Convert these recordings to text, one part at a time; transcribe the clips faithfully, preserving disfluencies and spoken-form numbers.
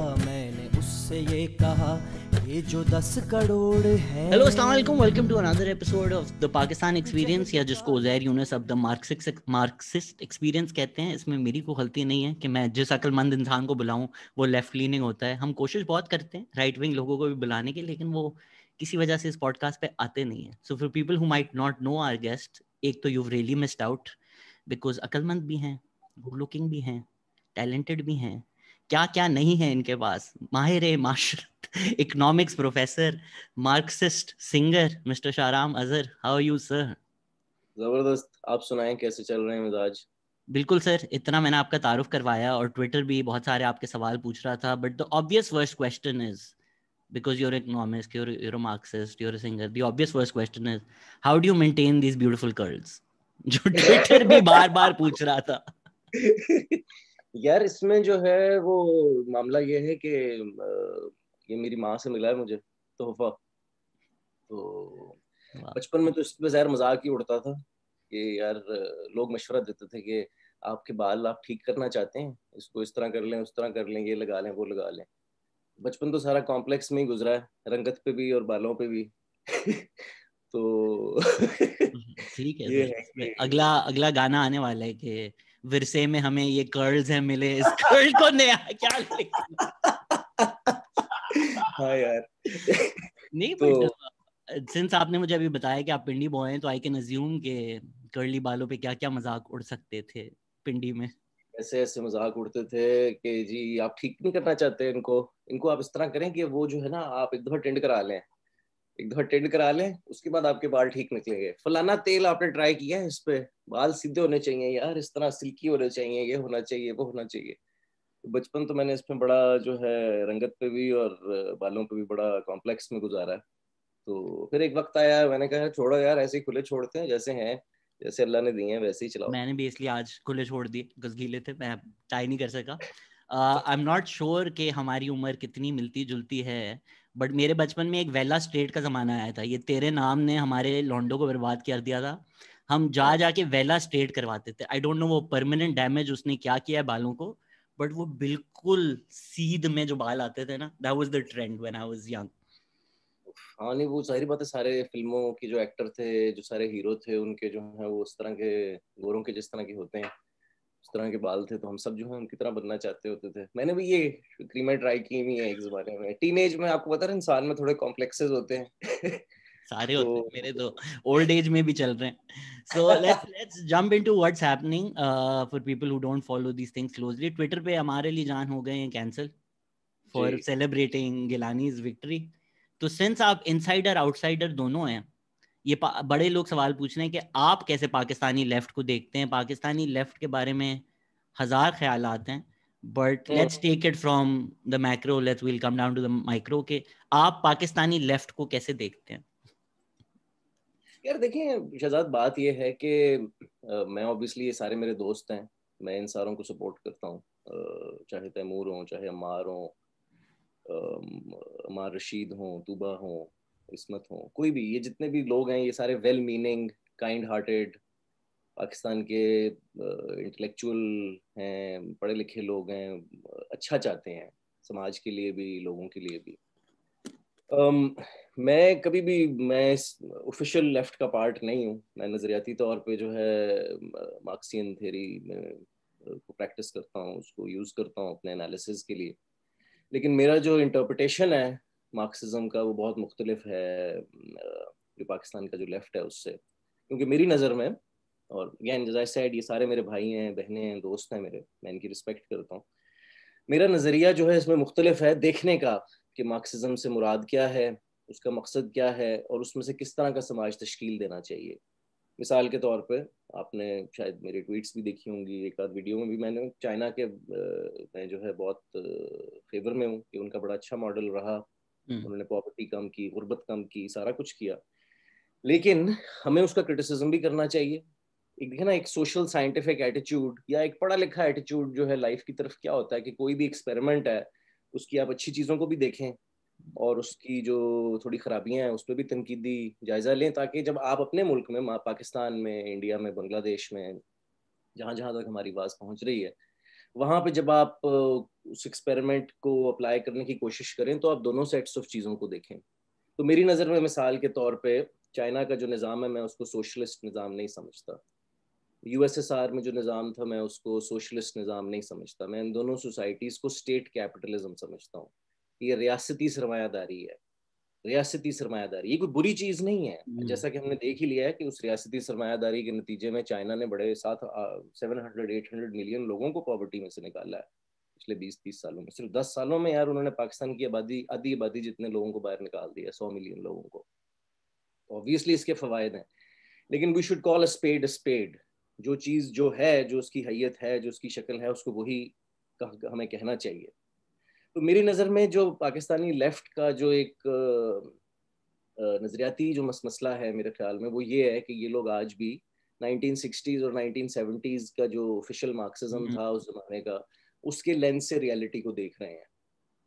मैंने उससे ये कहा ये जो दस करोड़ है। हेलो अस्सलाम वालेकुम, welcome to another episode of the Pakistan experience, या जिसको उजैर यूनिस अब द मार्क्सिस्ट मार्क्सिस्ट एक्सपीरियंस कहते हैं। इसमें मेरी को गलती नहीं है कि मैं जिस अक्लमंद इंसान को बुलाऊं वो लेफ्ट लीनिंग होता है। हम कोशिश बहुत करते हैं राइट विंग लोगों को भी बुलाने की, लेकिन वो किसी वजह से इस पॉडकास्ट पे आते नहीं है। So for people who might not know our guest, एक तो you really missed out because अक्लमंद भी हैं, गुड लुकिंग भी हैं, टैलेंटेड भी हैं, क्या क्या नहीं है इनके पास। माहिर माशरत, economics professor, Marxist, singer, mister Shahram Azhar. How are you sir? जबरदस्त, आप सुनाएं कैसे चल रहे हैं मिजाज? बिल्कुल सर, इतना मैंने आपका तारुफ करवाया और ट्विटर भी बहुत सारे आपके सवाल पूछ रहा था, but the obvious first question is, because you're an economist, you're you're a Marxist, you're a singer, the obvious first question is how do you maintain these beautiful curls? जो ट्विटर भी बार बार पूछ रहा था। यार इसमें जो है वो मामला ये है कि ये मेरी माँ से मिला है मुझे तोहफा, तो बचपन में तो इस पे ज़ाहिर मजाक ही उड़ता था कि यार लोग मशवरा देते थे कि आपके बाल आप ठीक करना चाहते हैं, इसको इस तरह कर लें, उस तरह कर लें, ये लगा लें, वो लगा लें। बचपन तो सारा कॉम्प्लेक्स में ही गुजरा है, रंगत पे भी और बालों पे भी। तो ठीक है, ये है। अगला अगला गाना आने वाला है कि विरसे में हमें ये कर्ल्स हैं मिले, इस कर्ल को नया क्या हाँ यार नहीं तो, सिंस आपने मुझे अभी बताया कि आप पिंडी बॉय हैं, तो आई कैन अज्यूम के कर्ली बालों पे क्या क्या मजाक उड़ सकते थे पिंडी में। ऐसे ऐसे मजाक उड़ते थे कि जी आप ठीक नहीं करना चाहते इनको, इनको आप इस तरह करें कि वो जो है ना आप एक दफा टेंड करा लें, एक दफा टेंड करा लें, उसके बाद आपके बाल ठीक निकलेंगे। फलाना तेल आपने ट्राई किया है, इस पे बाल सीधे होने चाहिए यार, इस तरह सिल्की होने चाहिए, ये होना चाहिए, वो होना चाहिए। बचपन तो मैंने इसमें बड़ा जो है रंगत पे भी और बालों पे भी बड़ा कॉम्प्लेक्स में गुजारा है। तो फिर एक वक्त आया मैंने कहा छोड़ो यार, ऐसे ही खुले छोड़ते हैं, जैसे हैं जैसे अल्लाह ने दिए हैं वैसे ही चलाओ। मैंने भी इसलिए आज खुले छोड़ दिए, गजगीले थे, मैं टाई नहीं कर सका। आई एम नॉट श्योर कि हमारी उम्र कितनी मिलती जुलती है, बट मेरे बचपन में एक वेला स्ट्रेट का ज़माना आया था। ये तेरे नाम ने हमारे लॉन्डो को बर्बाद कर दिया था। हम जा जाके वेला स्ट्रेट करवाते थे। आई डोंट नो वो परमानेंट डैमेज उसने क्या किया है बालों को, बट वो बिल्कुल सीध में जो बाल आते थे ना, that was the trend when I was young. हाँ नहीं, वो जाहिर बात है सारे फिल्मों के जो एक्टर थे, जो सारे हीरो थे, उनके जो है वो उस तरह के गोरों के जिस तरह के होते हैं उस तरह के बाल थे, तो हम सब जो है उनकी तरह बनना चाहते होते थे। मैंने भी ये क्रीमें ट्राई की हुई है एक ज़माने में टीनेज में। आपको पता है इंसान में थोड़े कॉम्प्लेक्सेस होते हैं सारे होते हैं, मेरे तो ओल्ड एज में भी चल रहे हैं। So let's let's jump into what's happening for people who don't follow these things closely. Twitter पे अम्मार अली जान हो गए हैं cancel for celebrating Gilani's victory. तो सिंस आप इनसाइडर आउटसाइडर दोनों हैं, ये बड़े लोग सवाल पूछ रहे हैं कि आप कैसे पाकिस्तानी लेफ्ट को देखते हैं। पाकिस्तानी लेफ्ट के बारे में हजार ख्याल आते हैं, but let's take it from the macro, let's we will come down to the micro के आप पाकिस्तानी लेफ्ट को कैसे देखते हैं? यार देखिए शहजाद, बात ये है कि मैं ऑब्वियसली ये सारे मेरे दोस्त हैं, मैं इन सारों को सपोर्ट करता हूँ, चाहे तैमूर हों, चाहे अम्मार हों, अम्मार रशीद हों, तुबा हों, इसमत हों, कोई भी, ये जितने भी लोग हैं ये सारे well meaning, kind hearted, Pakistan के इंटेलेक्चुअल हैं, पढ़े लिखे लोग हैं, अच्छा चाहते हैं समाज के लिए भी, लोगों के लिए भी। um, मैं कभी भी मैं ऑफिशियल लेफ्ट का पार्ट नहीं हूँ। मैं नज़रियाती तौर पे जो है मार्क्सियन थ्योरी को प्रैक्टिस करता हूँ, उसको यूज़ करता हूँ अपने एनालिसिस के लिए, लेकिन मेरा जो इंटरप्रिटेशन है मार्क्सिज्म का वो बहुत मुख्तलिफ है जो पाकिस्तान का जो लेफ्ट है उससे, क्योंकि मेरी नज़र में, और अगैन जैसा आई सेड ये सारे मेरे भाई हैं, बहनें हैं, दोस्त हैं मेरे, मैं इनकी रिस्पेक्ट करता हूँ। मेरा नज़रिया जो है इसमें मुख्तलिफ है देखने का कि मार्क्सिज्म से मुराद क्या है, उसका मकसद क्या है, और उसमें से किस तरह का समाज तश्कील देना चाहिए। मिसाल के तौर पर आपने शायद मेरे ट्वीट्स भी देखी होंगी, एक आध वीडियो में भी मैंने चाइना के, मैं जो है बहुत फेवर में हूँ कि उनका बड़ा अच्छा मॉडल रहा, उन्होंने पॉवर्टी कम की, गुर्बत कम की, सारा कुछ किया, लेकिन हमें उसका क्रिटिसिज्म भी करना चाहिए। एक देखिए ना, एक सोशल साइंटिफिक एटीट्यूड या एक पढ़ा लिखा एटीट्यूड जो है लाइफ की तरफ क्या होता है कि कोई भी एक्सपेरिमेंट है उसकी आप अच्छी चीज़ों को भी देखें और उसकी जो थोड़ी खराबियां हैं उस पर भी तनकीदी जायज़ा लें, ताकि जब आप अपने मुल्क में, पाकिस्तान में, इंडिया में, बांग्लादेश में, जहाँ जहाँ तक हमारी आवाज़ पहुँच रही है, वहाँ पे जब आप उस एक्सपेरिमेंट को अप्लाई करने की कोशिश करें तो आप दोनों सेट्स ऑफ चीज़ों को देखें। तो मेरी नज़र में मिसाल के तौर पे चाइना का जो निज़ाम है मैं उसको सोशलिस्ट निज़ाम नहीं समझता, यूएसएसआर में जो निज़ाम था मैं उसको सोशलिस्ट निज़ाम नहीं समझता, मैं इन दोनों सोसाइटीज़ को स्टेट कैपिटलिज्म समझता हूँ। ये रियासती सरमायादारी है, रियासती सरमायादारी ये कोई बुरी चीज़ नहीं है, जैसा कि हमने देख ही लिया है कि उस रियासती सरमायादारी के नतीजे में चाइना ने बड़े साथ seven hundred eight hundred million लोगों को पॉवर्टी में से निकाला है पिछले बीस तीस सालों में। सिर्फ दस सालों में यार उन्होंने पाकिस्तान की आबादी आधी आबादी जितने लोगों को बाहर निकाल दिया है, सौ मिलियन लोगों को। ऑब्वियसली इसके फवायद हैं, लेकिन we should call a spade a spade. जो चीज़ जो है, जो उसकी हैयत है, जो उसकी शक्ल है, उसको वही हमें कहना चाहिए। तो मेरी नज़र में जो पाकिस्तानी लेफ्ट का जो एक नज़रियाती जो मसला है मेरे ख्याल में वो ये है कि ये लोग आज भी नाइनटीन सिक्सटीज़ और नाइनटीन सेवेंटीज़ का जो ऑफिशियल मार्क्सिज्म था उस जमाने का, उसके लेंस से रियलिटी को देख रहे हैं,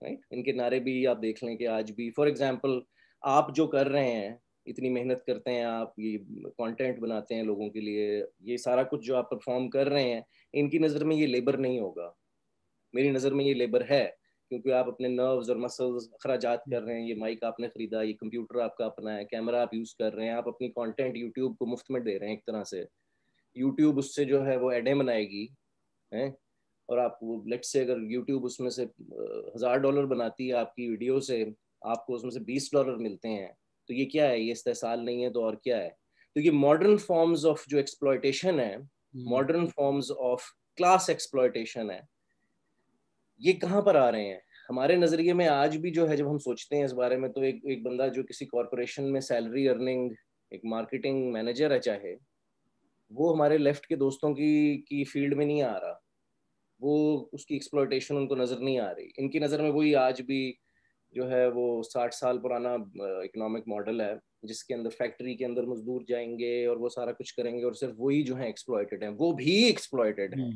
राइट। इनके नारे भी आप देख लें कि आज भी फॉर एग्जांपल आप जो कर रहे हैं, इतनी मेहनत करते हैं आप, ये कंटेंट बनाते हैं लोगों के लिए, ये सारा कुछ जो आप परफॉर्म कर रहे हैं, इनकी नज़र में ये लेबर नहीं होगा। मेरी नज़र में ये लेबर है, क्योंकि आप अपने नर्व्स और मसल्स अखराजात कर रहे हैं, ये माइक आपने ख़रीदा, ये कंप्यूटर आपका अपना है, कैमरा आप यूज़ कर रहे हैं, आप अपनी कॉन्टेंट यूट्यूब को मुफ्त में दे रहे हैं एक तरह से। यूट्यूब उससे जो है वो एडें बनाएगी हैं, और आप लेट्स से अगर यूट्यूब उसमें से हज़ार डॉलर बनाती है आपकी वीडियो से, आपको उसमें से बीस डॉलर मिलते हैं, तो ये क्या है, ये इस्तेहसाल नहीं है तो और क्या है। तो ये मॉडर्न फॉर्म्स ऑफ जो एक्सप्लॉयटेशन है, modern forms of class exploitation है, ये कहाँ पर आ रहे हैं हमारे नज़रिए में। आज भी जो है जब हम सोचते हैं इस बारे में, तो एक एक बंदा जो किसी कॉरपोरेशन में सैलरी अर्निंग एक मार्केटिंग मैनेजर है चाहे, वो हमारे लेफ्ट के दोस्तों की की फील्ड में नहीं आ रहा, वो उसकी एक्सप्लॉयटेशन उनको नज़र नहीं आ रही। इनकी नज़र में वही आज भी जो है वो साठ साल पुराना इकोनॉमिक मॉडल है, जिसके अंदर फैक्ट्री के अंदर मजदूर जाएंगे और वो सारा कुछ करेंगे, और सिर्फ वही जो है एक्सप्लॉयटेड हैं, वो भी एक्सप्लॉयटेड हैं,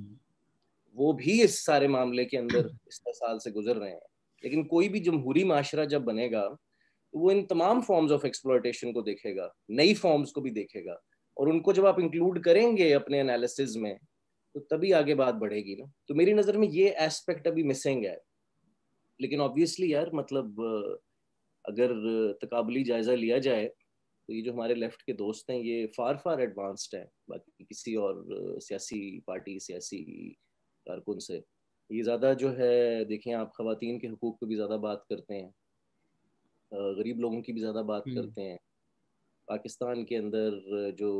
वो भी इस सारे मामले के अंदर इस साल से गुजर रहे हैं। लेकिन कोई भी जमहूरी माशरा जब बनेगा तो वो इन तमाम फॉर्म्स ऑफ एक्सप्लॉयटेशन को देखेगा, नई फॉर्म्स को भी देखेगा, और उनको जब आप इंक्लूड करेंगे अपने एनालिसिस में तो तभी आगे बात बढ़ेगी ना। तो मेरी नज़र में ये एस्पेक्ट अभी मिसिंग है। लेकिन ऑब्वियसली यार मतलब अगर तकाबली जायज़ा लिया जाए तो ये जो हमारे लेफ्ट के दोस्त हैं ये फार फार एडवांस्ड हैं बाकी किसी और सियासी पार्टी सियासी कारकुन से। ये ज़्यादा जो है देखें आप ख़वातीन के हकूक़ पे भी ज़्यादा बात करते हैं, गरीब लोगों की भी ज़्यादा बात करते हैं। पाकिस्तान के अंदर जो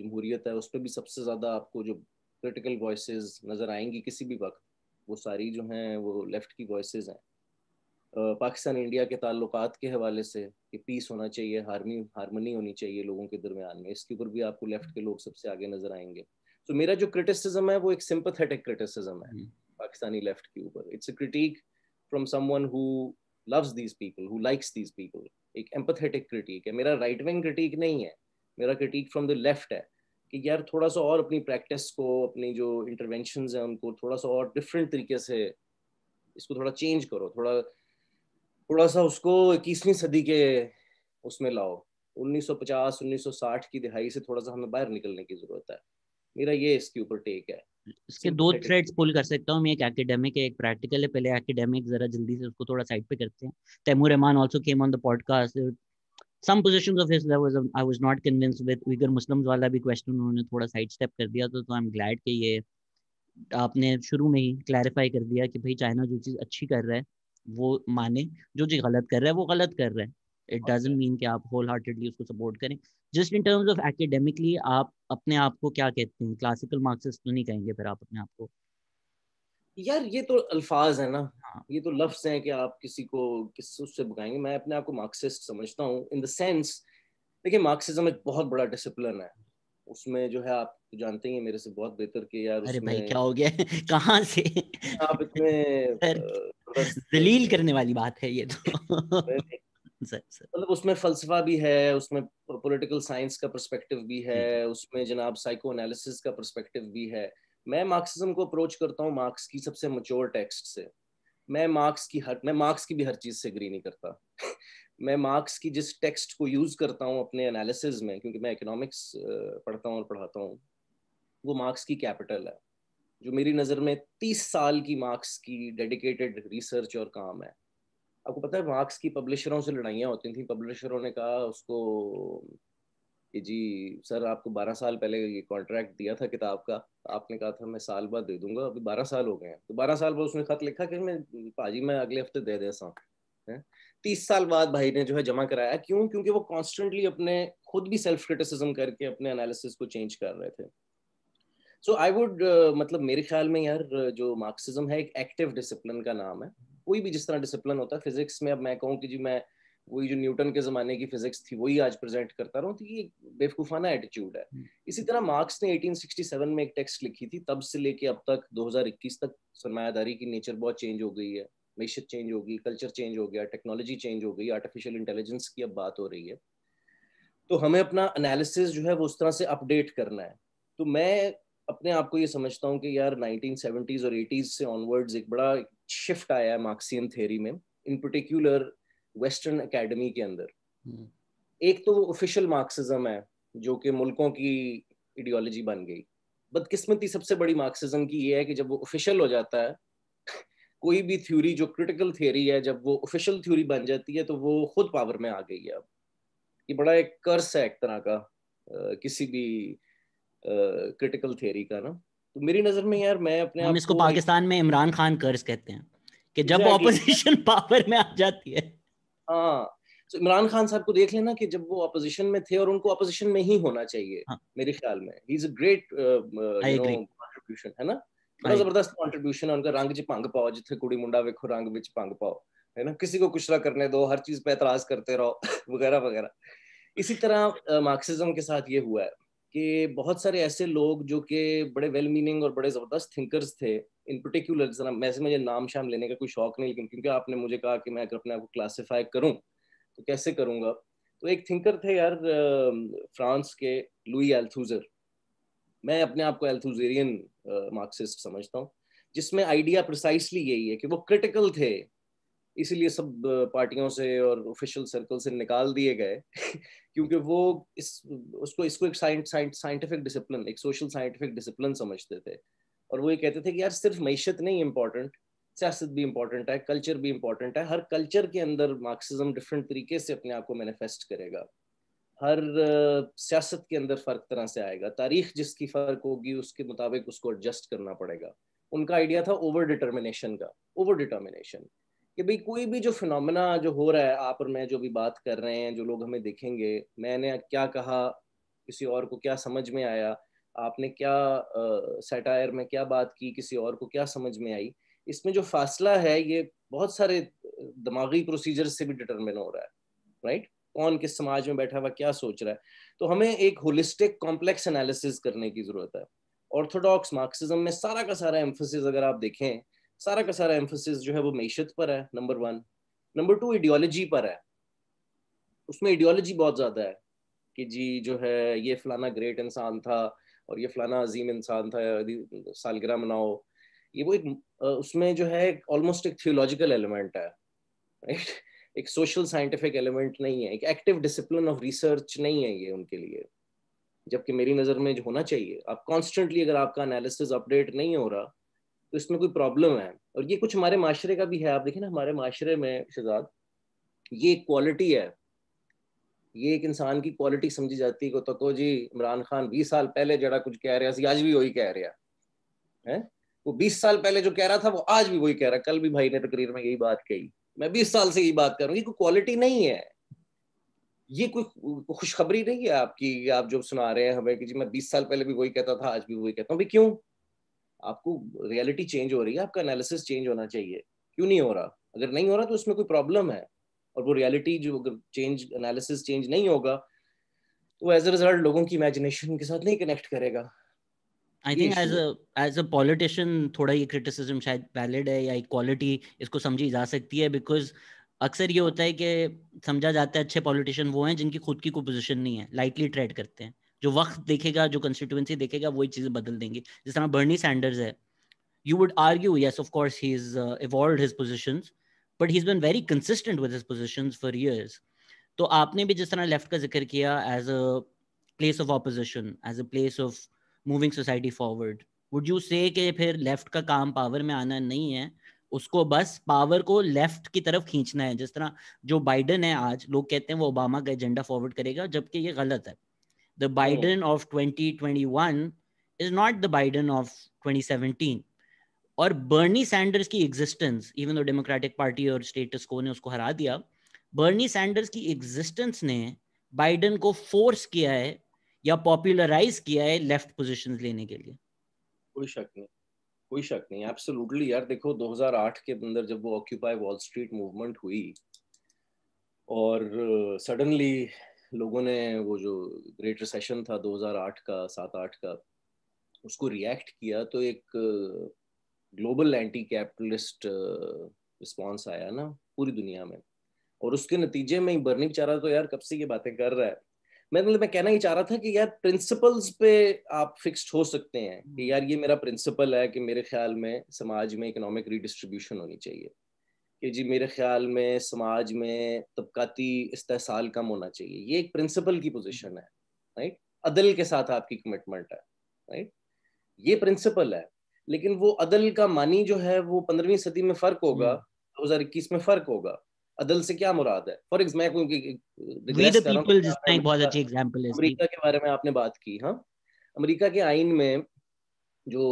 जमहूरियत है उस पर भी सबसे ज़्यादा आपको जो क्रिटिकल वॉइसेस नज़र आएंगी किसी भी वक्त, वो सारी जो हैं वो लेफ़्ट की वॉइसेस हैं। uh, पाकिस्तान इंडिया के ताल्लुकात के हवाले से कि पीस होना चाहिए, हारमी हारमनी होनी चाहिए लोगों के दरमियान में, इसके ऊपर भी आपको लेफ़्ट के लोग सबसे आगे नज़र आएंगे। तो so, मेरा जो क्रिटिसिज्म है वो एक सिंपथेटिक क्रिटिसिज्म है पाकिस्तानी लेफ़्ट के ऊपर। It's a critic from someone who loves these people, who likes these people, एक एम्पथेटिक क्रिटिक है। मेरा राइट विंग क्रिटिक नहीं है, मेरा क्रिटिक फ्रॉम द लेफ्ट है कि यार थोड़ा सा और अपनी प्रैक्टिस को, अपनी जो इंटरवेंशंस हैं उनको थोड़ा सा और डिफरेंट तरीके से इसको थोड़ा चेंज करो, थोड़ा थोड़ा सा उसको इक्कीसवीं सदी के उसमें लाओ, उन्नीस सौ पचास उन्नीस सौ साठ की दिहाई से थोड़ा सा हमें बाहर निकलने की ज़रूरत है। मेरा ये इसके ऊपर टेक है। इसके दो थ्रेड्स पुल कर सकता हूँ, एक एकेडमिक है एक प्रैक्टिकल है। पहले एकेडमिक जरा जल्दी से उसको थोड़ा साइड पे करते हैं। Taimur Rahman also came on the podcast, some positions of his was I was not convinced with Uyghur Muslims वाला भी question उन्होंने थोड़ा side step कर दिया, तो तो I'm glad कि ये आपने शुरू में ही clarify कर दिया कि भाई चाइना जो चीज़ अच्छी कर रहा है वो माने, जो चीज़ गलत कर रहा है वो गलत कर रहा है। It doesn't mean कि आप whole heartedly उसको support करें। Just in terms of academically आप अपने आप को क्या कहते हैं, classical Marxist तो नहीं कहेंगे फिर आप अपने आप को? यार ये तो अल्फाज है ना, ये तो लफ्ज़ हैं कि आप किसी को किस उससे बुकाएंगे। मैं अपने आप को मार्क्सिस्ट समझता हूँ इन द सेंस, देखिए मार्क्सिज्म एक बहुत बड़ा डिसिप्लिन है, उसमें जो है आप तो जानते ही मेरे से बहुत बेहतर कि यार अरे भाई क्या हो गया कहाँ से आप इतने दलील करने वाली बात है ये तो मतलब उसमें फलसफा भी है, उसमें पॉलिटिकल साइंस का पर्सपेक्टिव भी है, उसमें जनाब साइको एनालिसिस का पर्सपेक्टिव भी है। मैं मार्क्सिज्म को अप्रोच करता हूँ मार्क्स की सबसे मैच्योर टेक्स्ट से। मैं मार्क्स की हर मैं मार्क्स की भी हर चीज़ से एग्री नहीं करता मैं मार्क्स की जिस टेक्स्ट को यूज़ करता हूँ अपने एनालिसिस में, क्योंकि मैं इकोनॉमिक्स पढ़ता हूँ और पढ़ाता हूँ, वो मार्क्स की कैपिटल है, जो मेरी नज़र में तीस साल की मार्क्स की डेडिकेटेड रिसर्च और काम है। आपको पता है मार्क्स की पब्लिशरों से लड़ाइयाँ होती थी, पब्लिशरों ने कहा उसको कि जी सर आपको बारह साल पहले ये कॉन्ट्रैक्ट दिया था किताब का, आपने कहा था मैं साल बाद दे दूंगा, अभी बारह साल हो गए हैं, तो बारह साल बाद उसने खत लिखा कि मैं पाजी मैं अगले हफ्ते दे देता हूँ। तीस साल बाद भाई ने जो है जमा कराया, क्यों? क्योंकि वो कॉन्स्टेंटली अपने खुद भी सेल्फ क्रिटिसिज्म करके अपने एनालिसिस को चेंज कर रहे थे। सो आई वुड मतलब मेरे ख्याल में यार जो मार्क्सिज्म है एक एक्टिव डिसिप्लिन का नाम है। कोई भी जिस तरह डिसिप्लिन होता है, फिजिक्स में अब मैं कहूँ कि जी मैं वही जो न्यूटन के जमाने की फिजिक्स थी वही आज प्रेजेंट करता रहा हूँ, तो ये बेवकूफाना एटीट्यूड है। इसी तरह मार्क्स ने अठारह सौ सरसठ में एक टेक्स्ट लिखी थी, तब से लेके अब तक दो हज़ार इक्कीस तक सरमायादारी की नेचर बहुत चेंज हो गई है, मैशियत चेंज हो गई, कल्चर चेंज हो गया, टेक्नोलॉजी चेंज हो गई, आर्टिफिशियल इंटेलिजेंस की अब बात हो रही है, तो हमें अपना एनालिसिस जो है वो उस तरह से अपडेट करना है। तो मैं अपने आप को ये समझता हूँ कि यार नाइनटीन सेवेंटीज और एटीज से ऑनवर्ड्स एक बड़ा शिफ्ट आया है मार्क्सियन थ्योरी में, इन पर्टिक्यूलर वेस्टर्न एकेडमी के अंदर। hmm. एक तो वो ऑफिशियल मार्क्सिज्म है जो कि मुल्कों की आइडियोलॉजी बन गई। बदकिस्मती सबसे बड़ी मार्क्सिज्म की ये है कि जब वो ऑफिशियल हो जाता है, कोई भी थ्योरी जो क्रिटिकल थ्योरी है जब वो ऑफिशियल थ्योरी बन जाती है तो वो खुद पावर में आ गई है। अब ये बड़ा एक कर्स है एक तरह का आ, किसी भी क्रिटिकल थ्योरी का ना। तो मेरी नज़र में यार मैं अपने हम इसको पाकिस्तान में इमरान खान कर्स कहते हैं कि जब ऑपोजिशन पावर में आ जाती है। हाँ, तो इमरान खान साहब को देख लेना कि जब वो अपोजिशन में थे और उनको अपोजिशन में ही होना चाहिए। हाँ. मेरे ख्याल में he is a great you know contribution है ना, बड़ा जबरदस्त कंट्रीब्यूशन है उनका। रंग जी पंग पाओ जिथे कुड़ी मुंडा वेखो रंग विच पंग पाओ, है ना, किसी को कुछ ना करने दो, हर चीज पे एतराज करते रहो वगैरह वगैरह। इसी तरह मार्क्सिज्म के साथ ये हुआ है कि बहुत सारे ऐसे लोग जो कि बड़े वेल मीनिंग और बड़े जबरदस्त थिंकर्स थे, इन पर्टिकुलर जरा वैसे मुझे नाम शाम लेने का कोई शौक नहीं, लेकिन क्योंकि आपने मुझे कहा कि मैं अगर अपने आप को क्लासीफाई करूं तो कैसे करूंगा, तो एक थिंकर थे यार फ्रांस के लुई एल्थुजर। मैं अपने आप को एल्थुजरियन मार्क्सिस्ट समझता हूं, जिसमें आइडिया प्रिसाइसली यही है कि वो क्रिटिकल थे, इसीलिए सब पार्टियों से और ऑफिशियल सर्कल से निकाल दिए गए क्योंकि वो इस उसको इसको एक साइंटिफिक डिसिप्लिन, एक सोशल साइंटिफिक डिसिप्लिन समझते थे। और वो ये कहते थे कि यार सिर्फ मैशत नहीं इम्पॉर्टेंट, सियासत भी इम्पॉर्टेंट है, कल्चर भी इम्पॉर्टेंट है। हर कल्चर के अंदर मार्क्सिज्म डिफरेंट तरीके से अपने आप को मैनिफेस्ट करेगा, हर सियासत के अंदर फ़र्क तरह से आएगा, तारीख जिसकी फ़र्क होगी उसके मुताबिक उसको एडजस्ट करना पड़ेगा। उनका आइडिया था ओवर डिटर्मिनेशन का, ओवर डिटर्मिनेशन कि भाई कोई भी जो फिनोमेना जो हो रहा है, आप और मैं जो भी बात कर रहे हैं, जो लोग हमें देखेंगे, मैंने क्या कहा, किसी और को क्या समझ में आया, आपने क्या सैटायर uh, में क्या बात की, किसी और को क्या समझ में आई, इसमें जो फासला है ये बहुत सारे दिमागी प्रोसीजर से भी डिटरमिन हो रहा है, राइट right? कौन किस समाज में बैठा हुआ क्या सोच रहा है। तो हमें एक होलिस्टिक कॉम्प्लेक्स एनालिसिस करने की ज़रूरत है। ऑर्थोडॉक्स मार्क्सिज्म में सारा का सारा एम्फोसिस अगर आप देखें, सारा का सारा एम्फोसिस जो है वो मैशत पर है, number one. Number two ideology पर है, उसमें आइडियोलॉजी बहुत ज़्यादा है कि जी जो है ये फलाना ग्रेट इंसान था और ये फलाना अजीम इंसान था, सालगिरह मनाओ, ये वो एक उसमें जो है ऑलमोस्ट एक थियोलॉजिकल एलिमेंट है, राइट, एक सोशल साइंटिफिक एलिमेंट नहीं है, एक एक्टिव डिसिप्लिन ऑफ रिसर्च नहीं है ये उनके लिए, जबकि मेरी नज़र में जो होना चाहिए। आप कॉन्स्टेंटली अगर आपका एनालिसिस अपडेट नहीं हो रहा तो इसमें कोई प्रॉब्लम है। और ये कुछ हमारे माशरे का भी है, आप देखें ना हमारे माशरे में शहजाद ये एक क्वालिटी है, ये एक इंसान की क्वालिटी समझी जाती को तको जी इमरान खान बीस साल पहले जड़ा कुछ कह रहा है, आज भी वही कह रहा है, वो बीस साल पहले जो कह रहा था वो आज भी वही कह रहा है। कल भी भाई ने तकरीर में यही बात कही, मैं बीस साल से यही बात कर रहा हूँ। ये कोई क्वालिटी नहीं है, ये कोई खुशखबरी नहीं है आपकी, आप जो सुना रहे हैं हमें कि जी मैं बीस साल पहले भी वही कहता था, आज भी वही कहता हूँ। भाई क्यों? आपको रियलिटी चेंज हो रही है, आपका एनालिसिस चेंज होना चाहिए, क्यों नहीं हो रहा? अगर नहीं हो रहा तो उसमें कोई प्रॉब्लम है। और वो रियलिटी जो अगर चेंज एनालिसिस चेंज नहीं होगा तो एज अ रिजल्ट लोगों की इमेजिनेशन के साथ नहीं कनेक्ट करेगा। I think as a as a politician थोड़ा ये क्रिटिसिज्म शायद वैलिड है, या इक्वालिटी इसको समझी जा सकती है, बिकॉज अक्सर ये होता है कि समझा जाता है अच्छे पॉलिटिशियन वो हैं जिनकी खुद की कोई पोजिशन नहीं है, लाइटली ट्रेड करते हैं, जो वक्त देखेगा, जो कंस्टिट्यूएंसी देखेगा वही चीज़ें बदल देंगे। जिस तरह बर्नी सैंडर्स है, you would argue yes of course he is evolved his positions, but he is been very consistent with his positions for years. तो आपने भी जिस तरह लेफ्ट का जिक्र किया as a place of opposition, as a place of moving society forward, would you say कि फिर लेफ्ट का काम पावर में आना नहीं है, उसको बस पावर को लेफ्ट की तरफ खींचना है। जिस तरह जो बाइडन है आज, लोग कहते हैं वो ओबामा का एजेंडा फॉरवर्ड करेगा, जबकि ये गलत है। The Biden of twenty twenty one is not the Biden of twenty seventeen. और बर्नी सैंडर्स की existence, even though Democratic Party और स्टेटस को ने उसको हरा दिया, बर्नी सैंडर्स की एग्जिस्टेंस ने बाइडन को फोर्स किया है या पॉपुलराइज किया है लेफ्ट पोजीशंस लेने के लिए। कोई शक नहीं, कोई शक नहीं, एब्सोल्युटली यार। देखो दो हज़ार आठ के अंदर जब वो ऑक्यूपाई वॉल स्ट्रीट मूवमेंट हुई और सडनली uh, लोगों ने वो जो ग्रेट रिसेशन था दो हज़ार आठ का, सात आठ का, उसको रिएक्ट किया, तो एक ग्लोबल एंटी कैपिटलिस्ट रिस्पॉन्स आया ना पूरी दुनिया में, और उसके नतीजे में बर्नी बेचारा तो यार कब से ये बातें कर रहा है। मैं मतलब मैं कहना ही चाह रहा था कि यार प्रिंसिपल्स पे आप फिक्स्ड हो सकते हैं कि यार ये मेरा प्रिंसिपल है कि मेरे ख्याल में समाज में इकोनॉमिक रीडिस्ट्रीब्यूशन होनी चाहिए, कि जी मेरे ख्याल में समाज में तबकाती इस्तेहसाल कम होना चाहिए। ये एक प्रिंसिपल की पोजिशन है, राइट, अदल के साथ आपकी कमिटमेंट है, राइट, ये प्रिंसिपल है। लेकिन वो अदल का मानी जो है वो पंद्रहवीं सदी में फर्क होगा, दो हजार इक्कीस में फर्क होगा। अदल से क्या मुराद है? फॉर एग्जाम्पल अमेरिका के बारे में आपने बात की, हाँ, अमेरिका के आइन में जो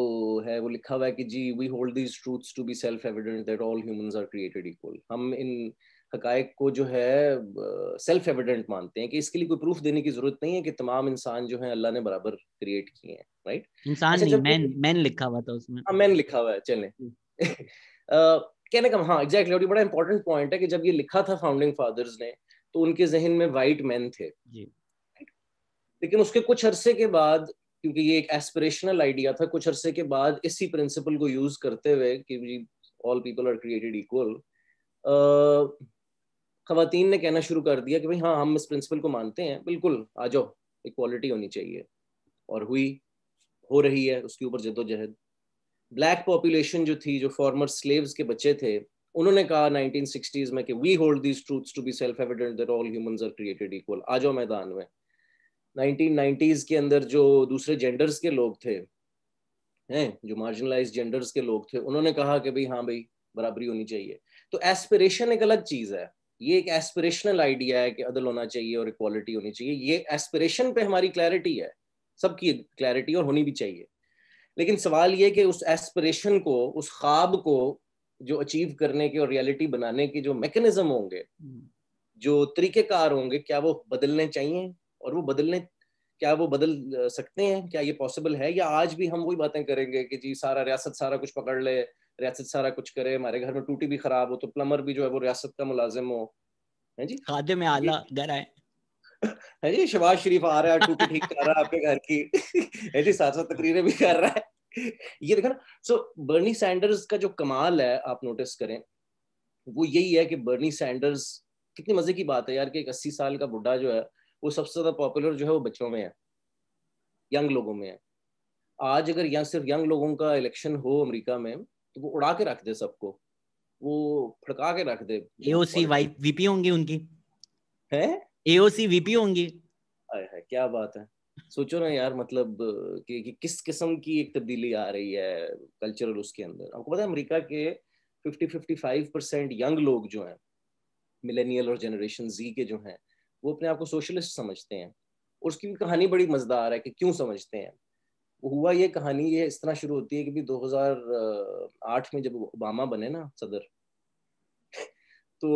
है वो लिखा हुआ है कि जी we hold these truths to be self evident that all humans are created equal. हम इन हकायक को जो है सेल्फ एविडेंट मानते हैं कि इसके लिए कोई प्रूफ देने की जरूरत नहीं है कि तमाम इंसान जो है अल्लाह ने बराबर क्रिएट किए हैं, राइट। इंसान नहीं, मैन, मैन लिखा हुआ था उसमें, हाँ मैन लिखा हुआ है, चलें कहने का, हाँ एग्जैक्टली। और बड़ा इंपॉर्टेंट पॉइंट है कि जब ये लिखा था फाउंडिंग फादर्स ने, तो उनके जहन में वाइट मैन थे जी, right? लेकिन उसके कुछ अरसे के बाद, क्योंकि ये एक एस्पिरेशनल आइडिया था, कुछ अरसे के बाद इसी प्रिंसिपल को यूज करते हुए कि all people are created equal, खवातीन ने कहना शुरू कर दिया कि भाई हाँ हम इस प्रिंसिपल को मानते हैं, बिल्कुल आ जाओ, इक्वालिटी होनी चाहिए, और हुई, हो रही है उसके ऊपर जद्दोजहद। ब्लैक पॉपुलेशन जो थी, जो फॉर्मर स्लेव्स के बच्चे थे, उन्होंने कहा नाइनटीन सिक्सटीज़ में कि we hold these truths to be self evident that all humans are created equal, आ जाओ मैदान में। नाइनटीन नाइंटीज़ के अंदर जो दूसरे जेंडर्स के लोग थे, हैं, जो मार्जिनलाइज जेंडर्स के लोग थे, उन्होंने कहा कि भाई हाँ भाई बराबरी होनी चाहिए। तो एस्पिरेशन एक अलग चीज़ है, ये एक एस्पिरेशनल आइडिया है कि अदल होना चाहिए और इक्वालिटी होनी चाहिए। ये एस्पिरेशन पे हमारी क्लैरिटी है, सबकी क्लैरिटी, और होनी भी चाहिए। लेकिन सवाल ये कि उस एस्पिरेशन को, उस ख्वाब को जो अचीव करने के और रियलिटी बनाने के जो मैकेनिज्म होंगे, जो तरीकेकार होंगे, क्या वो बदलने चाहिए? और वो बदलने, क्या वो बदल सकते हैं? क्या ये पॉसिबल है? या आज भी हम वही बातें करेंगे कि जी सारा रियासत सारा कुछ पकड़ ले, रियासत सारा कुछ करे, हमारे घर में टूटी भी खराब हो तो प्लम्बर भी जो है वो रियासत का मुलाजिम हो, है जी, खादिम आला घर आए, है जी, शहबाज शरीफ आ रहा है, टूटी ठीक कर रहा है आपके घर की, है जी, साथ साथ तकरीरें भी कर रहा है, ये देखा ना। सो बर्नी सैंडर्स का जो कमाल है, आप नोटिस करें, वो यही है कि बर्नी सैंडर्स, कितनी मजे की बात है यार कि एक अस्सी साल का बुढ़ा जो है वो सबसे ज्यादा पॉपुलर जो है वो बच्चों में है, यंग लोगों में है। आज अगर यहाँ सिर्फ यंग लोगों का इलेक्शन हो अमरीका में, तो वो उड़ा के रख दे सबको, वो फड़का के रख दे। एओसी वीपी होंगी उनकी, है एओसी वीपी होंगी, क्या बात है। सोचो ना यार, मतलब कि, कि किस किस्म की एक तब्दीली आ रही है कल्चरल उसके अंदर। आपको पता है अमेरिका के फिफ्टी से फिफ्टी फाइव परसेंट यंग लोग जो हैं, मिलेनियल और जनरेशन जी के जो हैं, वो अपने आप को सोशलिस्ट समझते हैं। और उसकी भी कहानी बड़ी मजेदार है कि क्यों समझते हैं। वो हुआ ये, कहानी ये इस तरह शुरू होती है कि भी दो हजार आठ में जब ओबामा बने ना सदर, तो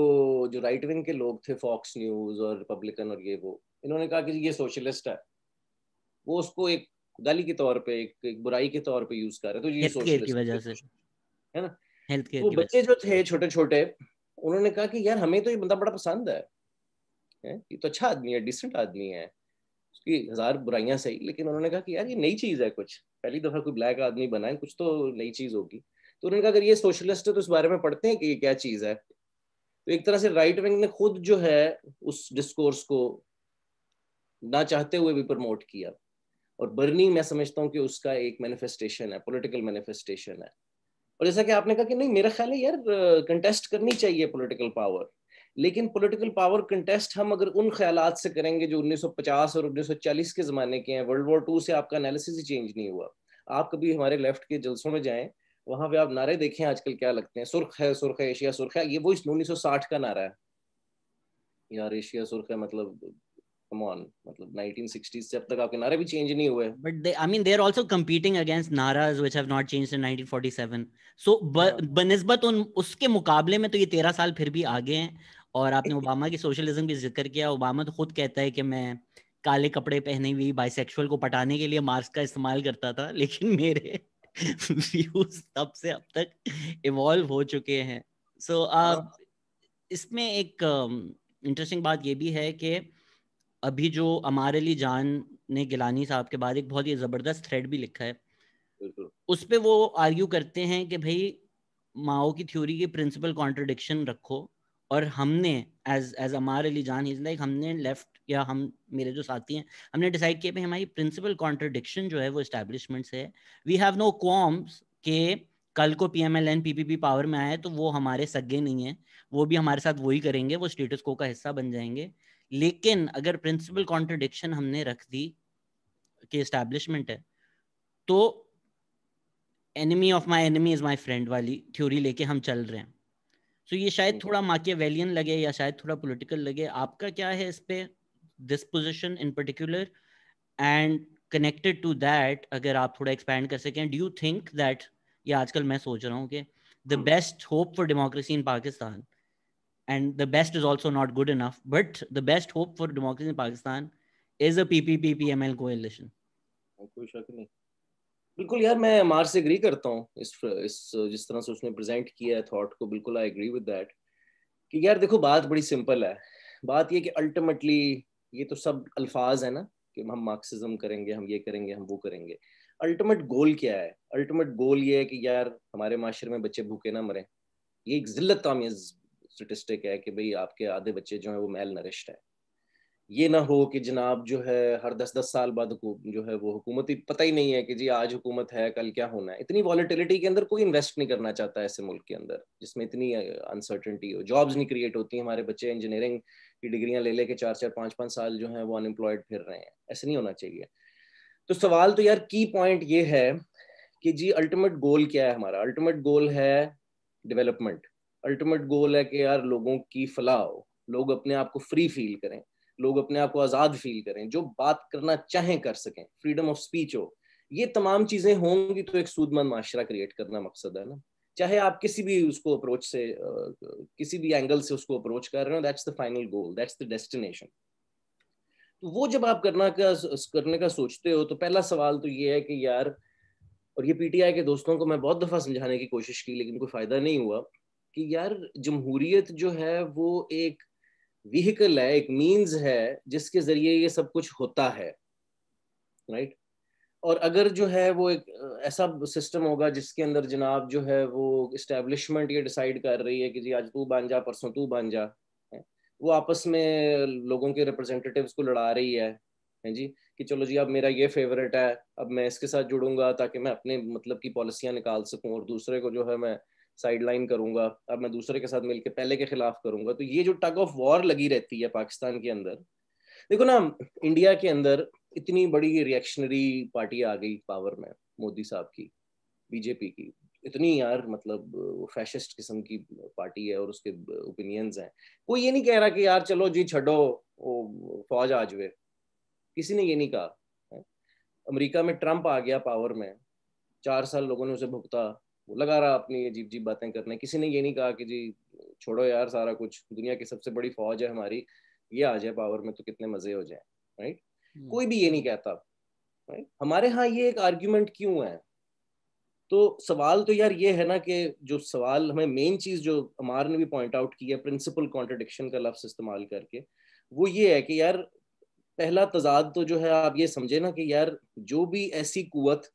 जो राइट विंग के लोग थे, फॉक्स न्यूज और रिपब्लिकन और ये वो, इन्होंने कहा कि ये सोशलिस्ट है। वो उसको एक गाली के तौर पे, एक, एक बुराई के तौर पे यूज कर रहे, तो ये सोशलिस्ट की वजह से, है ना। वो बच्चे जो थे छोटे छोटे, उन्होंने कहा कि यार हमें तो ये बंदा बड़ा पसंद है, है? ये तो अच्छा आदमी है, डिसेंट आदमी है, उसकी हजार बुराइयां सही, लेकिन उन्होंने कहा कि यार ये नई चीज है, कुछ पहली दफा कोई ब्लैक आदमी बना है, कुछ तो नई चीज होगी। तो उन्होंने कहा अगर ये सोशलिस्ट है तो इस बारे में पढ़ते हैं कि ये क्या चीज है। तो एक तरह से राइट विंग ने खुद जो है उस डिस्कोर्स को ना चाहते हुए भी प्रमोट किया, और बर्नी मैं समझता हूँ कि उसका एक मैनिफेस्टेशन है, पॉलिटिकल मैनिफेस्टेशन है। और जैसा कि आपने कहा कि नहीं, मेरा ख्याल है यार कंटेस्ट करनी चाहिए पॉलिटिकल पावर, लेकिन पॉलिटिकल पावर कंटेस्ट हम अगर उन ख्यालात से करेंगे जो उन्नीस सौ पचास और उन्नीस सौ चालीस के ज़माने के हैं। वर्ल्ड वॉर टू से आपका एनालिसिस ही चेंज नहीं हुआ। आप कभी हमारे लेफ्ट के जलसों में जाएं, वहां पे आप नारे देखें आजकल क्या लगते हैं, सुर्ख है सुर्ख है एशिया सुर्ख है, ये वो इस उन्नीस सौ साठ का नारा है यार, एशिया सुर्ख है मतलब Come on, मतलब nineteen sixties से अब तक आपके नारे भी चेंज नहीं हुए। But they, I mean, they are also competing against naras which have not changed in nineteen forty-seven. So, बनिस्बत उन उसके मुकाबले में तो ये तेरह साल फिर भी आगे हैं। और आपने ओबामा की सोशलिज्म भी जिक्र किया, ओबामा तो खुद कहता है कि मैं काले कपड़े पहने हुई बाइसेक्सुअल को पटाने के लिए मार्क्स का इस्तेमाल करता था, लेकिन मेरे व्यूज तब से अब तक इवॉल्व हो चुके हैं। सो so, इसमें एक इंटरेस्टिंग बात ये भी है कि अभी जो अम्मार अली जान ने गिलानी साहब के बाद एक बहुत ही ज़बरदस्त थ्रेड भी लिखा है, उस पे वो आर्ग्यू करते हैं कि भाई माओ की थ्योरी के प्रिंसिपल कॉन्ट्रडिक्शन रखो, और हमने एज एज अम्मार अली जान इज लाइक हमने लेफ्ट या हम मेरे जो साथी हैं हमने डिसाइड किया भाई हमारी प्रिंसिपल कॉन्ट्रडिक्शन जो है वो इस्टेब्लिशमेंट से है। वी हैव नो क्वार्म्स के कल को P M L N P P P power में आए तो वो हमारे सगे नहीं हैं, वो भी हमारे साथ वही करेंगे, वो स्टेटस को का हिस्सा बन जाएंगे, लेकिन अगर प्रिंसिपल कॉन्ट्रडिक्शन हमने रख दी कि एस्टैब्लिशमेंट है तो enemy of my enemy is my friend वाली थ्योरी लेके हम चल रहे हैं। सो so ये शायद थोड़ा माकियावेलियन लगे या शायद थोड़ा पॉलिटिकल लगे, आपका क्या है इस पे this position in particular, and connected to that अगर आप थोड़ा एक्सपैंड कर सकें, डू यू थिंक दैट ये आजकल मैं सोच रहा हूँ कि the best hope for democracy in Pakistan and the best is also not good enough, but the best hope for democracy in Pakistan is a P P P P M L coalition. कोई शक नहीं, बिल्कुल यार मैं अम्मार से agree करता हूँ इस इस जिस तरह से उसने प्रेजेंट किया है थॉट को, बिल्कुल आई एग्री विद दैट कि यार देखो बात बड़ी सिंपल है, बात ये कि अल्टीमेटली ये तो सब अल्फाज है ना कि हम मार्क्सिज्म करेंगे, हम ये करेंगे, हम वो करेंगे, अल्टीमेट गोल क्या है? अल्टीमेट गोल ये है कि यार हमारे माशरे में बच्चे भूखे ना मरें। ये एक जिल्लत तामीज़ स्टेटिस्टिक है कि भाई आपके आधे बच्चे जो हैं वो मेल नरिश्ड है, ये ना हो कि जनाब जो है हर दस दस साल बाद जो है वो हुकूमत ही पता ही नहीं है कि जी आज हुकूमत है कल क्या होना है। इतनी वॉलेटिलिटी के अंदर कोई इन्वेस्ट नहीं करना चाहता है ऐसे मुल्क के अंदर जिसमें इतनी अनसर्टेनिटी हो, जॉब्स नहीं क्रिएट होती, हमारे बच्चे इंजीनियरिंग की डिग्रियाँ ले लेके चार चार पाँच पाँच साल जो है वो अनएम्प्लॉयड फिर रहे हैं, ऐसे नहीं होना चाहिए। तो सवाल तो यार की पॉइंट ये है कि जी अल्टीमेट गोल क्या है हमारा? अल्टीमेट गोल है डेवलपमेंट, अल्टीमेट गोल है कि यार लोगों की फलाह हो, लोग अपने आप को फ्री फील करें, लोग अपने आप को आज़ाद फील करें, जो बात करना चाहें कर सकें, फ्रीडम ऑफ स्पीच हो, ये तमाम चीज़ें होंगी तो एक सूदमंद माशरा क्रिएट करना मकसद है ना, चाहे आप किसी भी उसको अप्रोच से किसी भी एंगल से उसको अप्रोच कर रहे हो, that's the final goal, that's the destination. तो वो जब आप करना का करने का सोचते हो तो पहला सवाल तो ये है कि यार, और ये पी टी आई के दोस्तों को मैं बहुत दफ़ा समझाने की कोशिश की लेकिन कोई फ़ायदा नहीं हुआ, कि यार जमहूरियत जो है वो एक व्हीकल है, एक मीन्स है जिसके जरिए ये सब कुछ होता है, राइट? और अगर जो है वो एक ऐसा सिस्टम होगा जिसके अंदर जनाब जो है वो इस्टेब्लिशमेंट ये डिसाइड कर रही है कि जी आज तू बन जा परसों तू बन जा, वो आपस में लोगों के रिप्रेजेंटेटिव्स को लड़ा रही है, है जी, कि चलो जी अब मेरा ये फेवरेट है, अब मैं इसके साथ जुड़ूंगा ताकि मैं अपने मतलब की पॉलिसियाँ निकाल सकूँ, और दूसरे को जो है मैं साइडलाइन करूंगा, अब मैं दूसरे के साथ मिलकर पहले के खिलाफ करूंगा। तो ये जो टग ऑफ वॉर लगी रहती है पाकिस्तान के अंदर, देखो ना इंडिया के अंदर इतनी बड़ी रिएक्शनरी पार्टी आ गई पावर में, मोदी साहब की बीजेपी की, इतनी यार मतलब फैशिस्ट किस्म की पार्टी है और उसके ओपिनियंस हैं। कोई ये नहीं कह रहा कि यार चलो जी छड़ो वो फौज आ जाए, किसी ने ये नहीं कहा। अमेरिका में ट्रंप आ गया पावर में, चार साल लोगों ने उसे भुगता, वो लगा रहा अपनी अजीब अजीब बातें करने, किसी ने ये नहीं कहा कि जी छोड़ो यार सारा कुछ, दुनिया की सबसे बड़ी फौज है हमारी, ये आ जाए पावर में तो कितने मजे हो जाए, राइट? कोई भी ये नहीं कहता, राइट? हमारे यहाँ ये एक आर्ग्यूमेंट क्यों है? तो सवाल तो यार ये है ना कि जो सवाल हमें मेन चीज जो अम्मार ने भी पॉइंट आउट की है प्रिंसिपल कॉन्ट्रडिक्शन का लफ्ज इस्तेमाल करके, वो ये है कि यार पहला तजाद तो जो है आप ये समझे ना कि यार जो भी ऐसी कुवत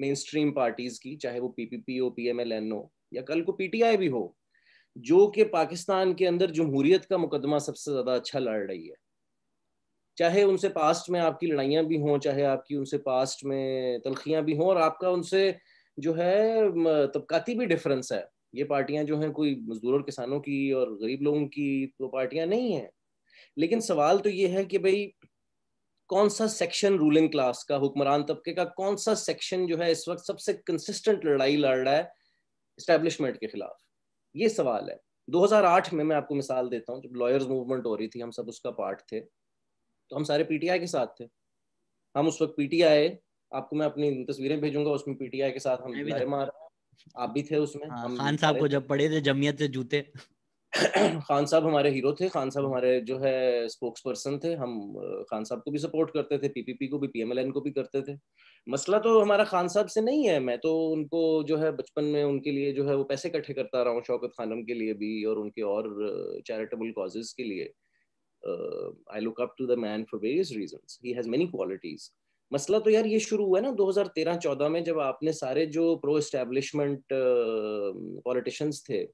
मेन स्ट्रीम पार्टीज की, चाहे वो पीपीपी हो, पीएमएलएन हो, या कल को पीटीआई भी हो, जो कि पाकिस्तान के अंदर जमहूरियत का मुकदमा सबसे ज्यादा अच्छा लड़ रही है, चाहे उनसे पास्ट में आपकी लड़ाइयाँ भी हों, चाहे आपकी उनसे पास्ट में तलखियाँ भी हों, और आपका उनसे जो है तबकाती भी डिफरेंस है। ये पार्टियाँ जो हैं कोई मजदूर और किसानों की और गरीब लोगों की तो पार्टियाँ नहीं हैं, लेकिन सवाल तो ये है कि भाई कौन सा सेक्शन रूलिंग क्लास का, हुक्मरान तबके का कौन सा सेक्शन जो है इस वक्त सबसे कंसिस्टेंट लड़ाई लड़ रहा है इस्टेब्लिशमेंट के खिलाफ, ये सवाल है। दो हज़ार आठ में मैं आपको मिसाल देता हूँ, जब लॉयर्स मूवमेंट हो रही थी, हम सब उसका पार्ट थे, तो हम सारे पीटीआई के साथ थे। हम उस वक्त पीटीआई, आपको मैं अपनी तस्वीरें भेजूंगा, उसमें पीटीआई के साथ हम नारे मार, आप भी थे उसमें। हाँ, खान साहब को जब पड़े थे जमीयत से जूते खान साहब हमारे हीरो थे, खान साहब हमारे जो है स्पोक्स पर्सन थे। हम खान साहब को भी सपोर्ट करते थे, पीपीपी को भी, पीएमएलएन को भी करते थे। मसला तो हमारा खान साहब से नहीं है, मैं तो उनको जो है बचपन में उनके लिए जो है वो पैसे इकट्ठे करता रहा हूँ, शौकत खानम के लिए भी और उनके और चैरिटेबल कॉजेज के लिए। I look up to the man for various reasons, he has many qualities. मसला तो यार ये शुरू हुआ ना दो हज़ार तेरह चौदह में, जब आपने सारे जो प्रो एस्टैब्लिशमेंट पॉलिटिशियंस थे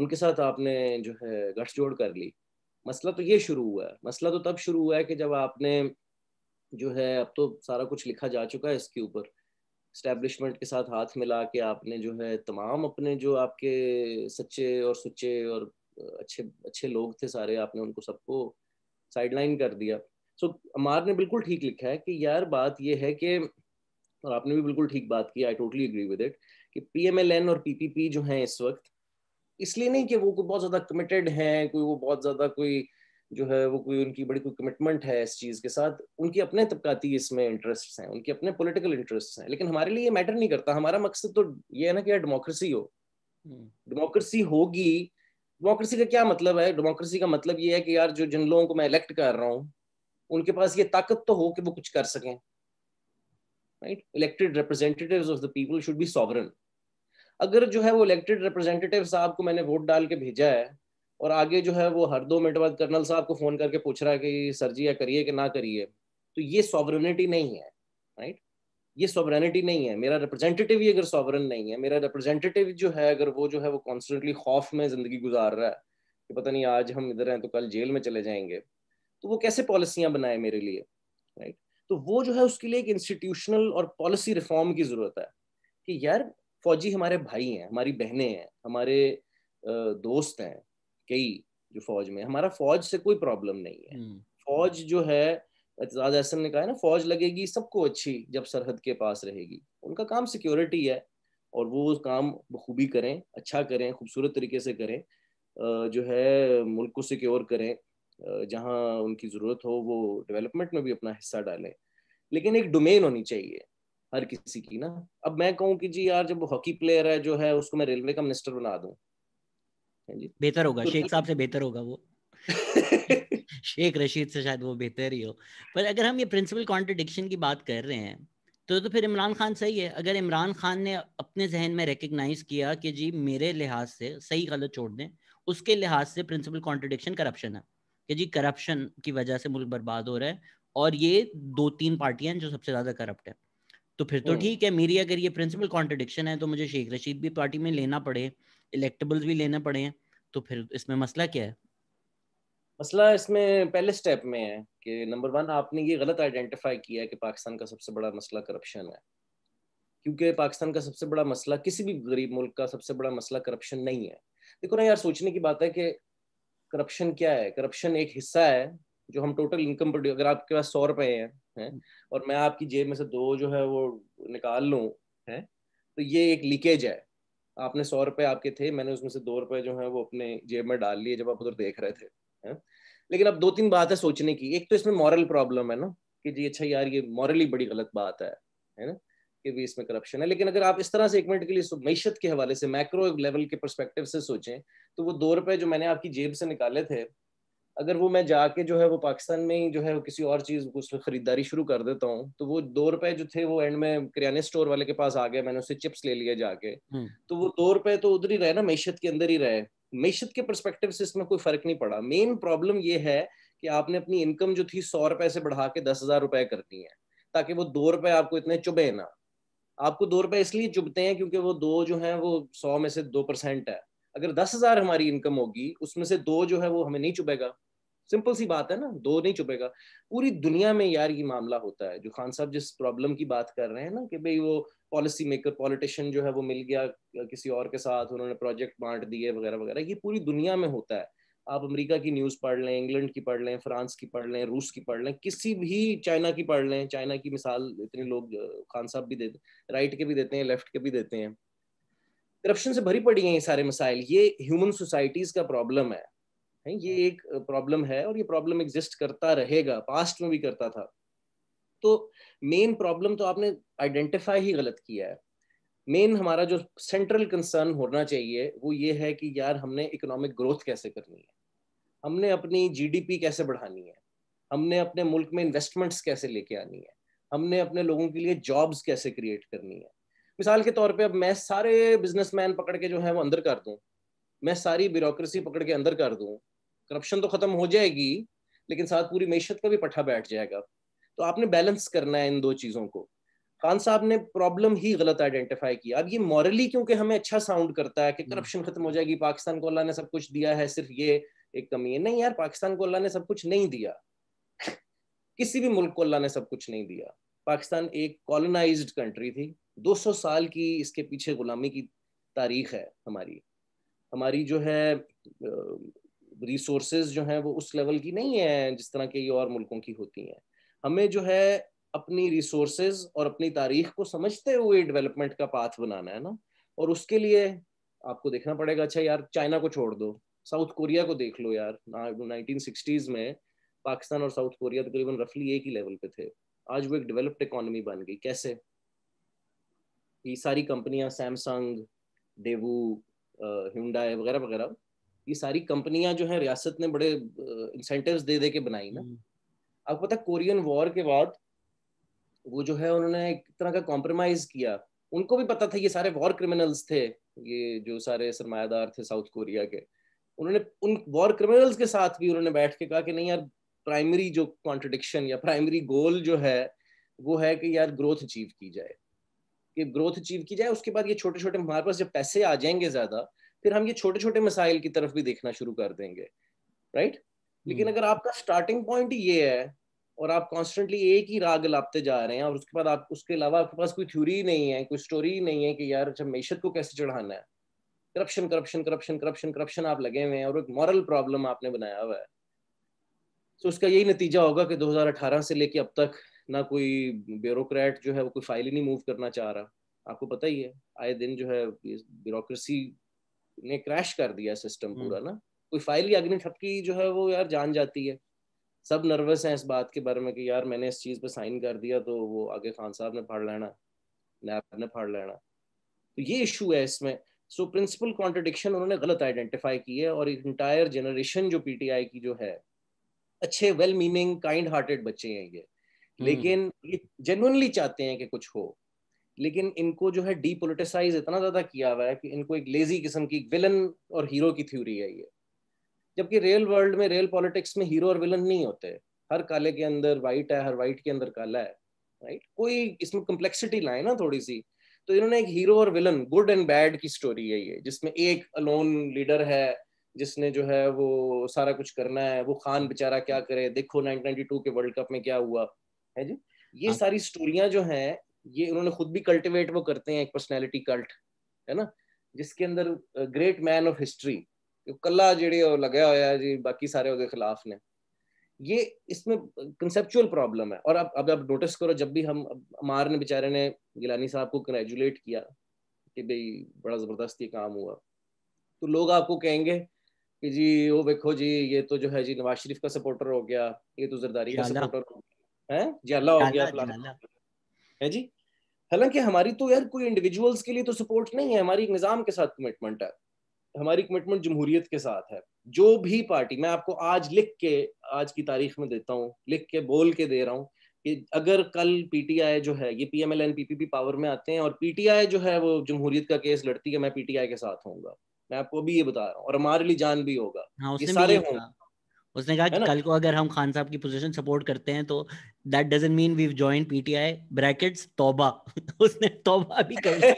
उनके साथ आपने जो है गठजोड़ कर ली। मसला तो ये शुरू हुआ है, मसला तो तब शुरू हुआ है कि जब आपने जो है, अब तो सारा कुछ लिखा जा चुका है इसके ऊपर, एस्टैब्लिशमेंट के साथ हाथ मिला के आपने जो है तमाम अपने जो आपके सच्चे और सुच्चे और अच्छे अच्छे लोग थे सारे, आपने उनको सबको साइडलाइन कर दिया। सो अम्मार ने बिल्कुल ठीक लिखा है कि यार बात यह है कि, और आपने भी बिल्कुल ठीक बात की, I totally agree with it, कि पीएमएलएन और पीपीपी जो हैं इस वक्त, इसलिए नहीं कि वो कोई बहुत ज़्यादा कमिटेड हैं, कोई वो बहुत ज़्यादा कोई जो है वो कोई उनकी बड़ी कोई कमिटमेंट है इस चीज़ के साथ, उनकी अपने तबकाती इसमें इंटरेस्ट्स हैं, उनके अपने पॉलिटिकल इंटरेस्ट्स हैं, लेकिन हमारे लिए ये मैटर नहीं करता। हमारा मकसद तो ये है ना कि यार डेमोक्रेसी हो, डेमोक्रेसी होगी। डेमोक्रेसी का क्या मतलब है? डेमोक्रेसी का मतलब ये है कि यार जो जिन लोगों को मैं इलेक्ट कर रहा हूँ उनके पास ये ताकत तो हो कि वो कुछ कर सकें, right? Elected representatives of the people should be sovereign. अगर जो है वो इलेक्टेड रिप्रेजेंटेटिव साहब को मैंने वोट डाल के भेजा है और आगे जो है वो हर दो मिनट बाद कर्नल साहब को फोन करके पूछ रहा है कि सर जी या करिए कि ना करिए, तो ये सॉवरेनिटी नहीं है, राइट? ये सॉवरेनिटी नहीं है। मेरा रिप्रेजेंटेटिव ही अगर सॉवरन नहीं है, मेरा रिप्रेजेंटेटिव जो है अगर वो जो है वो कॉन्स्टेंटली खौफ में जिंदगी गुजार रहा है कि पता नहीं आज हम इधर हैं तो कल जेल में चले जाएंगे, तो वो कैसे पॉलिसियाँ बनाए मेरे लिए, राइट? तो वो जो है उसके लिए एक इंस्टीट्यूशनल और पॉलिसी रिफॉर्म की जरूरत है कि यार फौजी हमारे भाई हैं, हमारी बहनें हैं, हमारे दोस्त हैं कई जो फौज में, हमारा फौज से कोई प्रॉब्लम नहीं है। hmm. फौज जो है, एतजाज अहसन ने कहा है ना, फौज लगेगी सबको अच्छी जब सरहद के पास रहेगी। उनका काम सिक्योरिटी है और वो काम बखूबी करें, अच्छा करें, खूबसूरत तरीके से करें, जो है मुल्क को सिक्योर करें, जहाँ उनकी ज़रूरत हो वो डेवलपमेंट में भी अपना हिस्सा डालें, लेकिन एक डोमेन होनी चाहिए हर किसी की ना। अब मैं कहूँ कि जी यार जब हॉकी प्लेयर है जो है उसको मैं रेलवे का मिनिस्टर बना दूं, बेहतर होगा, तो शेख साहब से बेहतर होगा वो शेख रशीद से शायद वो बेहतर ही हो। पर अगर हम ये प्रिंसिपल कॉन्ट्रडिक्शन की बात कर रहे हैं तो तो फिर इमरान खान सही है। अगर इमरान खान ने अपने जहन में रिकग्नाइज किया कि जी मेरे लिहाज से, सही गलत छोड़ दें, उसके लिहाज से प्रिंसिपल कॉन्ट्रडिक्शन करप्शन है कि जी करप्शन की वजह से मुल्क बर्बाद हो रहा है और ये दो तीन पार्टियां जो सबसे ज्यादा करप्ट है, तो फिर तो ठीक है। मेरी अगर ये प्रिंसिपल कॉन्ट्रडिक्शन है तो मुझे शेख रशीद भी पार्टी में लेना पड़े, इलेक्टेबल्स भी लेना पड़े, तो फिर इसमें मसला क्या है? मसला इसमें पहले स्टेप में है कि नंबर वन, आपने ये गलत आइडेंटिफाई किया है कि पाकिस्तान का सबसे बड़ा मसला करप्शन है, क्योंकि पाकिस्तान का सबसे बड़ा मसला, किसी भी गरीब मुल्क का सबसे बड़ा मसला करप्शन नहीं है। देखो ना यार, सोचने की बात है कि करप्शन क्या है। करप्शन एक हिस्सा है जो हम टोटल इनकम पर, अगर आपके पास सौ रुपए हैं है? और मैं आपकी जेब में से दो जो है वो निकाल लूं है, तो ये एक लीकेज है। आपने सौ रुपए आपके थे, मैंने उसमें से दो रुपए जो है वो अपने जेब में डाल लिए जब आप उधर देख रहे थे है? लेकिन अब दो तीन बात है सोचने की। एक तो इसमें मॉरल प्रॉब्लम है ना कि जी अच्छा यार ये मॉरली बड़ी गलत बात है है ना कि भी इसमें करप्शन है। लेकिन अगर आप इस तरह से एक मिनट के लिए मैशत के हवाले से, मैक्रो लेवल के परस्पेक्टिव से सोचें, तो वो दो रुपए जो मैंने आपकी जेब से निकाले थे, अगर वो मैं जाके जो है वो पाकिस्तान में ही जो है वो किसी और चीज़ कुछ खरीदारी शुरू कर देता हूँ, तो वो दो रुपए जो थे वो एंड में किराने स्टोर वाले के पास आ गए, मैंने उससे चिप्स ले लिए जाके, तो वो दो रुपए तो उधर ही रहे ना, मैशत के अंदर ही रहे। मैशत के परस्पेक्टिव से इसमें कोई फर्क नहीं पड़ा। मेन प्रॉब्लम ये है कि आपने अपनी इनकम जो थी सौ रुपए से बढ़ा के दस हजार रुपए करनी है ताकि वो दो रुपए आपको इतने चुभे ना। आपको दो रुपए इसलिए चुभते हैं क्योंकि वो दो जो है वो सौ में से दो परसेंट है। अगर दस हजार हमारी इनकम होगी उसमें से दो जो है वो हमें नहीं चुभेगा, सिंपल सी बात है ना, दो नहीं चुभेगा। पूरी दुनिया में यार ये मामला होता है। जो खान साहब जिस प्रॉब्लम की बात कर रहे हैं ना कि भाई वो पॉलिसी मेकर पॉलिटिशियन जो है वो मिल गया किसी और के साथ, उन्होंने प्रोजेक्ट बांट दिए वगैरह वगैरह, ये पूरी दुनिया में होता है। आप अमेरिका की न्यूज़ पढ़ लें, इंग्लैंड की पढ़ लें, फ्रांस की पढ़ लें, रूस की पढ़ लें, किसी भी चाइना की पढ़ लें। चाइना की मिसाल इतने लोग खान साहब भी देते हैं, राइट के भी देते हैं, लेफ्ट के भी देते हैं। करप्शन से भरी पड़ी हैं ये सारे मसाइल। ये ह्यूमन सोसाइटीज़ का प्रॉब्लम है, ये एक प्रॉब्लम है और ये प्रॉब्लम एग्जिस्ट करता रहेगा, पास्ट में भी करता था। तो मेन प्रॉब्लम तो आपने आइडेंटिफाई ही गलत किया है। मेन हमारा जो सेंट्रल कंसर्न होना चाहिए वो ये है कि यार हमने इकोनॉमिक ग्रोथ कैसे करनी है, हमने अपनी जीडीपी कैसे बढ़ानी है, हमने अपने मुल्क में इन्वेस्टमेंट्स कैसे लेके आनी है, हमने अपने लोगों के लिए जॉब्स कैसे क्रिएट करनी है। मिसाल के तौर पे अब मैं सारे बिजनेसमैन पकड़ के जो है वो अंदर कर दूँ, मैं सारी ब्यूरोक्रेसी पकड़ के अंदर कर दूँ, करप्शन तो खत्म हो जाएगी लेकिन साथ पूरी मैशत का भी पट्ठा बैठ जाएगा। तो आपने बैलेंस करना है इन दो चीज़ों को। खान साहब ने प्रॉब्लम ही गलत आइडेंटिफाई किया। अब ये मॉरली क्योंकि हमें अच्छा साउंड करता है कि करप्शन खत्म हो जाएगी, पाकिस्तान को अल्लाह ने सब कुछ दिया है, सिर्फ ये एक कमी है। नहीं यार, पाकिस्तान को अल्लाह ने सब कुछ नहीं दिया, किसी भी मुल्क को अल्लाह ने सब कुछ नहीं दिया। पाकिस्तान एक कॉलोनाइज्ड कंट्री थी, दो सौ साल की इसके पीछे गुलामी की तारीख है हमारी। हमारी जो है रिसोर्सेज जो हैं वो उस लेवल की नहीं है जिस तरह के ये और मुल्कों की होती हैं। हमें जो है अपनी रिसोर्सेज और अपनी तारीख को समझते हुए डेवलपमेंट का पाथ बनाना है ना, और उसके लिए आपको देखना पड़ेगा। अच्छा यार, चाइना को छोड़ दो, साउथ कोरिया को देख लो यार। नाइनटीन सिक्सटीज में पाकिस्तान और साउथ कोरिया तकरीबन रफली एक ही लेवल पे थे, आज वो एक डेवलप्ड इकोनॉमी बन गई। कैसे? ये सारी कंपनियां सैमसंग, डेवू, हुंडई वगैरह वगैरह, ये सारी कंपनियां जो है रियासत ने बड़े इंसेंटिव्स दे दे के बनाई ना। आपको पता कोरियन वॉर के बाद वो जो है उन्होंने एक तरह का कॉम्प्रोमाइज किया। उनको भी पता था ये सारे वॉर क्रिमिनल्स थे, ये जो सारे सरमायादार थे साउथ कोरिया के। उन्होंने उन वॉर क्रिमिनल्स के साथ भी उन्होंने बैठ के कहा कि नहीं यार, प्राइमरी जो कॉन्ट्रडिक्शन या प्राइमरी गोल जो है वो है कि यार ग्रोथ अचीव की जाए, कि ग्रोथ अचीव की जाए। उसके बाद ये छोटे छोटे, हमारे पास जब पैसे आ जाएंगे ज्यादा, फिर हम ये छोटे छोटे मसाइल की तरफ भी देखना शुरू कर देंगे, राइट। लेकिन अगर आपका स्टार्टिंग पॉइंट ये है और आप कॉन्स्टेंटली एक ही राग लापते जा रहे हैं और उसके बाद आप, उसके अलावा आपके पास कोई थ्योरी नहीं है, कोई स्टोरी नहीं है कि यार अच्छा मैशत को कैसे चढ़ाना है, corruption corruption corruption corruption corruption आप लगे हुए हैं और एक मॉरल प्रॉब्लम आपने बनाया हुआ है। तो उसका यही नतीजा होगा कि दो हज़ार अठारह से लेके अब तक ना कोई ब्यूरोक्रेट जो है वो कोई फाइल ही नहीं मूव करना चाह रहा। आपको पता ही है, आए दिन जो है ब्यूरोक्रेसी ने क्रैश कर दिया सिस्टम पूरा ना, कोई फाइल ही अग्नि ठपकी जो है वो यार जान जाती है। सब नर्वस हैं इस बात के बारे में कि यार मैंने इस चीज़ पे साइन कर दिया तो वो आगे खान साहब ने फाड़ लेना, नैब ने फाड़ लेना। तो ये इशू है इसमें। सो प्रिंसिपल कॉन्ट्रडिक्शन उन्होंने गलत आइडेंटिफाई की है और एक इंटायर जनरेशन जो पीटीआई की जो है, अच्छे वेल मीनिंग काइंड हार्टेड बच्चे हैं ये, लेकिन ये जेन्युइनली चाहते हैं कि कुछ हो, लेकिन इनको जो है डीपोलिटिसाइज इतना ज़्यादा किया हुआ है कि इनको एक लेजी किस्म की विलन और हीरो की थ्योरी है ये। जबकि रियल वर्ल्ड में, रियल पॉलिटिक्स में हीरो और विलन नहीं होते। हर काले के अंदर वाइट है, हर वाइट के अंदर काला है, राइट। कोई इसमें कम्प्लेक्सिटी लाए ना थोड़ी सी। तो इन्होंने एक हीरो और विलन, गुड एंड बैड की स्टोरी है ये, जिसमें एक अलोन लीडर है जिसने जो है वो सारा कुछ करना है। वो खान बेचारा क्या करे, देखो नाइनटीन नाइंटी टू के वर्ल्ड कप में क्या हुआ है जी। ये सारी स्टोरियाँ जो है ये इन्होंने खुद भी कल्टिवेट वो करते हैं, एक पर्सनैलिटी कल्ट है ना, जिसके अंदर ग्रेट मैन ऑफ हिस्ट्री कला जेड़ी लगे होया जी बाकी सारे उसके खिलाफ ने। ये इसमें कंसेप्चुअल प्रॉब्लम है। और अब अब आप नोटिस करो, जब भी हम, अमार ने बेचारे ने गिलानी साहब को कंग्रेचुलेट किया कि भाई बड़ा जबरदस्त ये काम हुआ, तो लोग आपको कहेंगे कि जी वो देखो जी ये तो जो है जी नवाज शरीफ का सपोर्टर हो गया, ये तो जरदारी का सपोर्टर हो गया, है जी अल्लाह हो गया है जी। हालांकि हमारी तो यार कोई इंडिविजुअल्स के लिए तो सपोर्ट नहीं है, हमारी एक निज़ाम के साथ कमिटमेंट है, हमारी कमिटमेंट जमहूरियत के साथ है। जो भी पार्टी, मैं आपको आज लिख के, आज की तारीख में देता हूँ, लिख के बोल के दे रहा हूँ कि अगर कल पीटीआई जो है, ये पीएमएलएन पीपीपी पावर में आते हैं और पीटीआई जो है वो जमहूरियत का केस लड़ती है, मैं पीटीआई के साथ होऊंगा। मैं आपको अभी ये बता रहा हूँ। और अम्मार अली जान भी होगा, हाँ, ये सारे होंगे। उसने कहा कि कल को अगर हम खान साहब की पोजीशन सपोर्ट करते हैं तो that doesn't mean we have joined PTI brackets तौबा। उसने तौबा भी कर दी,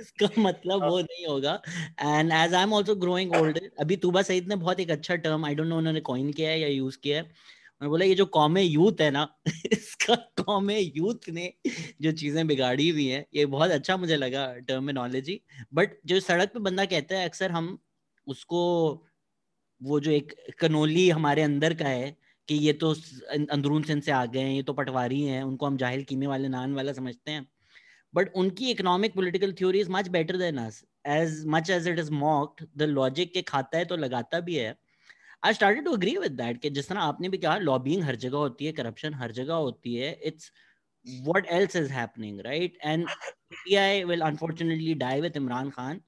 इसका मतलब वो नहीं होगा। And as I am also growing older, अभी तौबा सईद ने बहुत एक अच्छा टर्म, आई डोंट नो उन्होंने कॉइन किया है या यूज किया है, उन्होंने बोला ये जो कौमे यूथ है ना, इसका कौमे यूथ ने जो चीजें बिगाड़ी हुई है, ये बहुत अच्छा मुझे लगा टर्मिनोलॉजी। बट जो सड़क पे बंदा कहता है अक्सर, हम उसको वो जो एक कनोली हमारे अंदर का है कि ये तो अंदरून से इनसे आ गए हैं, ये तो पटवारी हैं, उनको हम जाहिल कीमे वाले नान वाला समझते हैं, बट उनकी economic political theory is much better than us as much as it is mocked, the logic के खाता है तो लगाता भी है। I started to agree with that कि जिस तरह आपने भी कहा लॉबिंग हर जगह होती है, करप्शन हर जगह होती है, it's what else is happening, right? And P P I will unfortunately die with Imran Khan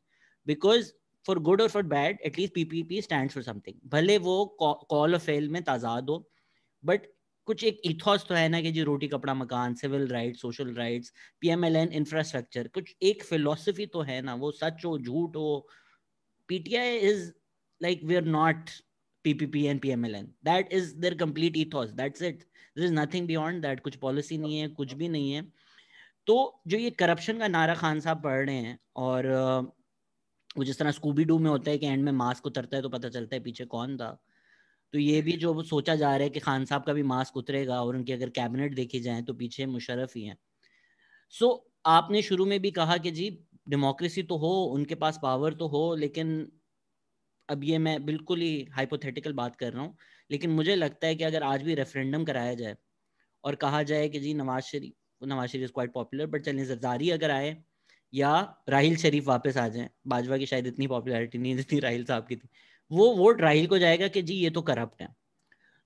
because for good or for bad, at least P P P stands for something. भले वो call or fail में ताज़ाद हो, but कुछ एक ethos तो है ना कि जी रोटी कपड़ा मकान, civil rights, social rights, P M L N infrastructure, कुछ एक philosophy तो है ना, वो सच हो झूठ हो। P T I is like we are not P P P and P M L N. That is their complete ethos. That's it. There is nothing beyond that. कुछ पॉलिसी नहीं है, कुछ भी नहीं है। तो जो ये करप्शन का नारा खान साहब पढ़ रहे हैं और वो जिस तरह स्कूबी डू में होता है कि एंड में मास्क उतरता है तो पता चलता है पीछे कौन था, तो ये भी जो सोचा जा रहा है कि खान साहब का भी मास्क उतरेगा और उनकी अगर कैबिनेट देखी जाए तो पीछे मुशर्रफ ही हैं। सो so, आपने शुरू में भी कहा कि जी डेमोक्रेसी तो हो, उनके पास पावर तो हो, लेकिन अब ये मैं बिल्कुल ही हाइपोथेटिकल बात कर रहा हूँ, लेकिन मुझे लगता है कि अगर आज भी रेफरेंडम कराया जाए और कहा जाए कि जी Nawaz Sharif Nawaz Sharif is quite popular but चलिए जरदारी अगर आए या राहिल शरीफ वापस आ जाए, बाजवा की शायद इतनी पॉपुलैरिटी नहीं जितनी राहिल साहब की थी, वो वोट राहिल को जाएगा कि जी ये तो करप्ट है।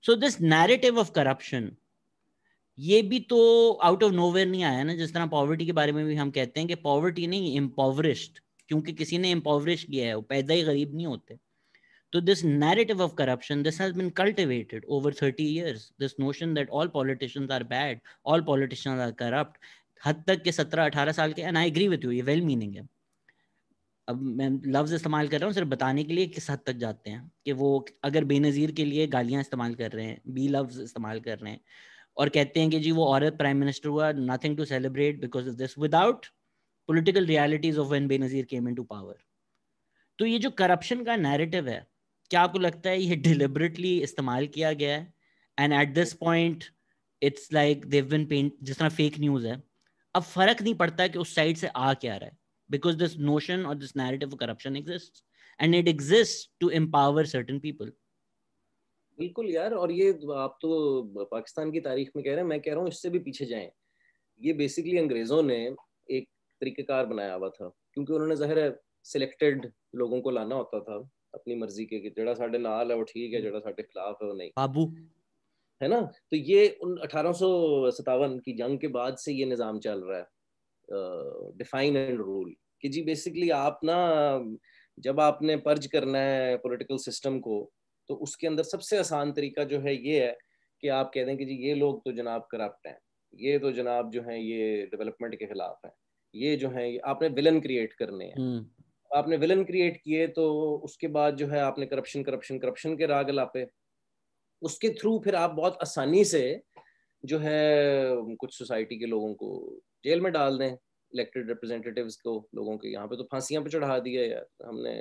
So this narrative of corruption ये भी तो आउट ऑफ नोवेयर नहीं आया ना, जिस तरह पॉवर्टी के बारे में भी हम कहते हैं कि पॉवर्टी नहीं एम्पावरिश्ड, क्योंकि किसी ने एम्पावरिश किया है, वो पैदा ही गरीब नहीं होते। So this narrative of corruption, this has been cultivated over thirty years. This notion that all politicians are bad, all politicians are corrupt. हद तक के सत्रह अठारह साल के, and I agree with you, ये well-meaning है। अब मैं लफ्ज़ इस्तेमाल कर रहा हूँ सिर्फ बताने के लिए किस हद तक जाते हैं कि वो अगर बेनज़ीर के लिए गालियाँ इस्तेमाल कर रहे हैं, बी लफ्ज़ इस्तेमाल कर रहे हैं और कहते हैं कि जी वो औरत प्राइम मिनिस्टर हुआ, nothing to celebrate because of this, without political realities of when Benazir came into power. तो ये जो करप्शन का नैरेटिव है, क्या आपको लगता है ये डिलिबरेटली इस्तेमाल किया गया है? And at this point it's like they have been paint, जिस तरह फेक न्यूज़ है, अब फर्क नहीं पड़ता कि उस साइड से आ क्या रहा है, बिकॉज दिस नोशन और this narrative of corruption exists and it exists to empower certain people. बिल्कुल यार, और ये आप तो पाकिस्तान की तारीख में कह रहे हैं, मैं कह रहा हूँ इससे भी पीछे जाएं। ये बेसिकली अंग्रेजों ने एक तरीकेकार बनाया हुआ था, क्योंकि उन्होंने ज़ाहिर है सिलेक्टेड लोगों को लाना होता था अपनी मर्जी के, कि जड़ा साडे नाल है वो ठीक है, जड़ा साडे खिलाफ है वो नहीं, बाबू है ना। तो ये उन अठारह सौ सतावन की जंग के बाद से ये निज़ाम चल रहा है, डिफाइन एंड रूल, कि जी बेसिकली आप ना जब आपने पर्ज करना है पॉलिटिकल सिस्टम को तो उसके अंदर सबसे आसान तरीका जो है ये है कि आप कह दें कि जी ये लोग तो जनाब करप्ट हैं, ये तो जनाब जो हैं ये डेवलपमेंट के खिलाफ हैं, ये जो हैं, आपने विलन क्रिएट करने हैं, आपने विलन क्रिएट किए तो उसके बाद जो है आपने करप्शन करप्शन करप्शन के राग लापे, उसके थ्रू फिर आप बहुत आसानी से जो है कुछ सोसाइटी के लोगों को जेल में डाल दें, इलेक्टेड रिप्रेजेंटेटिव्स को लोगों के, यहाँ पे तो फांसियां पे चढ़ा दिया यार हमने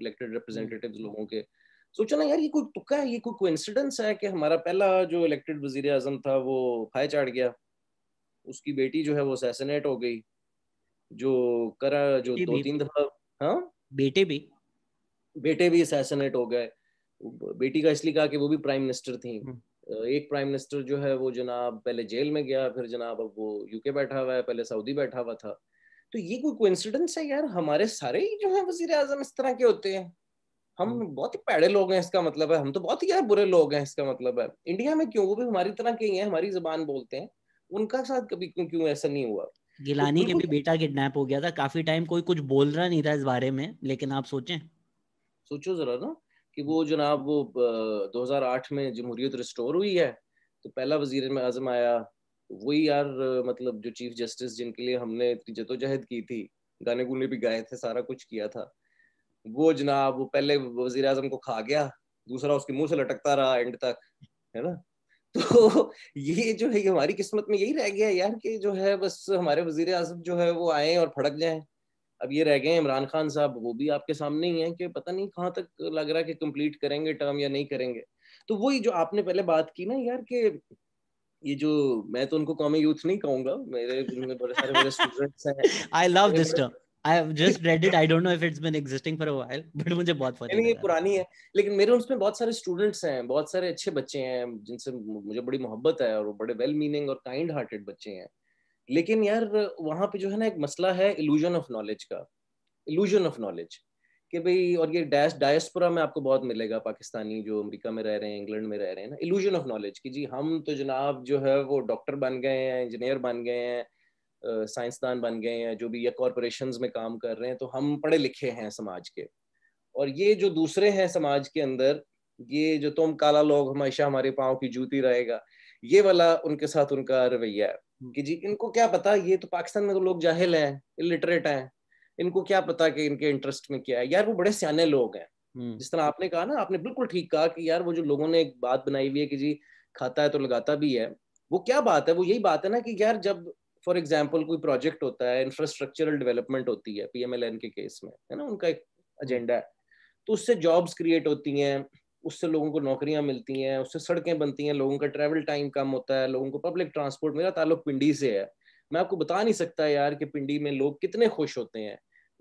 इलेक्टेड रिप्रेजेंटेटिव्स लोगों के। सोचो ना यार, ये कोई तुक्का है, ये कोई कोइंसिडेंस है कि हमारा पहला जो इलेक्टेड वजीर आजम था वो फाय चाढ़ गया, उसकी बेटी जो है वो असैसिनेट हो गई, जो करा जो दो तीन दफा हाँ बेटे भी बेटे भी असैसिनेट हो गए, बेटी का इसलिए कहा कि वो भी प्राइम मिनिस्टर थी, एक प्राइम मिनिस्टर जो है वो जनाब पहले जेल में गया, फिर जनाब अब वो यूके बैठा हुआ है, पहले सऊदी बैठा हुआ था। तो ये कोई कोइंसिडेंस है यार, हमारे सारे ही जो है वजीर आजम इस तरह के होते हैं, हम बहुत ही पैड़े लोग हैं इसका मतलब है, हम तो बहुत ही यार बुरे लोग हैं इसका मतलब है। इंडिया में क्यों, वो भी हमारी तरह के ही है, हमारी जबान बोलते हैं, उनका साथ कभी क्यों ऐसा नहीं हुआ। गिलानी के भी बेटा किडनैप हो गया था, काफी टाइम कोई कुछ बोल रहा नहीं था इस बारे में, लेकिन आप सोचें, सोचो जरा ना कि वो जनाब वो दो हज़ार आठ में जमहूरियत रिस्टोर हुई है तो पहला वजीर आजम आया, वही यार मतलब जो चीफ जस्टिस जिनके लिए हमने इतनी जदोजहद की थी, गाने गुने भी गाए थे, सारा कुछ किया था, वो जनाब वो पहले वजीर आजम को खा गया, दूसरा उसके मुंह से लटकता रहा एंड तक, है ना। तो ये जो है हमारी किस्मत में यही रह गया यार कि जो है बस हमारे वजीर आज़म जो है वो आए और फड़क जाएं। अब ये रह गए इमरान खान साहब, वो भी आपके सामने ही हैं कि पता नहीं कहाँ तक लग रहा है कि कंप्लीट करेंगे टर्म या नहीं करेंगे। तो वही जो आपने पहले बात की ना यार कि ये जो, मैं तो उनको कौमी यूथ नहीं कहूँगा, मेरे बड़े सारे मेरे स्टूडेंट्स हैं, I love this term, I have just read it. I don't know if it's been existing for a while, but मुझे बहुत funny लगा। ये पुरानी है, लेकिन मेरे उसमें बहुत सारे स्टूडेंट्स हैं, बहुत सारे अच्छे बच्चे हैं जिनसे मुझे बड़ी मोहब्बत है और वो बड़े वेल मीनिंग और काइंड हार्टेड बच्चे हैं। लेकिन यार वहाँ पे जो है ना एक मसला है इल्यूजन ऑफ नॉलेज का, इल्यूजन ऑफ नॉलेज कि भाई, और ये डायस्पोरा में आपको बहुत मिलेगा, पाकिस्तानी जो अमेरिका में रह रहे हैं, इंग्लैंड में रह रहे हैं ना, इल्यूजन ऑफ नॉलेज कि जी हम तो जनाब जो है वो डॉक्टर बन गए हैं, इंजीनियर बन गए हैं, साइंसदान बन गए हैं जो भी, या कॉरपोरेशंस में काम कर रहे हैं, तो हम पढ़े लिखे हैं समाज के। और ये जो दूसरे हैं समाज के अंदर, ये जो तुम काला लोग हमेशा हमारे पाँव की जूती रहेगा, ये वाला उनके साथ उनका रवैया है कि जी इनको क्या पता, ये तो पाकिस्तान में तो लोग जाहिल हैं, इलिटरेट हैं, इनको क्या पता कि इनके इंटरेस्ट में क्या है। यार वो बड़े सियाने लोग हैं, जिस तरह आपने कहा ना, आपने बिल्कुल ठीक कहा कि यार वो जो लोगों ने एक बात बनाई हुई है कि जी खाता है तो लगाता भी है, वो क्या बात है, वो यही बात है ना कि यार जब फॉर एग्जाम्पल कोई प्रोजेक्ट होता है, इंफ्रास्ट्रक्चरल डेवलपमेंट होती है, पीएमएलएन के केस में है ना, उनका एक एजेंडा है, तो उससे जॉब्स क्रिएट होती हैं, उससे लोगों को नौकरियां मिलती हैं, उससे सड़कें बनती हैं, लोगों का ट्रैवल टाइम कम होता है, लोगों को पब्लिक ट्रांसपोर्ट। मेरा ताल्लुक पिंडी से है, मैं आपको बता नहीं सकता यार कि पिंडी में लोग कितने खुश होते हैं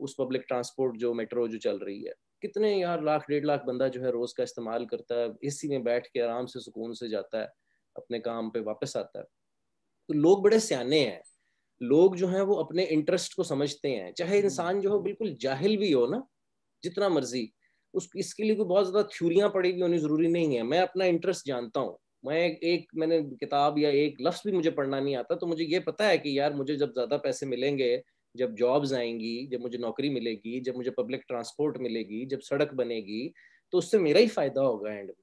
उस पब्लिक ट्रांसपोर्ट जो मेट्रो जो चल रही है, कितने यार लाख डेढ़ लाख बंदा जो है रोज का इस्तेमाल करता है, एसी में बैठ के आराम से सुकून से जाता है, अपने काम पे वापस आता है। तो लोग बड़े सियाने हैं, लोग जो हैं वो अपने इंटरेस्ट को समझते हैं, चाहे इंसान जो हो बिल्कुल जाहिल भी हो ना जितना मर्जी, उस इसके लिए कोई बहुत ज़्यादा थ्योरियाँ पड़ी भी होनी ज़रूरी नहीं है। मैं अपना इंटरेस्ट जानता हूँ, मैं एक मैंने किताब या एक लफ्ज़ भी मुझे पढ़ना नहीं आता, तो मुझे ये पता है कि यार मुझे जब ज़्यादा पैसे मिलेंगे, जब जॉब्स आएंगी, जब मुझे नौकरी मिलेगी, जब मुझे पब्लिक ट्रांसपोर्ट मिलेगी, जब सड़क बनेगी, तो उससे मेरा ही फ़ायदा होगा एंड में,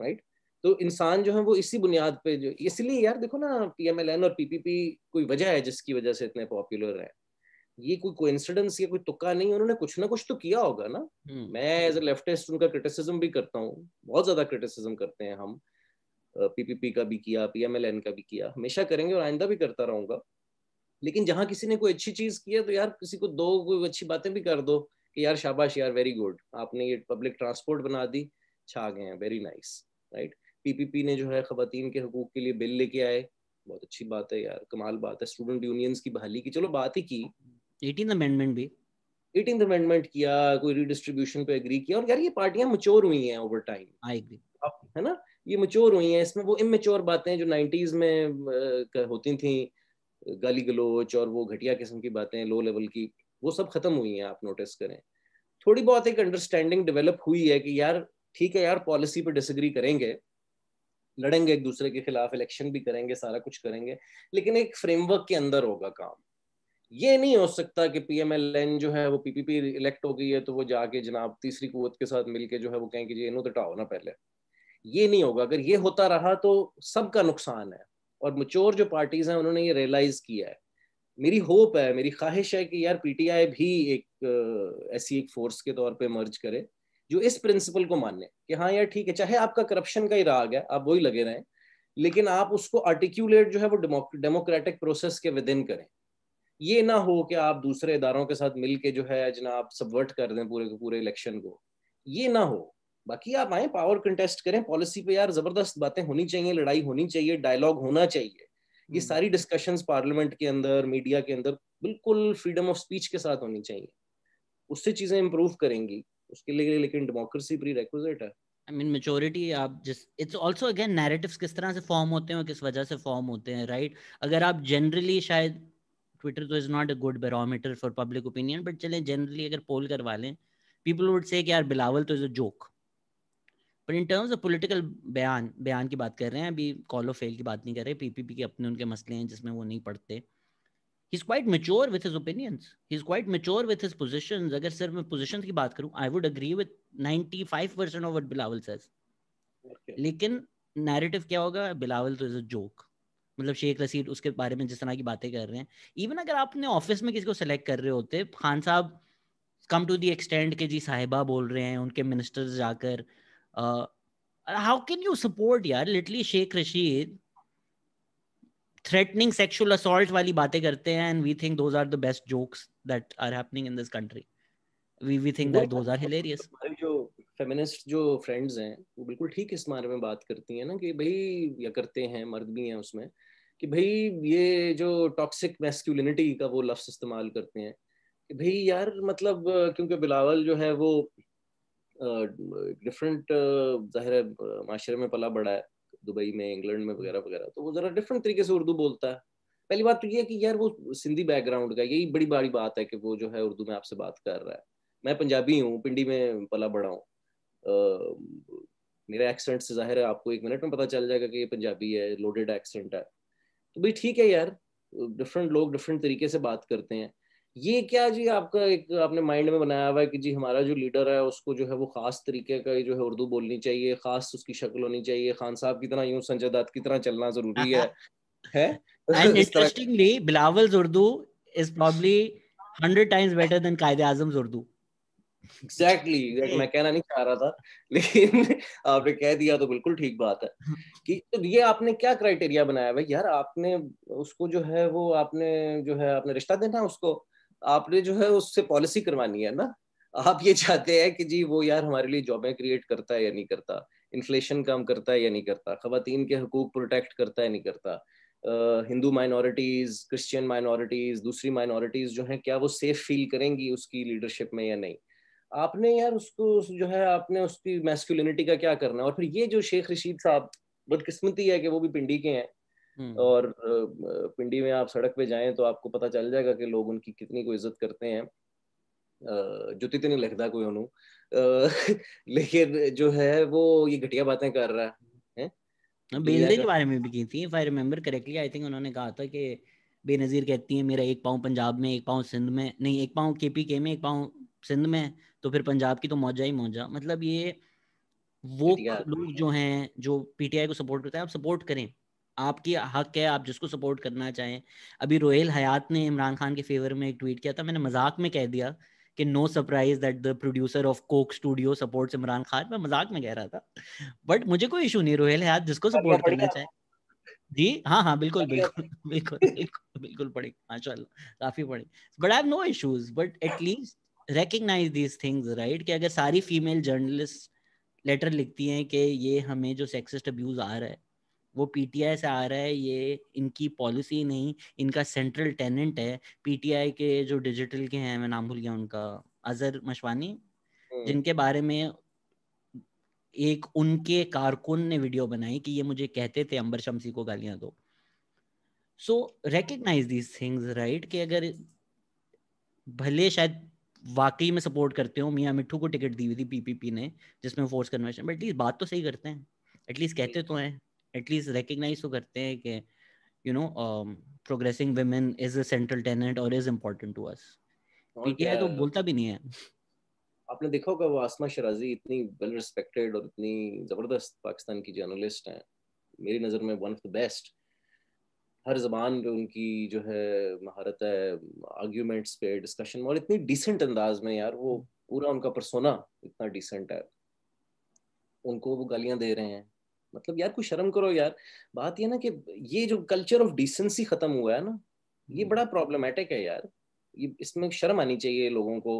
राइट। तो इंसान जो है वो इसी बुनियाद पे जो, इसलिए यार देखो ना पीएमएलएन और पीपीपी कोई वजह है जिसकी वजह से इतने पॉपुलर हैं, ये कोई कोइंसिडेंस या कोई तुक्का नहीं, उन्होंने कुछ ना कुछ तो किया होगा ना। मैं एज ए लेफ्टिस्ट उनका क्रिटिसिज्म भी करता हूँ, बहुत ज्यादा क्रिटिसिज्म करते हैं हम, पीपीपी का भी किया, पीएमएलएन का भी किया, हमेशा करेंगे और आइंदा भी करता रहूंगा। लेकिन जहाँ किसी ने कोई अच्छी चीज की है तो यार किसी को दो, कोई अच्छी बातें भी कर दो कि यार शाबाश यार, वेरी गुड, आपने ये पब्लिक ट्रांसपोर्ट बना दी, छा गए हैं, वेरी नाइस, राइट। पीपीपी ने जो है खवातीन के हकूक के लिए बिल लेके आए, बहुत अच्छी बात है यार, कमाल बात है। स्टूडेंट यूनियंस की बहाली की, चलो बात ही की, एटीन्थ अमेंडमेंट भी, एटीन्थ अमेंडमेंट किया, कोई रीडिस्ट्रीब्यूशन पे एग्री किया। और यार ये पार्टियां मैच्योर हुई हैं ओवर टाइम, आई एग्री, है ना, ये मैच्योर हुई हैं, इसमें वो इमेच्योर बातें जो नाइन्टीज में होती थी, गाली गलोच और वो घटिया किस्म की बातें लो लेवल की, वो सब खत्म हुई हैं। आप नोटिस करें थोड़ी बहुत एक अंडरस्टैंडिंग डेवलप हुई है कि यार ठीक है यार, पॉलिसी पर डिसएग्री करेंगे, लड़ेंगे एक दूसरे के खिलाफ, इलेक्शन भी करेंगे, सारा कुछ करेंगे, लेकिन एक फ्रेमवर्क के अंदर होगा काम। ये नहीं हो सकता कि पीएमएलएन जो है वो पीपीपी इलेक्ट हो गई है तो वो जाके जनाब तीसरी कुव्वत के साथ मिलके जो है वो कहें कि जी इन्हों तो हटाओ ना पहले, ये नहीं होगा। अगर ये होता रहा तो सबका नुकसान है। और मैच्योर जो पार्टीज हैं उन्होंने ये रियलाइज किया है। मेरी होप है, मेरी ख्वाहिश है कि यार पीटीआई भी एक ऐसी एक फोर्स के तौर पर मर्ज करे जो इस प्रिंसिपल को माने कि हाँ यार ठीक है, चाहे आपका करप्शन का ही राग है, आप वही लगे रहें, लेकिन आप उसको आर्टिक्यूलेट जो है वो डेमोक्रेटिक प्रोसेस के विदिन करें। ये ना हो कि आप दूसरे इदारों के साथ मिलके जो है जनाब सबवर्ट कर दें पूरे के पूरे इलेक्शन को, ये ना हो। बाकी आप आए, पावर कंटेस्ट करें, पॉलिसी पे यार जबरदस्त बातें होनी चाहिए, लड़ाई होनी चाहिए, डायलॉग होना चाहिए। ये सारी डिस्कशंस पार्लियामेंट के अंदर, मीडिया के अंदर बिल्कुल फ्रीडम ऑफ स्पीच के साथ होनी चाहिए, उससे चीजें इम्प्रूव करेंगी। उसके लिए लेकिन डेमोक्रेसी प्रीरेक्विजिट है। I mean majority, आप जिस, it's also again narratives किस तरह से फॉर्म होते हैं और किस वजह से फॉर्म होते हैं, राइट। अगर आप जनरली, शायद ट्विटर तो is not a good barometer for public opinion, but चलें जनरली अगर पोल करवा लें, पीपल वुड से यार बिलावल तो is a joke, but in terms of political बयान, बयान की बात कर रहे हैं, अभी कॉल ऑफ फेल की बात नहीं कर रहे, पीपीपी के अपने उनके मसले हैं जिसमें वो नहीं पढ़ते। He is quite mature with his opinions. He is quite mature with his positions. अगर सिर्फ मैं positions की बात करूं, I would agree with ninety-five percent of what Bilawal says. Okay. लेकिन narrative क्या होगा? Bilawal तो is a joke. मतलब शेख रसीद उसके बारे में जिस तरह की बातें कर रहे हैं, इवन अगर आपने ऑफिस में किसी को सेलेक्ट कर रहे होते, खान साहब कम टू दी एक्सटेंड के जी साहिबा बोल रहे हैं उनके मिनिस्टर्स जाकर, हाउ कैन यू सपोर्ट यार? Literally Sheikh Rashid threatening sexual assault वाली बातें करते हैं and we think those are the best jokes that are happening in this country. We we think that those are hilarious. हमारे जो feminist जो friends हैं वो बिल्कुल ठीक इस बारे में बात करती हैं ना कि भाई, या करते हैं, मर्द भी हैं उसमें, कि भाई ये जो toxic masculinity का वो लफ्ज़ इस्तेमाल करते हैं भाई यार मतलब क्योंकि बिलावल जो है वो डिफरेंट ज़ाहिर है माशरे में पला बड़ा है, दुबई में, इंग्लैंड में वगैरह वगैरह, तो वो जरा डिफरेंट तरीके से उर्दू बोलता है। पहली बात तो ये है कि यार वो सिंधी बैकग्राउंड का, यही बड़ी बड़ी बात है कि वो जो है उर्दू में आपसे बात कर रहा है। मैं पंजाबी हूँ, पिंडी में पला बड़ा हूँ, मेरा एक्सेंट से ज़ाहिर है आपको एक मिनट में पता चल जाएगा कि ये पंजाबी है, लोडेड एक्सेंट है। तो भाई ठीक है यार, डिफरेंट लोग डिफरेंट तरीके से बात करते हैं। ये क्या जी आपका एक आपने माइंड में बनाया हुआ है कि जी हमारा जो लीडर है उसको जो है वो खास तरीके का जो है उर्दू बोलनी चाहिए, खास उसकी शक्ल होनी चाहिए, खान साहब की तरह यूं, संजय दत्त की तरह चलना जरूरी है, है? And interestingly, Bilal's Urdu is probably hundred times better than कायदे आज़म Urdu. Exactly, मैं कहना नहीं चाह रहा था लेकिन आपने कह दिया तो बिल्कुल ठीक बात है कि तो ये आपने क्या क्राइटेरिया बनाया भाई यार, आपने उसको जो है वो आपने जो है आपने रिश्ता देना, उसको आपने जो है उससे पॉलिसी करवानी है ना। आप ये चाहते हैं कि जी वो यार हमारे लिए जॉबें क्रिएट करता है या नहीं करता, इन्फ्लेशन कम करता है या नहीं करता, खवातीन के हकूक प्रोटेक्ट करता है नहीं करता, आ, हिंदू माइनॉरिटीज, क्रिश्चियन माइनॉरिटीज, दूसरी माइनॉरिटीज जो हैं क्या वो सेफ फील करेंगी उसकी लीडरशिप में या नहीं। आपने यार उसको जो है आपने उसकी मैस्कुलिनिटी का क्या करना। और फिर ये जो शेख रशीद साहब, बदकिस्मती है कि वो भी पिंडी के हैं और पिंडी में आप सड़क पे जाएं तो आपको पता चल जाएगा कि लोग उनकी कितनी कोई इज्जत करते हैं, जुती तो नहीं लगता कोई उन्होंने, लेकिन जो है वो ये घटिया बातें कर रहा है। बेनजीर के बारे में भी की थी, I remember correctly, I think उन्होंने कहा था कि बेनजीर कहती है मेरा एक पाँव पंजाब में, एक पाँव सिंध में, नहीं एक पाँव केपीके में, एक पाँव सिंध में, तो फिर पंजाब की तो मौजा ही मौजा। मतलब ये वो लोग जो हैं जो पीटीआई को सपोर्ट करते हैं, आप सपोर्ट करें, आपकी हक है, आप जिसको सपोर्ट करना चाहें। अभी रोहेल हयात ने इमरान खान के फेवर में एक ट्वीट किया था, मैंने मजाक में कह दिया कि no surprise that the producer of Coke Studio supports Imran Khan, मैं मजाक में कह रहा था, बट मुझे कोई इशू नहीं, रोहेल हयात जिसको सपोर्ट करना चाहे। जी हाँ हाँ बिल्कुल बिल्कुल बिल्कुल बिल्कुल बिल्कुल पढ़े, माशाल्लाह काफी पढ़े, but I have no issues, but at least recognise these things, right. कि अगर सारी फीमेल जर्नलिस्ट लेटर लिखती हैं कि ये हमें जो सेक्सिस्ट अब्यूज आ रहा है वो पीटीआई से आ रहा है, ये इनकी पॉलिसी नहीं, इनका सेंट्रल टेनेंट है। पीटीआई के जो डिजिटल के हैं, मैं नाम भूल गया उनका, अजहर मशवानी, जिनके बारे में एक उनके कारकुन ने वीडियो बनाई कि ये मुझे कहते थे अंबर शमसी को गालियां दो। So recognise these things, right. कि अगर भले शायद वाकई में सपोर्ट करते हो, मियां मिट्ठू को टिकट दी हुई थी पीपीपी ने जिसमें फोर्स कन्वर्शन, बट एटलीस्ट बात तो सही करते हैं, एटलीस्ट कहते तो हैं, एटलीस्ट रिकग्नाइज तो करते हैं कि you know progressing women is a central tenant और is important to us. PTI तो बोलता भी नहीं है। आपने देखा होगा वो आसमा शराजी इतनी वेल रिस्पेक्टेड और इतनी जबरदस्त पाकिस्तान की जर्नलिस्ट हैं, मेरी नज़र में वन ऑफ द बेस्ट। हर जबान पे उनकी जो है महारत है, आर्ग्यूमेंट्स पे, डिस्कशन में, और इतनी डिसेंट अंदाज में यार वो पूरा उनका पर्सोना इतना डिसेंट है, उनको वो गालियाँ दे रहे हैं। मतलब यार कोई शर्म करो यार। बात ये ना कि ये जो कल्चर ऑफ डिसेंसी खत्म हुआ है ना, ये बड़ा प्रॉब्लमेटिक है यार, ये इसमें शर्म आनी चाहिए लोगों को।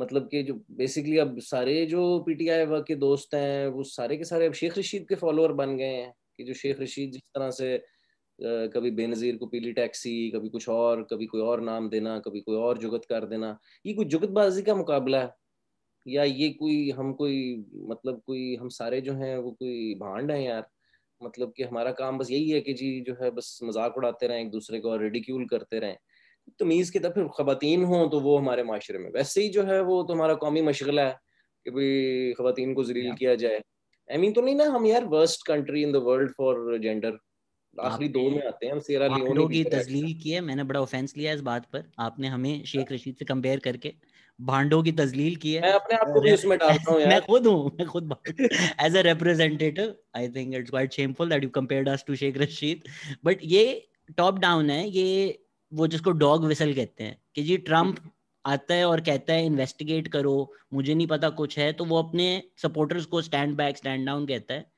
मतलब कि जो बेसिकली अब सारे जो पीटीआई के दोस्त हैं वो सारे के सारे अब शेख रशीद के फॉलोअर बन गए हैं कि जो शेख रशीद जिस तरह से कभी बेनजीर को पीली टैक्सी, कभी कुछ और, कभी कोई और नाम देना, कभी कोई और जुगत कर देना, ये कोई जुगतबाजी का मुकाबला है या ये कोई हम कोई मतलब कोई हम सारे जो हैं वो कोई भांड हैं यार। मतलब कि हमारा काम बस यही है कि जी जो है बस मजाक उड़ाते रहें एक दूसरे को और रिडिक्यूल करते रहें। तमीज़ के तब फिर ख़वातीन हों तो वो हमारे माशरे में वैसे ही जो है वो तो हमारा कौमी मशगला है कि भाई ख़वातीन को जलील किया जाए। आई मीन तो नहीं ना हम यार worst country in the world for gender, आखिरी दो में आते हैं हम। सेरा लियोन की तजलील की है, मैंने बड़ा ऑफेंस लिया इस बात पर, आपने हमें शेख रशीद से कंपेयर करके भांडों की तजलील की है। मैं अपने आप को भी उसमें डालता हूं यार, मैं खुद हूं, मैं खुद as a representative I think it's quite shameful that you compared us to Sheikh Rashid. But ये टॉप डाउन है, ये वो जिसको डॉग विसल कहते हैं कि जी ट्रम्प आता है और कहता है इन्वेस्टिगेट करो, मुझे नहीं पता कुछ है, तो वो अपने सपोर्टर्स को स्टैंड बैक स्टैंड डाउन कहता है,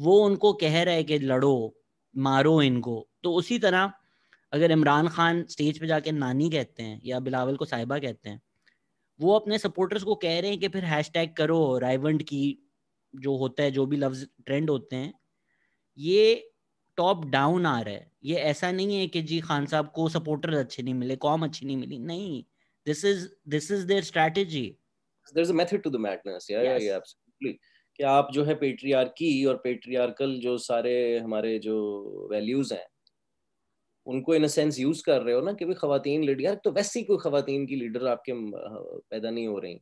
वो उनको कह रहा है कि लड़ो मारो इनको। तो उसी तरह अगर इमरान खान स्टेज पे जाके नानी कहते हैं या बिलावल को साहिबा कहते हैं, वो अपने सपोर्टर्स को कह रहे हैं कि फिर हैशटैग करो राइवंड की, जो होता है जो भी लफ्ज ट्रेंड होते हैं, ये टॉप डाउन आ रहा है। ये ऐसा नहीं है कि जी खान साहब को सपोर्टर्स अच्छे नहीं मिले, कौम अच्छी नहीं मिली, नहीं, This is this is their strategy. There's a method to the madness. Yeah, yes. yeah, yeah, absolutely. कि आप जो है patriarchy और patriarchal जो सारे हमारे जो values हैं, उनको in a sense use कर रहे हो ना कि भी ख़वातीन लीड यार तो वैसे ही कोई ख़वातीन की लीडर आपके पैदा नहीं हो रही,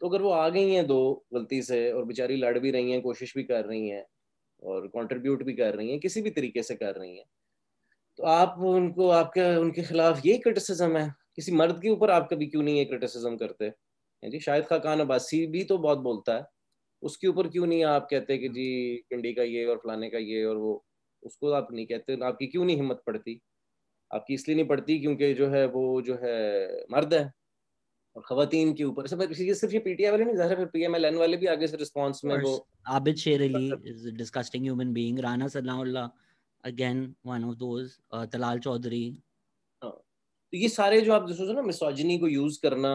तो अगर वो आ गई हैं दो गलती से और बेचारी लड़ भी रही हैं, कोशिश भी कर रही हैं और कंट्रीब्यूट भी कर रही हैं, किसी भी तरीके से कर रही हैं, तो आप उनको आपके उनके खिलाफ ये क्रिटिसिज्म है, किसी मर्द के ऊपर आप कभी क्यों नहीं ये क्रिटिसिज्म करते जी? शाहिद खाकान अब्बासी भी तो बहुत बोलता है, उसके ऊपर क्यों नहीं आप कहते कि जी पिंडी का ये और फलाने का ये और वो, उसको आप नहीं कहते, आपकी क्यों नहीं हिम्मत पड़ती? आपकी इसलिए नहीं पड़ती क्योंकि जो है वो जो है मर्द है और ख़वातीन के ऊपर सिर्फ ये पीटीआई वाले नहीं, ज़ाहिर है पीएमएलएन वाले भी आगे से रिस्पांस में वो Abid Sher Ali is a disgusting human being, Rana Sanaullah again one of those, Talal Chaudhry, तो ये सारे जो आप देखो ना मिसोजिनी को यूज करना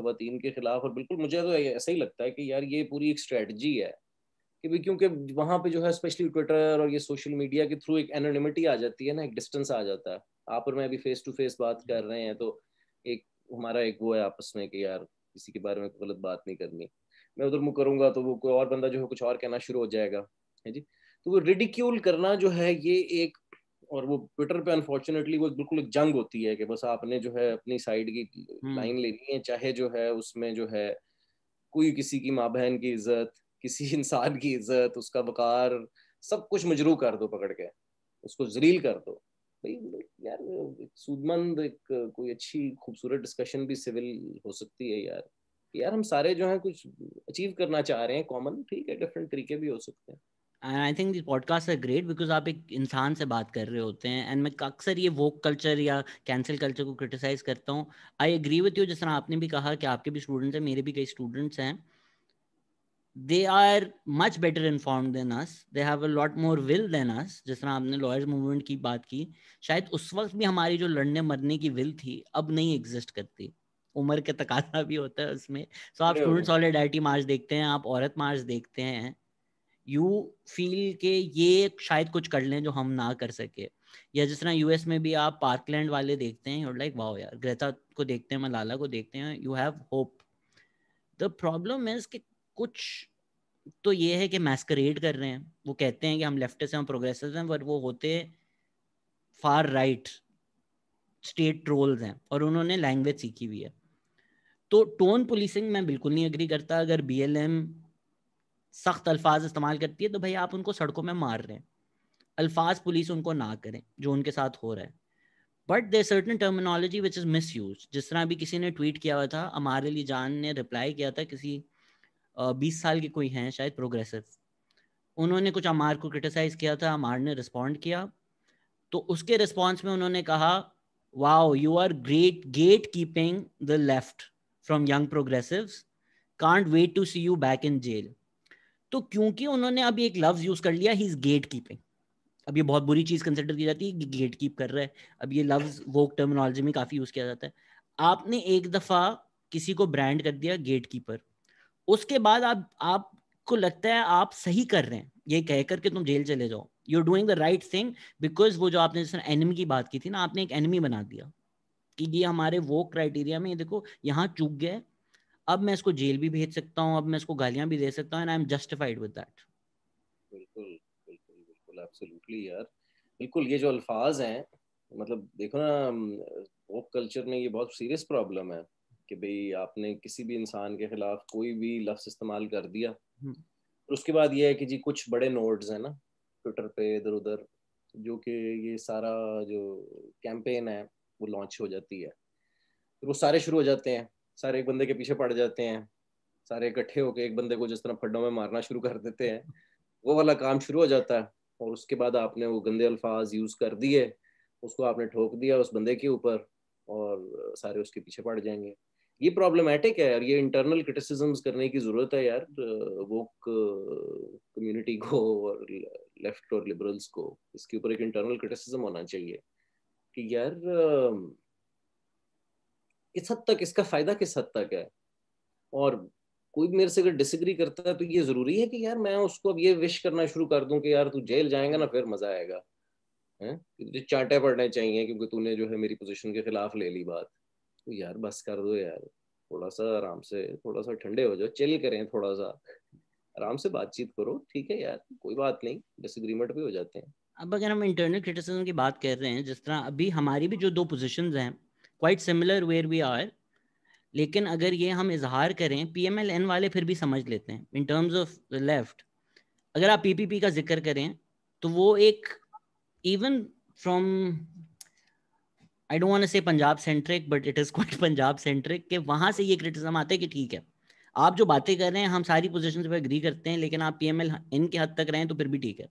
ख़वातीन के खिलाफ, और बिल्कुल मुझे तो ऐसा ही लगता है कि यार ये पूरी एक स्ट्रेटजी है कि भी क्योंकि वहाँ पे जो है स्पेशली ट्विटर और ये सोशल मीडिया के थ्रू एक एनोनिमिटी आ जाती है ना, एक डिस्टेंस आ जाता है, आप और मैं अभी फेस टू फेस बात कर रहे हैं तो एक हमारा एक वो है आपस में कि यार किसी के बारे में गलत बात नहीं करनी, मैं उधर मुँह करूँगा तो वो कोई और बंदा जो है कुछ और कहना शुरू हो जाएगा, है जी, तो वो रिडिक्यूल करना जो है ये एक, और वो ट्विटर पे अनफॉर्चुनेटली वो बिल्कुल एक जंग होती है कि बस आपने जो है अपनी साइड की लाइन लेनी है, चाहे जो है उसमें जो है कोई किसी की माँ बहन की इज्जत, किसी इंसान की इज्जत, उसका वकार, सब कुछ मजरूह कर दो, पकड़ के उसको जलील कर दो। भाई यार सूदमंद एक कोई अच्छी खूबसूरत डिस्कशन भी सिविल हो सकती है यार, यार हम सारे जो है कुछ अचीव करना चाह रहे हैं कॉमन, ठीक है डिफरेंट तरीके भी हो सकते हैं। And I think this podcast are great because आप एक इंसान से बात कर रहे होते हैं। एंड मैं अक्सर ये वोक कल्चर या कैंसिल कल्चर को क्रिटिसाइज़ करता हूँ। आई एग्री विथ यू, जिस तरह आपने भी कहा कि आपके भी स्टूडेंट्स हैं, मेरे भी कई स्टूडेंट्स हैं, they are much better informed than us, they have a lot more will than us. जिस तरह आपने लॉयर्स मूवमेंट की बात की, शायद उस वक्त भी हमारी जो लड़ने मरने की विल थी अब नहीं एग्जिस्ट करती, उम्र का तकाजा भी होता है उसमें। सो so, आप स्टूडेंट सॉलिडारिटी मार्च देखते हैं, आप औरत मार्च देखते हैं, यू फील के ये शायद कुछ कर लें जो हम ना कर सके, या जिस तरह यूएस में भी आप पार्कलैंड वाले देखते हैं और लाइक वाओ यार ग्रेटा को देखते हैं, मलाला को देखते हैं, you have hope. The problem is कि कुछ तो ये है कि मैस्करेड कर रहे हैं, वो कहते हैं कि हम लेफ्टिस्ट हैं, हम प्रोग्रेसिव हैं, पर वो होते फार राइट स्टेट ट्रोल्स हैं और उन्होंने लैंग्वेज सीखी हुई है। तो टोन पुलिसिंग मैं बिल्कुल नहीं एग्री करता। अगर बी एल एम सख्त अल्फाज इस्तेमाल करती है तो भाई आप उनको सड़कों में मार रहे हैं, अल्फाज पुलिस उनको ना करें जो उनके साथ हो रहा है। But there certain terminology which is misuse. जिस तरह अभी किसी ने ट्वीट किया हुआ था, अम्मार अली जान ने रिप्लाई किया था, किसी बीस साल के कोई हैं शायद प्रोग्रेसिव, उन्होंने कुछ अम्मार को क्रिटिसाइज़ किया था, अम्मार ने रिस्पॉन्ड किया, तो उसके रिस्पॉन्स में उन्होंने कहा wow you are great gate keeping the left from young progressives, can't wait to see you back in jail. तो क्योंकि उन्होंने अब एक लफ्ज यूज कर लिया, ही इज गेट कीपिंग, अब ये बहुत बुरी चीज कंसिडर की जाती है, गेट कीप कर रहा है। अब ये लफ्ज वोक टर्मिनोलॉजी में काफी यूज किया जाता है। आपने एक दफा किसी को ब्रांड कर दिया गेट कीपर, उसके बाद आप आपको लगता है आप सही कर रहे हैं ये कहकर के तुम जेल चले जाओ, you are doing the right thing, because वो जो आपने जिस तरह एनिमी की बात की थी ना, आपने एक एनिमी बना दिया कि ये हमारे वोक क्राइटेरिया में, ये देखो यहाँ चूक गए, अब मैं इसको जेल भी भेज सकता हूँ, अब मैं इसको गालियाँ भी दे सकता हूँ, and I am justified with that. बिल्कुल बिल्कुल बिल्कुल एब्सोल्युटली यार, बिल्कुल ये जो अल्फाज हैं, मतलब देखो ना वोक कल्चर में ये बहुत सीरियस प्रॉब्लम है कि भाई आपने किसी भी इंसान के खिलाफ कोई भी लफ्ज इस्तेमाल कर दिया, और उसके बाद ये है कि जी कुछ बड़े नोड्स हैं ना ट्विटर पे इधर उधर, जो कि ये सारा जो कैंपेन है वो लॉन्च हो जाती है, फिर वो सारे शुरू हो जाते हैं, सारे एक बंदे के पीछे पड़ जाते हैं, सारे इकट्ठे होकर एक बंदे को जिस तरह फड्डों में मारना शुरू कर देते हैं, वो वाला काम शुरू हो जाता है। और उसके बाद आपने वो गंदे अल्फाज यूज़ कर दिए, उसको आपने ठोक दिया उस बंदे के ऊपर, और सारे उसके पीछे पड़ जाएंगे। ये प्रॉब्लमेटिक है और ये इंटरनल क्रिटिसिजम्स करने की ज़रूरत है यार वोक कम्यूनिटी को और लेफ्ट और लिबरल्स को। इसके ऊपर एक इंटरनल क्रिटिसिजम होना चाहिए कि यार किस हद तक इसका फायदा किस हद तक है, और कोई मेरे से अगर डिसएग्री करता है तो ये जरूरी है कि यार मैं उसको अब ये विश करना शुरू कर दूं कि यार तू जेल जाएगा ना फिर मजा आएगा, हैं तुझे चांटे पड़ने चाहिए क्योंकि तूने जो है मेरी पोजीशन के खिलाफ ले ली बात। तो यार बस कर दो यार, थोड़ा सा आराम से, थोड़ा सा ठंडे हो जाओ, चिल करें, थोड़ा सा आराम से बातचीत करो, ठीक है यार कोई बात नहीं, डिसएग्रीमेंट भी हो जाते हैं। अब अगर हम इंटरनल क्रिटिसिज्म की बात कर रहे हैं, जिस तरह अभी हमारी भी जो दो पोजीशंस हैं quite similar where we are, लेकिन अगर ये हम इजहार करें, पीएमएलएन वाले फिर भी समझ लेते हैं in terms of the left. अगर आप पीपीपी का जिक्र करें तो वो एक even from I don't want to say Punjab centric but it is quite Punjab centric, के वहाँ से ये क्रिटिसिज्म आता है कि ठीक है आप जो बातें कर रहे हैं हम सारी पोजीशंस पे एग्री करते हैं, लेकिन आप पीएमएलएन के हद तक रहें तो फिर भी ठीक है।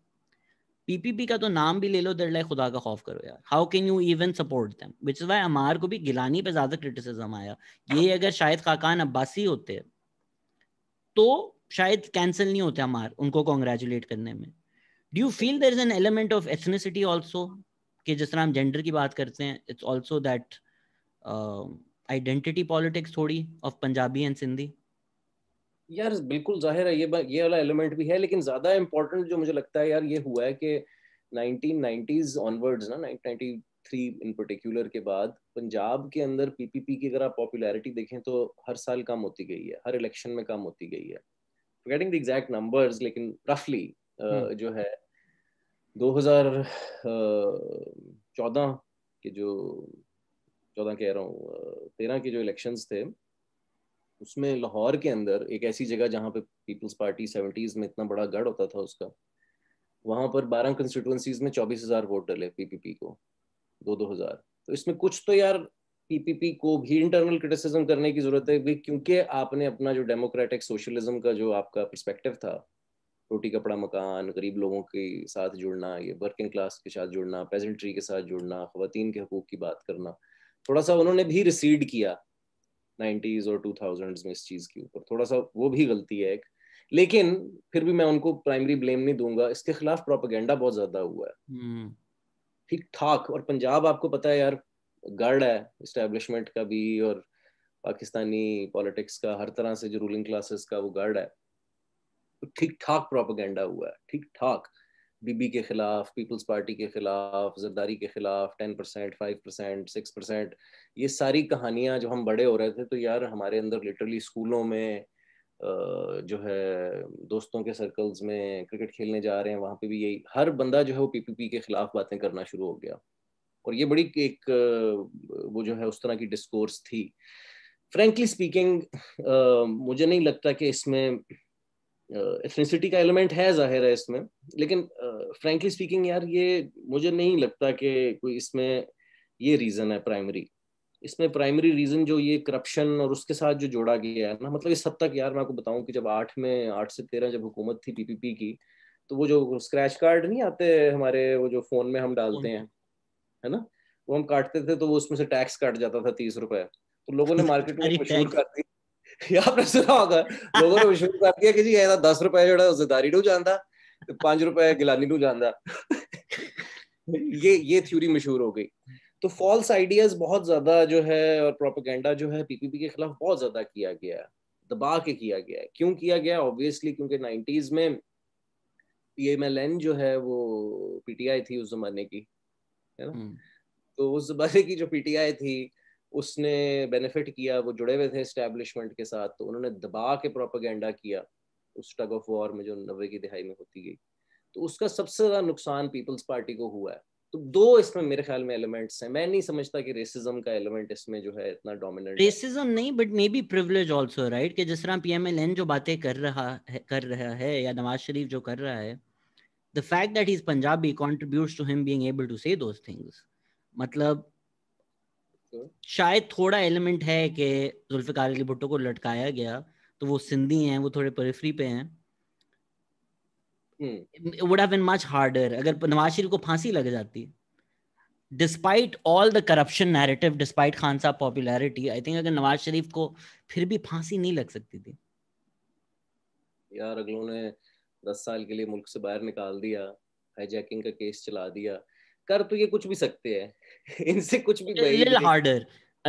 पीपीपी का तो नाम भी ले लो, दर लाए खुदा का खौफ करो यार, how can you even support them, which is why Ammar को भी गिलानी पे ज्यादा क्रिटिसिज्म आया। ये अगर शायद खाकान अब्बासी होते तो शायद कैंसिल नहीं होते अम्मार उनको कांग्रेचुलेट करने में। Do you feel there is an element of ethnicity also, कि जिस तरह हम जेंडर की बात करते हैं, it's also that identity politics थोड़ी ऑफ पंजाबी एंड सिंधी? यार बिल्कुल जाहिर है ये ये वाला एलिमेंट भी है, लेकिन ज्यादा इम्पोर्टेंट जो मुझे लगता है यार ये हुआ है कि नाइनटीन नाइंटीज़ ऑनवर्ड्स ना, nineteen ninety three in particular के बाद पंजाब के अंदर पीपीपी की अगर आप पॉपुलैरिटी देखें तो हर साल कम होती गई है, हर इलेक्शन में कम होती गई है। फॉरगेटिंग द एग्जैक्ट नंबर्स, लेकिन रफली uh, जो है दो हज़ार चौदह के जो चौदह कह रहा हूँ तेरह के जो इलेक्शंस थे उसमें लाहौर के अंदर एक ऐसी जगह जहाँ पे पीपल्स पार्टी सेवेंटीज़ में इतना बड़ा गढ़ होता था उसका, वहाँ पर बारह कंस्टिट्यूंसीज में चौबीस हज़ार वोट डले पीपीपी को, दो दो हज़ार। तो इसमें कुछ तो यार पीपीपी को भी इंटरनल क्रिटिसिज्म करने की जरूरत है भी, क्योंकि आपने अपना जो डेमोक्रेटिक सोशलिज्म का जो आपका पर्सपेक्टिव था, रोटी कपड़ा मकान, गरीब लोगों के साथ जुड़ना, ये वर्किंग क्लास के साथ जुड़ना, पेजेंट्री के साथ जुड़ना, ख्वातीन के हकूक की बात करना, थोड़ा सा उन्होंने भी रिसीड किया नाइंटीज़ और टू थाउज़ेंड्स में इस चीज़ के ऊपर, थोड़ा सा वो भी गलती है एक, लेकिन फिर भी मैं उनको प्राइमरी ब्लेम नहीं दूंगा। इसके खिलाफ प्रोपेगेंडा बहुत ज्यादा हुआ है ठीक ठाक, और पंजाब आपको पता है यार गढ़ है इस्टेब्लिशमेंट का भी और पाकिस्तानी पॉलिटिक्स का, हर तरह से जो रूलिंग क्लासेस का वो गढ़ है। तो ठीक ठाक प्रोपेगेंडा हुआ है, ठीक ठाक, बीबी के खिलाफ, पीपल्स पार्टी के खिलाफ, जरदारी के खिलाफ, ten percent, five percent, six percent, ये सारी कहानियां जो हम बड़े हो रहे थे तो यार हमारे अंदर लिटरली स्कूलों में जो है दोस्तों के सर्कल्स में क्रिकेट खेलने जा रहे हैं वहाँ पे भी यही हर बंदा जो है वो पीपीपी के खिलाफ बातें करना शुरू हो गया, और ये बड़ी एक वो जो है उस तरह की डिस्कोर्स थी। फ्रेंकली स्पीकिंग मुझे नहीं लगता कि इसमें एथनिसिटी का एलिमेंट है, जाहिर है इसमें, लेकिन फ्रेंकली uh, स्पीकिंग यार ये मुझे नहीं लगता कि कोई इसमें ये रीज़न है प्राइमरी। इसमें प्राइमरी रीज़न जो ये करप्शन और उसके साथ जो जोड़ा गया है ना, मतलब इस हद तक यार मैं आपको बताऊं कि जब आठ में आठ से तेरह जब हुकूमत थी पीपीपी की, तो वो जो स्क्रैच कार्ड नहीं आते हमारे, वो जो फ़ोन में हम डालते हैं है ना, वो हम काटते थे तो वो उसमें से टैक्स काट जाता था तीस रुपये, तो लोगों ने मार्केट में मशहूर कर दी। आपने सुना होगा लोगों ने मशहूर कर दिया कि जी ऐसा दस रुपए जो ज़रदारी नूं जांदा ते पांच रुपए गिलानी नूं जांदा। ये ये थ्योरी मशहूर हो गई। तो फॉल्स आइडियाज बहुत ज्यादा जो है और प्रोपेगेंडा जो है पीपीपी के खिलाफ बहुत ज्यादा किया गया है, दबा के किया गया है। क्यों किया गया? ऑब्वियसली क्योंकि नाइन्टीज में पीएमएलएन जो है वो पीटीआई थी उस जमाने की, है ना, तो उस जमाने की जो पीटीआई थी उसने बेनिफिट किया, वो जुड़े हुए थे एस्टैब्लिशमेंट के साथ, तो उन्होंने दबा के प्रोपेगेंडा किया उस टग ऑफ वॉर में जो नब्बे की दिहाई में होती गई। तो उसका सबसे ज़्यादा नुकसान पीपल्स पार्टी को हुआ है। तो दो इसमें मेरे ख्याल में एलिमेंट्स हैं, मैं नहीं समझता कि रेसिज्म का एलिमेंट इसमें जो है इतना डोमिनेंट। रेसिज्म नहीं but maybe privilege also, right, कि जिस तरह पीएमएलएन जो बातें कर रहा है कर रहा है या नवाज शरीफ जो कर रहा है, the fact that he is Punjabi contributes to him being able to say those things. मतलब शायद थोड़ा एलिमेंट है कि जुल्फिकार अली भुट्टो को लटकाया गया तो वो सिंधी हैं, वो थोड़े पेरिफरी पे हैं। It would have been much harder अगर नवाज शरीफ को फांसी लग जाती, despite all the corruption narrative, despite Khan साहब पॉपुलैरिटी, आई थिंक अगर नवाज शरीफ को फिर भी फांसी नहीं लग सकती थी यार। अगलों ने दस साल के लिए मुल्क से बाहर निकाल दिया, हाईजैकिंग का केस चला दिया, कर तो ये कुछ भी सकते हैं, इनसे कुछ भी little harder,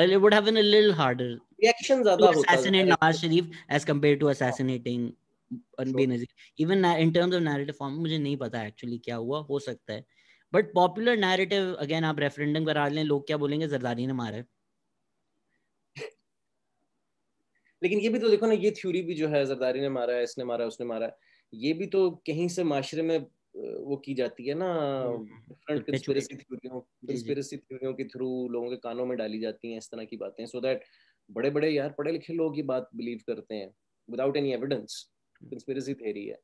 it would have been a little harder reaction ज़्यादा होता है assassinate Nawaz Sharif as compared to assassinating Benazir, even in terms of narrative form। मुझे नहीं पता actually क्या हुआ, हो सकता है, but popular narrative again आप referendum करा लें, लोग क्या बोलेंगे, जरदारी ने मारा है, लेकिन ये भी तो देखो ना, ये थ्योरी भी जो है जरदारी ने मारा है, इसने मारा है, उसने मारा है, ये भी तो कहीं से माशरे में वो की जाती है ना, डिफरेंट कंस्पिरेसी थ्योरियों कंस्पिरेसी थ्योरियों के थ्रू लोगों के कानों में डाली जाती हैं इस तरह की बातें, सो दैट बड़े बड़े यार पढ़े लिखे लोग ये बात बिलीव करते हैं without any evidence, conspiracy theory है।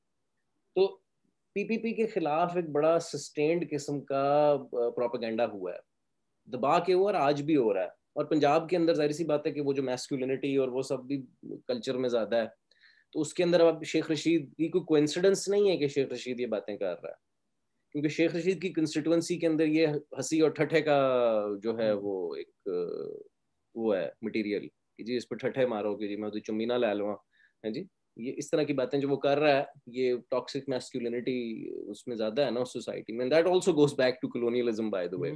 तो पीपीपी के खिलाफ एक बड़ा सस्टेन्ड किस्म का प्रोपेगेंडा हुआ है, दबा के हुआ और आज भी हो रहा है। और पंजाब के अंदर जाहिर सी बात है कि वो जो मैस्कुलिनिटी और वो सब भी कल्चर में ज्यादा है, तो उसके अंदर अब शेख रशीद की कोई कोइंसिडेंस नहीं है कि शेख रशीद ये बातें कर रहा है, क्योंकि शेख रशीद की कंस्टिट्यूएंसी के अंदर ये हंसी और ठट्ठे का जो है वो एक वो है मटेरियल कि जी इस पर ठट्ठे मारो कि जी मैं तो चुम्बी ना ला लूँ, है जी, ये इस तरह की बातें जो वो कर रहा है, ये टॉक्सिक मैस्कुलिनिटी उसमें ज्यादा है ना उस सोसाइटी में। That also goes back to colonialism by the way.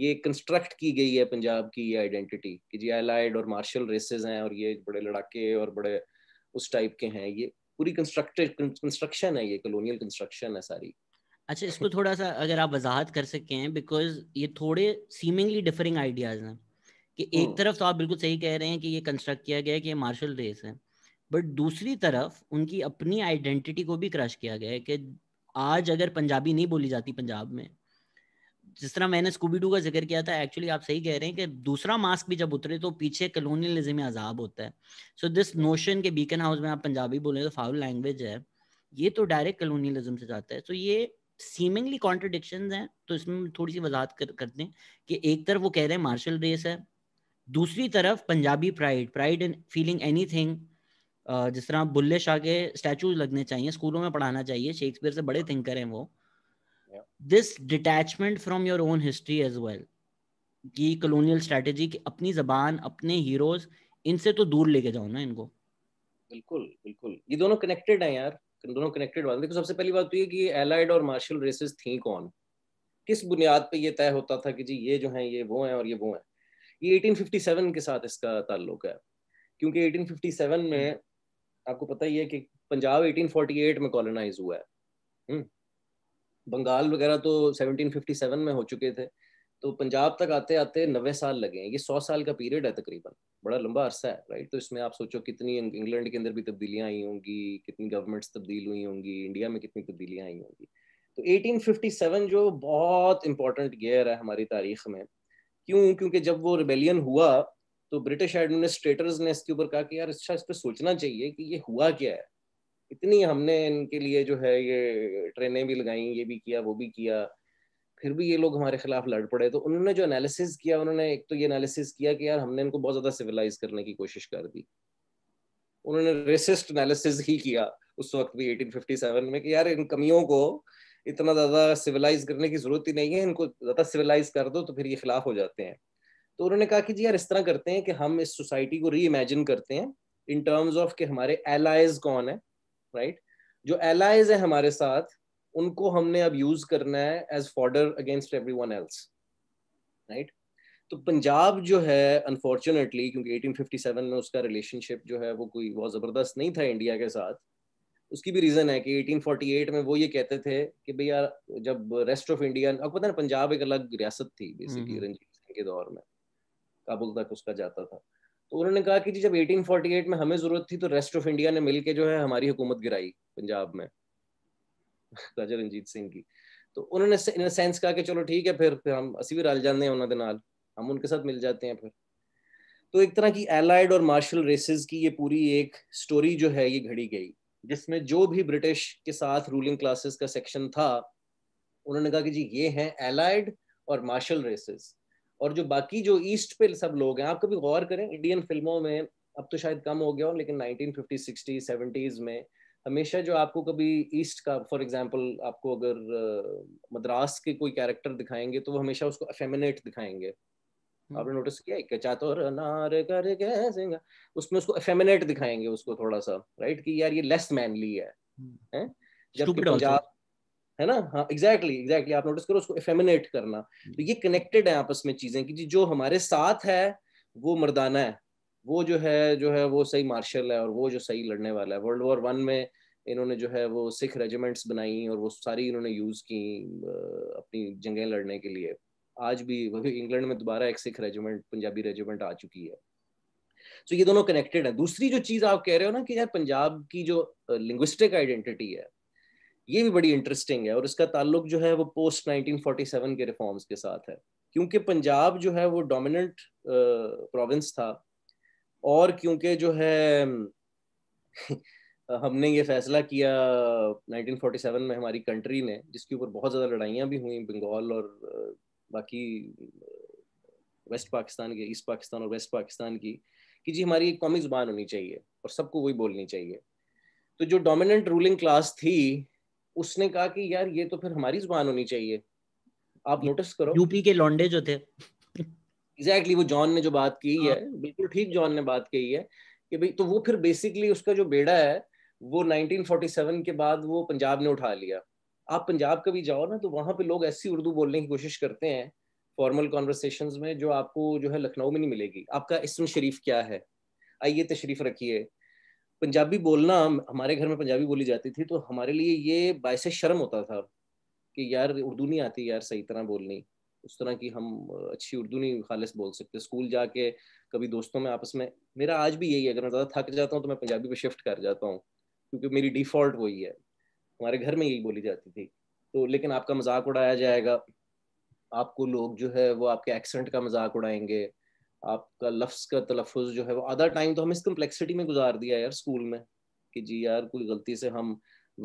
ये कंस्ट्रक्ट की गई है पंजाब की ये आइडेंटिटी कि जी एलाइड और मार्शल रेसेस हैं और ये बड़े लड़ाके और बड़े उस टाइप के हैं, ये पूरी कंस्ट्रक्टेड कंस्ट्रक्शन है, ये कॉलोनियल कंस्ट्रक्शन है सारी। अच्छा, इसको थोड़ा सा अगर आप वजाहत कर सकें, बिकॉज ये थोड़े सीमिंगली डिफरिंग आइडियाज हैं कि एक तरफ तो आप बिल्कुल सही कह रहे हैं कि ये कंस्ट्रक्ट किया गया है कि ये मार्शल रेस है, बट दूसरी तरफ उनकी अपनी आइडेंटिटी को भी क्रश किया गया है कि आज अगर पंजाबी नहीं बोली जाती पंजाब में, जिस तरह मैंने स्कूबी डू का जिक्र किया था, एक्चुअली आप सही कह रहे हैं कि दूसरा मास्क भी जब उतरे तो पीछे कॉलोनियलिज्म में अजाब होता है। सो दिस नोशन के बीकन हाउस में आप पंजाबी बोले तो फाउल लैंग्वेज है, ये तो डायरेक्ट कॉलोनियलिज्म से जाता है। सो ये सीमिंगली कॉन्ट्रडिक्शंस हैं, तो इसमें थोड़ी सी वजाहत कर, करते हैं कि एक तरफ वो कह रहे हैं मार्शल रेस है, दूसरी तरफ Punjabi pride pride in feeling anything, जिस तरह बुल्ले शाह के स्टैचूज लगने चाहिए, स्कूलों में पढ़ाना चाहिए, शेक्सपियर से बड़े थिंकर हैं वो। This detachment from your own history as well कि कॉलोनियल स्ट्रेटजी की अपनी जबान, अपने हीरोज, इनसे तो दूर लेके जाओ ना इनको। बिल्कुल बिल्कुल, ये दोनों कनेक्टेड हैं यार, दोनों कनेक्टेड वाले। देखो सबसे पहली बात तो ये कि एलाइड और मार्शल रेसेस थी कौन, किस बुनियाद पे ये तय होता था कि जी ये जो है ये वो है और ये वो है। ये अठारह सौ सत्तावन के साथ इसका ताल्लुक है, क्योंकि अठारह सौ सत्तावन में आपको पता ही है कि पंजाब अठारह सौ अड़तालीस में कॉलोनाइज हुआ है, बंगाल वगैरह तो सत्रह सौ सत्तावन में हो चुके थे, तो पंजाब तक आते आते नब्बे साल लगे हैं। ये सौ साल का पीरियड है तकरीबन, बड़ा लंबा अरसा है, राइट। तो इसमें आप सोचो कितनी इंग्लैंड के अंदर भी तब्दीलियां आई होंगी, कितनी गवर्नमेंट्स तब्दील हुई होंगी, इंडिया में कितनी तब्दीलियां आई होंगी। तो अठारह सौ सत्तावन जो बहुत इंपॉर्टेंट ईयर है हमारी तारीख में, क्यों? क्योंकि जब वो रिबेलियन हुआ तो ब्रिटिश एडमिनिस्ट्रेटर्स ने इसके ऊपर कहा कि यार अच्छा इस पर सोचना चाहिए कि ये हुआ क्या है, इतनी हमने इनके लिए जो है ये ट्रेनें भी लगाई, ये भी किया वो भी किया, फिर भी ये लोग हमारे खिलाफ लड़ पड़े। तो उन्होंने जो एनालिसिस किया, उन्होंने एक तो ये एनालिसिस किया कि यार हमने इनको बहुत ज़्यादा सिविलाइज करने की कोशिश कर दी, उन्होंने रेसिस्ट एनालिसिस ही किया उस वक्त भी अठारह सौ सत्तावन में कि यार इन कमियों को इतना ज़्यादा सिविलाइज करने की जरूरत ही नहीं है, इनको ज़्यादा सिविलाइज कर दो तो फिर ये खिलाफ हो जाते हैं। तो उन्होंने कहा कि जी यार इस तरह करते हैं कि हम इस सोसाइटी को रीइमेजिन करते हैं इन टर्म्स ऑफ कि हमारे एलाइज कौन है, राइट right? जो एलाइज है हमारे साथ उनको हमने अब यूज करना है as fodder against everyone else, right. तो पंजाब जो है अनफॉर्चुनेटली, क्योंकि अठारह सौ सत्तावन में उसका रिलेशनशिप जो है वो कोई बहुत जबरदस्त नहीं था इंडिया के साथ, उसकी भी रीजन है कि अठारह सौ अड़तालीस में वो ये कहते थे कि भाई यार जब रेस्ट ऑफ इंडिया, आपको पता है पंजाब एक अलग रियासत थी बेसिकली रंजीत सिंह के दौर में, काबुल तक उसका जाता था, तो उन्होंने कहा कि जी जब अठारह सौ अड़तालीस में हमें जरूरत थी तो रेस्ट ऑफ इंडिया ने मिलके जो है हमारी हुकूमत गिराई पंजाब में राजा रंजीत सिंह की। तो उन्होंने इन सेंस कहा कि चलो ठीक है फिर फिर हम असीं भी रल जाते हैं उन्होंने नाल, हम उनके साथ मिल जाते हैं फिर। तो एक तरह की एलाइड और मार्शल रेसेस की ये पूरी एक स्टोरी जो है ये घड़ी गई, जिसमें जो भी ब्रिटिश के साथ रूलिंग क्लासेस का सेक्शन था उन्होंने कहा कि जी ये हैं एलाइड और मार्शल रेसेस, और जो बाकी जो ईस्ट पे सब लोग हैं, आप कभी गौर करें इंडियन फिल्मों में, अब तो शायद कम हो गया हो, लेकिन नाइनटीन फिफ्टी सिक्सटी सेवेंटीज में हमेशा जो आपको कभी ईस्ट का, फॉर एग्जांपल आपको अगर मद्रास के कोई कैरेक्टर दिखाएंगे तो वो हमेशा उसको अफेमिनेट दिखाएंगे, आपने नोटिस किया है कि चातुर नारे करे कैसेगा, उसमें उसको अफेमिनेट दिखाएंगे उसको थोड़ा सा, राइट, कि यार ये लेस मैनली है, है? जबकि पंजाब है ना, हाँ एग्जैक्टली एग्जैक्टली आप नोटिस करो उसको एफेमिनेट करना। तो ये कनेक्टेड है आपस में चीजें कि जी जो हमारे साथ है वो मर्दाना है, वो जो है जो है वो सही मार्शल है और वो जो सही लड़ने वाला है। वर्ल्ड वॉर वन में इन्होंने जो है वो सिख रेजिमेंट्स बनाई और वो सारी इन्होंने यूज की अपनी जंगें लड़ने के लिए। आज भी इंग्लैंड में दोबारा एक सिख रेजिमेंट, पंजाबी रेजिमेंट आ चुकी है। सो ये दोनों कनेक्टेड है। दूसरी जो चीज आप कह रहे हो ना कि यार पंजाब की जो लिंग्विस्टिक आइडेंटिटी है ये भी बड़ी इंटरेस्टिंग है और इसका ताल्लुक जो है वो पोस्ट नाइनटीन फोर्टी सेवन के रिफॉर्म्स के साथ है, क्योंकि पंजाब जो है वो डोमिनेंट प्रोविंस था और क्योंकि जो है हमने ये फैसला किया नाइनटीन फोर्टी सेवन में हमारी कंट्री ने, जिसके ऊपर बहुत ज़्यादा लड़ाइयाँ भी हुई बंगाल और बाकी वेस्ट पाकिस्तान के, ईस्ट पाकिस्तान और वेस्ट पाकिस्तान की, कि जी हमारी एक कौमी ज़ुबान होनी चाहिए और सबको वही बोलनी चाहिए। तो जो डोमिनेंट रूलिंग क्लास थी उसने कहा कि यार ये तो फिर हमारी ज़ुबान होनी चाहिए। आप नोटिस करो यूपी के लौंडे जो थे एग्जैक्टली exactly, वो जॉन ने जो बात की है, बिल्कुल ठीक जॉन ने बात कही है कि भाई, तो वो फिर बेसिकली उसका जो बेड़ा है वो नाइनटीन फोर्टी सेवन के बाद वो पंजाब ने उठा लिया। आप पंजाब कभी जाओ ना तो वहाँ पे लोग ऐसी उर्दू बोलने की कोशिश करते हैं फॉर्मल कॉन्वर्सेशंस में जो आपको जो है लखनऊ में नहीं मिलेगी। आपका इस्म शरीफ क्या है, आइए तशरीफ रखिए। पंजाबी बोलना, हमारे घर में पंजाबी बोली जाती थी तो हमारे लिए ये बायस शर्म होता था कि यार उर्दू नहीं आती यार सही तरह बोलनी, उस तरह की हम अच्छी उर्दू नहीं खालिश बोल सकते। स्कूल जाके कभी दोस्तों में आपस में, मेरा आज भी यही है, अगर मैं ज़्यादा थक जाता हूँ तो मैं पंजाबी पे शिफ्ट कर जाता हूँ क्योंकि मेरी डिफ़ॉल्ट वही है, हमारे घर में यही बोली जाती थी। तो लेकिन आपका मजाक उड़ाया जाएगा, आपको लोग जो है वो आपके एक्सेंट का मजाक उड़ाएंगे, आपका लफ्ज़ का तलफ़ुज़ जो है वो। आधा टाइम तो हम इस कम्प्लेक्सिटी में गुजार दिया यार स्कूल में कि जी यार कोई गलती से हम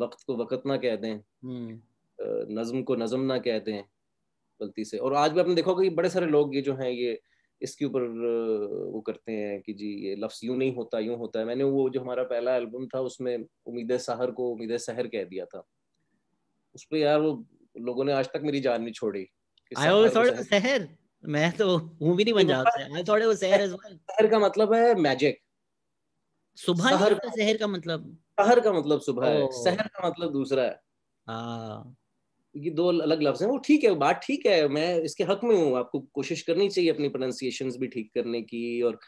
वक्त को वक़्त ना कह दें, नज़म को नज़म ना कह दें गलती से। और आज भी आपने देखा होगा कि बड़े सारे लोग ये जो हैं ये इसके ऊपर वो करते हैं कि जी ये लफ्ज़ यूँ नहीं होता यूँ होता है। मैंने वो जो हमारा पहला एल्बम था उसमें उम्मीद सहर को उम्मीद सहर कह दिया था, उस पर यार वो लोगों ने आज तक मेरी जान नहीं छोड़ी। सहर, मैं तो हूँ भी नहीं पंजाब से। सहर का मतलब है मैजिक, सुबह। सहर का मतलब, सहर का मतलब सुबह है, सहर का मतलब दूसरा है। ये दो अलग लफ्ज हैं। वो ठीक है, बात ठीक है, मैं इसके हक में हूँ, आपको कोशिश करनी चाहिए अपनी प्रोनाउंसिएशंस भी ठीक करने की। और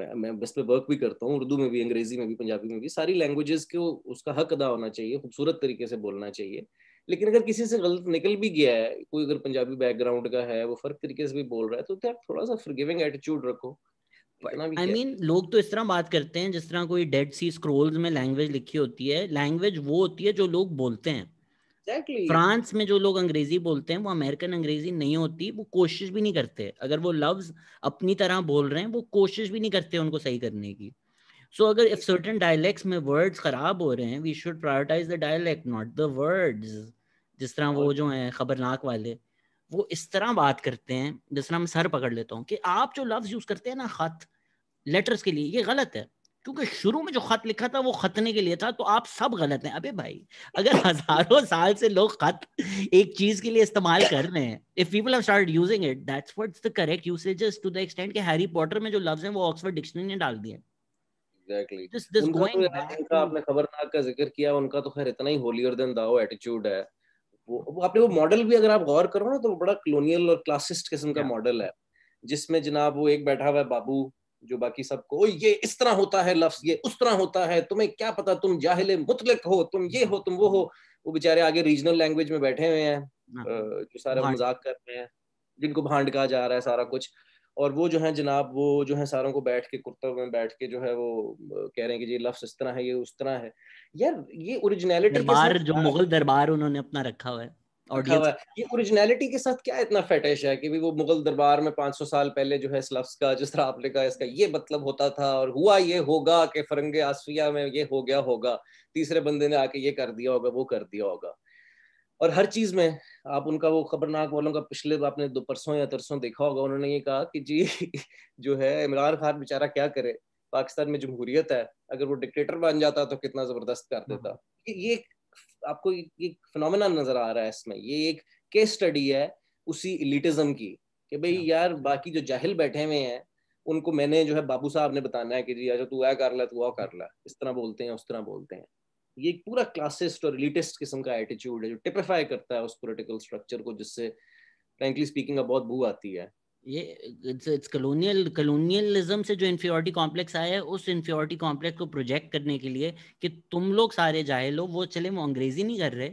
मैं मैं बस पे वर्क भी करता हूँ, उर्दू में भी, अंग्रेजी में भी, पंजाबी में भी, सारी लैंग्वेजेस को उसका हक अदा होना चाहिए, खूबसूरत तरीके से बोलना चाहिए। लेकिन अगर किसी से गलत निकल भी गया है, कोई अगर पंजाबी बैकग्राउंड का है, वो फर्क तरीके से भी बोल रहा है, तो थोड़ा सा फॉरगिविंग एटीट्यूड रखो। I mean, लोग तो इस तरह बात करते हैं जिस तरह कोई डेड सी स्क्रोल्स में लैंग्वेज लिखी होती है। लैंग्वेज वो होती है जो लोग बोलते हैं। Exactly. फ्रांस में जो लोग अंग्रेजी बोलते हैं वो अमेरिकन अंग्रेजी नहीं होती, वो कोशिश भी नहीं करते। अगर वो लफ्ज अपनी तरह बोल रहे हैं वो कोशिश भी नहीं करते उनको सही करने की। सो so, अगर इफ सर्टेन डायलेक्ट्स में वर्ड्स खराब हो रहे हैं, we should prioritise the dialect not the words. जिस तरह वो जो हैं खबरनाक वाले वो इस तरह बात करते हैं, जिस तरह मैं सर पकड़ लेता हूँ कि आप जो लफ्ज यूज करते हैं ना खत लेटर्स के लिए, ये गलत है क्योंकि शुरू में जो खत लिखा था वो खतने के लिए था, तो आप सब गलत हैं। अबे भाई, अगर हजारों साल से लोग खत एक चीज के लिए इस्तेमाल कर रहे हैं, if people have started using it, that's what's the correct usages, to the extent कि हैरी पॉटर में जो लफ्ज हैं वो ऑक्सफोर्ड डिक्शनरी ने डाल दिए। Exactly this this going back. आपने खबरनाक का जिक्र किया, उनका तो खैर इतना ही होलियर देन दाओ एटीट्यूड है। वो आपने वो मॉडल भी अगर आप गौर करो ना तो वो बड़ा कॉलोनियल और क्लासिस्ट किस्म का मॉडल है, जिसमें जनाब वो एक बैठा हुआ है बाबू जो बाकी सबको ये इस तरह होता है लफ्ज, ये उस तरह होता है, तुम्हें क्या पता, तुम जाहिले मुतलक हो, तुम ये हो, तुम वो हो। वो बेचारे आगे रीजनल लैंग्वेज में बैठे हुए हैं जो सारा मजाक कर रहे हैं, जिनको भांड कहा जा रहा है सारा कुछ। और वो जो है जनाब वो जो है सारों को बैठ के कुर्ता में बैठ के जो है वो कह रहे हैं कि ये लफ्ज इस तरह है, ये उस तरह है। यार ये ओरिजिनलिटी जो मुगल दरबार उन्होंने अपना रखा हुआ है, ये ओरिजिनलिटी के साथ क्या इतना फेटिश है कि भी वो मुगल दरबार में पाँच सौ साल पहले जो है इस लफ्ज का, जिस तरह आपने कहा, इसका ये मतलब होता था और हुआ ये होगा कि फरंगे आसफिया में ये हो गया होगा, तीसरे बंदे ने आके ये कर दिया होगा, वो कर दिया होगा। और हर चीज में आप उनका वो खबरनाक वालों का, पिछले आपने दो परसों या तरसों देखा होगा, उन्होंने ये कहा कि जी जो है इमरान खान बेचारा क्या करे, पाकिस्तान में जमहूरियत है, अगर वो डिक्टेटर बन जाता तो कितना जबरदस्त कर देता। ये आपको ये फिनोमेना नजर आ रहा है इसमें, ये एक केस स्टडी है उसी एलिटिज्म की कि भाई यार बाकी जो जाहिल बैठे हुए हैं उनको मैंने जो है बाबू साहब ने बताना है कि जी अच्छा तू आ कर ला, तू आ कर ला, इस तरह बोलते हैं, उस तरह बोलते हैं। ये एक पूरा क्लासिस्ट और एलिटिस्ट किस्म का एटीट्यूड है जो टिपिफाई करता है उस पॉलिटिकल स्ट्रक्चर को, जिससे फ्रैंकली स्पीकिंग अब बहुत बू आती है। ये इट्स कॉलोनियल कॉलोनियलिज्म से जो इन्फीरियरिटी कॉम्प्लेक्स आया है, उस इन्फीरियरिटी कॉम्प्लेक्स को प्रोजेक्ट करने के लिए कि तुम लोग सारे जाहिल हो। वो चले वो अंग्रेजी नहीं कर रहे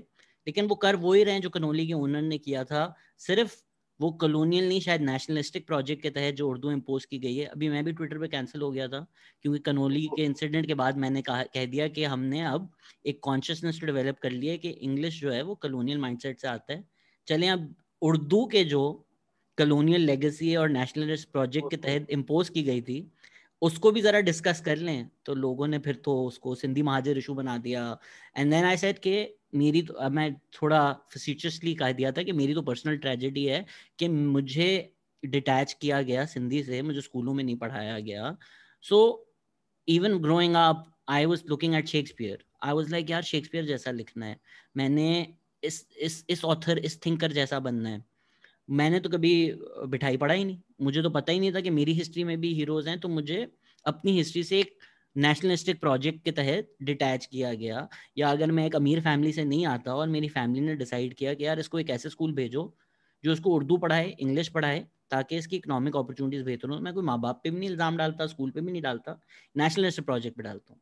लेकिन वो कर वो ही रहे हैं जो कनोली के ओनर ने किया था, सिर्फ वो कॉलोनियल नहीं, शायद नेशनलिस्टिक प्रोजेक्ट के तहत जो उर्दू इम्पोज की गई है। अभी मैं भी ट्विटर पे कैंसिल हो गया था क्योंकि कनोली के इंसिडेंट के बाद मैंने कहा कह दिया कि हमने अब एक कॉन्शियसनेस डेवलप कर लिया है कि इंग्लिश जो है वो कॉलोनियल माइंडसेट से आता है। चलें अब उर्दू के जो कॉलोनियल लेगेसी और नेशनलिस्ट प्रोजेक्ट के तहत इम्पोज की गई थी उसको भी ज़रा डिस्कस कर लें। तो लोगों ने फिर तो उसको सिंधी महाजर इशू बना दिया। एंड देन आई सेड के मेरी तो मैं थोड़ा फैसिचसली कह दिया था कि मेरी तो पर्सनल ट्रेजेडी है कि मुझे डिटैच किया गया सिंधी से, मुझे स्कूलों में नहीं पढ़ाया गया। So even growing up I was looking at Shakespeare, I was like यार शेक्सपियर जैसा लिखना है, मैंने इस इस इस ऑथर इस थिंकर जैसा बनना है। मैंने तो कभी बिठाई पढ़ा ही नहीं, मुझे तो पता ही नहीं था कि मेरी हिस्ट्री में भी हीरोज़ हैं। तो मुझे अपनी हिस्ट्री से एक नेशनलिस्टिक प्रोजेक्ट के तहत डिटैच किया गया, या अगर मैं एक अमीर फैमिली से नहीं आता और मेरी फैमिली ने डिसाइड किया कि यार इसको एक ऐसे स्कूल भेजो जो इसको उर्दू पढ़ाए, इंग्लिश पढ़ाए, ताकि इसकी इकोनॉमिक अपॉर्चुनिटीज़ बेहतर हो। मैं कोई माँ बाप पे भी नहीं इल्ज़ाम डालता, स्कूल पे भी नहीं डालता, नेशनलिस्टिक प्रोजेक्ट पे डालता हूँ।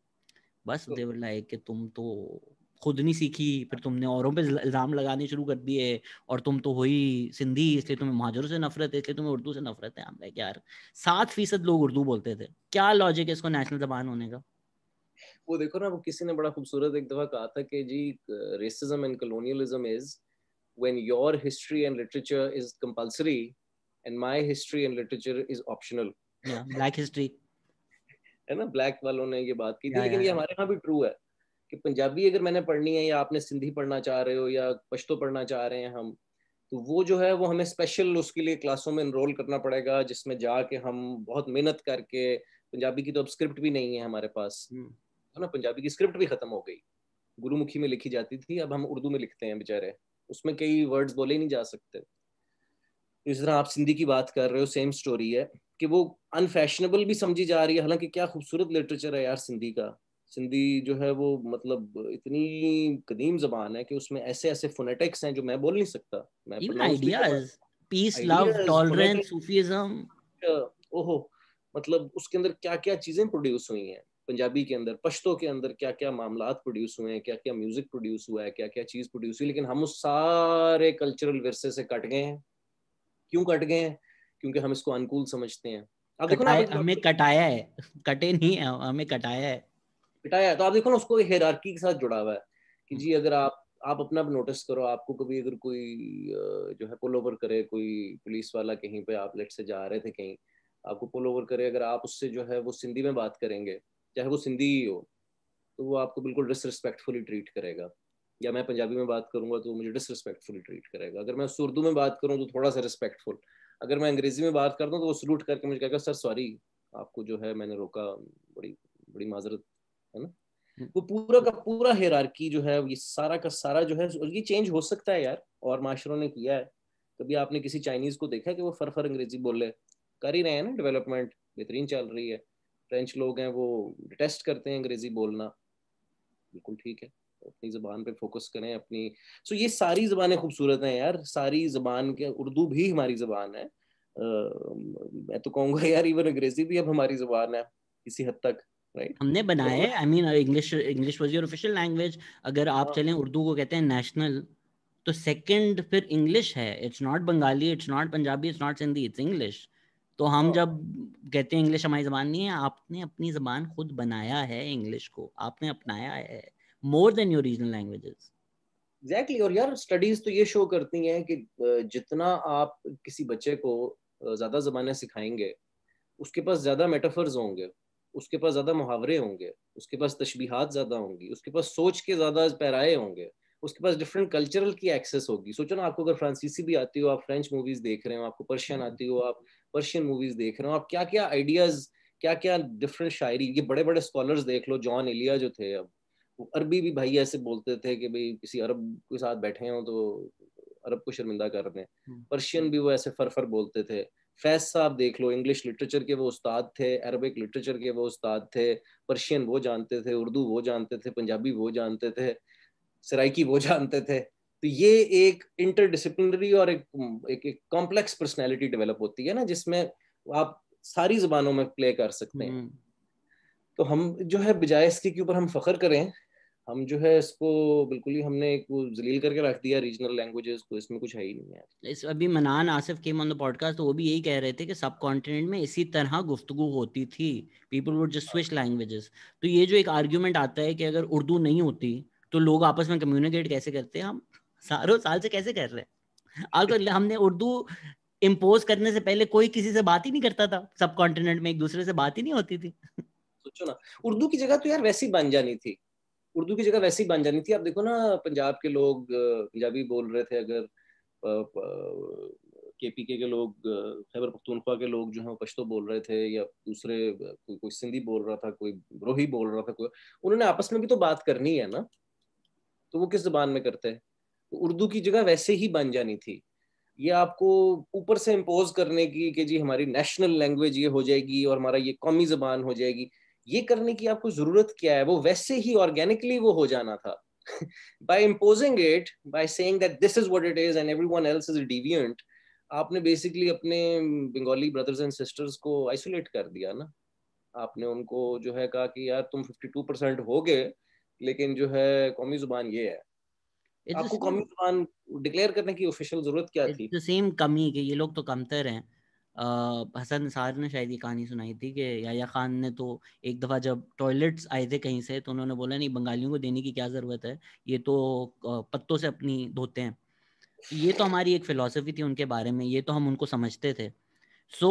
बस दे वर लाइक कि तुम तो खुद नहीं सीखी, फिर तुमने औरों पे इल्ज़ाम लगाने शुरू कर दिए, और तुम तो हो ही सिंधी, इसलिए तुम्हें महाजरों से नफरत है, इसलिए तुम्हें उर्दू से नफरत है। हम लाइक यार सात फीसद लोग उर्दू बोलते थे, क्या लॉजिक है इसको नेशनल जबान होने का? वो देखो ना, वो किसी ने बड़ा खूबसूरत एक दफा कहा था कि जी racism and colonialism is when your history and literature is compulsory and my history and literature is optional. Black history है ना, ब्लैक वालों ने ये बात की थी, लेकिन ये हमारे यहाँ भी ट्रू है कि पंजाबी अगर मैंने पढ़नी है या आपने सिंधी पढ़ना चाह रहे हो या पश्तो पढ़ना चाह रहे हैं हम, तो वो जो है वो हमें स्पेशल उसके लिए क्लासों में इनरोल करना पड़ेगा, जिसमें जाके हम बहुत मेहनत करके, पंजाबी की तो अब स्क्रिप्ट भी नहीं है हमारे पास, है ना, पंजाबी की स्क्रिप्ट भी खत्म हो गई, गुरुमुखी में लिखी जाती थी, अब हम उर्दू में लिखते हैं बेचारे, उसमें कई वर्ड्स बोले नहीं जा सकते। इस तरह आप सिंधी की बात कर रहे हो, सेम स्टोरी है कि वो अनफैशनेबल भी समझी जा रही है, हालांकि क्या खूबसूरत लिटरेचर है यार सिंधी का। सिंधी जो है वो मतलब इतनी कदीम ज़बान है कि उसमें ऐसे ऐसे फोनेटिक्स हैं जो मैं बोल नहीं सकता। मैं ideas, peace, love, tolerance, Sufism, ओहो, मतलब उसके अंदर क्या क्या चीज़ें प्रोड्यूस हुई हैं पंजाबी के अंदर, पश्तो के अंदर क्या क्या मामलात प्रोड्यूस हुए हैं, क्या क्या म्यूजिक प्रोड्यूस हुआ है, क्या क्या चीज़ प्रोड्यूस हुई, लेकिन हम उस सारे कल्चरल विरसे से कट गए हैं। क्यों कट गए हैं? क्योंकि हम इसको अनुकूल समझते हैं। अब देखो ना, हमें कटाया है, कटे नहीं है, हमें कटाया है। पिटाया तो आप देखो ना, उसको हायरार्की के साथ जुड़ा हुआ है कि जी अगर आप आप अपना नोटिस करो, आपको कभी अगर कोई जो है पुल ओवर करे, कोई पुलिस वाला कहीं पे आप लेट से जा रहे थे कहीं, आपको पुल ओवर करे, अगर आप उससे जो है वो सिंधी में बात करेंगे, चाहे वो सिंधी ही हो, तो वो आपको बिल्कुल डिसरिस्पेक्टफुली ट्रीट करेगा। या मैं पंजाबी में बात करूंगा तो मुझे डिसरिस्पेक्टफुली ट्रीट करेगा। अगर मैं उर्दू में बात करूँ तो थोड़ा सा रिस्पेक्टफुल, अगर मैं अंग्रेजी में बात करता हूँ तो वो सलूट करके मुझे कहेगा सर सॉरी, आपको जो है मैंने रोका, बड़ी बड़ी माजरत, है ना। वो पूरा का पूरा हायरार्की जो है, ये सारा का सारा जो है, और ये चेंज हो सकता है यार, और माशरों ने किया है। कभी आपने किसी चाइनीज को देखा कि वो फर फर अंग्रेजी बोले? कर ही रहे हैं ना, डेवलपमेंट बेहतरीन चल रही है। फ्रेंच लोग हैं वो डिटेस्ट करते हैं अंग्रेजी बोलना, बिल्कुल ठीक है, अपनी जबान पे फोकस करें अपनी। सो ये सारी जबानें खूबसूरत हैं यार, सारी जबान के, उर्दू भी हमारी जबान है, मैं तो कहूँगा यार इवन अंग्रेजी भी अब हमारी जबान है किसी हद तक, राइट। हमने बनाए, I mean English English was your official language. अगर आप चलें, उर्दू को कहते हैं नेशनल, तो सेकंड फिर इंग्लिश है। It's not Bengali, it's not Punjabi, it's not Sindhi, it's English. तो हम जब कहते हैं इंग्लिश हमारी जबान नहीं है, आपने अपनी जबान खुद बनाया है, इंग्लिश को आपने अपनाया है more than your regional languages. Exactly. और यार स्टडीज तो ये शो करती हैं कि जितना आप किसी बच्चे को ज्यादा जबानें सिखाएंगे, उसके पास ज्यादा मेटाफर्स होंगे, उसके पास ज़्यादा मुहावरे होंगे, उसके पास तशबीहात ज़्यादा होंगी, उसके पास सोच के ज़्यादा पैराए होंगे, उसके पास डिफरेंट कल्चरल की एक्सेस होगी। सोचो ना, आपको अगर फ्रांसीसी भी आती हो, आप फ्रेंच मूवीज़ देख रहे हो, आपको पर्शियन आती हो, आप पर्शियन मूवीज़ देख रहे हो, आप क्या क्या आइडियाज़, क्या क्या डिफरेंट शायरी। ये बड़े बड़े स्कॉलर्स देख लो, जॉन एलिया जो थे, अब वो अरबी भी भाई ऐसे बोलते थे कि भाई किसी अरब के साथ बैठे हों तो अरब को शर्मिंदा कर दें। पर्शियन भी वो ऐसे फरफर बोलते थे। फैज साहब देख लो, इंग्लिश लिटरेचर के वो उस्ताद थे, अरबिक लिटरेचर के वो उस्ताद थे, पर्शियन वो जानते थे, उर्दू वो जानते थे, पंजाबी वो जानते थे, सराइकी वो जानते थे। तो ये एक इंटरडिसिप्लिनरी और एक एक एक कॉम्प्लेक्स पर्सनैलिटी डेवलप होती है ना, जिसमें आप सारी जबानों में प्ले कर सकते हैं। तो हम जो है बजाय इसके ऊपर हम फख्र करें, हम जो है इसको बिल्कुल ही हमने जलील करके रख दिया रीजनल लैंग्वेजेस को, इसमें कुछ है ही नहीं है। इस अभी Manan Asif came on the podcast, तो वो भी यही कह रहे थे कि सब कॉन्टिनेंट में इसी तरह गुफ्तगू होती थी, people would just switch languages. तो ये जो एक आर्ग्यूमेंट आता है कि अगर उर्दू नहीं होती तो लोग आपस में कम्युनिकेट कैसे करते हैं, हम सालों साल से कैसे कर रहे हैं। आज हमने उर्दू इम्पोज करने से पहले कोई किसी से बात ही नहीं करता था, सब कॉन्टिनेंट में एक दूसरे से बात ही नहीं होती थी। सोचो ना, उर्दू की जगह तो यार वैसी बन जानी थी, उर्दू की जगह वैसी बन जानी थी। आप देखो ना, पंजाब के लोग पंजाबी बोल रहे थे, अगर केपीके के लोग, खैबर पख्तूनख्वा के लोग जो हैं पश्तो बोल रहे थे, या दूसरे कोई कोई सिंधी बोल रहा था, कोई बरोही बोल रहा था, कोई, उन्होंने आपस में भी तो बात करनी है ना, तो वो किस ज़बान में करते हैं। तो उर्दू की जगह वैसे ही बन जानी थी। ये आपको ऊपर से इम्पोज करने की कि जी हमारी नेशनल लैंग्वेज ये हो जाएगी और हमारा ये कौमी ज़बान हो जाएगी, ये करने की आपको जरूरत क्या है, वो वैसे ही ऑर्गेनिकली वो हो जाना था। By imposing it, by saying that this is what it is and everyone else is deviant, आपने बेसिकली अपने बंगाली ब्रदर्स एंड सिस्टर्स को आइसोलेट कर दिया ना। आपने उनको जो है कहा कि यार तुम बावन परसेंट हो गए, लेकिन जो है कौमी जुबान ये है। It's आपको कौमी जुबान डिक्लेयर करने की ऑफिशियल जरूरत क्या थी? It's the same कमी कि ये लोग तो कमतर हैं। Uh, हसन सार ने शायद ये कहानी सुनाई थी कि याया खान ने तो एक दफ़ा जब टॉयलेट्स आए थे कहीं से, तो उन्होंने बोला नहीं बंगालियों को देने की क्या ज़रूरत है, ये तो पत्तों से अपनी धोते हैं। ये तो हमारी एक फ़िलासफ़ी थी उनके बारे में, ये तो हम उनको समझते थे। So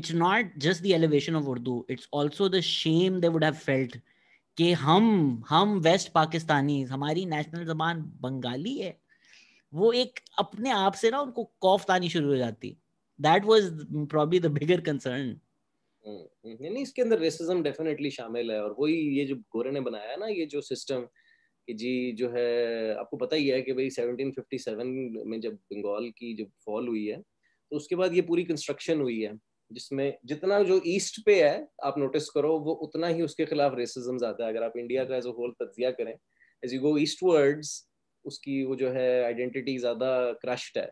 it's not just the elevation of Urdu, it's also the shame they would have felt कि हम हम वेस्ट पाकिस्तानी, हमारी नेशनल ज़बान बंगाली है। वो एक अपने आप से ना उनको खौफ आनी शुरू हो जाती। That was probably the bigger concern. नहीं, इसके अंदर racism definitely शामिल है, और वही ये जो गोरे ने बनाया है ना ये जो सिस्टम कि जी जो है आपको पता ही है कि भाई सत्रह सौ सत्तावन में जब बंगाल की जब फॉल हुई है, तो उसके बाद ये पूरी कंस्ट्रक्शन हुई है जिसमें जितना जो ईस्ट पे है आप नोटिस करो वो उतना ही उसके खिलाफ रेसिज्म ज्यादा है। अगर आप इंडिया का एज अ होल तजिया करें, एज यू गो ईस्टवर्ड्स उसकी वो जो है आइडेंटिटी ज्यादा क्रश्ड है,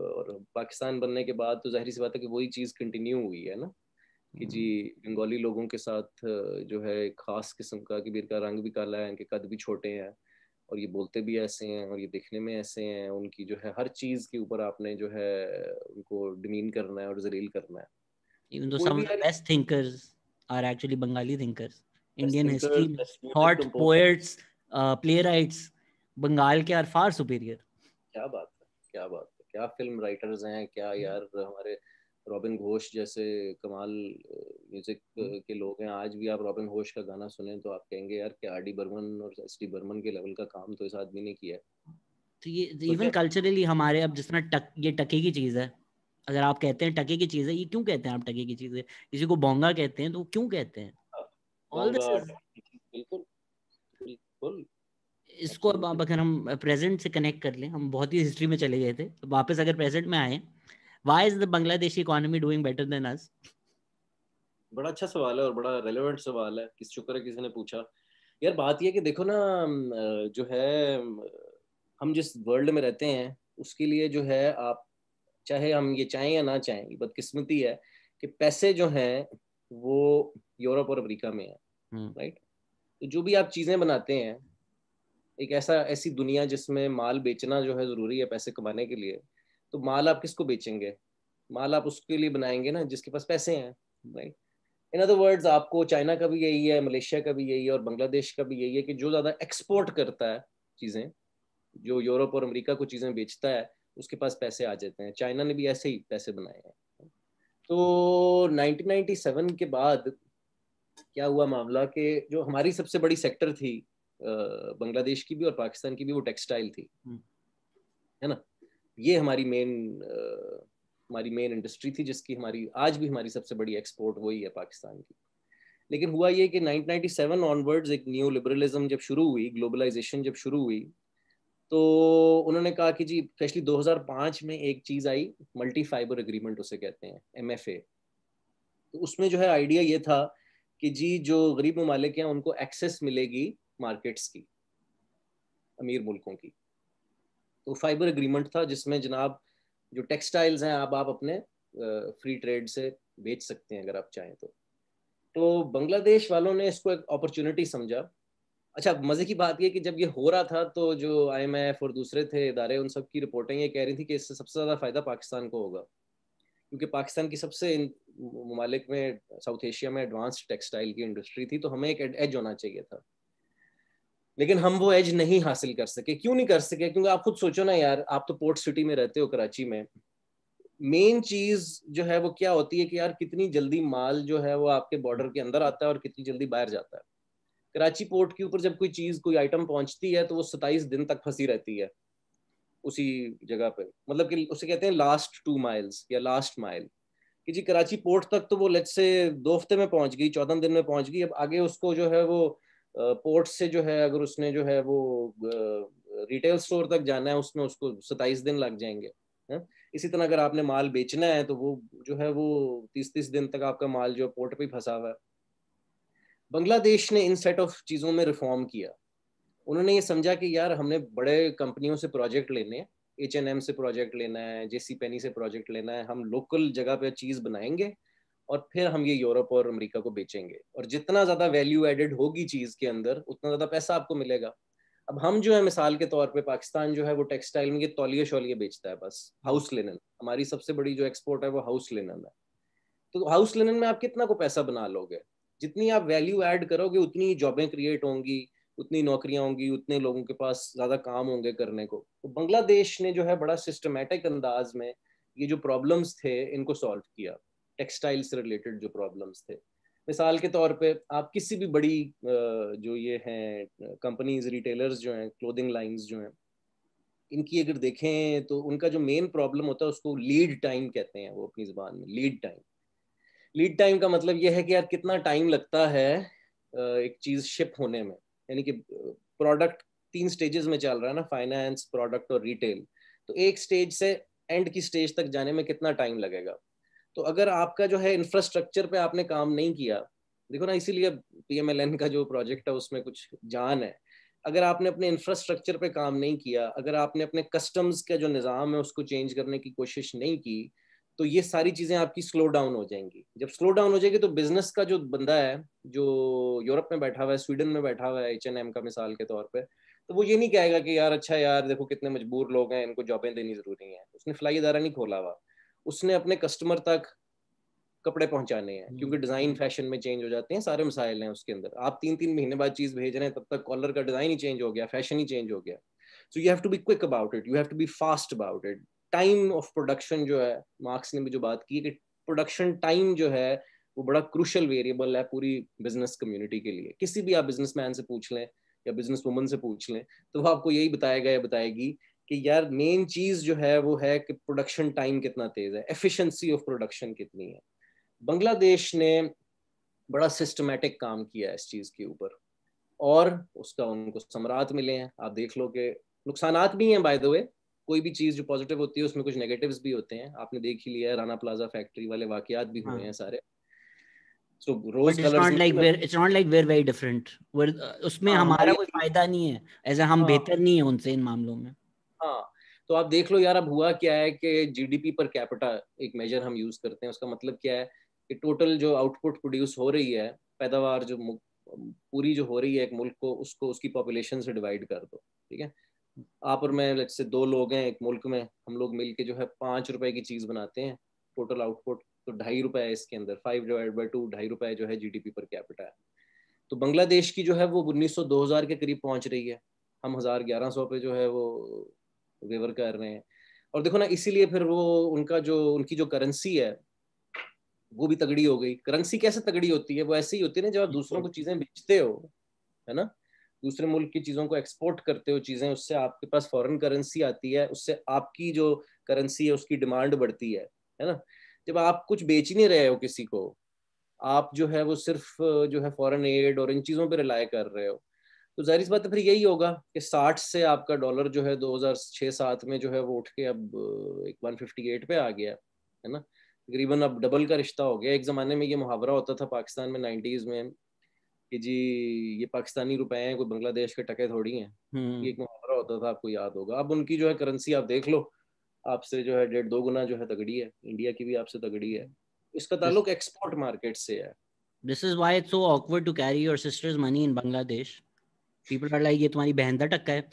और पाकिस्तान बनने के बाद तो जाहिर सी बात है कि वही चीज़ कंटिन्यू हुई है ना कि जी बंगाली लोगों के साथ जो है खास किस्म का कि इनका रंग भी काला है, इनके कद भी छोटे हैं, और ये बोलते भी ऐसे हैं, और ये दिखने में ऐसे हैं, उनकी जो है हर चीज़ के ऊपर आपने जो है उनको डिमीन करना है और जलील करना है। Even though some of the best thinkers are actually Bengali thinkers, Indian history, thought, poets, playwrights, Bengal के are far superior। क्या बात है, क्या बात है। क्या फिल्म राइटर्स हैं, क्या यार हमारे रॉबिन घोष जैसे कमाल म्यूजिक के लोग हैं। आज भी आप रॉबिन घोष का गाना सुने तो आप कहेंगे यार कि आर डी बर्मन और एस डी बर्मन के लेवल का काम तो इस आदमी ने किया है। तो ये इवन कल्चरली हमारे अब जिस तरह टक ये टके की चीज़ है, अगर आप कहते हैं टके की चीज़ है, ये क्यों कहते हैं आप टके की चीज़ है? किसी को बोंगा कहते हैं तो क्यों कहते हैं? ऑल दिस बिल्कुल बिल्कुल इसको अब अगर हम प्रेजेंट से कनेक्ट कर लें, हम बहुत ही हिस्ट्री में चले गए थे, तो वापस अगर प्रेजेंट में आए, why is the Bangladeshi economy doing better than us? बड़ा अच्छा सवाल है और बड़ा रेलेवेंट सवाल है। किस शुक्र है किसी ने पूछा। यार बात यह है कि देखो ना जो है हम जिस वर्ल्ड में रहते हैं उसके लिए जो है आप चाहे हम ये चाहें या ना चाहें, बदकिस्मती है कि पैसे जो हैं वो यूरोप और अमेरिका में है, राइट। तो जो भी आप चीज़ें बनाते हैं एक ऐसा ऐसी दुनिया जिसमें माल बेचना जो है ज़रूरी है पैसे कमाने के लिए, तो माल आप किसको बेचेंगे? माल आप उसके लिए बनाएंगे ना जिसके पास पैसे हैं, राइट। इन अदर वर्ड्स आपको चाइना का भी यही है, मलेशिया का भी यही है, और बांग्लादेश का भी यही है कि जो ज़्यादा एक्सपोर्ट करता है चीज़ें, जो यूरोप और अमेरिका को चीज़ें बेचता है, उसके पास पैसे आ जाते हैं। चाइना ने भी ऐसे ही पैसे बनाए हैं। तो नाइनटीन नाइन्टी सेवन के बाद क्या हुआ मामला कि जो हमारी सबसे बड़ी सेक्टर थी बांग्लादेश की भी और पाकिस्तान की भी, वो टेक्सटाइल थी, है ना। ये हमारी मेन हमारी मेन इंडस्ट्री थी जिसकी हमारी आज भी हमारी सबसे बड़ी एक्सपोर्ट वही है पाकिस्तान की। लेकिन हुआ ये कि नाइनटीन नाइंटी सेवन ऑनवर्ड्स एक न्यू लिबरलिज्म जब शुरू हुई, ग्लोबलाइजेशन जब शुरू हुई, तो उन्होंने कहा कि जी स्पेशली दो हज़ार पाँच में एक चीज़ आई, मल्टी फाइबर एग्रीमेंट उसे कहते हैं, एम एफ ए। तो उसमें जो है आइडिया ये था कि जी जो गरीब ममालिक हैं उनको एक्सेस मिलेगी मार्केट्स की अमीर मुल्कों की। तो फाइबर एग्रीमेंट था जिसमें जनाब जो टेक्सटाइल्स हैं आप आप अपने फ्री ट्रेड से बेच सकते हैं अगर आप चाहें तो। तो बांग्लादेश वालों ने इसको एक अपॉर्चुनिटी समझा अच्छा, मजे की बात यह कि जब ये हो रहा था तो जो आई एम एफ और दूसरे थे इदारे, उन सब की रिपोर्टें ये कह रही थी कि इससे सबसे ज़्यादा फ़ायदा पाकिस्तान को होगा, क्योंकि पाकिस्तान की सबसे इन ममालिक में साउथ एशिया में एडवांस टेक्सटाइल की इंडस्ट्री थी, तो हमें एक एज होना चाहिए था। लेकिन हम वो एज नहीं हासिल कर सके। क्यों नहीं कर सके? क्योंकि आप खुद सोचो ना यार, आप तो पोर्ट सिटी में रहते हो कराची में। मेन चीज़ जो है वो क्या होती है कि यार कितनी जल्दी माल जो है वो आपके बॉर्डर के अंदर आता है और कितनी जल्दी बाहर जाता है। कराची पोर्ट के ऊपर जब कोई चीज़ कोई आइटम पहुंचती है तो वो सत्ताईस दिन तक फंसी रहती है उसी जगह पे, मतलब कि उसे कहते हैं लास्ट टू माइल्स या लास्ट माइल, कि जी कराची पोर्ट तक तो वो लेट्स से दो हफ्ते में पहुंच गई, चौदह दिन में पहुंच गई। अब आगे उसको जो है वो पोर्ट से जो है अगर उसने जो है वो रिटेल स्टोर तक जाना है उसमें उसको सत्ताईस दिन लग जाएंगे। है? इसी तरह अगर आपने माल बेचना है तो वो जो है वो तीस तीस दिन तक आपका माल जो पोर्ट पर फंसा हुआ है। बांग्लादेश ने इन सेट ऑफ चीज़ों में रिफॉर्म किया। उन्होंने ये समझा कि यार हमने बड़े कंपनियों से प्रोजेक्ट लेने हैं, एच एन एम से प्रोजेक्ट लेना है, जे सी पेनी से प्रोजेक्ट लेना है, हम लोकल जगह पे चीज़ बनाएंगे और फिर हम ये यूरोप और अमेरिका को बेचेंगे, और जितना ज़्यादा वैल्यू एडेड होगी चीज़ के अंदर उतना ज़्यादा पैसा आपको मिलेगा। अब हम जो है मिसाल के तौर पर पाकिस्तान जो है वो टेक्सटाइल में ये तौलिया शौलिया बेचता है, बस हाउस लिनन हमारी सबसे बड़ी जो एक्सपोर्ट है वो हाउस लिनन है। तो हाउस लिनन में आप कितना को पैसा बना लोगे? जितनी आप वैल्यू ऐड करोगे उतनी जॉबें क्रिएट होंगी, उतनी नौकरियां होंगी, उतने लोगों के पास ज़्यादा काम होंगे करने को। तो बांग्लादेश ने जो है बड़ा सिस्टमेटिक अंदाज में ये जो प्रॉब्लम्स थे इनको सॉल्व किया, टेक्सटाइल से रिलेटेड जो प्रॉब्लम्स थे। मिसाल के तौर पे आप किसी भी बड़ी जो ये हैं कंपनीज, रिटेलर्स जो हैं, क्लोदिंग लाइन्स जो हैं, इनकी अगर देखें तो उनका जो मेन प्रॉब्लम होता है उसको लीड टाइम कहते हैं वो अपनी ज़बान में, लीड टाइम। लीड टाइम का मतलब यह है कि यार कितना टाइम लगता है एक चीज़ शिप होने में, यानी कि प्रोडक्ट तीन स्टेजेस में चल रहा है ना, फाइनेंस, प्रोडक्ट और रिटेल। तो एक स्टेज से एंड की स्टेज तक जाने में कितना टाइम लगेगा? तो अगर आपका जो है इंफ्रास्ट्रक्चर पे आपने काम नहीं किया, देखो ना, इसीलिए पी एम एल एन का जो प्रोजेक्ट है उसमें कुछ जान है। अगर आपने अपने इंफ्रास्ट्रक्चर पर काम नहीं किया, अगर आपने अपने कस्टम्स का जो निज़ाम है उसको चेंज करने की कोशिश नहीं की, तो ये सारी चीज़ें आपकी स्लो डाउन हो जाएंगी। जब स्लो डाउन हो जाएगी तो बिजनेस का जो बंदा है जो यूरोप में बैठा हुआ है, स्वीडन में बैठा हुआ है, एच एन एम का मिसाल के तौर पे, तो वो ये नहीं कहेगा कि यार अच्छा यार देखो कितने मजबूर लोग हैं, इनको जॉबें देनी ज़रूरी हैं। उसने फ्लाई इदारा नहीं खोला हुआ, उसने अपने कस्टमर तक कपड़े पहुँचाने हैं, क्योंकि डिज़ाइन फैशन में चेंज हो जाते हैं, सारे मसाइल हैं उसके अंदर। आप तीन तीन महीने बाद चीज़ भेज रहे हैं, तब तक कॉलर का डिज़ाइन ही चेंज हो गया, फैशन ही चेंज हो गया। So you have to be quick about it, you have to be fast about it. Time of production जो है, मार्क्स ने भी जो बात की कि प्रोडक्शन टाइम जो है वो बड़ा क्रूशल वेरिएबल है पूरी बिजनेस कम्युनिटी के लिए। किसी भी आप बिजनेसमैन से पूछ लें या बिजनेस वुमन से पूछ लें तो वो आपको यही बताएगा या बताएगी कि यार मेन चीज़ जो है वो है कि प्रोडक्शन टाइम कितना तेज़ है, एफिशिएंसी ऑफ प्रोडक्शन कितनी है। बांग्लादेश ने बड़ा सिस्टमेटिक काम किया है इस चीज़ के ऊपर और उसका उनको समरात मिले हैं। आप देख लो कि नुकसानात भी हैं, बाय द वे कोई भी चीज़ जो पॉजिटिव होती है उसमें कुछ नेगेटिव्स भी होते हैं। आपने देख ही लिया है राना प्लाजा फैक्ट्री वाले वाकयात भी हुए हैं सारे। So rose colour it's not like we're very different, उसमें हमारा कोई फायदा नहीं है, ऐसा हम बेहतर नहीं है उनसे इन मामलों में। हाँ, तो आप देख लो यार अब हुआ क्या है कि जीडीपी पर कैपिटा एक मेजर हम यूज करते हैं, उसका मतलब क्या है कि टोटल जो आउटपुट प्रोड्यूस हो रही है, पैदावार जो पूरी जो हो रही है एक मुल्क को, उसको उसकी पॉपुलेशन से डिवाइड कर दो। ठीक है, आप और मैं जैसे दो लोग हैं एक मुल्क में, हम लोग मिलके जो है पाँच रुपए की चीज़ बनाते हैं टोटल आउटपुट, तो ढाई रुपये है इसके अंदर, फाइव डिवाइड बाई टू, ढाई रुपये जो है जीडीपी पर कैपिटा है। तो बांग्लादेश की जो है वो उन्नीस सौ दो हज़ार के करीब पहुंच रही है, हम हज़ार ग्यारह सौ पे जो है वो वेवर कर रहे हैं। और देखो ना, इसीलिए फिर वो उनका जो उनकी जो करेंसी है वो भी तगड़ी हो गई। करेंसी कैसे तगड़ी होती है? वो ऐसे ही होती है ना, जब आप दूसरों को चीज़ें बेचते हो, है ना, दूसरे मुल्क की चीज़ों को एक्सपोर्ट करते हो चीज़ें, उससे आपके पास फॉरेन करेंसी आती है, उससे आपकी जो करेंसी है उसकी डिमांड बढ़ती है, है ना। जब आप कुछ बेच ही नहीं रहे हो किसी को, आप जो है वो सिर्फ जो है फॉरेन एड और इन चीज़ों पे रिलाय कर रहे हो, तो जाहिर सी बात है फिर यही होगा कि साठ से आपका डॉलर जो है दो हज़ार छः सात में जो है वो उठ के अब एक वन फिफ्टी एट पे आ गया है ना, तकरीबन अब डबल का रिश्ता हो गया। एक ज़माने में ये मुहावरा होता था पाकिस्तान में नाइन्टीज़ में कि जी ये पाकिस्तानी रुपए हैं, कोई बांग्लादेश के टके थोड़ी हैं, ये एक मुहावरा होता था, आपको याद होगा। अब उनकी जो है करेंसी आप देख लो, आपसे जो है डेढ़ दो गुना जो है तगड़ी है, इंडिया की भी आपसे तगड़ी है। इसका ताल्लुक एक्सपोर्ट मार्केट से है। This is why it's so awkward to carry your sister's money in Bangladesh. People are like ये तुम्हारी बहन का टक्का है।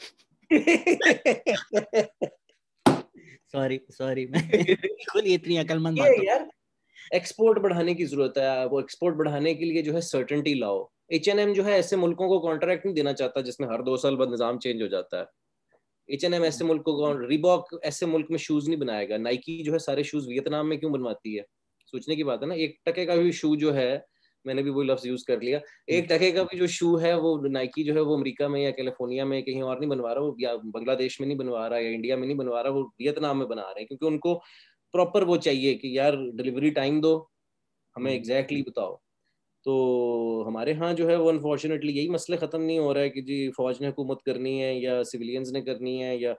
सॉरी सॉरी मैं बिल्कुल इतनी अकलमंद बात यार। एक्सपोर्ट बढ़ाने की जरूरत है, वो एक्सपोर्ट बढ़ाने के लिए जो है सर्टेनिटी लाओ। एच एन एम जो है ऐसे मुल्कों को कॉन्ट्रैक्ट नहीं देना चाहता जिसमें हर दो साल बाद निजाम चेंज हो जाता है। एच एन एम ऐसे मुल्क को, रिबॉक ऐसे मुल्क में शूज नहीं बनाएगा। नाइकी जो है सारे शूज वियतनाम में क्यों बनवाती है, सोचने की बात है ना। एक टके का भी शू जो है, मैंने भी वो लफ्ज यूज कर लिया, एक टके का भी जो शू है वो नाइकी जो है वो अमेरिका में या कैलिफोर्निया में कहीं और नहीं बनवा रहा, या बांग्लादेश में नहीं बनवा रहा, या इंडिया में नहीं बनवा रहा, वो वियतनाम में बना रहे हैं। क्योंकि उनको प्रॉपर वो चाहिए कि यार डिलीवरी टाइम दो, हमें एग्जैक्टली बताओ। तो हमारे यहाँ जो है वो अनफॉर्चुनेटली यही मसले ख़त्म नहीं हो रहा है कि जी फौज ने हुकूमत करनी है या सिविलियंस ने करनी है, या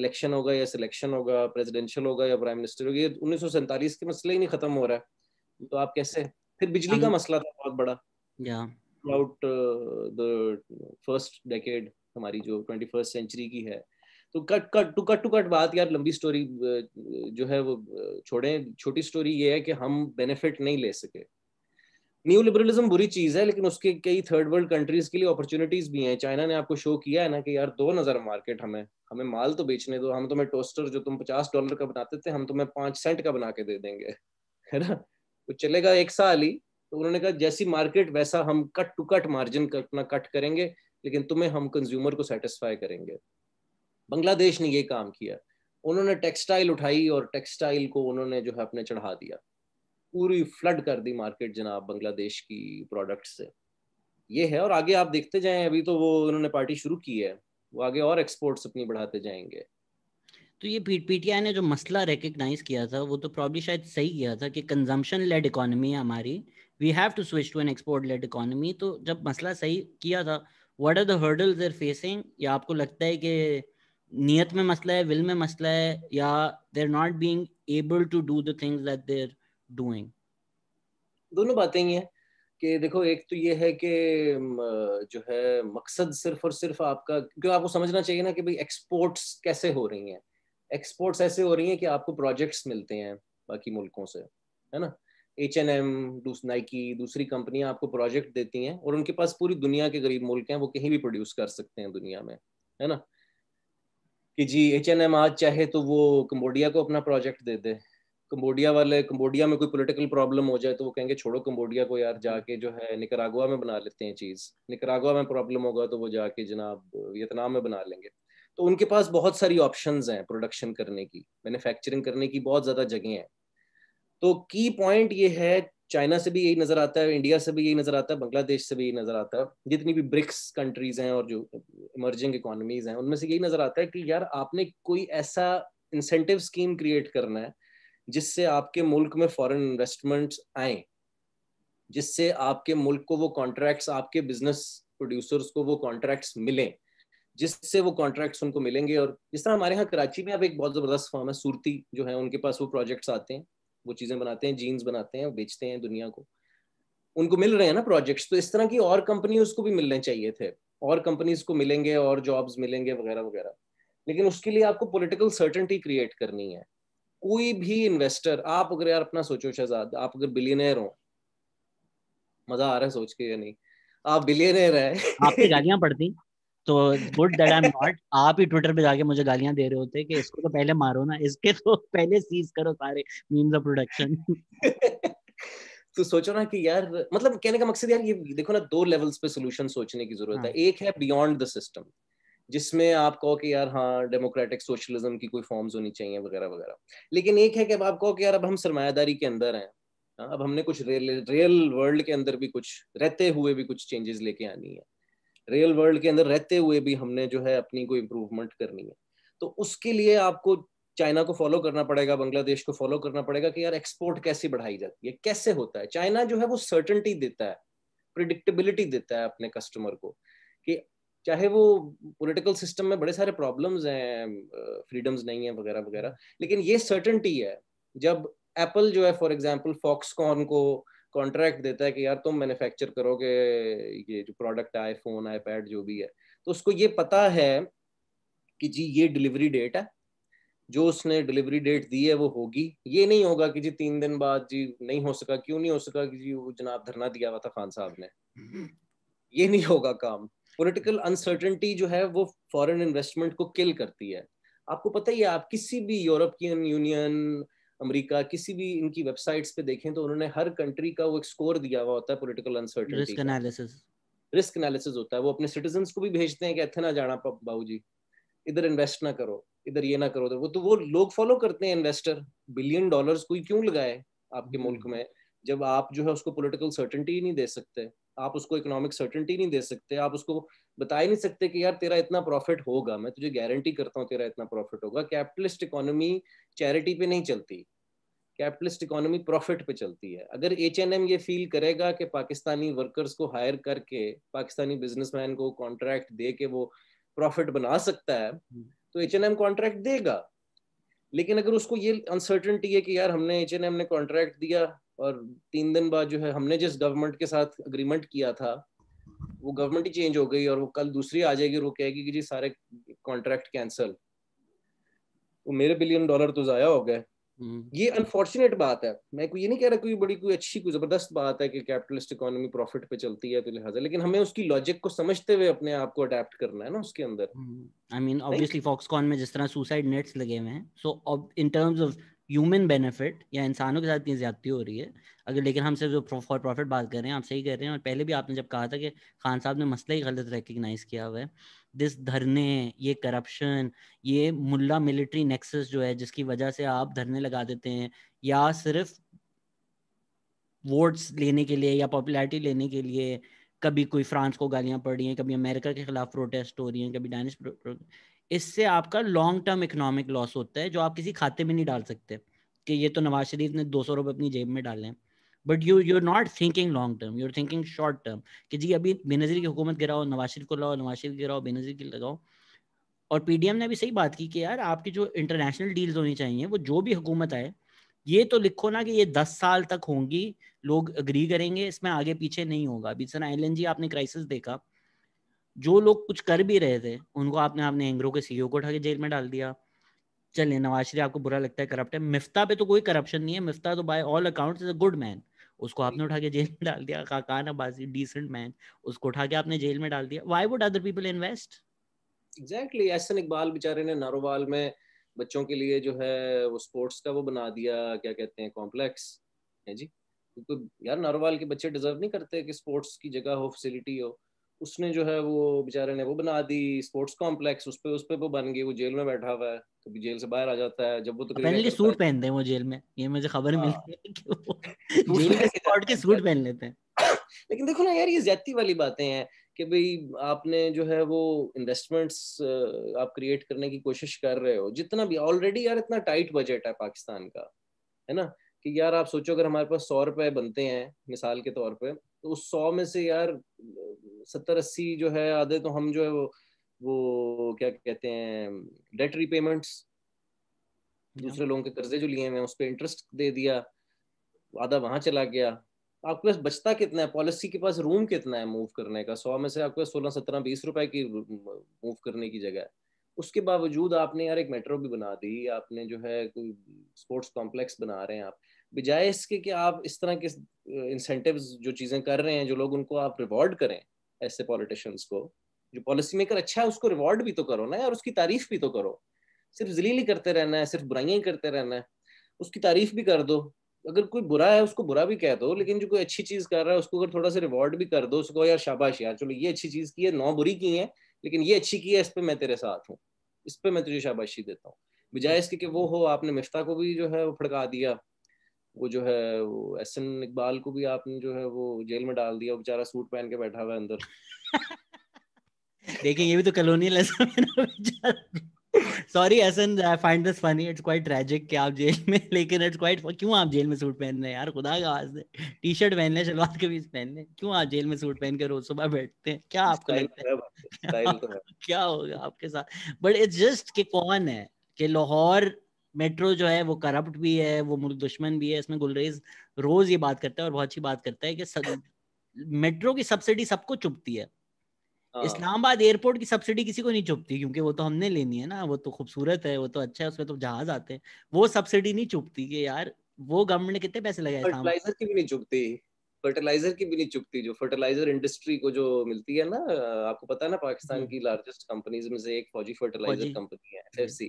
इलेक्शन होगा या सिलेक्शन होगा, प्रेसिडेंशियल होगा या प्राइम मिनिस्टर होगा। ये उन्नीस सौ सैंतालीस के मसले ही नहीं खत्म हो रहा है, तो आप कैसे। फिर बिजली का मसला था बहुत बड़ा थ्रूआउट द फर्स्ट डेकेड, हमारी जो ट्वेंटी फर्स्ट सेंचुरी की है। तो cut cut to cut to cut बात यार, लंबी स्टोरी जो है वो छोड़ें। छोटी स्टोरी ये है कि हम बेनिफिट नहीं ले सके। न्यू लिबरलिज्म बुरी चीज़ है, लेकिन उसके कई थर्ड वर्ल्ड कंट्रीज के लिए अपॉर्चुनिटीज भी हैं। चाइना ने आपको शो किया है ना कि यार दो नज़र मार्केट, हमें हमें माल तो बेचने दो। हम तुम्हें टोस्टर जो तुम पचास डॉलर का बनाते थे, हम तुम्हें पाँच सेंट का बना के दे देंगे, है ना। वो चलेगा एक साल ही। तो उन्होंने कहा जैसी मार्केट वैसा हम कट टू कट मार्जिन अपना कट करेंगे, लेकिन तुम्हें हम कंज्यूमर को सेटिस्फाई करेंगे। बांग्लादेश ने ये काम किया, उन्होंने टेक्सटाइल उठाई और टेक्सटाइल को उन्होंने जो है अपने चढ़ा दिया, पूरी फ्लड कर दी मार्केट जनाब बांग्लादेश की प्रोडक्ट से। ये है, और आगे आप देखते जाएं। अभी तो वो उन्होंने पार्टी शुरू की है, वो आगे और एक्सपोर्ट्स अपनी बढ़ाते जाएंगे। तो ये पीटीआई ने जो मसला रिकग्नाइज किया था वो तो प्रॉब्ली शायद सही किया था कि कंजम्पशन लेड इकोनॉमी है हमारी, we have to switch to an export led economy. तो जब मसला सही किया था, what are the hurdles they are facing? या आपको लगता है कि नीयत में मसला है, विल में मसला है, या they are not being able to do the things that they are doing? दोनों बातें ही हैं कि देखो, एक तो ये है कि जो है मकसद सिर्फ और सिर्फ आपका, क्योंकि आपको समझना चाहिए ना कि भाई एक्सपोर्ट्स कैसे हो रही हैं। एक्सपोर्ट्स ऐसे हो रही हैं कि आपको प्रोजेक्ट्स मिलते हैं बाकी मुल्कों से, है ना। एच एन एम, नाइकी, दूसरी कंपनियां आपको प्रोजेक्ट देती हैं, और उनके पास पूरी दुनिया के गरीब मुल्क हैं, वो कहीं भी प्रोड्यूस कर सकते हैं दुनिया में, है ना। कि जी एच एन एम आज चाहे तो वो कंबोडिया को अपना प्रोजेक्ट दे दे, कंबोडिया वाले, कंबोडिया में कोई पॉलिटिकल प्रॉब्लम हो जाए तो वो कहेंगे छोड़ो कंबोडिया को यार, जाके जो है निकरागुआ में बना लेते हैं चीज़, निकरागुआ में प्रॉब्लम होगा तो वो जाके जनाब वियतनाम में बना लेंगे। तो उनके पास बहुत सारी ऑप्शंस हैं प्रोडक्शन करने की, मैन्युफैक्चरिंग करने की बहुत ज़्यादा जगह हैं। तो की पॉइंट ये है, चाइना से भी यही नज़र आता है, इंडिया से भी यही नज़र आता है, बांग्लादेश से भी यही नज़र आता है, जितनी भी ब्रिक्स कंट्रीज़ हैं और जो इमर्जिंग इकोनॉमीज़ हैं उनमें से यही नज़र आता है कि यार आपने कोई ऐसा इंसेंटिव स्कीम क्रिएट करना है जिससे आपके मुल्क में फॉरेन इन्वेस्टमेंट्स आए, जिससे आपके मुल्क को वो कॉन्ट्रैक्ट्स, आपके बिजनेस प्रोड्यूसर्स को वो कॉन्ट्रैक्ट्स मिलें, जिससे वो कॉन्ट्रैक्ट्स उनको मिलेंगे। और जिस तरह हमारे यहाँ कराची में अब एक बहुत ज़बरदस्त फॉर्म है सूरती जो है, उनके पास वो प्रोजेक्ट्स आते हैं, वो चीज़ें बनाते हैं, जीन्स बनाते हैं, बेचते हैं दुनिया को, उनको मिल रहे हैं ना प्रोजेक्ट्स। तो इस तरह की और कंपनीज को भी मिलने चाहिए थे, और कंपनीज को मिलेंगे और जॉब्स मिलेंगे वगैरह वगैरह। लेकिन उसके लिए आपको पॉलिटिकल सर्टेनिटी क्रिएट करनी है। कोई भी इन्वेस्टर, आप अगर यार अपना सोचो शहजाद, आप अगर बिलियनर हो, मजा आ रहा है सोच के या नहीं, आप बिलियनर है, आपकी गालियां पड़ती तो good that I am not. आप ही ट्विटर पे जाके मुझे गालियां दे रहे होते कि इसको तो पहले मारो ना, इसके तो पहले सीज करो सारे मीम्स ऑफ प्रोडक्शन। तो सोचो ना कि यार, मतलब कहने का मकसद यार, ये देखो ना दो लेवल्स पे सोल्यूशन सोचने की जरूरत है। एक है बियॉन्ड द सिस्टम, जिसमें आप कहो कि यार हाँ डेमोक्रेटिक सोशलिज्म की कोई फॉर्म्स होनी चाहिए वगैरह वगैरह। लेकिन एक है कि अब आप कहो कि यार अब हम सरमायादारी के अंदर हैं, हाँ, अब हमने कुछ रियल रियल वर्ल्ड के अंदर भी कुछ रहते हुए भी कुछ चेंजेस लेके आनी है, रियल वर्ल्ड के अंदर रहते हुए भी हमने जो है अपनी कोई इम्प्रूवमेंट करनी है। तो उसके लिए आपको चाइना को फॉलो करना पड़ेगा, बांग्लादेश को फॉलो करना पड़ेगा कि यार एक्सपोर्ट कैसे बढ़ाई जाती है, कैसे होता है। चाइना जो है वो सर्टेनिटी देता है, प्रिडिक्टेबिलिटी देता है अपने कस्टमर को, कि चाहे वो पॉलिटिकल सिस्टम में बड़े सारे प्रॉब्लम्स हैं, फ्रीडम्स नहीं है वगैरह वगैरह, लेकिन ये सर्टेनिटी है। जब एप्पल जो है फॉर एग्जांपल फॉक्सकॉन को कॉन्ट्रैक्ट देता है कि यार तुम मैन्युफैक्चर करोगे ये जो प्रोडक्ट है, आईफोन, आईपैड जो भी है, तो उसको ये पता है कि जी ये डिलीवरी डेट है, जो उसने डिलीवरी डेट दी है वो होगी। ये नहीं होगा कि जी तीन दिन बाद जी नहीं हो सका, क्यों नहीं हो सका कि जी वो जनाब धरना दिया हुआ था खान साहब ने, ये नहीं होगा काम। पॉलिटिकल अनसर्टेनिटी जो है वो फॉरेन इन्वेस्टमेंट को किल करती है। आपको पता ही है, आप किसी भी यूरोपियन यूनियन, अमेरिका, किसी भी इनकी वेबसाइट्स पे देखें तो उन्होंने हर कंट्री का वो एक स्कोर दिया हुआ होता है political uncertainty, risk analysis, risk analysis होता है। वो अपने सिटीजन्स को भी भेजते हैं कि इतना ना जाना बाबूजी, इधर इन्वेस्ट ना करो, इधर ये ना करो, उधर वो, तो वो लोग फॉलो करते हैं। इन्वेस्टर बिलियन डॉलर्स कोई क्यों लगाए आपके मुल्क में, जब आप जो है उसको पॉलिटिकल सर्टेनिटी नहीं दे सकते, आप उसको इकोनॉमिक सर्टेनिटी नहीं दे सकते, आप उसको बता ही नहीं सकते कि यार तेरा इतना प्रॉफिट होगा, मैं तुझे गारंटी करता हूँ तेरा इतना प्रॉफिट होगा। कैपिटलिस्ट इकोनॉमी चैरिटी पे नहीं चलती, कैपिटलिस्ट इकोनॉमी प्रॉफिट पे चलती है। अगर एच एन एम ये फील करेगा कि पाकिस्तानी वर्कर्स को हायर करके पाकिस्तानी बिजनेसमैन को कॉन्ट्रैक्ट दे के वो प्रॉफिट बना सकता है, तो एच एन एम कॉन्ट्रैक्ट देगा। लेकिन अगर उसको ये अनसर्टेनिटी है कि यार हमने एच एन एम ने कॉन्ट्रैक्ट दिया और तीन दिन बाद जो है हमने जिस गवर्नमेंट के साथ अग्रीमेंट किया था वो गवर्नमेंट ही चेंज हो गई और वो कल दूसरी आ जाएगी, वो कहेगी कि जी सारे कॉन्ट्रैक्ट कैंसिल, तो मेरे बिलियन डॉलर तो जाया हो गए। ये अनफॉर्चुनेट बात है, मैं कोई ये नहीं कह रहा कोई बड़ी कोई अच्छी कोई जबरदस्त बात है कि कैपिटलिस्ट इकोनॉमी प्रॉफिट पे चलती है, तो लिहाजा, लेकिन हमें उसकी लॉजिक को समझते हुए अपने आप को अडैप्ट करना है ना उसके अंदर। आई मीन ऑब्वियसली फॉक्सकॉन में जिस तरह सुसाइड नेट्स लगे हुए हैं, so in terms of human benefit या इंसानों के साथ इतनी ज्यादती हो रही है अगर, लेकिन हम सिर्फ जो फॉर प्रॉफिट बात कर रहे हैं, आप सही कर रहे हैं। और पहले भी आपने जब कहा था कि खान साहब ने मसला ही गलत रिकग्नाइज किया हुआ है, दिस धरने, ये करप्शन, ये मुल्ला मिलिट्री नेक्सस जो है जिसकी वजह से आप धरने लगा देते हैं या सिर्फ वोट्स लेने के लिए या पॉपुलैरिटी लेने के लिए, कभी कोई फ्रांस को गालियाँ पड़ रही हैं, कभी अमेरिका के खिलाफ प्रोटेस्ट हो रही हैं, कभी डैनिश, इससे आपका लॉन्ग टर्म इकोनॉमिक लॉस होता है जो आप किसी खाते में नहीं डाल सकते कि ये तो नवाज शरीफ ने दो सौ रुपये अपनी जेब में डाले हैं। But you you are not thinking long term, you are thinking short term कि जी अभी बेनज़ीर की हुकूमत गिराओ, नवाज शरीफ को लाओ, नवाज शरीफ गिराओ, बेनज़ीर की लगाओ। और पीडीएम ने भी सही बात की कि यार आपकी जो इंटरनेशनल डील्स होनी चाहिए वो जो भी हुकूमत आए ये तो लिखो ना कि ये दस साल तक होंगी, लोग अग्री करेंगे, इसमें आगे पीछे नहीं होगा। अभी सर एल एन जी आपने क्राइसिस देखा, जो लोग कुछ कर भी रहे थे उनको आपने आपने एंग्रो के सीईओ को उठा के जेल में डाल दिया। चले नवाज शरीफ आपको बुरा लगता है करप्ट है, मिफ्ता पे तो कोई करप्शन नहीं है, मिफ्ता तो by all accounts is a good man, उसको आपने उठा के जेल में डाल दिया। खाकान अब्बासी डिसेंट मैन, उसको उठा के आपने जेल में डाल दिया। Why would other people invest? Exactly, Ahsan Iqbal बेचारे ने नारोवाल में बच्चों के लिए जो है वो स्पोर्ट्स का वो बना दिया, क्या कहते हैं, कॉम्प्लेक्स है जी। तो यार नारोवाल के बच्चे डिजर्व नहीं करते कि स्पोर्ट्स की जगह हो, फैसिलिटी हो। उसने जो है वो बेचारे ने वो बना दी स्पोर्ट्स कॉम्प्लेक्स, उस पे उस पे वो बन गई, वो जेल में बैठा हुआ है, कभी जेल से बाहर आ जाता है जब वो तो पहले सूट पहनते हैं वो जेल में, ये मुझे खबर मिली है कि वो जेल में स्पोर्ट के सूट पहन लेते हैं। लेकिन देखो ना यार, ये ज्यादती वाली बातें हैं कि भाई आपने जो है वो इन्वेस्टमेंट्स आप क्रिएट करने की कोशिश कर रहे हो, जितना भी ऑलरेडी यार इतना टाइट बजट है पाकिस्तान का, है ना, कि यार आप सोचो अगर हमारे पास सौ रुपए बनते हैं मिसाल के तौर पर, तो उस सौ में से यार सत्तर अस्सी जो है आधे तो हम जो है वो वो क्या कहते हैं डेट रिपेमेंट्स, दूसरे लोगों के कर्जे जो लिए हैं उस पर इंटरेस्ट दे दिया, आधा वहां चला गया। आपके पास बचता कितना है? पॉलिसी के पास रूम कितना है मूव करने का? सौ में से आपके पास सोलह सत्रह बीस रुपए की मूव करने की जगह है। उसके बावजूद आपने यार एक मेट्रो भी बना दी, आपने जो है कोई स्पोर्ट्स कॉम्प्लेक्स बना रहे हैं आप, बजाय इसके कि आप इस तरह के इंसेंटिव्स जो चीजें कर रहे हैं जो लोग, उनको आप रिवॉर्ड करें। ऐसे पॉलिटिशियंस को जो पॉलिसी मेकर अच्छा है उसको रिवॉर्ड भी तो करो ना यार, उसकी तारीफ भी तो करो। सिर्फ जलील ही करते रहना है, सिर्फ बुराइयां ही करते रहना है, उसकी तारीफ भी कर दो। अगर कोई बुरा है उसको बुरा भी कह दो, लेकिन जो कोई अच्छी चीज कर रहा है उसको अगर थोड़ा सा रिवॉर्ड भी कर दो, उसको यार शाबाश यार, चलो ये अच्छी चीज की है, नौ बुरी की है लेकिन ये अच्छी की है, इस पर मैं तेरे साथ हूँ, इस पर मैं तुझे शाबाशी देता हूँ। बजाय इसके कि वो हो, आपने मिफ्ता को भी जो है वो फड़का दिया, वो जो है वो एहसन इकबाल को भी आपने जो है वो जेल में डाल दिया, बेचारा सूट पहन के बैठा हुआ है अंदर। देखिए ये भी तो कॉलोनियलिज्म है ना बेचारा। Sorry Ahsan, I find this funny, it's quite tragic कि आप जेल में, लेकिन इट्स क्वाइट, क्यों आप जेल में सूट पहन रहे हैं यार, खुदा का वास्ते टी शर्ट पहन लें, शलवार कमीज पहन लें, क्यों आप जेल में सूट पहन के रोज सुबह बैठते हैं? क्या आपको लगता है क्या होगा आपके साथ? बट इट्स जस्ट कि कौन है कि लाहौर मेट्रो जो है वो करप्ट भी है, वो मुल्क दुश्मन भी है। इसमें गुलरेज रोज ये बात करता है और बहुत अच्छी बात करता है कि सब, मेट्रो की सब्सिडी सबको चुपती है, इस्लामाबाद एयरपोर्ट की सब्सिडी किसी को नहीं चुपती क्योंकि वो तो हमने लेनी है ना, वो तो खूबसूरत है, वो तो अच्छा है, उसमें तो जहाज आते हैं, वो सब्सिडी नहीं चुपती कि यार वो गवर्नमेंट ने कितने पैसे लगाए, फर्टिलाइजर की भी नहीं चुपती, फर्टिलाइजर की भी नहीं चुकती, जो फर्टिलाइजर इंडस्ट्री को जो मिलती है ना, आपको पता है ना, पाकिस्तान की लार्जेस्ट कंपनीज में से एक फौजी फर्टिलाइजर कंपनी है एफ एफ सी,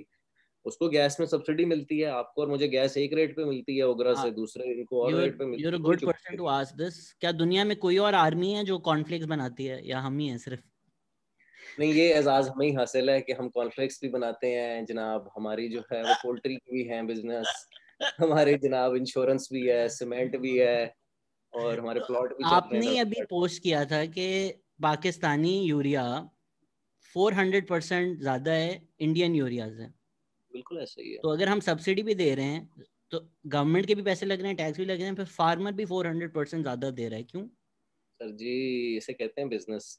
उसको गैस में सब्सिडी मिलती है। आपको और मुझे गैस एक रेट पे मिलती है उग्रा से, दूसरे इनको और रेट पे मिलती है। You are a good person to ask this. क्या दुनिया में कोई और आर्मी है जो कॉन्फ्लिक्ट्स बनाती है या हम ही हैं सिर्फ? नहीं, ये एजाज हमें ही हासिल है कि हम कॉन्फ्लिक्ट्स भी बनाते हैं जनाब। हमारी जो है वो पोल्ट्री की भी है बिजनेस, हमारे जनाब इंश्योरेंस भी है, सीमेंट भी है, और हमारे प्लॉट भी। आपने अभी पोस्ट किया था कि पाकिस्तानी यूरिया चार सौ परसेंट ज्यादा है इंडियन यूरिया से। बिल्कुल ऐसा ही है। तो अगर हम सब्सिडी भी दे रहे हैं तो गवर्नमेंट के भी पैसे लग रहे हैं, टैक्स भी लग रहे हैं, फिर फार्मर भी चार सौ परसेंट ज्यादा दे रहा है, क्यों? सर जी इसे कहते हैं बिजनेस।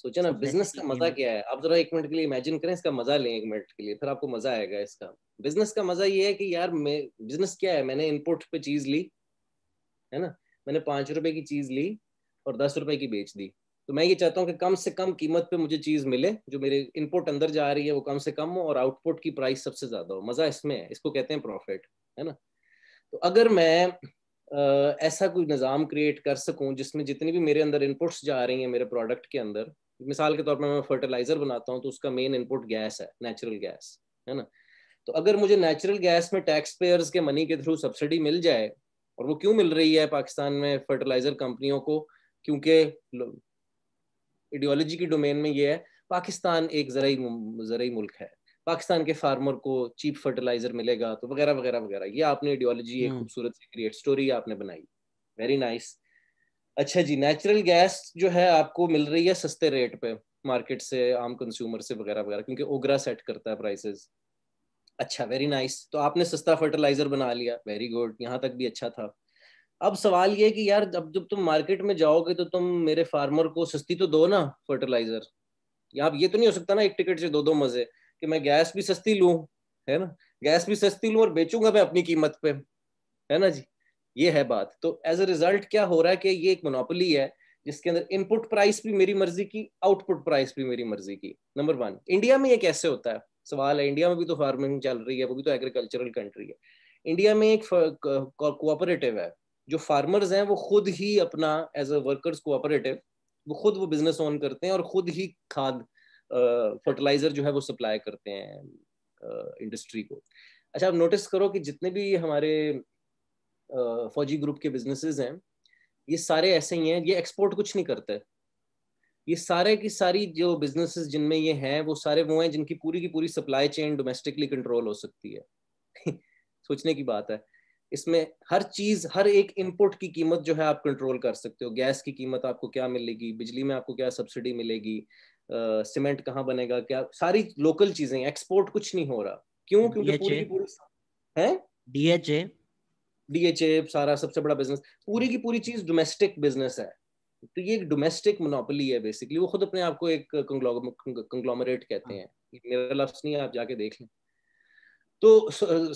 सोचा ना बिजनेस का मजा क्या है। आप जरा एक मिनट के लिए इमेजिन करें, इसका मजा लें एक मिनट के लिए, फिर आपको मजा आएगा इसका। बिजनेस का मजा ये है कि यार बिजनेस क्या है, मैंने इनपुट पे चीज ली है ना, मैंने पांच रुपए की चीज ली और दस रुपए की बेच दी, तो मैं ये चाहता हूँ कि कम से कम कीमत पे मुझे चीज मिले, जो मेरे इनपुट अंदर जा रही है वो कम से कम हो और आउटपुट की प्राइस सबसे ज्यादा हो। मजा इसमें है, इसको कहते हैं प्रॉफिट, है ना। तो अगर मैं आ, ऐसा कोई निज़ाम क्रिएट कर सकूं जिसमें जितनी भी मेरे अंदर इनपुट्स जा रही हैं मेरे प्रोडक्ट के अंदर, मिसाल के तौर पर मैं फर्टिलाइजर बनाता हूँ तो उसका मेन इनपुट गैस है, नेचुरल गैस, है ना। तो अगर मुझे नेचुरल गैस में टैक्स पेयर्स के मनी के थ्रू सब्सिडी मिल जाए, और वो क्यों मिल रही है पाकिस्तान में फर्टिलाइजर कंपनियों को, क्योंकि आइडियोलॉजी की डोमेन में ये है, पाकिस्तान एक जरई जरई मुल्क है, पाकिस्तान के फार्मर को चीप फर्टिलाइजर मिलेगा, तो वगैरह वगैरह वगैरह। ये आपने आइडियोलॉजी एक खूबसूरत सी क्रिएट स्टोरी आपने बनाई, वेरी नाइस। अच्छा जी, नेचुरल गैस जो है आपको मिल रही है सस्ते रेट पे मार्केट से, आम कंज्यूमर से, वगैरह वगैरह, क्योंकि ओगरा सेट करता है प्राइसेस। अच्छा, वेरी नाइस, तो आपने सस्ता फर्टिलाइजर बना लिया, वेरी गुड, यहाँ तक भी अच्छा था। अब सवाल ये कि यार जब जब तुम मार्केट में जाओगे तो तुम मेरे फार्मर को सस्ती तो दो ना फर्टिलाइजर, या आप ये तो नहीं हो सकता ना एक टिकट से दो दो मजे, कि मैं गैस भी सस्ती लूं, है ना, गैस भी सस्ती लूं और बेचूंगा मैं अपनी कीमत पे, है ना जी। ये है बात। तो एज अ रिजल्ट क्या हो रहा है कि ये एक मोनोपोली है जिसके अंदर इनपुट प्राइस भी मेरी मर्जी की, आउटपुट प्राइस भी मेरी मर्जी की। नंबर वन, इंडिया में ये कैसे होता है सवाल है। इंडिया में भी तो फार्मिंग चल रही है, वो भी तो एग्रीकल्चरल कंट्री है। इंडिया में एक कोऑपरेटिव है, जो फार्मर्स हैं वो खुद ही अपना एज अ वर्कर्स कोऑपरेटिव, वो खुद वो बिजनेस ऑन करते हैं और खुद ही खाद फर्टिलाइजर जो है वो सप्लाई करते हैं इंडस्ट्री को। अच्छा, आप नोटिस करो कि जितने भी हमारे फौजी ग्रुप के बिजनेसेस हैं ये सारे ऐसे ही हैं, ये एक्सपोर्ट कुछ नहीं करते। ये सारे की सारी जो बिजनेसेस जिनमें ये हैं वो सारे वो हैं जिनकी पूरी की पूरी सप्लाई चेन डोमेस्टिकली कंट्रोल हो सकती है। सोचने की बात है। इसमें हर चीज, हर एक इनपुट की कीमत जो है आप कंट्रोल कर सकते हो। गैस की कीमत आपको क्या मिलेगी, बिजली में आपको क्या सब्सिडी मिलेगी, सीमेंट कहाँ बनेगा, क्या, सारी लोकल चीजें। एक्सपोर्ट कुछ नहीं हो रहा, क्यों? क्योंकि पूरी की पूरी है डीएचए डीएचए सारा सबसे बड़ा बिजनेस, पूरी की पूरी चीज डोमेस्टिक बिजनेस है। तो ये एक डोमेस्टिक मोनोपोली है बेसिकली। वो खुद अपने आप को एक कंग्लोमरेट कहते हैं, मेरा लफ्ज नहीं है, आप जाके देख लें। तो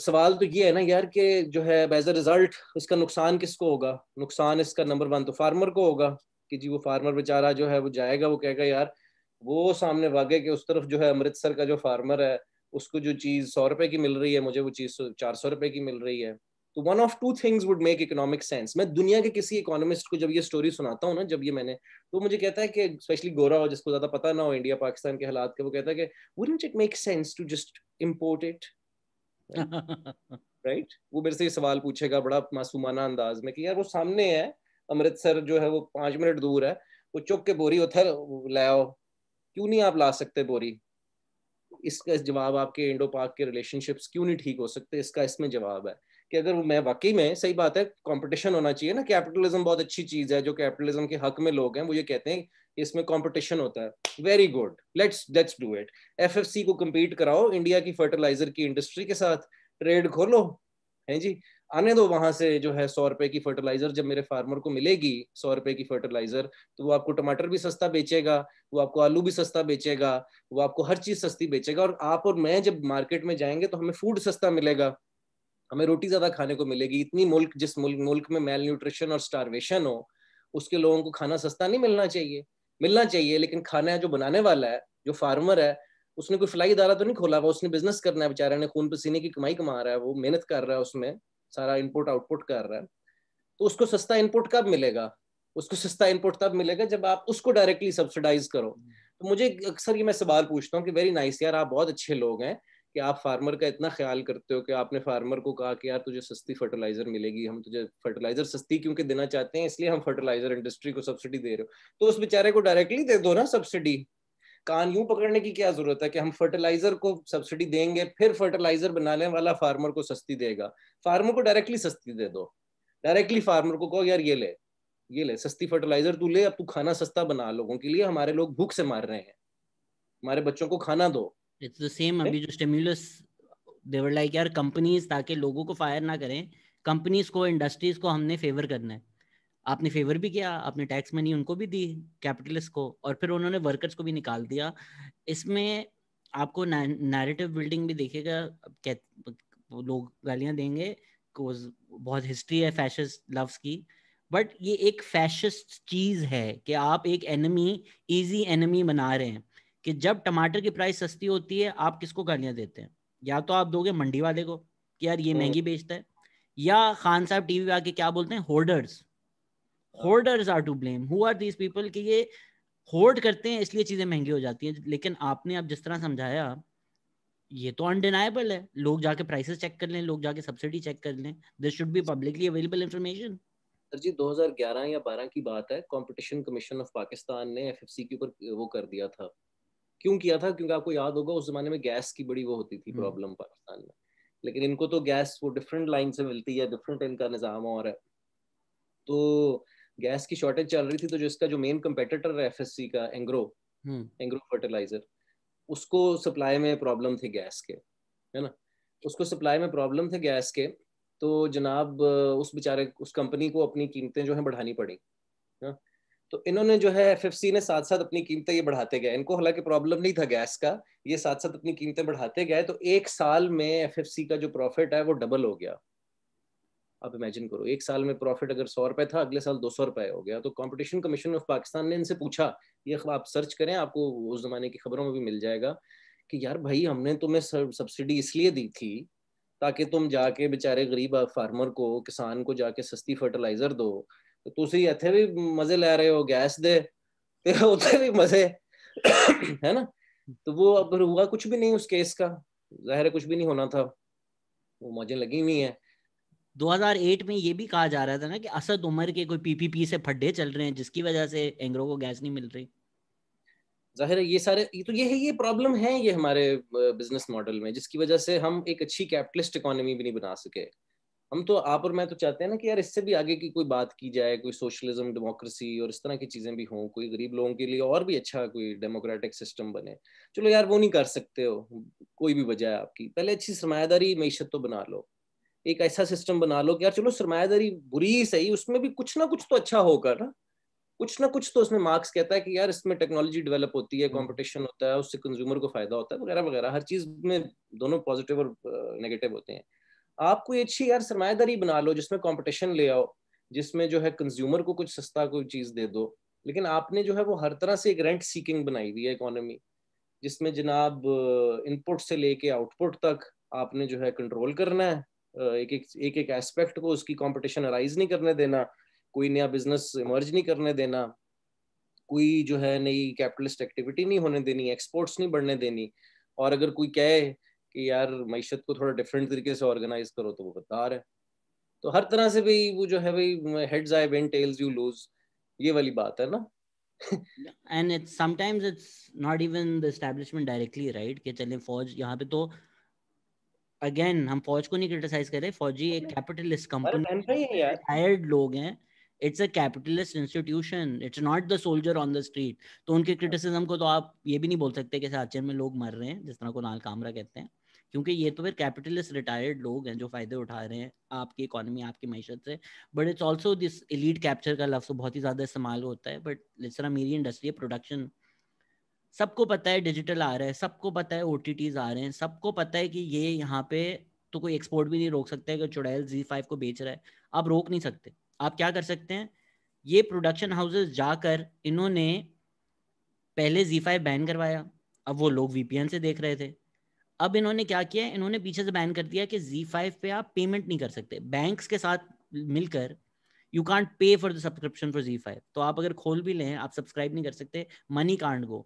सवाल तो ये है ना यार कि जो है एज अ रिजल्ट इसका नुकसान किसको होगा? नुकसान इसका नंबर वन तो फार्मर को होगा कि जी वो फार्मर बेचारा जो है वो जाएगा, वो कहेगा यार वो सामने वागे के उस तरफ जो है अमृतसर का जो फार्मर है उसको जो चीज़ सौ रुपए की मिल रही है मुझे वो चीज़ चार सौ रुपए की मिल रही है। तो one of two things would make economic sense. मैं दुनिया के किसी इकोनॉमिस्ट को जब ये स्टोरी सुनाता हूँ ना, जब ये मैंने, तो मुझे कहता है कि स्पेशली गोरा हो जिसको ज्यादा पता ना हो इंडिया पाकिस्तान के हालात के, वो कहता है कि wouldn't it make sense to just import it, right? वो मेरे से ये सवाल पूछेगा बड़ा मासूमाना अंदाज में कि यार वो सामने है अमृतसर जो है वो पांच मिनट दूर है, वो चुक के बोरी उधर लाओ, क्यों नहीं आप ला सकते बोरी? इसका जवाब आपके इंडो पाक के रिलेशनशिप्स क्यों नहीं ठीक हो सकते, इसका इसमें जवाब है कि अगर मैं वाकई में, सही बात है, कंपटीशन होना चाहिए ना। कैपिटलिज्म बहुत अच्छी चीज है, जो कैपिटलिज्म के हक में लोग हैं वो ये कहते हैं इसमें कंपटीशन होता है, very good, let's let's do it. FFC को कम्पीट कराओ इंडिया की फर्टिलाइजर की इंडस्ट्री के साथ, ट्रेड खोलो, है जी, आने दो वहां से जो है सौ रुपए की फर्टिलाइजर। जब मेरे फार्मर को मिलेगी सौ रुपए की फर्टिलाइजर तो वो आपको टमाटर भी सस्ता बेचेगा, वो आपको आलू भी सस्ता बेचेगा, वो आपको हर चीज सस्ती बेचेगा। और आप और मैं जब मार्केट में जाएंगे तो हमें फूड सस्ता मिलेगा, हमें रोटी ज्यादा खाने को मिलेगी। इतनी मुल्क जिस मुल्क मुल्क में मेल न्यूट्रिशन और स्टारवेशन हो उसके लोगों को खाना सस्ता नहीं मिलना चाहिए, मिलना चाहिए, लेकिन खाना है जो बनाने वाला है, जो फार्मर है, उसने कोई फलाई इदारा तो नहीं खोला हुआ, उसने बिजनेस करना है, बेचारा ने खून पसीने की कमाई कमा रहा है, वो मेहनत कर रहा है, उसमें सारा इनपुट आउटपुट कर रहा है, तो उसको सस्ता इनपुट कब मिलेगा? उसको सस्ता इनपुट तब मिलेगा जब आप उसको डायरेक्टली सब्सिडाइज करो। तो मुझे अक्सर ये मैं सवाल पूछता हूँ कि वेरी नाइस यार, आप बहुत अच्छे लोग हैं कि आप फार्मर का इतना ख्याल करते हो कि आपने फार्मर को कहा कि यार तुझे सस्ती फर्टिलाइजर मिलेगी, हम तुझे फर्टिलाइजर सस्ती क्योंकि देना चाहते हैं इसलिए हम फर्टिलाइजर इंडस्ट्री को सब्सिडी दे रहे हो, तो उस बेचारे को डायरेक्टली दे दो ना सब्सिडी। कान यूं पकड़ने की क्या जरूरत है कि हम फर्टिलाइजर को सब्सिडी देंगे फिर फर्टिलाइजर बनाने वाला फार्मर को सस्ती देगा। फार्मर को डायरेक्टली सस्ती दे दो, डायरेक्टली फार्मर को कहो यार ये ले ये ले सस्ती फर्टिलाइजर तू ले, अब तू खाना सस्ता बना लोगों के लिए, हमारे लोग भूख से मार रहे हैं, हमारे बच्चों को खाना दो। इट्स द सेम अभी जो स्टिमुलस दे वर लाइक यार कंपनीज, ताकि लोगों को फायर ना करें, कंपनीज को इंडस्ट्रीज को हमने फेवर करना है। आपने फेवर भी किया, आपने टैक्स मनी उनको भी दी कैपिटलिस्ट को, और फिर उन्होंने वर्कर्स को भी निकाल दिया। इसमें आपको नैरेटिव बिल्डिंग भी देखेगा, लोग गालियां देंगे, बहुत हिस्ट्री है फैशिस्ट लव्स की, बट ये एक फैशिस्ट चीज़ है कि आप एक एनिमी, इजी एनिमी बना रहे हैं कि जब टमाटर की प्राइस सस्ती होती है आप किसको गालियां देते हैं? या तो आप दोगे मंडी वाले को कि यार ये महंगी बेचता है, या खान साहब टीवी पे आके क्या बोलते हैं, hoarders hoarders are to blame, who are these people कि ये होर्ड करते हैं इसलिए चीज़ें महंगी हो जाती हैं। लेकिन आपने अब जिस तरह समझाया ये तो अनडिनाइबल है, लोग जाके प्राइसेस चेक कर लें, लोग जाके सब्सिडी चेक कर लें, this should be publicly available information. Sir जी दो हज़ार ग्यारह या बारह की बात है, कंपटीशन कमीशन ऑफ पाकिस्तान ने एफएफसी के ऊपर वो कर दिया था। क्यों किया था? क्योंकि आपको याद होगा उस जमाने में गैस की बड़ी वो होती थी प्रॉब्लम पाकिस्तान में, लेकिन इनको तो गैस वो डिफरेंट लाइन से मिलती है, डिफरेंट इनका निज़ाम और है, तो गैस की शॉर्टेज चल रही थी। तो जिसका जो मेन कंपेटिटर है एफएफसी का, एंग्रो एंग्रो फर्टिलाइजर, उसको सप्लाई में प्रॉब्लम थी गैस के, है ना, उसको सप्लाई में प्रॉब्लम थे गैस के। तो जनाब उस बेचारे उस कंपनी को अपनी कीमतें जो है बढ़ानी पड़ी, ना? तो इन्होंने जो है एफएफसी ने साथ साथ अपनी कीमतें ये बढ़ाते गए, इनको हालांकि प्रॉब्लम नहीं था गैस का, ये साथ साथ अपनी कीमतें बढ़ाते गए। तो एक साल में एफएफसी का जो प्रॉफिट है वो डबल हो गया। आप इमेजिन करो, एक साल में प्रॉफिट अगर सौ रुपए था, अगले साल दो सौ रुपए हो गया। तो कंपटीशन कमीशन ऑफ पाकिस्तान ने इनसे पूछा, ये आप सर्च करें आपको उस जमाने की खबरों में भी मिल जाएगा, कि यार भाई हमने तुम्हें सब्सिडी इसलिए दी थी ताकि तुम जाके बेचारे गरीब फार्मर को, किसान को जाके सस्ती फर्टिलाइजर दो, तो तुसी इतने भी मजे ले रहे हो, गैस दे तो उतने भी मजे, है ना। तो वो अब हुआ कुछ भी नहीं उस केस का, जाहिर है कुछ भी नहीं होना था, वो मौजें लगी हुई हैं। दो हज़ार आठ में ये भी कहा जा रहा था ना कि असद उमर के कोई पीपीपी से फड्डे चल रहे हैं जिसकी वजह से एंग्रो को गैस नहीं मिल रही। जाहिर है ये सारे तो ये है, ये प्रॉब्लम है ये हमारे बिजनेस मॉडल में, जिसकी वजह से हम एक अच्छी कैपिटलिस्ट इकोनॉमी भी नहीं बना सके। हम तो, आप और मैं तो चाहते हैं ना कि यार इससे भी आगे की कोई बात की जाए, कोई सोशलिज्म, डेमोक्रेसी और इस तरह की चीज़ें भी हों, कोई गरीब लोगों के लिए और भी अच्छा कोई डेमोक्रेटिक सिस्टम बने। चलो यार वो नहीं कर सकते हो, कोई भी वजह है आपकी, पहले अच्छी सरमायादारी मीशत तो बना लो, एक ऐसा सिस्टम बना लो कि यार चलो सरमायादारी बुरी सही, उसमें भी कुछ ना कुछ तो अच्छा होगा ना, कुछ ना कुछ तो। उसमें मार्क्स कहता है कि यार इसमें टेक्नोलॉजी डेवलप होती है, कंपटीशन होता है, उससे कंज्यूमर को फायदा होता है वगैरह वगैरह। हर चीज में दोनों पॉजिटिव और नेगेटिव होते हैं। आप कोई अच्छी यार सरमायादारी बना लो जिसमें कंपटीशन ले आओ, जिसमें जो है कंज्यूमर को कुछ सस्ता कोई चीज दे दो। लेकिन आपने जो है वो हर तरह से एक रेंट सीकिंग बनाई हुई है इकोनॉमी, जिसमें जनाब इनपुट से लेके आउटपुट तक आपने जो है कंट्रोल करना है, एक एक एक एक एस्पेक्ट को, उसकी कंपटीशन अराइज नहीं करने देना, कोई नया बिजनेस इमर्ज नहीं करने देना, कोई जो है नई कैपिटलिस्ट एक्टिविटी नहीं होने देनी, एक्सपोर्ट्स नहीं बढ़ने देनी। और अगर कोई कहे कि यार मीशत को थोड़ा डिफरेंट तरीके से ऑर्गेनाइज करो तो वो बता रहे, तो हर तरह से भाई वो जो है भाई heads I win tails you lose, ये वाली बात है ना। And it's sometimes it's not even the establishment directly, right, कि चलें फौज यहाँ पे। तो अगेन हम फौज को नहीं क्रिटिसाइज कर रहे, फौजी एक कैपिटलिस्ट कंपनी, हायर्ड लोग हैं, it's a capitalist institution, it's not the soldier on the street. तो उनके क्रिटिसिज्म को तो आप ये भी नहीं बोल सकते कि साचन में लोग मर रहे हैं, जिस तरह को नाल कामरा कहते हैं, क्योंकि ये तो फिर कैपिटलिस्ट रिटायर्ड लोग हैं जो फ़ायदे उठा रहे हैं आपकी इकॉनमी, आपकी मैशत से। But it's also this elite capture का लफ्ज़ बहुत ही ज़्यादा इस्तेमाल होता है, बट जिस तरह मेरी इंडस्ट्री है प्रोडक्शन, सबको पता है डिजिटल आ रहा है, सबको पता है ओ टी टीज़ आ रहे हैं, सबको पता है कि ये यहाँ पे तो कोई एक्सपोर्ट भी नहीं रोक सकता है कि चुड़ैल जी फाइव को बेच रहा है, आप रोक नहीं सकते। आप क्या कर सकते हैं, ये प्रोडक्शन हाउसेस जाकर इन्होंने पहले ज़ी फाइव बैन करवाया, अब वो लोग वीपीएन से देख रहे थे, अब इन्होंने क्या किया, इन्होंने पीछे से बैन कर दिया कि ज़ी फाइव पे आप पेमेंट नहीं कर सकते। बैंक्स के साथ मिलकर you can't pay for the subscription for G five, तो आप अगर खोल भी लें आप सब्सक्राइब नहीं कर सकते, मनी कांट गो।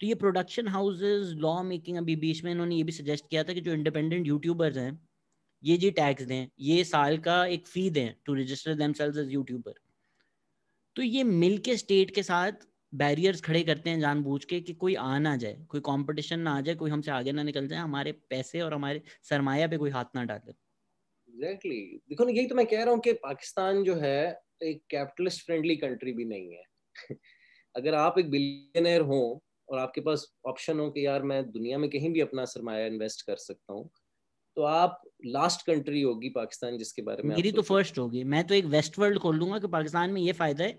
तो ये प्रोडक्शन हाउसेज, लॉ मेकिंग, अभी बीच में इन्होंने ये भी सजेस्ट किया था कि जो इंडिपेंडेंट यूट्यूबर्स हैं ये जी टैक्स दें, ये साल का एक फ़ी दें to register themselves as YouTuber. तो ये मिलके स्टेट के साथ बैरियर्स खड़े करते हैं जानबूझ के कि कोई आ ना जाए, कोई कंपटीशन ना आ जाए, कोई हमसे आगे ना निकल जाए, हमारे पैसे और हमारे सरमाया पे कोई हाथ ना डाले। Exactly exactly. देखो ना, यही तो मैं कह रहा हूँ कि पाकिस्तान जो है एक कैपिटलिस्ट फ्रेंडली कंट्री भी नहीं है। अगर आप एक बिलियनर हो और आपके पास ऑप्शन हो कि यार मैं दुनिया में कहीं भी अपना सरमाया इन्वेस्ट कर सकता हूँ, तो आप लास्ट कंट्री होगी पाकिस्तान जिसके बारे में मेरी तो फर्स्ट होगी। मैं तो एक वेस्ट वर्ल्ड खोल लूंगा कि पाकिस्तान में ये फायदा है,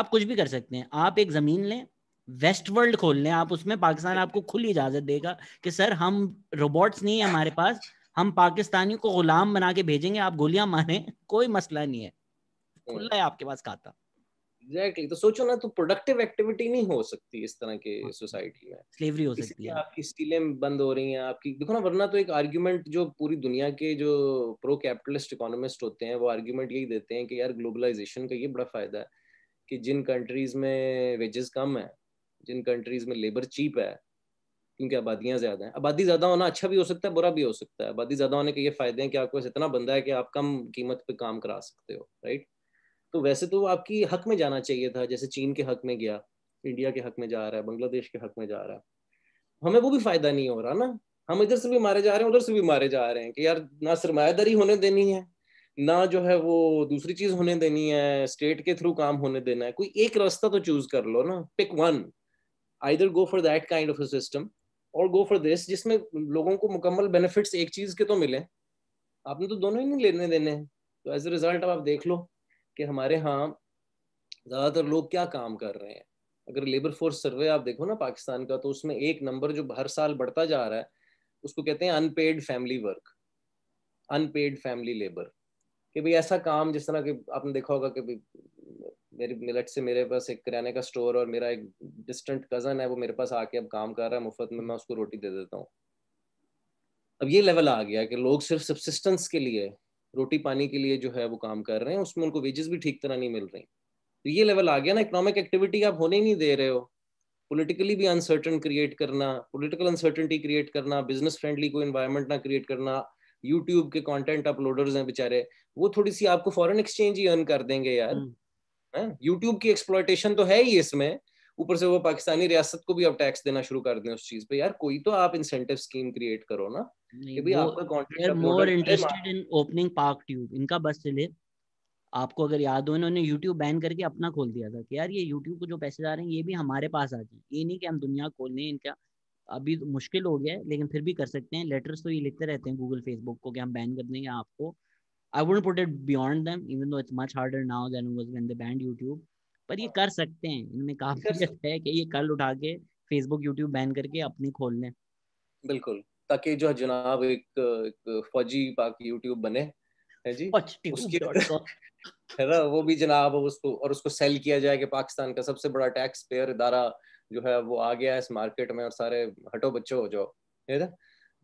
आप कुछ भी कर सकते हैं, आप एक जमीन लें, वेस्ट वर्ल्ड खोल लें आप, उसमें पाकिस्तान आपको खुली इजाजत देगा कि सर हम रोबोट्स नहीं है हमारे पास, हम पाकिस्तानियों को गुलाम बना के भेजेंगे, आप गोलियां मारें, कोई मसला नहीं है, खुला है आपके पास खाता। Exactly exactly. तो सोचो ना, तो प्रोडक्टिव एक्टिविटी नहीं हो सकती इस तरह के सोसाइटी में, स्लेवरी हो सकती है, आपकी स्टीलें बंद हो रही हैं आपकी, देखो ना, वरना तो एक आर्गुमेंट जो पूरी दुनिया के जो प्रो कैपिटलिस्ट इकोनॉमिस्ट होते हैं वो आर्गुमेंट यही देते हैं कि यार ग्लोबलाइजेशन का ये बड़ा फायदा है कि जिन कंट्रीज में वेजेस कम है, जिन कंट्रीज में लेबर चीप है, क्योंकि आबादियां ज्यादा हैं, आबादी ज्यादा होना अच्छा भी हो सकता है, बुरा भी हो सकता है। आबादी ज्यादा होने के ये फायदे हैं कि आपके पास इतना बंदा है कि आप कम कीमत पे काम करा सकते हो, राइट। तो वैसे तो आपकी हक में जाना चाहिए था, जैसे चीन के हक में गया, इंडिया के हक में जा रहा है, बांग्लादेश के हक में जा रहा है, हमें वो भी फायदा नहीं हो रहा ना, हम इधर से भी मारे जा रहे हैं उधर से भी मारे जा रहे हैं कि यार ना सरमायादारी होने देनी है, ना जो है वो दूसरी चीज होने देनी है, स्टेट के थ्रू काम होने देना है, कोई एक रास्ता तो चूज कर लो ना, pick one, either go for that kind of a system और गो फॉर दिस, जिसमें लोगों को मुकम्मल बेनिफिट्स एक चीज के तो मिले, आपने तो दोनों ही नहीं लेने देने हैं। तो एज ए रिजल्ट आप देख लो कि हमारे यहाँ ज्यादातर लोग क्या काम कर रहे हैं, अगर लेबर फोर्स सर्वे आप देखो ना पाकिस्तान का, तो उसमें एक नंबर जो हर साल बढ़ता जा रहा है उसको कहते हैं unpaid family work, unpaid family labour, कि भाई ऐसा काम जिस तरह के आपने देखा होगा कि मेरे मिलट से मेरे पास एक किराने का स्टोर और मेरा एक डिस्टेंट कजन है वो मेरे पास आके अब काम कर रहा है मुफ्त में, मैं उसको रोटी दे देता हूँ। अब ये लेवल आ गया कि लोग सिर्फ सब्सिस्टेंस के लिए, रोटी पानी के लिए जो है वो काम कर रहे हैं, उसमें उनको वेजेस भी ठीक तरह नहीं मिल रही। तो ये लेवल आ गया ना, इकोनॉमिक एक्टिविटी आप होने ही नहीं दे रहे हो, पोलिटिकली भी अनसर्टन क्रिएट करना, पोलिटिकल अनसर्टनिटी क्रिएट करना, बिजनेस फ्रेंडली कोई इन्वायरमेंट ना क्रिएट करना। यूट्यूब के कंटेंट अपलोडर्स हैं बेचारे, वो थोड़ी सी आपको फॉरेन एक्सचेंज ही अर्न कर देंगे यार, यूट्यूब की एक्सप्लॉयटेशन तो है ही इसमें, ऊपर से वो पाकिस्तानी रियासत को भी अब टैक्स देना शुरू कर दें उस चीज पे। यार कोई तो आप इंसेंटिव स्कीम क्रिएट करो ना कि भाई आपका content more interested in opening park tube, इनका बस चले। आपको अगर याद हो इन्होंने यूट्यूब बैन करके अपना खोल दिया था कि यार ये यूट्यूब को जो पैसे जा रहे हैं ये भी हमारे पास आ जाए, ये नहीं कि हम दुनिया खोल लें। इनका अभी तो मुश्किल हो गया है लेकिन फिर भी कर सकते हैं। लेटर्स तो ये लिखते रहते हैं गूगल फेसबुक को कि हम बैन कर देंगे आपको। I wouldn't put it beyond them even though it's much harder now than was when they banned YouTube, पर ये कर सकते हैं। इनमें काबिलियत है कि ये कल उठा के फेसबुक यूट्यूब बैन करके अपनी खोल लें। बिल्कुल, ताकि जो जनाब एक, एक फौजी पाक यूट्यूब बने है जी, उसकी है ना, वो भी जनाब उसको और उसको सेल किया जाए कि पाकिस्तान का सबसे बड़ा टैक्स पेयर इदारा जो है वो आ गया है इस मार्केट में और सारे हटो बच्चों हो जाओ, है ना।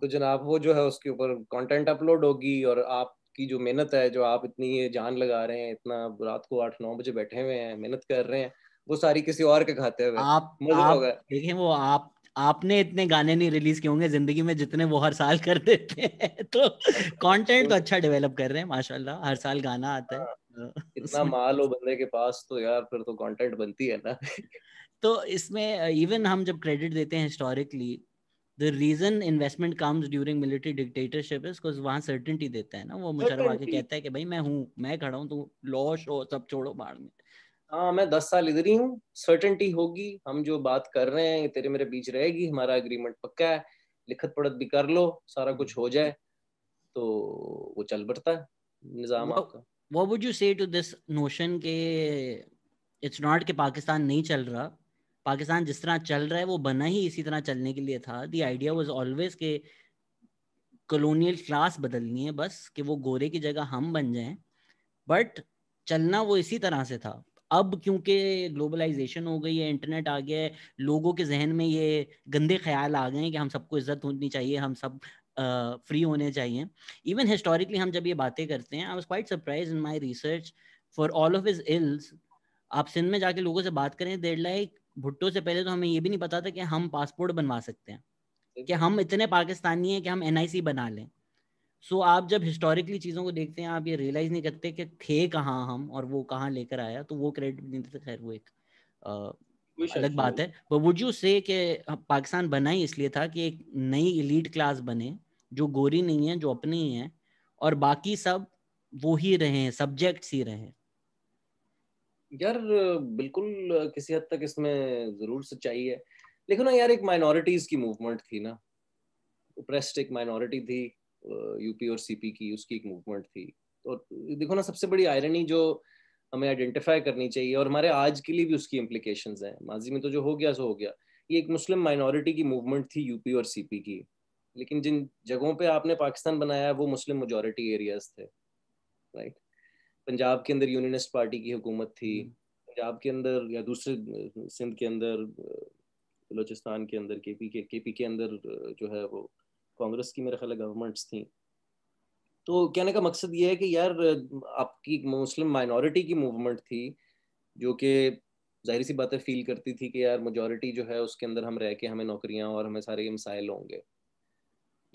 तो जनाब वो जो है उसके ऊपर कंटेंट अपलोड होगी और आपकी जो मेहनत है, जो आप इतनी ये जान लगा रहे हैं, इतना रात को आठ नौ बजे बैठे हुए हैं, मेहनत कर रहे हैं, वो सारी किसी और के खाते हुए आप, आप देखें। वो आप आपने इतने गाने नहीं रिलीज किए होंगे जिंदगी में जितने वो हर साल कर देते हैं। तो कंटेंट तो अच्छा डेवलप कर रहे हैं माशाल्लाह, हर साल गाना आता है। इतना माल हो बंदे के पास तो यार फिर तो कंटेंट बनती है ना। तो इसमें इवन हम जब क्रेडिट देते हैं historically, the reason investment comes during military dictatorship is because वहाँ सर्टेनिटी देता है ना। वो मुशर्रफ आके कहता है कि भाई मैं हूँ, मैं खड़ा हूँ, तो लॉ शो सब छोड़ो बाहर में। हाँ, मैं दस साल इधर ही हूँ, सर्टेनिटी होगी, हम जो बात कर रहे हैं तेरे मेरे बीच रहेगी, हमारा एग्रीमेंट पक्का है, लिखत पढ़त भी कर लो, सारा कुछ हो जाए तो वो चल पड़ता है निज़ाम आपका। What would you say to this notion के इट्स नॉट कि पाकिस्तान नहीं चल रहा, पाकिस्तान जिस तरह चल रहा है वो बना ही इसी तरह चलने के लिए था। द आइडिया वाज ऑलवेज के कॉलोनियल क्लास बदलनी है बस, कि वो गोरे की जगह हम बन जाएं, बट चलना वो इसी तरह से था। अब क्योंकि ग्लोबलाइजेशन हो गई है, इंटरनेट आ गया है, लोगों के जहन में ये गंदे ख्याल आ गए हैं कि हम सबको इज्जत होनी चाहिए, हम सब फ्री होने चाहिए। इवन हिस्टोरिकली हम जब ये बातें करते हैं, I was quite surprise in my research for all of his ills, आप सिंध में जाके लोगों से बात करें, देर लाइक भुट्टो से पहले तो हमें ये भी नहीं पता था कि हम पासपोर्ट बनवा सकते हैं, कि हम इतने पाकिस्तानी हैं कि हम एन आई सी बना लें। सो so, आप जब हिस्टोरिकली चीज़ों को देखते हैं आप ये रियलाइज़ नहीं करते कि थे कहाँ हम और वो कहाँ लेकर आया, तो वो क्रेडिट नहीं देते। खैर वो एक आ, अलग बात है। बट वुड यू से कि पाकिस्तान बना ही इसलिए था कि एक नई एलीट क्लास बने जो गोरी नहीं है, जो अपनी ही है, और बाकी सब वो ही रहे, सब्जेक्ट्स ही रहे। यार बिल्कुल किसी हद तक इसमें ज़रूर सच्चाई है, लेकिन ना यार एक माइनॉरिटीज़ की मूवमेंट थी ना, ओप्रेस्ड एक माइनॉरिटी थी यूपी और सीपी की, उसकी एक मूवमेंट थी। और देखो ना सबसे बड़ी आयरनी जो हमें आइडेंटिफाई करनी चाहिए और हमारे आज के लिए भी उसकी इम्प्लीकेशंस हैं, माजी में तो जो हो गया सो हो गया, ये एक मुस्लिम माइनॉरिटी की मूवमेंट थी यूपी और सीपी की, लेकिन जिन जगहों पे आपने पाकिस्तान बनाया वो मुस्लिम मेजॉरिटी एरियाज थे, राइट। पंजाब के अंदर यूनियनिस्ट पार्टी की हुकूमत थी, पंजाब के अंदर या दूसरे सिंध के अंदर, बलोचिस्तान के अंदर, केपी के केपी के अंदर जो है वो कांग्रेस की मेरे ख्याल गवर्नमेंट्स थी। तो कहने का मकसद ये है कि यार आपकी मुस्लिम माइनॉरिटी की मूवमेंट थी जो कि जाहिर सी बातें फील करती थी कि यार मेजॉरिटी जो है उसके अंदर हम रह के हमें नौकरियां और हमें सारे मसाइल होंगे,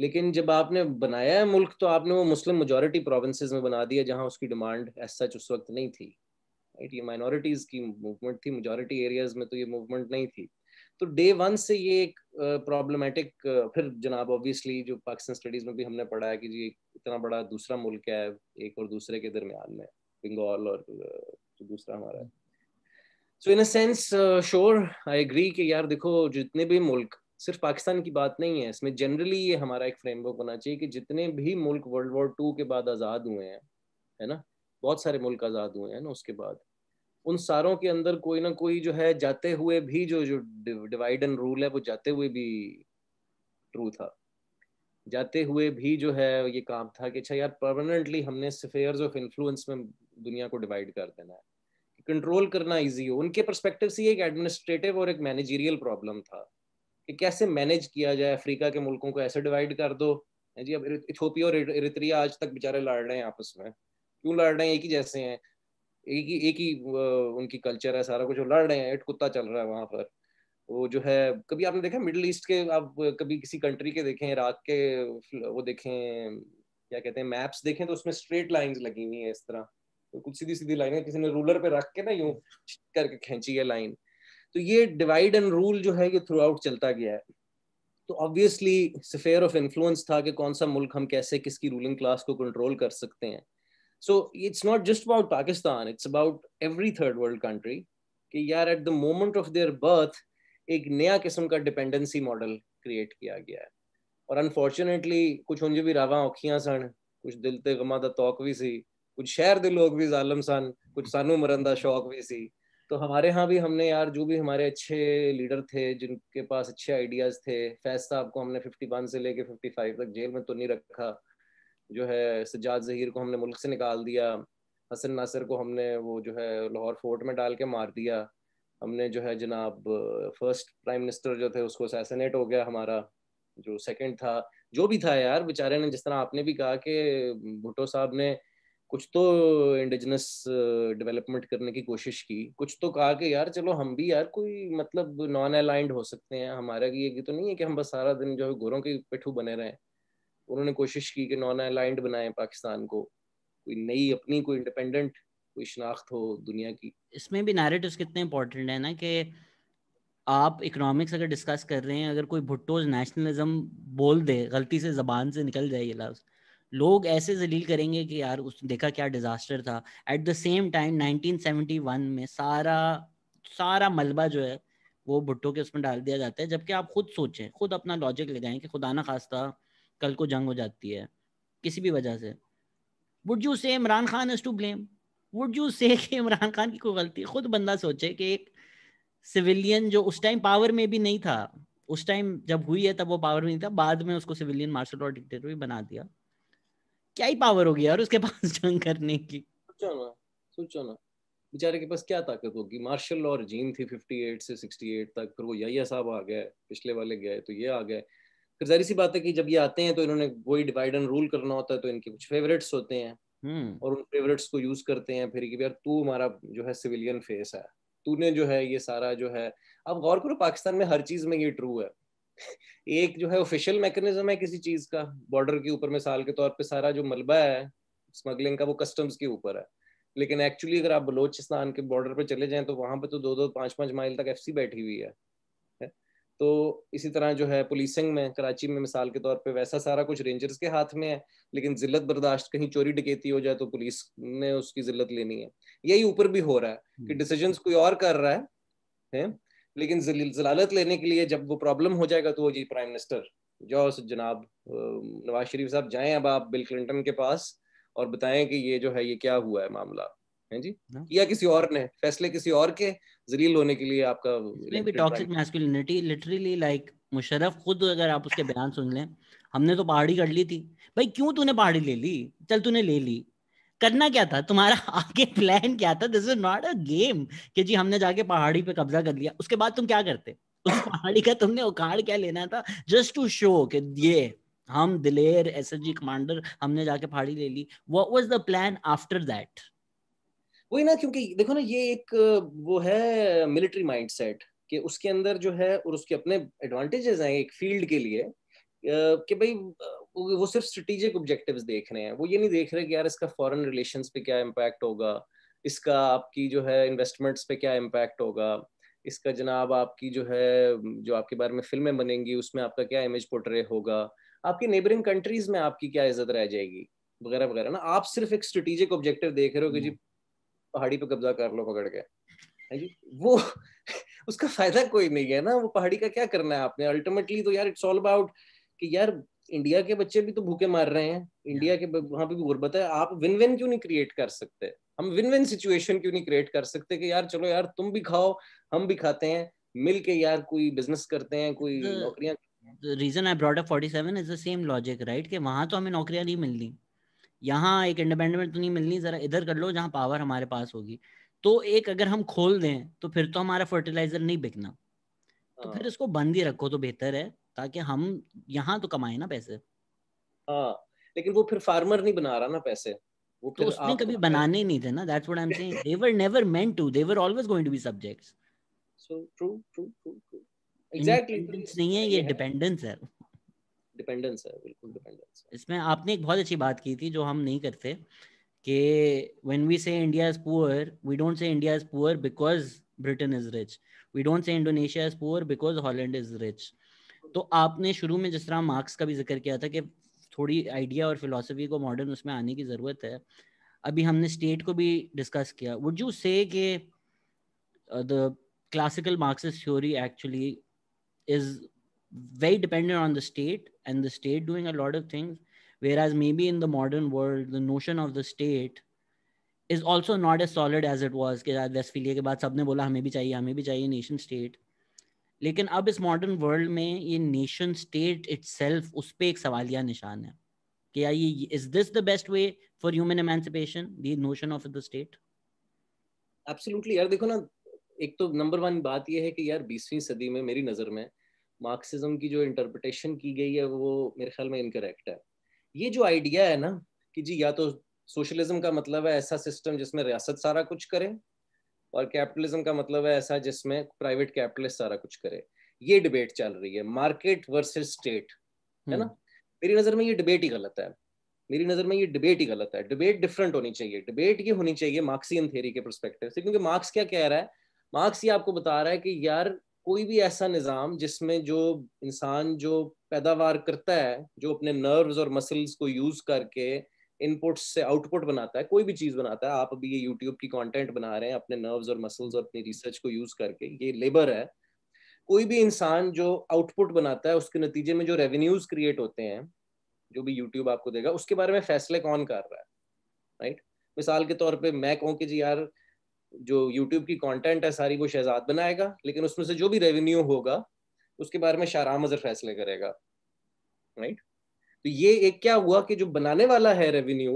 लेकिन जब आपने बनाया है मुल्क तो आपने वो मुस्लिम मेजॉरिटी प्रोविंसेस में बना दिया जहाँ उसकी डिमांड एज सच उस वक्त नहीं थी, राइट। ये माइनॉरिटीज़ की मूवमेंट थी, मेजॉरिटी एरियाज़ में तो ये मूवमेंट नहीं थी। तो डे वन से ये एक प्रॉब्लमेटिक, फिर जनाब ऑब्वियसली जो पाकिस्तान स्टडीज़ में भी हमने पढ़ा है कि जी इतना बड़ा दूसरा मुल्क है एक और दूसरे के दरमियान में, बंगाल और जो दूसरा हमारा है। So in a sense sure I agree कि यार देखो जितने भी मुल्क, सिर्फ पाकिस्तान की बात नहीं है इसमें, जनरली ये हमारा एक फ्रेमवर्क होना चाहिए कि जितने भी मुल्क वर्ल्ड वॉर टू के बाद आज़ाद हुए हैं, है ना, बहुत सारे मुल्क आज़ाद हुए हैं ना उसके बाद, उन सारों के अंदर कोई ना कोई जो है जाते हुए भी जो जो डिवाइड एंड रूल है वो जाते हुए भी ट्रू था, जाते हुए भी जो है ये काम था कि अच्छा यार परमानेंटली हमने स्फेयर्स ऑफ इन्फ्लुएंस में दुनिया को डिवाइड कर देना है, कंट्रोल करना इजी हो। उनके पर्सपेक्टिव से ये एक एडमिनिस्ट्रेटिव और एक मैनेजरियल प्रॉब्लम था कि कैसे मैनेज किया जाए, अफ्रीका के मुल्कों को ऐसे डिवाइड कर दो जी, अब इथोपिया और इरित्रिया आज तक बेचारे लड़ रहे हैं आपस में, क्यों लड़ रहे हैं, एक ही जैसे हैं, एक ही एक ही उनकी कल्चर है, सारा कुछ लड़ रहे हैं, एक कुत्ता चल रहा है वहाँ पर। वो जो है कभी आपने देखा मिडिल ईस्ट के, आप कभी किसी कंट्री के देखें, इराक के वो देखें क्या कहते हैं मैप्स देखें, तो उसमें स्ट्रेट लाइंस लगी हुई है इस तरह, तो कुछ सीधी सीधी लाइन है, किसी ने रूलर पे रख के ना यूं करके खींची है लाइन। तो ये डिवाइड एंड रूल जो है ये थ्रू आउट चलता गया है। तो ऑब्वियसली स्फेयर ऑफ इन्फ्लुएंस था कि कौन सा मुल्क हम कैसे किसकी रूलिंग क्लास को कंट्रोल कर सकते हैं। So it's not just about Pakistan, it's about every third world country कि यार at the moment of their birth एक नया किस्म का डिपेंडेंसी मॉडल क्रिएट किया गया है। और अनफॉर्चुनेटली कुछ उंज भी रावां औखियां सन, कुछ दिल ते गमां दा तौक भी सी, कुछ शहर दे लोग भी जालम सन, कुछ सानू मरन दा शौक भी सी। तो हमारे यहाँ भी हमने यार जो भी हमारे अच्छे लीडर थे जिनके पास अच्छे आइडियाज़ थे, फैज़ साहब को हमने फिफ्टी वन से लेके फिफ्टी फाइव तक जेल में तो नहीं रखा, जो है सज्जाद ज़हीर को हमने मुल्क से निकाल दिया, हसन नासिर को हमने वो जो है लाहौर फोर्ट में डाल के मार दिया, हमने जो है जनाब फर्स्ट प्राइम मिनिस्टर जो थे उसको असैसिनेट हो गया, हमारा जो सेकंड था जो भी था यार बेचारे ने, जिस तरह आपने भी कहा कि भुट्टो साहब ने कुछ तो इंडिजिनस डेवलपमेंट करने की कोशिश की, कुछ तो कहा कि यार चलो हम भी यार कोई मतलब नॉन अलाइंड हो सकते हैं, हमारा ये तो नहीं है कि हम बस सारा दिन जो है गोरों के पिट्ठू बने रहें। उन्होंने कोशिश की कि नॉन अलाइंड बनाए पाकिस्तान को, कोई नई अपनी कोई इंडिपेंडेंट कोई शनाख्त हो दुनिया की। इसमें भी नैरेटिव्स कितने इंपॉर्टेंट है ना कि आप इकोनॉमिक्स अगर डिस्कस कर रहे हैं, अगर कोई भुट्टोज नेशनलिज्म बोल दे, गलती से जबान से निकल जाए ये लफ्ज़, लोग ऐसे जलील करेंगे कि यार उस देखा क्या डिज़ास्टर था। At the same time nineteen seventy one में सारा सारा मलबा जो है वो भुट्टो के उसमें डाल दिया जाता है, जबकि आप खुद सोचें, खुद अपना लॉजिक लगाएं कि खुदा ना खास्ता कल को जंग हो जाती है किसी भी वजह से। Would you say Imran Khan is to blame? Would you say कि इमरान खान की कोई गलती? खुद बंदा सोचे कि एक सिविलियन जो उस टाइम पावर में भी नहीं था, उस टाइम जब हुई है तब वो पावर में नहीं था, बाद में उसको सिविलियन मार्शल लॉ डिक्टेटर भी बना दिया, क्या ही पावर हो गया और उसके पास जंग करने की। सोचो ना, सोचो ना बेचारे के पास क्या ताकत होगी। मार्शल लॉ रिजीम थी अट्ठावन से अड़सठ तक, फिर वो यही साहब आ गए, पिछले वाले गए तो ये आ गए। फिर जाहिर सी बात है कि जब ये आते हैं तो इन्होंने वही डिवाइड एंड रूल करना होता है, तो इनके कुछ फेवरेट्स होते हैं, और उन फेवरेट्स को यूज करते हैं फिर कि यार तू हमारा जो है सिविलियन फेस है, तूने जो है ये सारा जो है। अब गौर करो पाकिस्तान में हर चीज में ये ट्रू है। एक जो है ऑफिशियल मैकेनिज्म है किसी चीज का, बॉर्डर के ऊपर मिसाल के तौर पे सारा जो मलबा है स्मगलिंग का वो कस्टम्स के ऊपर है, लेकिन एक्चुअली अगर आप बलोचिस्तान के बॉर्डर पे चले जाएं तो वहां पे तो दो दो पांच पांच माइल तक एफसी बैठी हुई है, है? तो इसी तरह जो है पुलिसिंग में कराची में मिसाल के तौर पे वैसा सारा कुछ रेंजर्स के हाथ में है, लेकिन जिल्लत बर्दाश्त, कहीं चोरी डकैती हो जाए तो पुलिस ने उसकी जिल्लत लेनी है। यही ऊपर भी हो रहा है कि डिसीजंस कोई और कर रहा है, है? लेकिन जलालत लेने के लिए जब वो प्रॉब्लम हो जाएगा तो वो जी प्राइम मिनिस्टर जाओ जनाब नवाज शरीफ साहब जाएं अब आप बिल क्लिंटन के पास और बताएं कि ये जो है ये क्या हुआ है मामला, हैं जी किया किसी और ने, फैसले किसी और के, जलील होने के लिए आपका इसमें भी toxic masculinity literally like Musharraf खुद अगर आप उसके बयान सुन लें, हमने तो पहाड़ी कर ली थी। भाई क्यों तूने पहाड़ी ले ली? चल तूने ले ली, करना क्या था तुम्हारा, आगे प्लान क्या था? This is not a game कि जी हमने जाके पहाड़ी पे कब्जा कर लिया, उसके बाद तुम क्या करते? उस पहाड़ी का तुमने उखाड़ क्या लेना था? जस्ट टू शो कि ये हम दिलेर एसएसजी कमांडर, हमने जाके पहाड़ी ले ली। What was the plan after that? वही ना, क्योंकि देखो ना ये एक वो है मिलिट्री माइंडसेट कि उसके अंदर जो है और उसके अपने एडवांटेजेस हैं एक फील्ड के लिए कि भाई वो सिर्फ स्ट्रेटेजिक ऑब्जेक्टिव्स देख रहे हैं, वो ये नहीं देख रहे कि यार इसका फॉरेन रिलेशंस पे क्या इम्पैक्ट होगा, इसका आपकी जो है इन्वेस्टमेंट्स पे क्या इम्पैक्ट होगा, इसका जनाब आपकी जो है जो आपके बारे में फिल्में बनेंगी उसमें आपका क्या इमेज पोर्ट्रे होगा, आपकी नेबरिंग कंट्रीज में आपकी क्या इज्जत रह जाएगी वगैरह वगैरह ना। आप सिर्फ एक स्ट्रेटेजिक ऑब्जेक्टिव देख रहे हो कि जी पहाड़ी पे कब्जा कर लो पकड़ के जी, वो उसका फायदा कोई नहीं है ना, वो पहाड़ी का क्या करना है आपने अल्टीमेटली? तो यार इट्स ऑल अबाउट कि यार इंडिया के बच्चे भी तो भूखे मार रहे हैं, इंडिया के वहां पे भी गुर्बत है, आप विन विन क्यों नहीं क्रिएट कर सकते? हम विन विन सिचुएशन क्यों नहीं क्रिएट कर सकते कि यार चलो यार तुम भी खाओ हम भी खाते हैं मिल के, यार कोई बिजनेस करते हैं, कोई नौकरियां। The reason I brought up forty-seven is the same logic, right? कि वहाँ तो हमें नौकरियाँ नहीं मिलनी, यहाँ एक इंडिपेंडेंट तो नहीं मिलनी, जरा इधर कर लो जहाँ पावर हमारे पास होगी। तो एक अगर हम खोल दें तो फिर तो हमारा फर्टिलाइजर नहीं बिकना, तो फिर इसको बंद ही रखो तो बेहतर है ताकि हम यहाँ तो कमाए ना पैसे। हाँ, लेकिन वो फिर फार्मर नहीं बना रहा ना पैसे, वो तो उसने कभी बनाने नहीं थे ना। That's what I'm saying. They were never meant to. They were always going to be subjects. So true, true, true, true. Exactly. Independence नहीं है ये, dependence है। Dependence है, बिल्कुल dependence है। इसमें आपने एक बहुत अच्छी बात की थी जो हम नहीं करते कि when we say India is poor, we don't say India is poor because Britain is rich. We don't say Indonesia is poor because Holland is rich. तो आपने शुरू में जिस तरह मार्क्स का भी जिक्र किया था कि थोड़ी आइडिया और फिलॉसफी को मॉडर्न उसमें आने की ज़रूरत है। अभी हमने स्टेट को भी डिस्कस किया। वुड यू से कि the classical Marxist theory actually is very dependent on the state and the state doing a lot of things, whereas maybe in the modern world the notion of the state is also not as solid as it was कि Westphalia के बाद सबने बोला हमें भी चाहिए हमें भी चाहिए नेशन स्टेट, लेकिन अब इस मॉडर्न वर्ल्ड में ये नेशन स्टेट इटसेल्फ उस पे एक सवालिया निशान है कि यार ये is this the best way for human emancipation, the notion of the state? Absolutely यार, देखो ना एक तो नंबर वन बात यह है कि यार बीसवीं सदी में मेरी नज़र में मार्क्सिज्म की जो इंटरप्रिटेशन की गई है वो मेरे ख्याल में इनकरेक्ट है। ये जो आइडिया है ना कि जी या तो सोशलिज्म का मतलब है ऐसा सिस्टम जिसमें रियासत सारा कुछ करे और कैपिटलिज्म का मतलब है ऐसा जिसमें प्राइवेट कैपिटलिस्ट सारा कुछ करे, ये डिबेट चल रही है मार्केट वर्सेस स्टेट, है ना। मेरी नज़र में ये डिबेट ही गलत है, मेरी नज़र में ये डिबेट ही गलत है। डिबेट डिफरेंट होनी चाहिए, डिबेट ये होनी चाहिए मार्क्सियन थ्योरी के पर्सपेक्टिव से, क्योंकि मार्क्स क्या कह रहा है? मार्क्स ये आपको बता रहा है कि यार कोई भी ऐसा निज़ाम जिसमें जो इंसान जो पैदावार करता है, जो अपने नर्व्स और मसल्स को यूज़ करके इनपुट्स से आउटपुट बनाता है, कोई भी चीज़ बनाता है, आप अभी ये यूट्यूब की कंटेंट बना रहे हैं अपने नर्व्स और मसल्स और अपनी रिसर्च को यूज़ करके, ये लेबर है। कोई भी इंसान जो आउटपुट बनाता है उसके नतीजे में जो रेवेन्यूज़ क्रिएट होते हैं जो भी यूट्यूब आपको देगा उसके बारे में फैसले कौन कर रहा है, राइट। मिसाल के तौर पर मैं कहूँ कि जी यार जो YouTube की कंटेंट है सारी वो शहजाद बनाएगा, लेकिन उसमें से जो भी रेवेन्यू होगा उसके बारे में शाराम अजर फैसले करेगा, राइट। तो ये एक क्या हुआ कि जो बनाने वाला है रेवेन्यू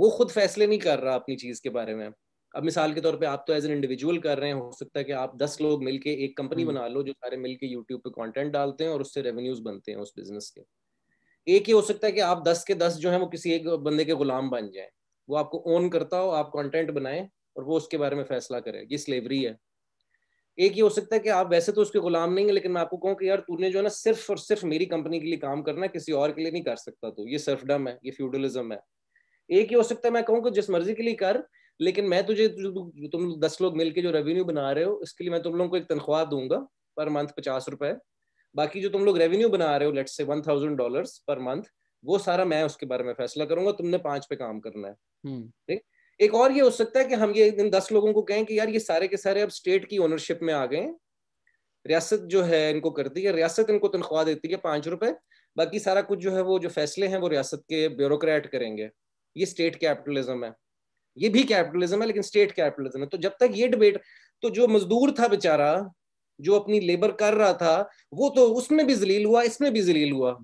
वो खुद फैसले नहीं कर रहा अपनी चीज़ के बारे में। अब मिसाल के तौर पे आप तो एज एन इंडिविजुअल कर रहे हैं, हो सकता है कि आप दस लोग मिलके एक कंपनी बना लो जो सारे मिलके यूट्यूब पे कंटेंट डालते हैं और उससे रेवेन्यूज बनते हैं उस बिजनेस के। एक ये हो सकता है कि आप दस के दस जो है वो किसी एक बंदे के गुलाम बन जाए, वो आपको ओन करता हो, आप कंटेंट बनाएं और वो उसके बारे में फैसला करे, ये स्लेवरी है। एक ये हो सकता है कि आप वैसे तो उसके गुलाम नहीं है, लेकिन मैं आपको कहूँ कि यार तूने जो है ना सिर्फ और सिर्फ मेरी कंपनी के लिए काम करना है, किसी और के लिए नहीं कर सकता तू, ये सर्फडम है, ये फ्यूडलिज्म है। एक ये हो सकता है मैं कहूँ कि जिस मर्जी के लिए कर, लेकिन मैं तुझे तुम दस लोग मिलके जो रेवेन्यू बना रहे हो इसके लिए मैं तुम लोगों को एक तनख्वाह दूंगा पर मंथ पचास रुपए, बाकी जो तुम लोग रेवेन्यू बना रहे हो let's say one thousand dollars per month, वो सारा मैं उसके बारे में फैसला करूंगा, तुमने पांच पे काम करना है। ठीक, एक और ये हो सकता है कि हम ये इन दस लोगों को कहें कि यार ये सारे के सारे अब स्टेट की ओनरशिप में आ गए, रियासत जो है इनको करती है, रियासत इनको तनख्वाह देती है पांच रुपए, बाकी सारा कुछ जो है वो जो फैसले हैं वो रियासत के ब्यूरोक्रेट करेंगे। ये स्टेट कैपिटलिज्म है, ये भी कैपिटलिज्म है लेकिन स्टेट कैपिटलिज्म है। तो जब तक ये डिबेट, तो जो मजदूर था बेचारा जो अपनी लेबर कर रहा था वो तो उसमें भी जलील हुआ, इसमें भी जलील हुआ,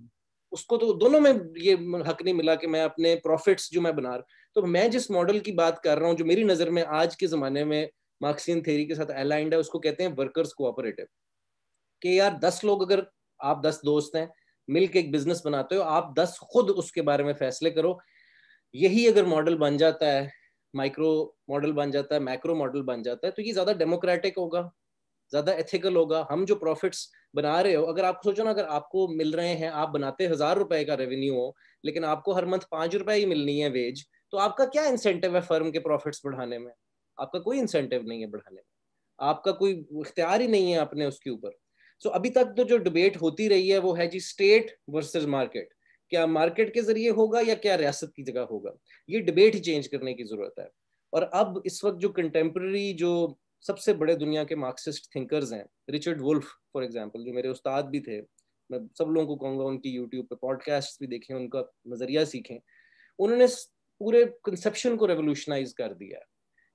उसको तो दोनों में ये हक नहीं मिला कि मैं अपने प्रॉफिट्स जो मैं बना रहा। तो मैं जिस मॉडल की बात कर रहा हूँ जो मेरी नजर में आज के जमाने में मार्क्सियन थ्योरी के साथ अलाइंड है, उसको कहते हैं वर्कर्स कोऑपरेटिव। कि यार दस लोग, अगर आप दस दोस्त हैं मिलके एक बिजनेस बनाते हो, आप दस खुद उसके बारे में फैसले करो। यही अगर मॉडल बन जाता है, माइक्रो मॉडल बन जाता है, मैक्रो मॉडल बन जाता है, तो ये ज्यादा डेमोक्रेटिक होगा, ज्यादा एथिकल होगा। हम जो प्रॉफिट्स बना रहे हो, अगर आप सोचो ना, अगर आपको मिल रहे हैं, आप बनाते हजार रुपए का रेवेन्यू हो लेकिन आपको हर मंथ पांच रुपए ही मिलनी है वेज, तो आपका क्या इंसेंटिव है फर्म के प्रॉफिट्स बढ़ाने में? आपका कोई इंसेंटिव नहीं है बढ़ाने में, आपका कोई इख्तियार ही नहीं है आपने उसके ऊपर। सो अभी तक तो जो डिबेट होती रही है वो है जी स्टेट वर्सेज मार्केट, क्या मार्केट के जरिए होगा या क्या रियासत की जगह होगा। ये डिबेट ही चेंज करने की जरूरत है। और अब इस वक्त जो कंटेम्प्रेरी जो सबसे बड़े दुनिया के मार्क्सिस्ट थिंकर्स हैं, रिचर्ड वुल्फ फॉर एग्जांपल, जो मेरे उस्ताद भी थे, मैं सब लोगों को कहूँगा उनकी यूट्यूब पे पॉडकास्ट भी देखें, उनका नजरिया सीखें। उन्होंने पूरे कंसेप्शन को रेवोल्यूशनाइज कर दिया।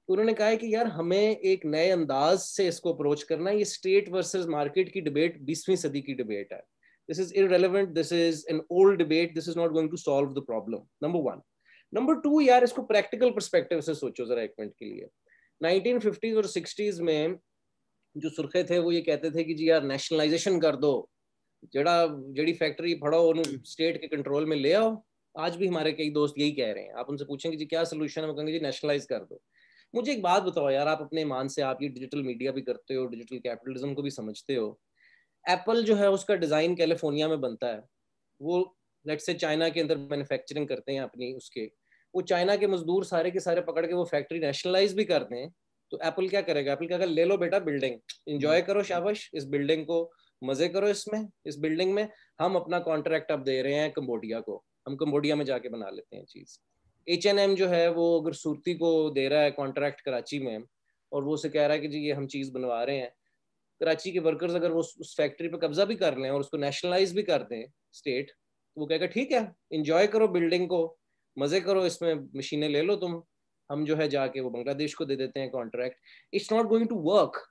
उन्होंने कहा है कि यार हमें एक नए अंदाज से इसको अप्रोच करना है। ये स्टेट वर्सेज मार्केट की डिबेट बीसवीं सदी की डिबेट है। This is irrelevant. This is an old debate. This is not going to solve the problem. Number one. Number two, यार इसको practical perspective से सोचो जरा एक मिनट के लिए। नाइनटीन फिफ्टीज़ और सिक्सटीज़ में जो सुर्खे थे वो ये कहते थे कि जी यार nationalization कर दो, जड़ा जड़ी फैक्ट्री फड़ो और स्टेट के कंट्रोल में ले आओ। आज भी हमारे कई दोस्त यही कह रहे हैं। आप उनसे पूछेंगे जी क्या सोल्यूशन है, वो कहेंगे जी नेशनलाइज कर दो। मुझे एक बात बताओ यार, आप अपने ईमान से, आप ये डिजिटल मीडिया भी करते हो, डिजिटल कैपिटलिज्म को भी समझते हो। एप्पल जो है उसका डिज़ाइन कैलिफोर्निया में बनता है, वो लेट्स से चाइना के अंदर मैन्युफैक्चरिंग करते हैं अपनी, उसके वो चाइना के मजदूर सारे के सारे पकड़ के वो फैक्ट्री नेशनलाइज भी करते हैं। तो एप्पल क्या करेगा? एप्पल क्या करेगा? ले लो बेटा बिल्डिंग, एंजॉय करो, शाबाश, इस बिल्डिंग को मजे करो, इसमें इस बिल्डिंग में हम अपना कॉन्ट्रैक्ट अब दे रहे हैं कम्बोडिया को, हम कम्बोडिया में जाके बना लेते हैं चीज़। एच एन एम जो है वो अगर सूरती को दे रहा है कॉन्ट्रैक्ट कराची में और वो उसे कह रहा है कि जी ये हम चीज़ बनवा रहे हैं, कराची के वर्कर्स अगर वो उस फैक्ट्री पे कब्जा भी कर लें और उसको नेशनलाइज भी कर दें स्टेट, तो वो कहेगा ठीक है एंजॉय करो बिल्डिंग को, मजे करो, इसमें मशीनें ले लो तुम, हम जो है जाके वो बांग्लादेश को दे देते हैं contract. It's not going to work,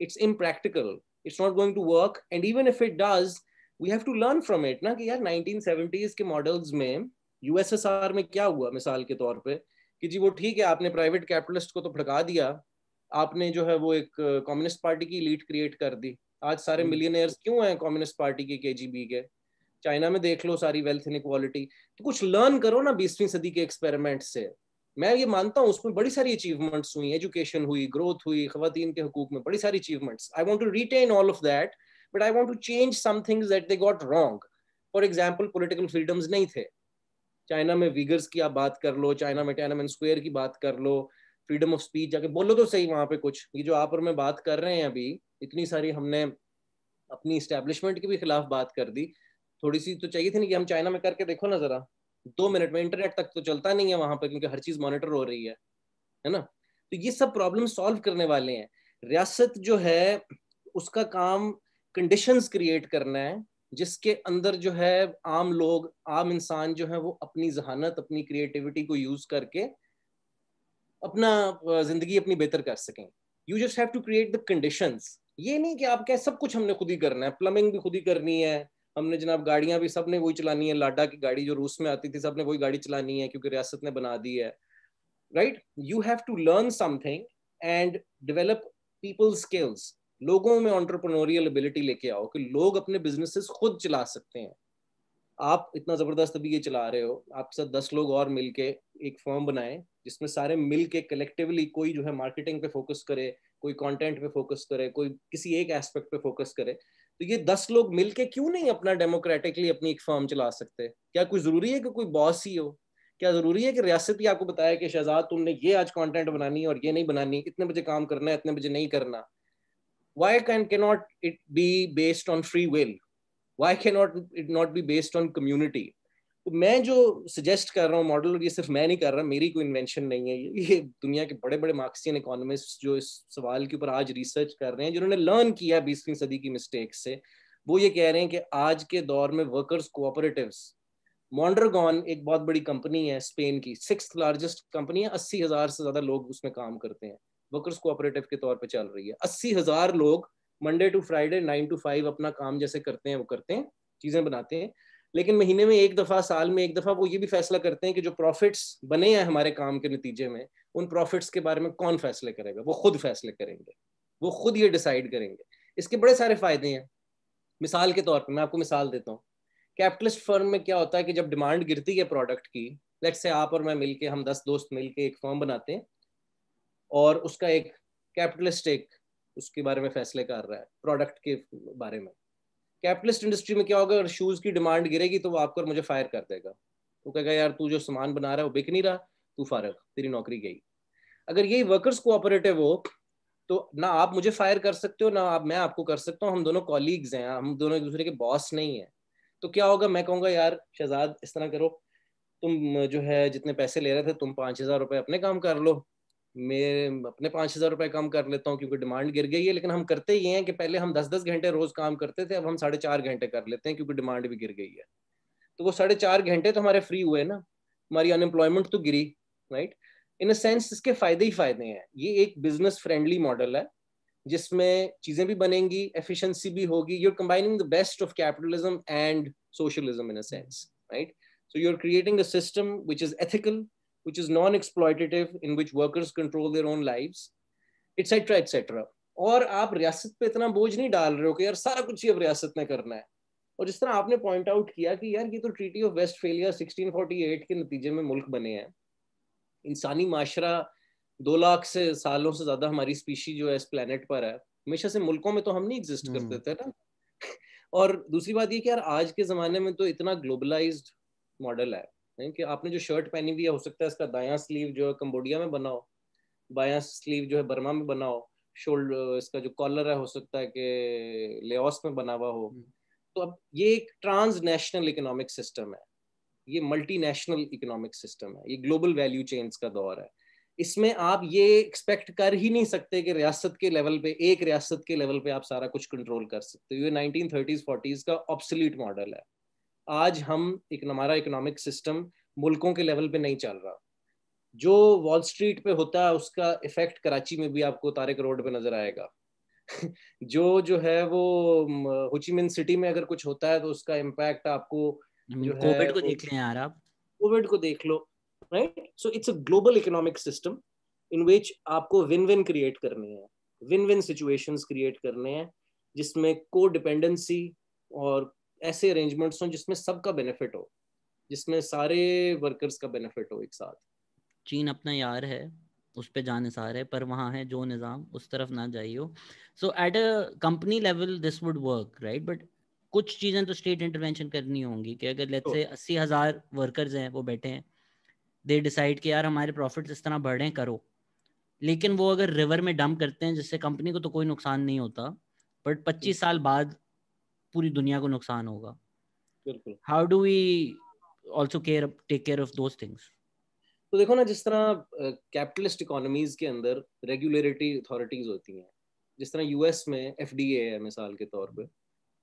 it's impractical, it's not going to work. And even if it does, we have to learn from it ना, कि यार नाइनटीन सेवेंटीज के मॉडल्स में यूएसएसआर में क्या हुआ मिसाल के तौर पर, कि जी वो ठीक है आपने प्राइवेट कैपिटलिस्ट को तो भड़का दिया, आपने जो है वो एक कम्युनिस्ट पार्टी की एलीट क्रिएट कर दी। आज सारे मिलियनेयर्स क्यों हैं? कम्युनिस्ट पार्टी के, केजीबी के। चाइना में देख लो सारी वेल्थ इनइक्वालिटी। तो कुछ लर्न करो ना बीसवीं सदी के एक्सपेरिमेंट से। मैं ये मानता हूँ उसमें बड़ी सारी अचीवमेंट्स हुई, एजुकेशन हुई, ग्रोथ हुई, खवातीन के हकूक में बड़ी सारी achievements. I want to retain all of that, but I want to change some things that they got wrong. For example political freedoms नहीं थे चाइना में, वीगर्स की आप बात कर लो, चाइना में टानमेन स्क्वायर की बात कर लो, फ्रीडम ऑफ स्पीच, जाके बोलो तो सही वहाँ पे कुछ। ये जो आप और मैं बात कर रहे हैं अभी, इतनी सारी हमने अपनी इस्टेब्लिशमेंट के भी खिलाफ बात कर दी, थोड़ी सी तो चाहिए थी ना कि हम चाइना में करके देखो ना जरा, दो मिनट में इंटरनेट तक तो चलता नहीं है वहाँ पे क्योंकि हर चीज मॉनिटर हो रही है, है ना। तो ये सब प्रॉब्लम सॉल्व करने वाले हैं। रियासत जो है उसका काम कंडीशंस क्रिएट करना है जिसके अंदर जो है आम लोग, आम इंसान जो है वो अपनी जहानत, अपनी क्रिएटिविटी को यूज करके अपना जिंदगी अपनी बेहतर कर सकें। You just have to create the conditions. ये नहीं कि आप कहें सब कुछ हमने खुद ही करना है, प्लम्बिंग भी खुद ही करनी है हमने जनाब, गाड़ियां भी सबने वही चलानी है, लाडा की गाड़ी जो रूस में आती थी सबने वही गाड़ी चलानी है क्योंकि रियासत ने बना दी है, right. You have to learn something and develop people skills. लोगों में एंटरप्रेन्योरियल एबिलिटी लेके आओ कि लोग अपने बिजनेसेस खुद चला सकते हैं। आप इतना जबरदस्त अभी ये चला रहे हो, आपके साथ दस लोग और मिलके एक फर्म बनाएं, जिसमें सारे मिल के कलेक्टिवली कोई जो है मार्केटिंग पे फोकस करे, कोई कंटेंट पे फोकस करे, कोई किसी एक एस्पेक्ट पे फोकस करे, तो ये दस लोग मिल के क्यों नहीं अपना डेमोक्रेटिकली अपनी एक फर्म चला सकते? क्या कोई जरूरी है कि कोई बॉस ही हो? क्या जरूरी है कि रियासत ही आपको बताया कि शहजाद तुमने ये आज कंटेंट बनानी है और ये नहीं बनानी, इतने बजे काम करना है, इतने बजे नहीं करना? Why can can not it be based on free will? Why can not it not be based on community? तो मैं जो सजेस्ट कर रहा हूँ मॉडल, ये सिर्फ मैं नहीं कर रहा, मेरी कोई इन्वेंशन नहीं है ये, ये दुनिया के बड़े बड़े मार्क्सियन इकोनॉमिस्ट जो इस सवाल के ऊपर आज रिसर्च कर रहे हैं, जिन्होंने लर्न किया बीसवीं सदी की मिस्टेक से, वो ये कह रहे हैं कि आज के दौर में वर्कर्स कोऑपरेटिव्स, मॉन्ड्रेगॉन एक बहुत बड़ी कंपनी है स्पेन की, सिक्स्थ लार्जेस्ट कंपनी है, अस्सी हजार से ज्यादा लोग उसमें काम करते हैं, वर्कर्स कोऑपरेटिव के तौर पर चल रही है, अस्सी हजार लोग Monday to Friday nine to five अपना काम जैसे करते हैं वो करते हैं, चीजें बनाते हैं, लेकिन महीने में एक दफा, साल में एक दफा वो ये भी फैसला करते हैं कि जो प्रॉफिट्स बने हैं हमारे काम के नतीजे में, उन प्रॉफिट्स के बारे में कौन फैसले करेगा? वो खुद फैसले करेंगे, वो खुद ये डिसाइड करेंगे। इसके बड़े सारे फायदे हैं। मिसाल के तौर पर मैं आपको मिसाल देता हूँ, कैपिटलिस्ट फर्म में क्या होता है कि जब डिमांड गिरती है प्रोडक्ट की, लेट्स से आप और मैं मिलके, हम दस दोस्त मिलके एक फर्म बनाते हैं और उसका एक कैपिटलिस्ट एक उसके बारे में फैसले कर रहा है प्रोडक्ट के बारे में। कैपिटलिस्ट इंडस्ट्री में क्या होगा, अगर शूज़ की डिमांड गिरेगी तो वो आपको और मुझे फायर कर देगा, वो कहेगा यार तू जो सामान बना रहा है वो बिक नहीं रहा, तू फारग, तेरी नौकरी गई। अगर ये वर्कर्स कोऑपरेटिव हो तो ना आप मुझे फायर कर सकते हो, ना आप मैं आपको कर सकता हूँ, हम दोनों कॉलीग्स हैं, हम दोनों एक दूसरे के बॉस नहीं है। तो क्या होगा, मैं कहूँगा यार शहजाद इस तरह करो, तुम जो है जितने पैसे ले रहे थे तुम पाँच हज़ार रुपये अपने काम कर लो, मैं अपने पाँच हज़ार रुपये कम कर लेता हूँ क्योंकि डिमांड गिर गई है। लेकिन हम करते ये हैं कि पहले हम दस दस घंटे रोज़ काम करते थे, अब हम साढ़े चार घंटे कर लेते हैं क्योंकि डिमांड भी गिर गई है। तो वो साढ़े चार घंटे तो हमारे फ्री हुए ना, हमारी अनएम्प्लॉयमेंट तो गिरी, राइट? इन अ सेंस इसके फ़ायदे ही फ़ायदे हैं। ये एक बिजनेस फ्रेंडली मॉडल है जिसमें चीज़ें भी बनेंगी, एफिशेंसी भी होगी। You are combining the best of capitalism and socialism in a sense, right? So you are creating a system which is ethical, which is non-exploitative, in which workers control their own lives, et cetera, et cetera. और आप रियासत पे इतना बोझ नहीं डाल रहे हो कि यार सारा कुछ ही अब रियासत ने करना है। और जिस तरह आपने पॉइंट आउट किया कि यार ये तो ट्रीटी ऑफ वेस्टफेलिया सोलह सौ अड़तालीस के नतीजे में मुल्क बने हैं। इंसानी माशरा दो लाख से सालों से ज़्यादा हमारी स्पीशी जो है इस प्लानट पर है, हमेशा से मुल्कों में तो हम नहीं एग्जिस्ट करते थे ना। और दूसरी बात ये कि यार आज के ज़माने में तो इतना ग्लोबलाइज्ड मॉडल है कि आपने जो शर्ट पहनी हुई है हो सकता है इसका दायां स्लीव जो है कंबोडिया में बनाओ, बायां स्लीव जो है बर्मा में बनाओ, शोल्डर इसका जो कॉलर है हो सकता है कि लेओस में बना हुआ हो। तो अब ये एक ट्रांसनेशनल इकोनॉमिक सिस्टम है, ये मल्टीनेशनल इकोनॉमिक सिस्टम है, ये ग्लोबल वैल्यू चेन्स का दौर है। इसमें आप ये एक्सपेक्ट कर ही नहीं सकते कि रियासत के लेवल पे, एक रियासत के लेवल पे आप सारा कुछ कंट्रोल कर सकते हो। ये नाइनटीन थर्टीज फोर्टीज का ऑब्सोल्यूट मॉडल है। आज हम हमारा इकोनॉमिक सिस्टम मुल्कों के लेवल पे नहीं चल रहा। जो वॉल स्ट्रीट पे होता है उसका इफेक्ट कराची में भी आपको तारिक रोड पे नजर आएगा। जो जो है वो हो ची मिन्ह सिटी में अगर कुछ होता है तो उसका इम्पैक्ट आपको कोविड को देख लें यार, आप कोविड को देख लो, right? So it's a global economic system in which आपको विन विन क्रिएट करनी है, विन विन सिचुएशंस क्रिएट करने हैं जिसमें को डिपेंडेंसी और ऐसे अरेंजमेंट्स हों जिसमें सबका बेनिफिट हो, जिसमें सारे वर्कर्स का बेनिफिट हो एक साथ। चीन अपना यार है, उस पे जान निसार है, पर वहाँ है जो निज़ाम, उस तरफ ना जाइयो। So at a company level this would work, right? But कुछ चीज़ें तो स्टेट इंटरवेंशन करनी होंगी कि अगर लेट्स से अस्सी हज़ार वर्कर्स हैं, वो बैठे हैं, दे डिसाइड कि यार हमारे प्रॉफिट्स इस तरह बढ़ें, करो। लेकिन वो अगर रिवर में डंप करते हैं जिससे कंपनी को तो कोई नुकसान नहीं होता, बट पच्चीस साल बाद पूरी दुनिया को नुकसान होगा। बिल्कुल। How do we also care take care of those things? तो देखो ना, जिस तरह कैपिटलिस्ट इकोनॉमीज के अंदर रेगुलेटरी अथॉरिटीज होती हैं, जिस तरह यूएस में एफडीए है मिसाल के तौर पे,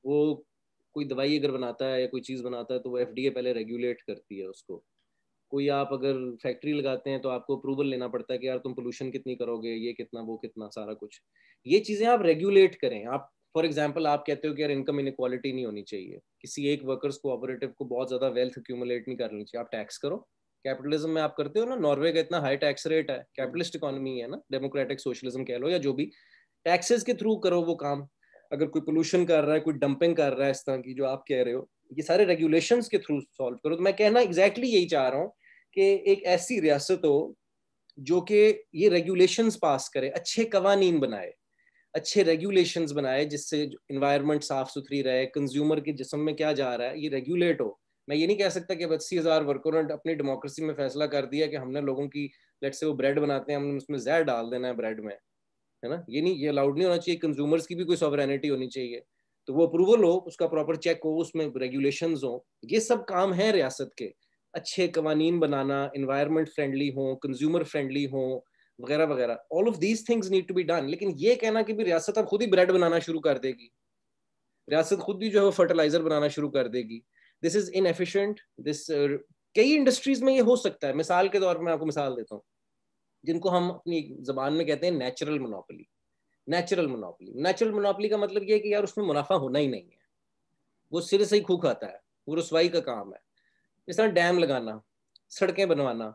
वो कोई दवाई अगर बनाता है या कोई चीज़ बनाता है तो वो एफडीए पहले रेगुलेट करती है उसको। कोई आप अगर फैक्ट्री लगाते हैं तो आपको अप्रूवल लेना पड़ता है कि यार तुम पोल्यूशन कितनी करोगे, ये कितना, वो कितना, सारा कुछ। ये चीज़ें आप रेगुलेट करें। आप फॉर एग्जाम्पल आप कहते हो कि यार इनकम इनक्वालिटी नहीं होनी चाहिए, किसी एक वर्कर्स कोऑपरेटिव को बहुत ज़्यादा वेल्थ एक्यूमुलेट नहीं करनी चाहिए। आप टैक्स करो, कैपिटलिज्म में आप करते हो ना, नॉर्वे का इतना हाई टैक्स रेट है, कैपिटलिस्ट इकोनॉमी है ना, डेमोक्रेटिक सोशलिज्म कह लो या जो भी, टैक्सेस के थ्रू करो वो काम। अगर कोई पोल्यूशन कर रहा है, कोई डंपिंग कर रहा है, इस तरह की जो आप कह रहे हो, ये सारे रेगुलेशंस के थ्रू सॉल्व करो। तो मैं कहना एग्जैक्टली यही चाह रहा हूँ कि एक ऐसी रियासत हो जो कि ये रेगुलेशंस पास करे, अच्छे कवानीन बनाए, अच्छे रेगुलेशंस बनाए जिससे इन्वायरमेंट साफ सुथरी रहे, कंज्यूमर के जिस्म में क्या जा रहा है ये रेगुलेट हो। मैं ये नहीं कह सकता कि अस्सी हज़ार वर्करों ने अपनी डेमोक्रेसी में फैसला कर दिया कि हमने लोगों की लेट से वो ब्रेड बनाते हैं हमने उसमें जहर डाल देना है ब्रेड में, है ना, ये नहीं, ये अलाउड नहीं होना चाहिए। कंज्यूमर्स की भी कोई सॉवरेनिटी होनी चाहिए, तो वो अप्रूवल हो, उसका प्रॉपर चेक हो, उसमें रेगुलेशंस हो। ये सब काम है रियासत के, अच्छे कवानीन बनाना, इन्वायरमेंट फ्रेंडली हो, कंज्यूमर फ्रेंडली हो, वगैरह वगैरह। All of these things need to be done. लेकिन ये कहना कि भी रियासत अब खुद ही ब्रेड बनाना शुरू कर देगी, रियासत खुद भी जो है फर्टिलाइजर बनाना शुरू कर देगी, दिस इज इनएफिशिएंट। दिस कई इंडस्ट्रीज में ये हो सकता है। मिसाल के तौर पर मैं आपको मिसाल देता हूँ, जिनको हम अपनी जबान में कहते हैं natural monopoly. Natural monopoly natural monopoly का मतलब ये है कि यार उसमें मुनाफा होना ही नहीं है, वो सिरे से ही खूह खाता है, वो रसवाई का काम है। इस तरह डैम लगाना, सड़कें बनवाना,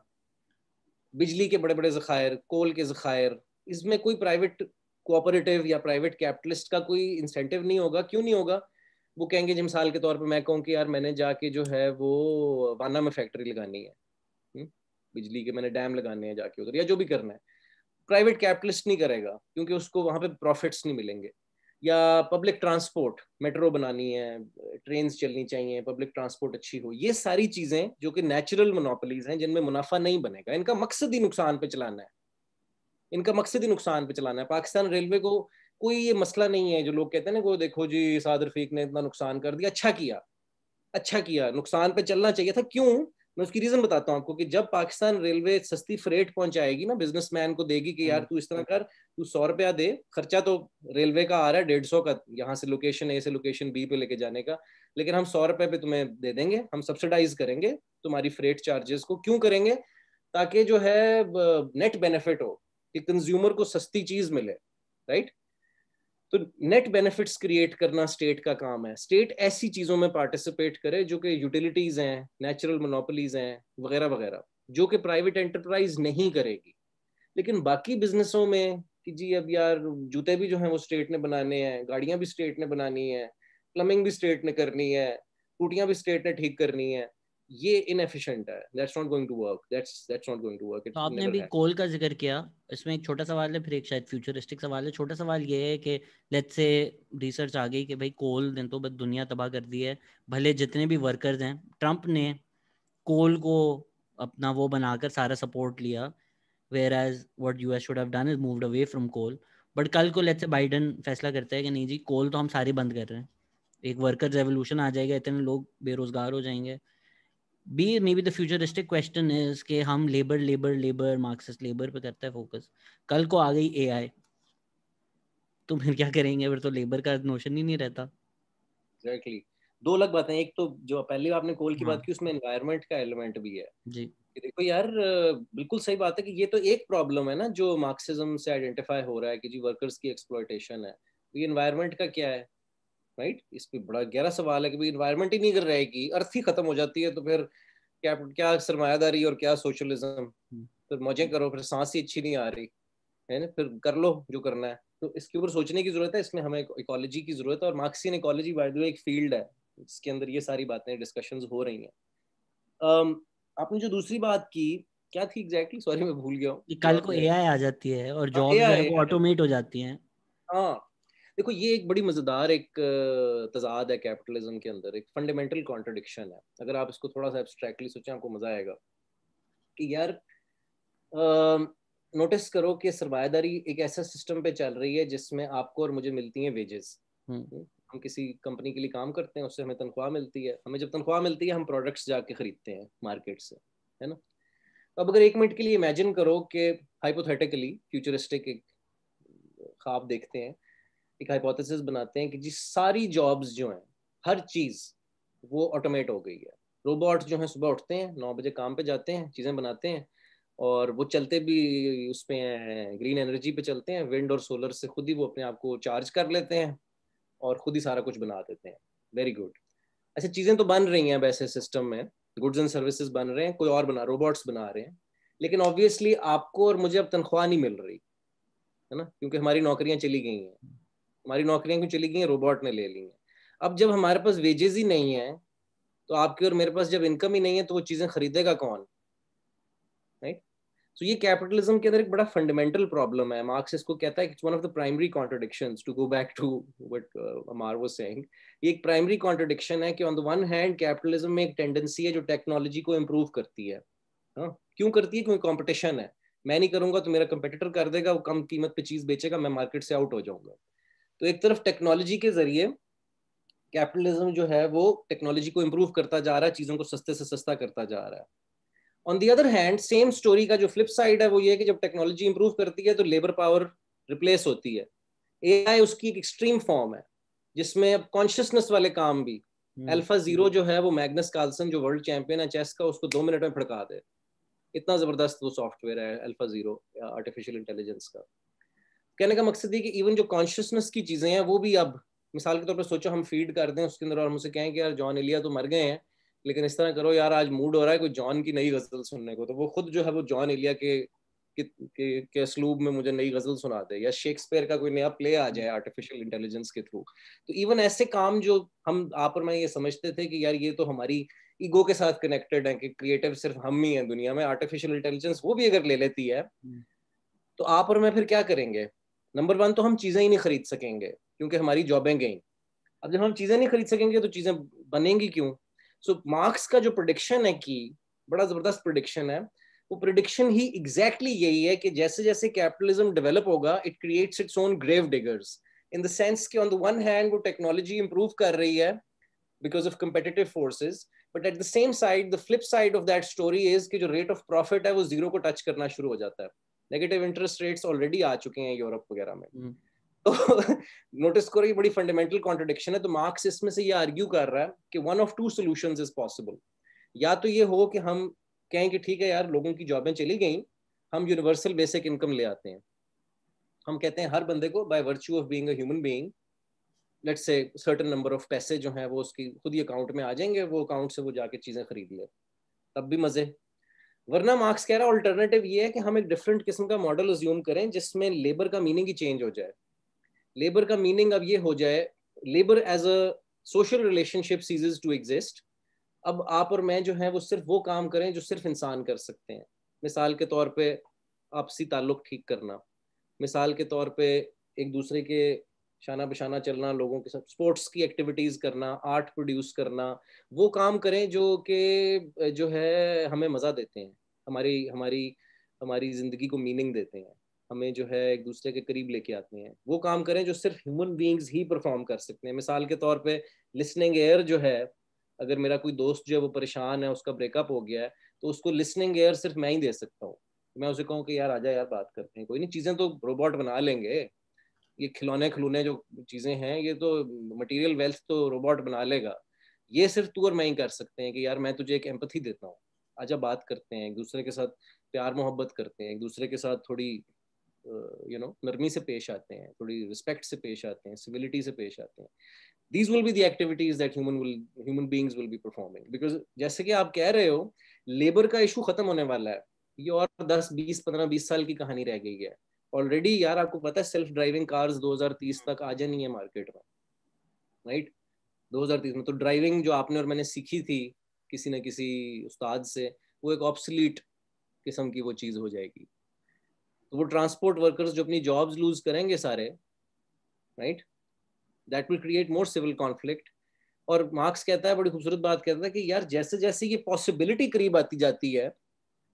बिजली के बड़े बड़े जखायर, कोल के जखायर, इसमें कोई प्राइवेट कोऑपरेटिव या प्राइवेट कैपिटलिस्ट का कोई इंसेंटिव नहीं होगा। क्यों नहीं होगा? वो कहेंगे जी मिसाल के तौर पर मैं कहूँ कि यार मैंने जाके जो है वो वाना में फैक्ट्री लगानी है, बिजली के मैंने डैम लगाने हैं जाके उधर, या जो भी करना है, प्राइवेट कैपिटलिस्ट नहीं करेगा क्योंकि उसको वहाँ पे प्रॉफिट्स नहीं मिलेंगे। या पब्लिक ट्रांसपोर्ट, मेट्रो बनानी है, ट्रेन चलनी चाहिए, पब्लिक ट्रांसपोर्ट अच्छी हो, ये सारी चीज़ें जो कि नेचुरल मोनोपोलीज हैं जिनमें मुनाफा नहीं बनेगा। इनका मकसद ही नुकसान पे चलाना है, इनका मकसद ही नुकसान पे चलाना है। पाकिस्तान रेलवे को कोई ये मसला नहीं है जो लोग कहते हैं ना वो देखो जी साद रफीक ने इतना नुकसान कर दिया, अच्छा किया, अच्छा किया, नुकसान पे चलना चाहिए था। क्यों? मैं उसकी रीजन बताता हूँ आपको कि जब पाकिस्तान रेलवे सस्ती फ्रेट पहुंचाएगी ना, बिजनेसमैन को देगी कि यार तू इस तरह कर, तू सौ रुपया दे, खर्चा तो रेलवे का आ रहा है डेढ़ सौ का यहाँ से लोकेशन ए से लोकेशन बी पे लेके जाने का, लेकिन हम सौ रुपये पे तुम्हें दे देंगे, हम सब्सिडाइज करेंगे तुम्हारी फ्रेट चार्जेस को। क्यों करेंगे? ताकि जो है नेट बेनिफिट हो, कि कंज्यूमर को सस्ती चीज मिले, राइट। तो नेट बेनिफिट्स क्रिएट करना स्टेट का काम है। स्टेट ऐसी चीज़ों में पार्टिसिपेट करे जो कि यूटिलिटीज़ हैं, नेचुरल मोनोपोलीज हैं, वगैरह वगैरह, जो कि प्राइवेट एंटरप्राइज नहीं करेगी। लेकिन बाकी बिजनेसों में कि जी अब यार जूते भी जो हैं वो स्टेट ने बनाने हैं, गाड़ियां भी स्टेट ने बनानी है, प्लम्बिंग भी स्टेट ने करनी है, टूटियाँ भी स्टेट ने ठीक करनी है, ये इनएफिशिएंट है। That's not going to work, that's that's not going to work. तो आपने भी कोल का जिक्र किया, इसमें एक छोटा सवाल है, फिर एक शायद फ्यूचरिस्टिक सवाल है। छोटा सवाल ये है कि लेट्स से रिसर्च आ गई कि भाई कोल ने तो बस दुनिया तबाह कर दी है, भले जितने भी वर्कर्स हैं, ट्रंप ने कोल को अपना वो बनाकर सारा सपोर्ट लिया, whereas what US should have done is moved away from coal. But कल को लेट्स से बाइडन फैसला करता है कि नहीं जी कोल तो हम सारे बंद कर रहे हैं, एक वर्कर्स रेवोल्यूशन आ जाएगा, इतने लोग बेरोजगार हो जाएंगे। B, maybe the futuristic question is कि हम labour labour labour Marxist labour पे करता है फोकस, कल को आ गई एआई तो फिर क्या करेंगे? फिर तो लेबर का नोशन ही नहीं रहता। exactly. दो अलग बातें, एक तो जो पहले आपने कोल की हाँ. बात की उसमें एनवायरनमेंट का एलिमेंट भी है जी। देखो यार बिल्कुल सही बात है कि ये तो एक प्रॉब्लम है ना जो मार्क्सिज्म से आइडेंटिफाई हो रहा है कि जी वर्कर्स की एक्सप्लॉयटेशन है, तो ये एनवायरनमेंट का क्या है, राइट। इस पर बड़ा गहरा सवाल है कि भाई इन्वायरमेंट ही नहीं कर रहेगी, अर्थ ही खत्म हो जाती है, तो फिर क्या क्या सरमायादारी और क्या सोशलिज्म, फिर मौजें करो, फिर सांस ही अच्छी नहीं आ रही है ना, फिर कर लो जो करना है। तो इसके ऊपर सोचने की जरूरत है, इसमें हमें इकोलॉजी की जरूरत है। और Marxian ecology by the way एक फील्ड है जिसके अंदर ये सारी बातें डिस्कशंस हो रही हैं। आपने जो दूसरी बात की क्या थी एग्जैक्टली, सॉरी मैं भूल गया हूँ। कल को एआई आ जाती है और जॉब ऑटोमेट हो जाती है। हाँ देखो ये एक बड़ी मज़ेदार एक तजाद है कैपिटलिज्म के अंदर, एक फंडामेंटल कॉन्ट्रडिक्शन है। अगर आप इसको थोड़ा सा एब्स्ट्रैक्टली सोचें आपको मज़ा आएगा कि यार नोटिस करो कि सरमायादारी एक ऐसा सिस्टम पे चल रही है जिसमें आपको और मुझे मिलती हैं वेजेस। हम किसी कंपनी के लिए काम करते हैं, उससे हमें तनख्वाह मिलती है, हमें जब तनख्वाह मिलती है हम प्रोडक्ट्स जाके खरीदते हैं मार्केट से, है ना। तो अब अगर एक मिनट के लिए इमेजिन करो कि हाइपोथेटिकली फ्यूचरिस्टिक एक ख्वाब देखते हैं, एक हाइपोथेसिस बनाते हैं कि जी सारी जॉब्स जो हैं हर चीज़ वो ऑटोमेट हो गई है। रोबोट जो हैं सुबह उठते हैं, नौ बजे काम पे जाते हैं, चीज़ें बनाते हैं और वो चलते भी उस पे हैं, ग्रीन एनर्जी पे चलते हैं, विंड और सोलर से खुद ही वो अपने आप को चार्ज कर लेते हैं और खुद ही सारा कुछ बना देते हैं। Very good. अच्छा चीज़ें तो बन रही हैं वैसे सिस्टम में, गुड्स एंड सर्विसेज बन रहे हैं, कोई और बना, रोबोट्स बना रहे हैं, लेकिन ऑब्वियसली आपको और मुझे अब तनख्वाह नहीं मिल रही, है ना, क्योंकि हमारी नौकरियाँ चली गई हैं। हमारी नौकरियां क्यों चली गई हैं? रोबोट ने ले ली हैं। अब जब हमारे पास वेजेस ही नहीं है तो आपके और मेरे पास जब इनकम ही नहीं है तो वो चीज़ें खरीदेगा कौन, राइट। तो ये कैपिटलिज्म के अंदर एक बड़ा फंडामेंटल प्रॉब्लम है. मार्क्स इसको कहता है कि it's one of the primary contradictions, to go back to what Amar was saying. ये एक प्राइमरी कॉन्ट्रडिक्शन है कि on the one hand capitalism में एक टेंडेंसी है जो टेक्नोलॉजी को इम्प्रूव करती है. हाँ, क्यों करती है? क्योंकि कॉम्पिटिशन है. मैं नहीं करूंगा तो मेरा कंपेटिटर कर देगा, वो कम कीमत पे चीज बेचेगा, मैं मार्केट से आउट हो जाऊंगा. तो एक तरफ टेक्नोलॉजी के जरिए कैपिटलिज्म जो है वो टेक्नोलॉजी को इम्प्रूव करता जा रहा है, चीजों को सस्ते से सस्ता करता जा रहा है. On the other hand same story का जो फ्लिप साइड है वो ये है कि जब टेक्नोलॉजी इंप्रूव करती है तो लेबर पावर रिप्लेस होती है. एआई उसकी एक एक्सट्रीम फॉर्म है जिसमें अब कॉन्शियसनेस वाले काम भी, अल्फा जीरो जो है वो मैग्नस कार्लसन जो वर्ल्ड चैंपियन है चेस का, उसको दो मिनट में फड़का दे. इतना जबरदस्त वो सॉफ्टवेयर है अल्फा जीरो आर्टिफिशियल इंटेलिजेंस का. कहने का मकसद ये कि इवन जो कॉन्शियसनेस की चीजें हैं वो भी अब, मिसाल के तौर पर सोचो हम फीड कर दें उसके अंदर और मुझसे कहें कि यार जॉन एलिया तो मर गए हैं, लेकिन इस तरह करो यार आज मूड हो रहा है कोई जॉन की नई गजल सुनने को, तो वो खुद जो है वो जॉन एलिया के के के, के स्लूब में मुझे नई गजल सुना दे, या शेक्सपियर का कोई नया प्ले आ जाए आर्टिफिशियल इंटेलिजेंस के थ्रू. तो इवन ऐसे काम जो हम आप और मैं ये समझते थे कि यार ये तो हमारी ईगो के साथ कनेक्टेड है कि क्रिएटिव सिर्फ हम ही हैं दुनिया में, आर्टिफिशियल इंटेलिजेंस वो भी अगर ले लेती है तो आप और मैं फिर क्या करेंगे? नंबर वन तो हम चीजें ही नहीं खरीद सकेंगे क्योंकि हमारी जॉबें गई. अब जब हम चीजें नहीं खरीद सकेंगे तो चीजें बनेंगी क्यों? सो मार्क्स का जो प्रेडिक्शन है कि बड़ा जबरदस्त प्रेडिक्शन है, वो प्रेडिक्शन ही एग्जैक्टली exactly यही है कि जैसे जैसे कैपिटलिज्म डेवलप होगा it creates its own grave diggers, in the sense कि ऑन द वन हैंड वो टेक्नोलॉजी इंप्रूव कर रही है because of competitive forces, but at the same side the flip side of that story is कि जो rate of profit है वो zero को टच करना शुरू हो जाता है. नेगेटिव इंटरेस्ट रेट्स ऑलरेडी आ चुके हैं यूरोप वगैरह में. mm. तो नोटिस करो ये बड़ी फंडामेंटल कॉन्ट्रडिक्शन है. तो मार्क्स इसमें से ये आर्ग्यू कर रहा है कि one of two solutions is possible. या तो ये हो कि हम कहें कि ठीक है यार लोगों की जॉबें चली गई, हम यूनिवर्सल बेसिक इनकम ले आते हैं. हम कहते हैं हर बंदे को by virtue of being a human being let's say certain number of पैसे जो हैं वो उसकी खुद ही अकाउंट में आ जाएंगे, वो अकाउंट से वो जाके चीजें खरीद ले, तब भी मजे. वरना मार्क्स कह रहा है ऑल्टरनेटिव ये है कि हम एक डिफरेंट किस्म का मॉडल अज्यूम करें जिसमें लेबर का मीनिंग ही चेंज हो जाए. लेबर का मीनिंग अब ये हो जाए, labour as a social relationship ceases to exist. अब आप और मैं जो है वो सिर्फ वो काम करें जो सिर्फ इंसान कर सकते हैं. मिसाल के तौर पे आपसी ताल्लुक ठीक करना, मिसाल के तौर पे एक दूसरे के शाना बशाना चलना, लोगों के साथ स्पोर्ट्स की एक्टिविटीज करना, आर्ट प्रोड्यूस करना, वो काम करें जो कि जो है हमें मजा देते हैं, हमारी हमारी हमारी जिंदगी को मीनिंग देते हैं, हमें जो है एक दूसरे के करीब लेके आते हैं. वो काम करें जो सिर्फ ह्यूमन बीइंग्स ही परफॉर्म कर सकते हैं. मिसाल के तौर पे लिसनिंग एयर जो है, अगर मेरा कोई दोस्त जो है वो परेशान है, उसका ब्रेकअप हो गया है, तो उसको लिसनिंग एयर सिर्फ मैं ही दे सकता हूँ. मैं उसे कहूँ कि यार आजा यार बात करते हैं, कोई नहीं चीज़ें तो रोबोट बना लेंगे, ये खिलौने खिलौने जो चीज़ें हैं ये तो मटीरियल वेल्थ तो रोबोट बना लेगा, ये सिर्फ तू और मैं ही कर सकते हैं कि यार मैं तुझे एक एम्पथी देता हूँ, आजा बात करते हैं, एक दूसरे के साथ प्यार मोहब्बत करते हैं, एक दूसरे के साथ थोड़ी यू नो नरमी से पेश आते हैं, थोड़ी रिस्पेक्ट से पेश आते हैं, सिविलिटी से पेश आते हैं. These will be the activities that human will human beings will be performing. Because जैसे कि आप कह रहे हो लेबर का इशू खत्म होने वाला है, ये और दस बीस पंद्रह बीस साल की कहानी रह गई है. ऑलरेडी यार आपको पता है सेल्फ ड्राइविंग कार्स दो हज़ार तीस तक आ जानी है मार्केट में, राइट? दो हज़ार तीस में तो ड्राइविंग जो आपने और मैंने सीखी थी किसी न किसी उस्ताद से, वो एक ऑब्सोलीट किस्म की वो चीज़ हो जाएगी. तो वो ट्रांसपोर्ट वर्कर्स जो अपनी जॉब्स लूज करेंगे सारे, राइट? That will create more civil conflict. और मार्क्स कहता है बड़ी खूबसूरत बात कहता है कि यार जैसे जैसे ये पॉसिबिलिटी करीब आती जाती है,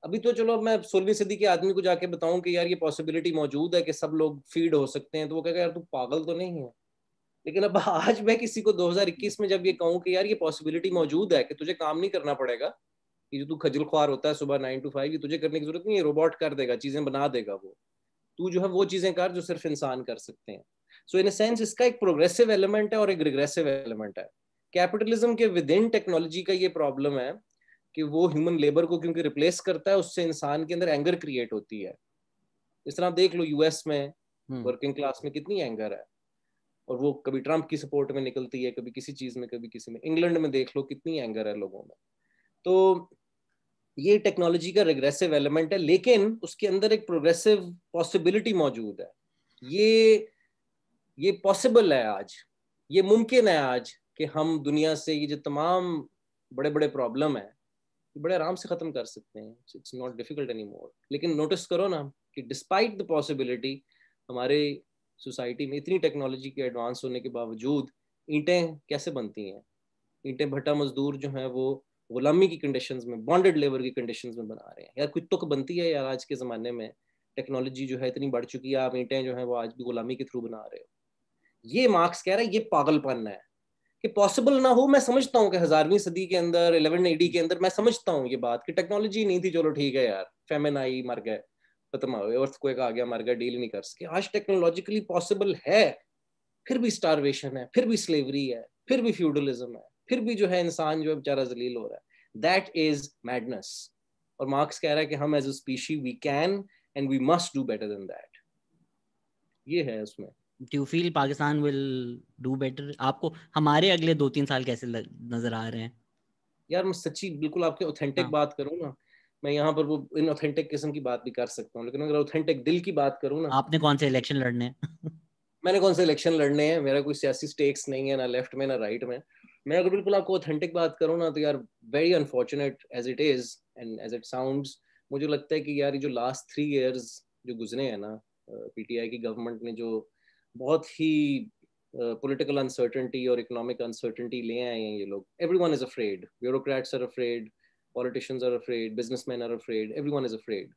अभी तो चलो मैं सोलहवीं सदी के आदमी को जाके बताऊं कि यार ये पॉसिबिलिटी मौजूद है कि सब लोग फीड हो सकते हैं, तो वो कहेगा यार तू पागल तो नहीं है. लेकिन अब आज मैं किसी को दो हज़ार इक्कीस में जब ये कहूँ कि यार ये पॉसिबिलिटी मौजूद है कि तुझे काम नहीं करना पड़ेगा, ये जो तू खजल ख्वार होता है सुबह नाइन टू फाइव ये तुझे करने की जरूरत नहीं है, रोबोट कर देगा, चीजें बना देगा, वो तू जो है वो चीजें कर जो सिर्फ इंसान कर सकते हैं. सो इन अ सेंस इसका एक प्रोग्रेसिव एलिमेंट है और एक रिग्रेसिव एलिमेंट है. कैपिटलिज्म के विद इन टेक्नोलॉजी का ये प्रॉब्लम है कि वो ह्यूमन लेबर को क्योंकि रिप्लेस करता है, उससे इंसान के अंदर एंगर क्रिएट होती है. इस तरह आप देख लो यूएस में वर्किंग क्लास में कितनी एंगर है, और वो कभी ट्रम्प की सपोर्ट में निकलती है, कभी किसी चीज में, कभी किसी में. इंग्लैंड में देख लो कितनी एंगर है लोगों में. तो ये टेक्नोलॉजी का रिग्रेसिव एलिमेंट है, लेकिन उसके अंदर एक प्रोग्रेसिव पॉसिबिलिटी मौजूद है. ये ये पॉसिबल है आज, ये मुमकिन है आज कि हम दुनिया से ये जो तमाम बड़े बड़े प्रॉब्लम है बड़े आराम से खत्म कर सकते हैं, it's not difficult any more. लेकिन नोटिस करो ना कि डिस्पाइट द पॉसिबिलिटी हमारे सोसाइटी में इतनी टेक्नोलॉजी के एडवांस होने के बावजूद ईंटें कैसे बनती हैं, ईंटें भट्टा मजदूर जो हैं वो गुलामी की कंडीशंस में, बॉन्डेड लेबर की कंडीशंस में बना रहे हैं। यार कुछ तो बनती है यार, आज के ज़माने में टेक्नोलॉजी जो है इतनी बढ़ चुकी है, आप ईंटें जो है वो आज भी गुलामी के थ्रू बना रहे हो। ये मार्क्स कह रहा है ये पागलपन है कि पॉसिबल ना हो। मैं समझता हूँ कि हज़ारवीं सदी के अंदर इलेवन एडी के अंदर मैं समझता हूँ ये बात कि टेक्नोलॉजी नहीं थी, चलो ठीक है यार, फेमिन आई मर गए, खत्म हो गए, अर्थक्वेक आ गया मर गए, डील नहीं कर सके। आज टेक्नोलॉजिकली पॉसिबल है, फिर भी स्टारवेशन है, फिर भी स्लेवरी है, फिर भी फ्यूडलिज्म है, फिर भी जो है इंसान जो है बेचारा जलील हो रहा है। That is madness. और मार्क्स कह रहा है कि हम as a species we can and we must do better than that. ये है उसमें। Do you feel Pakistan will do better? आपको हमारे अगले दो तीन साल कैसे नजर आ रहे हैं? यार मैं सच्ची बिल्कुल आपके ऑथेंटिक बात करूँ ना, मैं यहाँ पर वो इन ऑथेंटिक किस्म की बात भी कर सकता हूँ, लेकिन अगर ऑथेंटिक दिल की बात करूँ ना, आपने कौन से इलेक्शन लड़ने हैं? मैंने कौन से इलेक्शन लड़ने हैं, मेरा कोई सियासी स्टेक्स नहीं है, ना लेफ्ट में ना राइट में। मैं अगर बिल्कुल आपको ऑथेंटिक बात करूँ ना, तो यार very unfortunate as it is and as it sounds, मुझे लगता है कि यार जो लास्ट थ्री ईयर्स जो गुजरे हैं ना पीटीआई की गवर्नमेंट ने, जो बहुत ही पॉलिटिकल अनसर्टेनिटी और इकोनॉमिक अनसर्टेनिटी ले आए हैं ये लोग। Everyone is afraid, bureaucrats are afraid, politicians are afraid, businessman are afraid, everyone is afraid.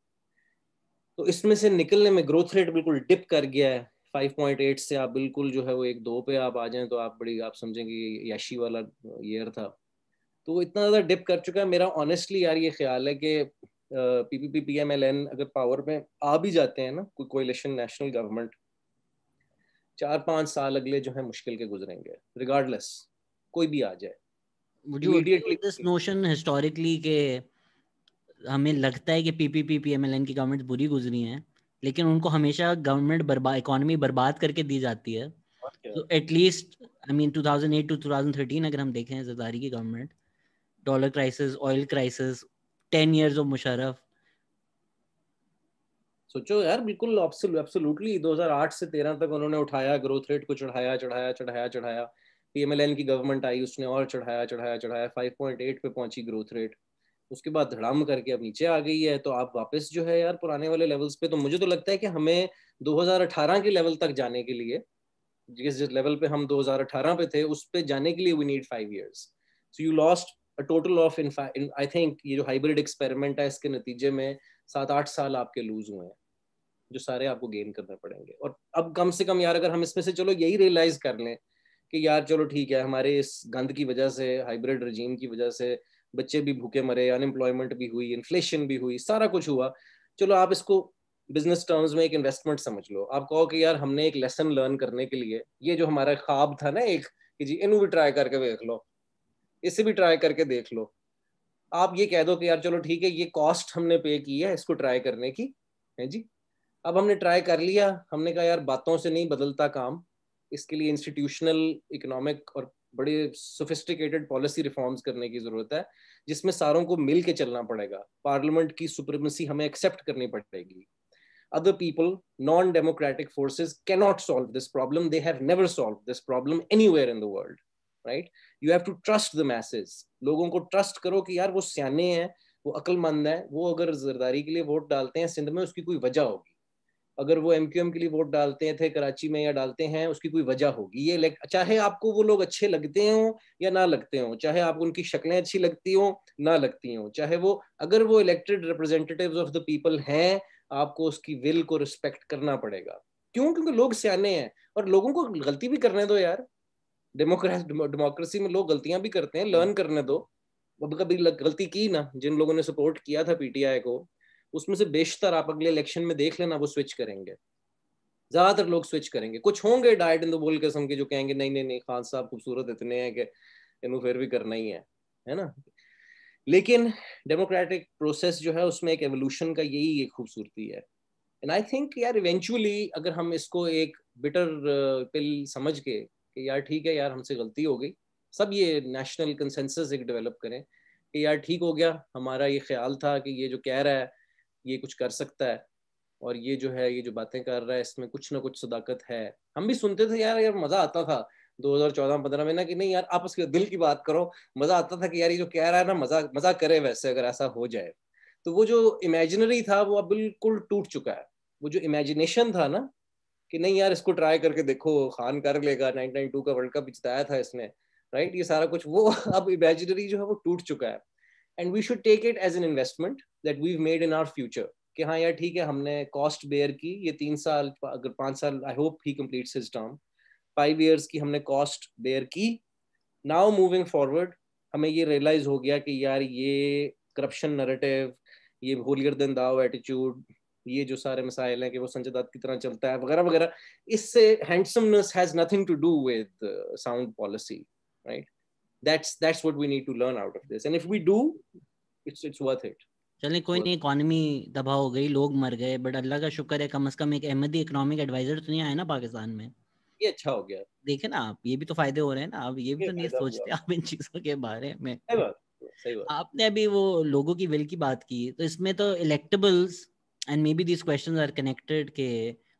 तो इसमें से निकलने में ग्रोथ रेट बिल्कुल डिप कर गया है। फाइव पॉइंट एट से आप बिल्कुल जो है वो एक दो पे आप आ जाएं तो आप बड़ी आप समझेंगे याशी वाला ईयर था, तो वो इतना ज़्यादा डिप कर चुका है। मेरा ऑनेस्टली यार ये ख्याल है कि पीपीपी पीएमएलएन अगर पावर में आ भी जाते हैं ना, कोई कोएलिशन नेशनल गवर्नमेंट, चार पांच साल अगले जो है मुश्किल के गुजरेंगे रिगार्डलेस कोई भी आ जाए। इमीडिएटली दिस नोशन हिस्टोरिकली के हमें लगता है कि पीपीपी पीएमएलएन की गवर्नमेंट बुरी गुजरी हैं, लेकिन उनको हमेशा गवर्नमेंट बर्बाद, इकोनॉमी बर्बाद करके दी जाती है। तो at least I mean two thousand eight to twenty thirteen अगर हम देखें जरदारी की government, dollar crisis, oil crisis, ten years of Musharraf, सोचो यार बिल्कुल एब्सोल्युटली दो हज़ार आठ से तेरह तक उन्होंने उठाया, ग्रोथ रेट को चढ़ाया चढ़ाया चढ़ाया चढ़ाया। पीएमएलएन की गवर्नमेंट आई, उसने और चढ़ाया चढ़ाया चढ़ाया, फाइव पॉइंट एट पे पहुंची ग्रोथ रेट, उसके बाद धड़ाम करके अब नीचे आ गई है। तो आप वापस जो है यार पुराने वाले लेवल्स पे, तो मुझे तो लगता है कि हमें दो हज़ार अठारह के लेवल तक जाने के लिए, जिस जिस लेवल पे हम दो हज़ार अठारह पे थे उस पे जाने के लिए we need five years. So you lost a total of in I think ये जो हाइब्रिड एक्सपेरिमेंट है इसके नतीजे में सात आठ साल आपके लूज हुए हैं जो सारे आपको गेन करने पड़ेंगे। और अब कम से कम यार अगर हम इसमें से चलो यही रियलाइज कर लें कि यार चलो ठीक है, हमारे इस गंद की वजह से, हाइब्रिड रजीम की वजह से बच्चे भी भूखे मरे, अनएम्प्लॉयमेंट भी हुई, इन्फ्लेशन भी हुई, सारा कुछ हुआ। चलो आप इसको बिजनेस टर्म्स में एक इन्वेस्टमेंट समझ लो। आप कहो कि यार हमने एक लेसन लर्न करने के लिए, ये जो हमारा ख्वाब था ना एक कि जी इनू भी ट्राई करके देख लो, इसे भी ट्राई करके देख लो, आप ये कह दो कि यार चलो ठीक है ये कॉस्ट हमने पे की है इसको ट्राई करने की, है जी, अब हमने ट्राई कर लिया, हमने कहा यार बातों से नहीं बदलता काम, इसके लिए इंस्टीट्यूशनल, इकोनॉमिक और बड़े सोफिस्टिकेटेड पॉलिसी रिफॉर्म्स करने की ज़रूरत है, जिसमें सारों को मिल के चलना पड़ेगा। पार्लियामेंट की सुप्रीमेसी हमें एक्सेप्ट करनी पड़ेगी। Other people, non democratic forces can not solve this problem, they have never solve this problem anywhere in the world, right? You have to trust the message. लोगों को ट्रस्ट करो कि यार वो सियाने हैं, वो अक्लमंद हैं, वो अगर जरदारी के लिए वोट डालते हैं सिंध में उसकी कोई वजह होगी, अगर वो एम क्यू एम के लिए वोट डालते थे कराची में या डालते हैं उसकी कोई वजह होगी। ये चाहे आपको वो लोग अच्छे लगते हों या ना लगते हों, चाहे आपको उनकी शक्लें अच्छी लगती हों ना लगती हों, चाहे वो, अगर वो elected representatives of the people हैं, आपको उसकी विल को रिस्पेक्ट करना पड़ेगा। क्यों? क्योंकि लोग सियाने हैं और लोगों को गलती भी करने दो यार। डेमोक्रेसी में लोग गलतियां भी करते हैं, लर्न करने दो। अब कभी गलती की ना, जिन लोगों ने सपोर्ट किया था पीटीआई को उसमें से बेशतर आप अगले इलेक्शन में देख लेना वो स्विच करेंगे, ज्यादातर लोग स्विच करेंगे। कुछ होंगे डाइट इन द बोल किस्म के जो कहेंगे नहीं नहीं नहीं खान साहब खूबसूरत इतने हैं कि इन्हों फिर भी करना ही है, है ना। लेकिन डेमोक्रेटिक प्रोसेस जो है उसमें एक एवोल्यूशन का यही एक खूबसूरती है। एंड आई थिंक यार इवेंचुअली अगर हम इसको एक बिटर पिल समझ के कि यार ठीक है यार हमसे गलती हो गई, सब ये नेशनल कंसेंसस एक डेवलप करें कि यार ठीक हो गया, हमारा ये ख्याल था कि ये जो कह रहा है ये कुछ कर सकता है और ये जो है ये जो बातें कर रहा है इसमें कुछ ना कुछ सदाकत है। हम भी सुनते थे यार, यार मज़ा आता था दो हज़ार चौदह पंद्रह में ना कि नहीं यार आप उसके दिल की बात करो, मजा आता था कि यार ये जो कह रहा है ना मजा मजा करे वैसे अगर ऐसा हो जाए। तो वो जो इमेजिनरी था वो अब बिल्कुल टूट चुका है। वो जो इमेजिनेशन था ना कि नहीं यार इसको ट्राई करके देखो, खान कर लेगा, नाइनटीन नाइंटी टू का वर्ल्ड कप जिताया था इसने, राइट, ये सारा कुछ, वो अब इमेजिनरी जो है वो टूट चुका है। And we should take it as an investment that we made in our future कि हाँ यार ठीक है हमने कॉस्ट बेयर की, ये तीन साल अगर पाँच साल I hope he completes his term, five years की हमने कॉस्ट बेयर की। नाउ मूविंग फॉरवर्ड हमें ये रियलाइज हो गया कि यार ये करप्शन नरेटिव, ये होलियर देन दाओ एटीट्यूड, ये जो सारे मसाइल हैं कि वो संजय दत्त की तरह चलता है वगैरह वगैरह, इससे handsomeness has nothing to do with sound policy, right. That's that's what we need to learn out of this and if we do it's it's worth it. चले कोई नहीं, इकॉनमी तबाह हो गई, लोग मर गए, बट अल्लाह का शुक्र है कम अज कम एक अहमदी इकोनॉमिक एडवाइजर तो नहीं आया ना पाकिस्तान में, ये अच्छा हो गया। देखे ना आप, ये भी तो फायदे हो रहे हैं ना, आप ये भी तो नहीं सोचते आप इन चीजों के बारे में। सही बात। आपने अभी वो लोगों की विल की बात की, तो इसमें तो electables and maybe this questions are connected के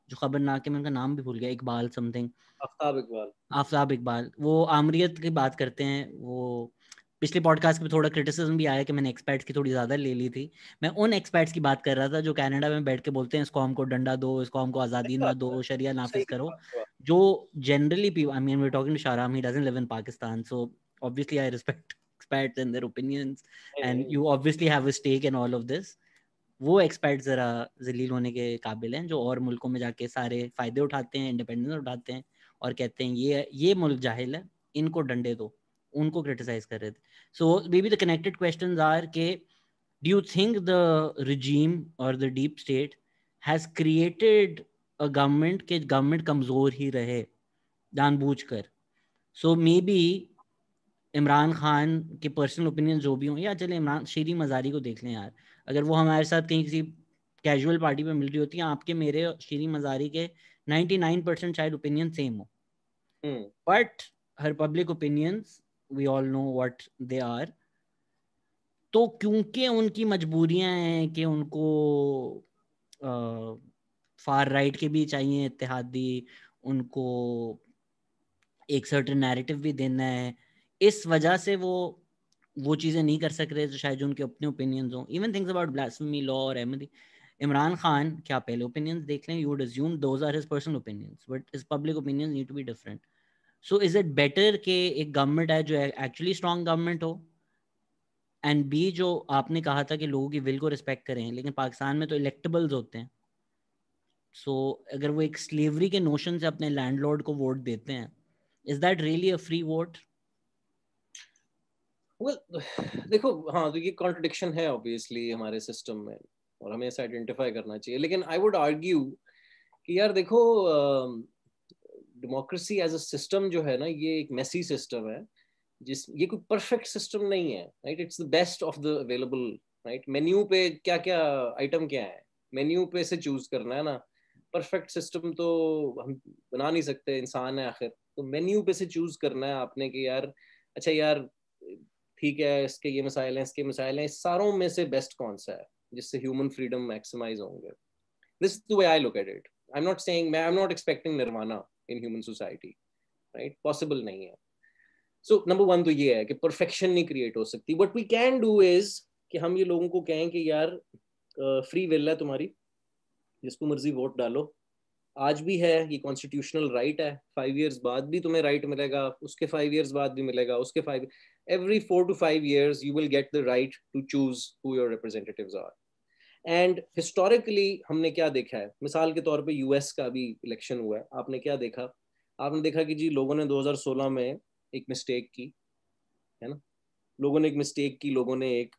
जो खबरनाक के, मैं उनका नाम भी भूल गया, इकबाल समथिंग, आफ्ताब इकबाल, आफ्ताब इकबाल, वो आमरीत की बात करते हैं। वो पिछले पॉडकास्ट में थोड़ा क्रिटिसिज्म भी आया कि मैंने एक्सपर्ट्स की थोड़ी ज़्यादा ले ली थी। मैं उन एक्सपर्ट्स की बात कर रहा था जो कनाडा में बैठ के बोलते हैं इस कौम को डंडा दो, इस कौम को आज़ादी ना दो, शरिया नाफिज करो, जो generally I mean we are talking to शाराम, he doesn't live in Pakistan, so obviously I respect experts and their opinions and you obviously have a stake in all of this. वो experts जरा जलील होने के काबिल हैं जो और मुल्कों में जाके सारे फायदे उठाते हैं, इंडिपेंडेंस उठाते हैं और कहते हैं ये ये मुल्क जाहिल है, इनको डंडे दो, उनको क्रिटिसाइज कर रहे थे। So maybe the connected questions are के do you think the regime or the deep state has created a government के government कमजोर ही रहे जानबूझकर? So maybe इमरान खान के पर्सनल ओपिनियन जो भी हों, या चले इमरान शेरी मज़ारी को देख लें यार, अगर वो हमारे साथ कहीं किसी कैजुअल पार्टी में मिल रही होती है, आपके मेरे शेरी मज़ारी के निन्यानवे परसेंट शायद ओपिनियन सेम हो, बट हर public opinions we all know what they are. तो क्योंकि उनकी मजबूरियां हैं कि उनको फार राइट के भी चाहिए इत्तेहादी, उनको एक सर्टेन नैरेटिव भी देना है, इस वजह से वो वो चीज़ें नहीं कर सक रहे जो शायद उनके अपने ओपिनियंस हों। Even things about blasphemy law और अहमदी, इमरान खान क्या पहले ओपिनियंस देख लें, you would assume those are his personal opinions but his public opinions need to be different. So is it better कि एक गवर्नमेंट है जो एक्चुअली स्ट्रॉन्ग गवर्नमेंट हो, एंड बी जो आपने कहा था कि लोगों की विल को रिस्पेक्ट करें, लेकिन पाकिस्तान में तो इलेक्टेबल्स होते हैं, सो so, अगर वो एक स्लेवरी के नोशन से अपने लैंडलॉर्ड को वोट देते हैं, is that really a free vote? Well, देखो हाँ तो ये कॉन्ट्रडिक्शन है ऑब्वियसली हमारे सिस्टम में और हमें इसे आइडेंटिफाई करना चाहिए, लेकिन आई वुड आर्ग्यू कि यार देखो डेमोक्रेसी एज अ सिस्टम जो है ना, ये एक मेसी सिस्टम है, जिस ये कोई परफेक्ट सिस्टम नहीं है, right. It's the best of the available, right. Menu पे क्या क्या आइटम क्या है, मेन्यू पे से चूज करना है ना। परफेक्ट सिस्टम तो हम बना नहीं सकते, इंसान है आखिर, तो मेन्यू पे से चूज करना है आपने कि यार अच्छा यार ठीक है इसके ये मसाइल हैं, इसके मसाइल हैं, सारों में से बेस्ट कौन सा है जिससे ह्यूमन फ्रीडम मैक्सिमाइज होंगे। This is the way I look at it. I am not saying, I am not expecting nirvana in human society, right, possible नहीं है। सो नंबर वन तो ये है कि परफेक्शन नहीं क्रिएट हो सकती। What we can do is कि हम ये लोगों को कहें कि यार फ्री विल है तुम्हारी, जिसको मर्जी वोट डालो, आज भी है, ये कॉन्स्टिट्यूशनल राइट है, फाइव ईयर्स बाद भी तुम्हें राइट मिलेगा, उसके फाइव ईयर्स बाद भी मिलेगा, उसके five, every four to five years you will get the right to choose who your representatives are. And historically हमने क्या देखा है, मिसाल के तौर पे यूएस का भी इलेक्शन हुआ है, आपने क्या देखा, आपने देखा कि जी लोगों ने दो हज़ार सोलह में एक मिस्टेक की है ना, लोगों ने एक मिस्टेक की, लोगों ने एक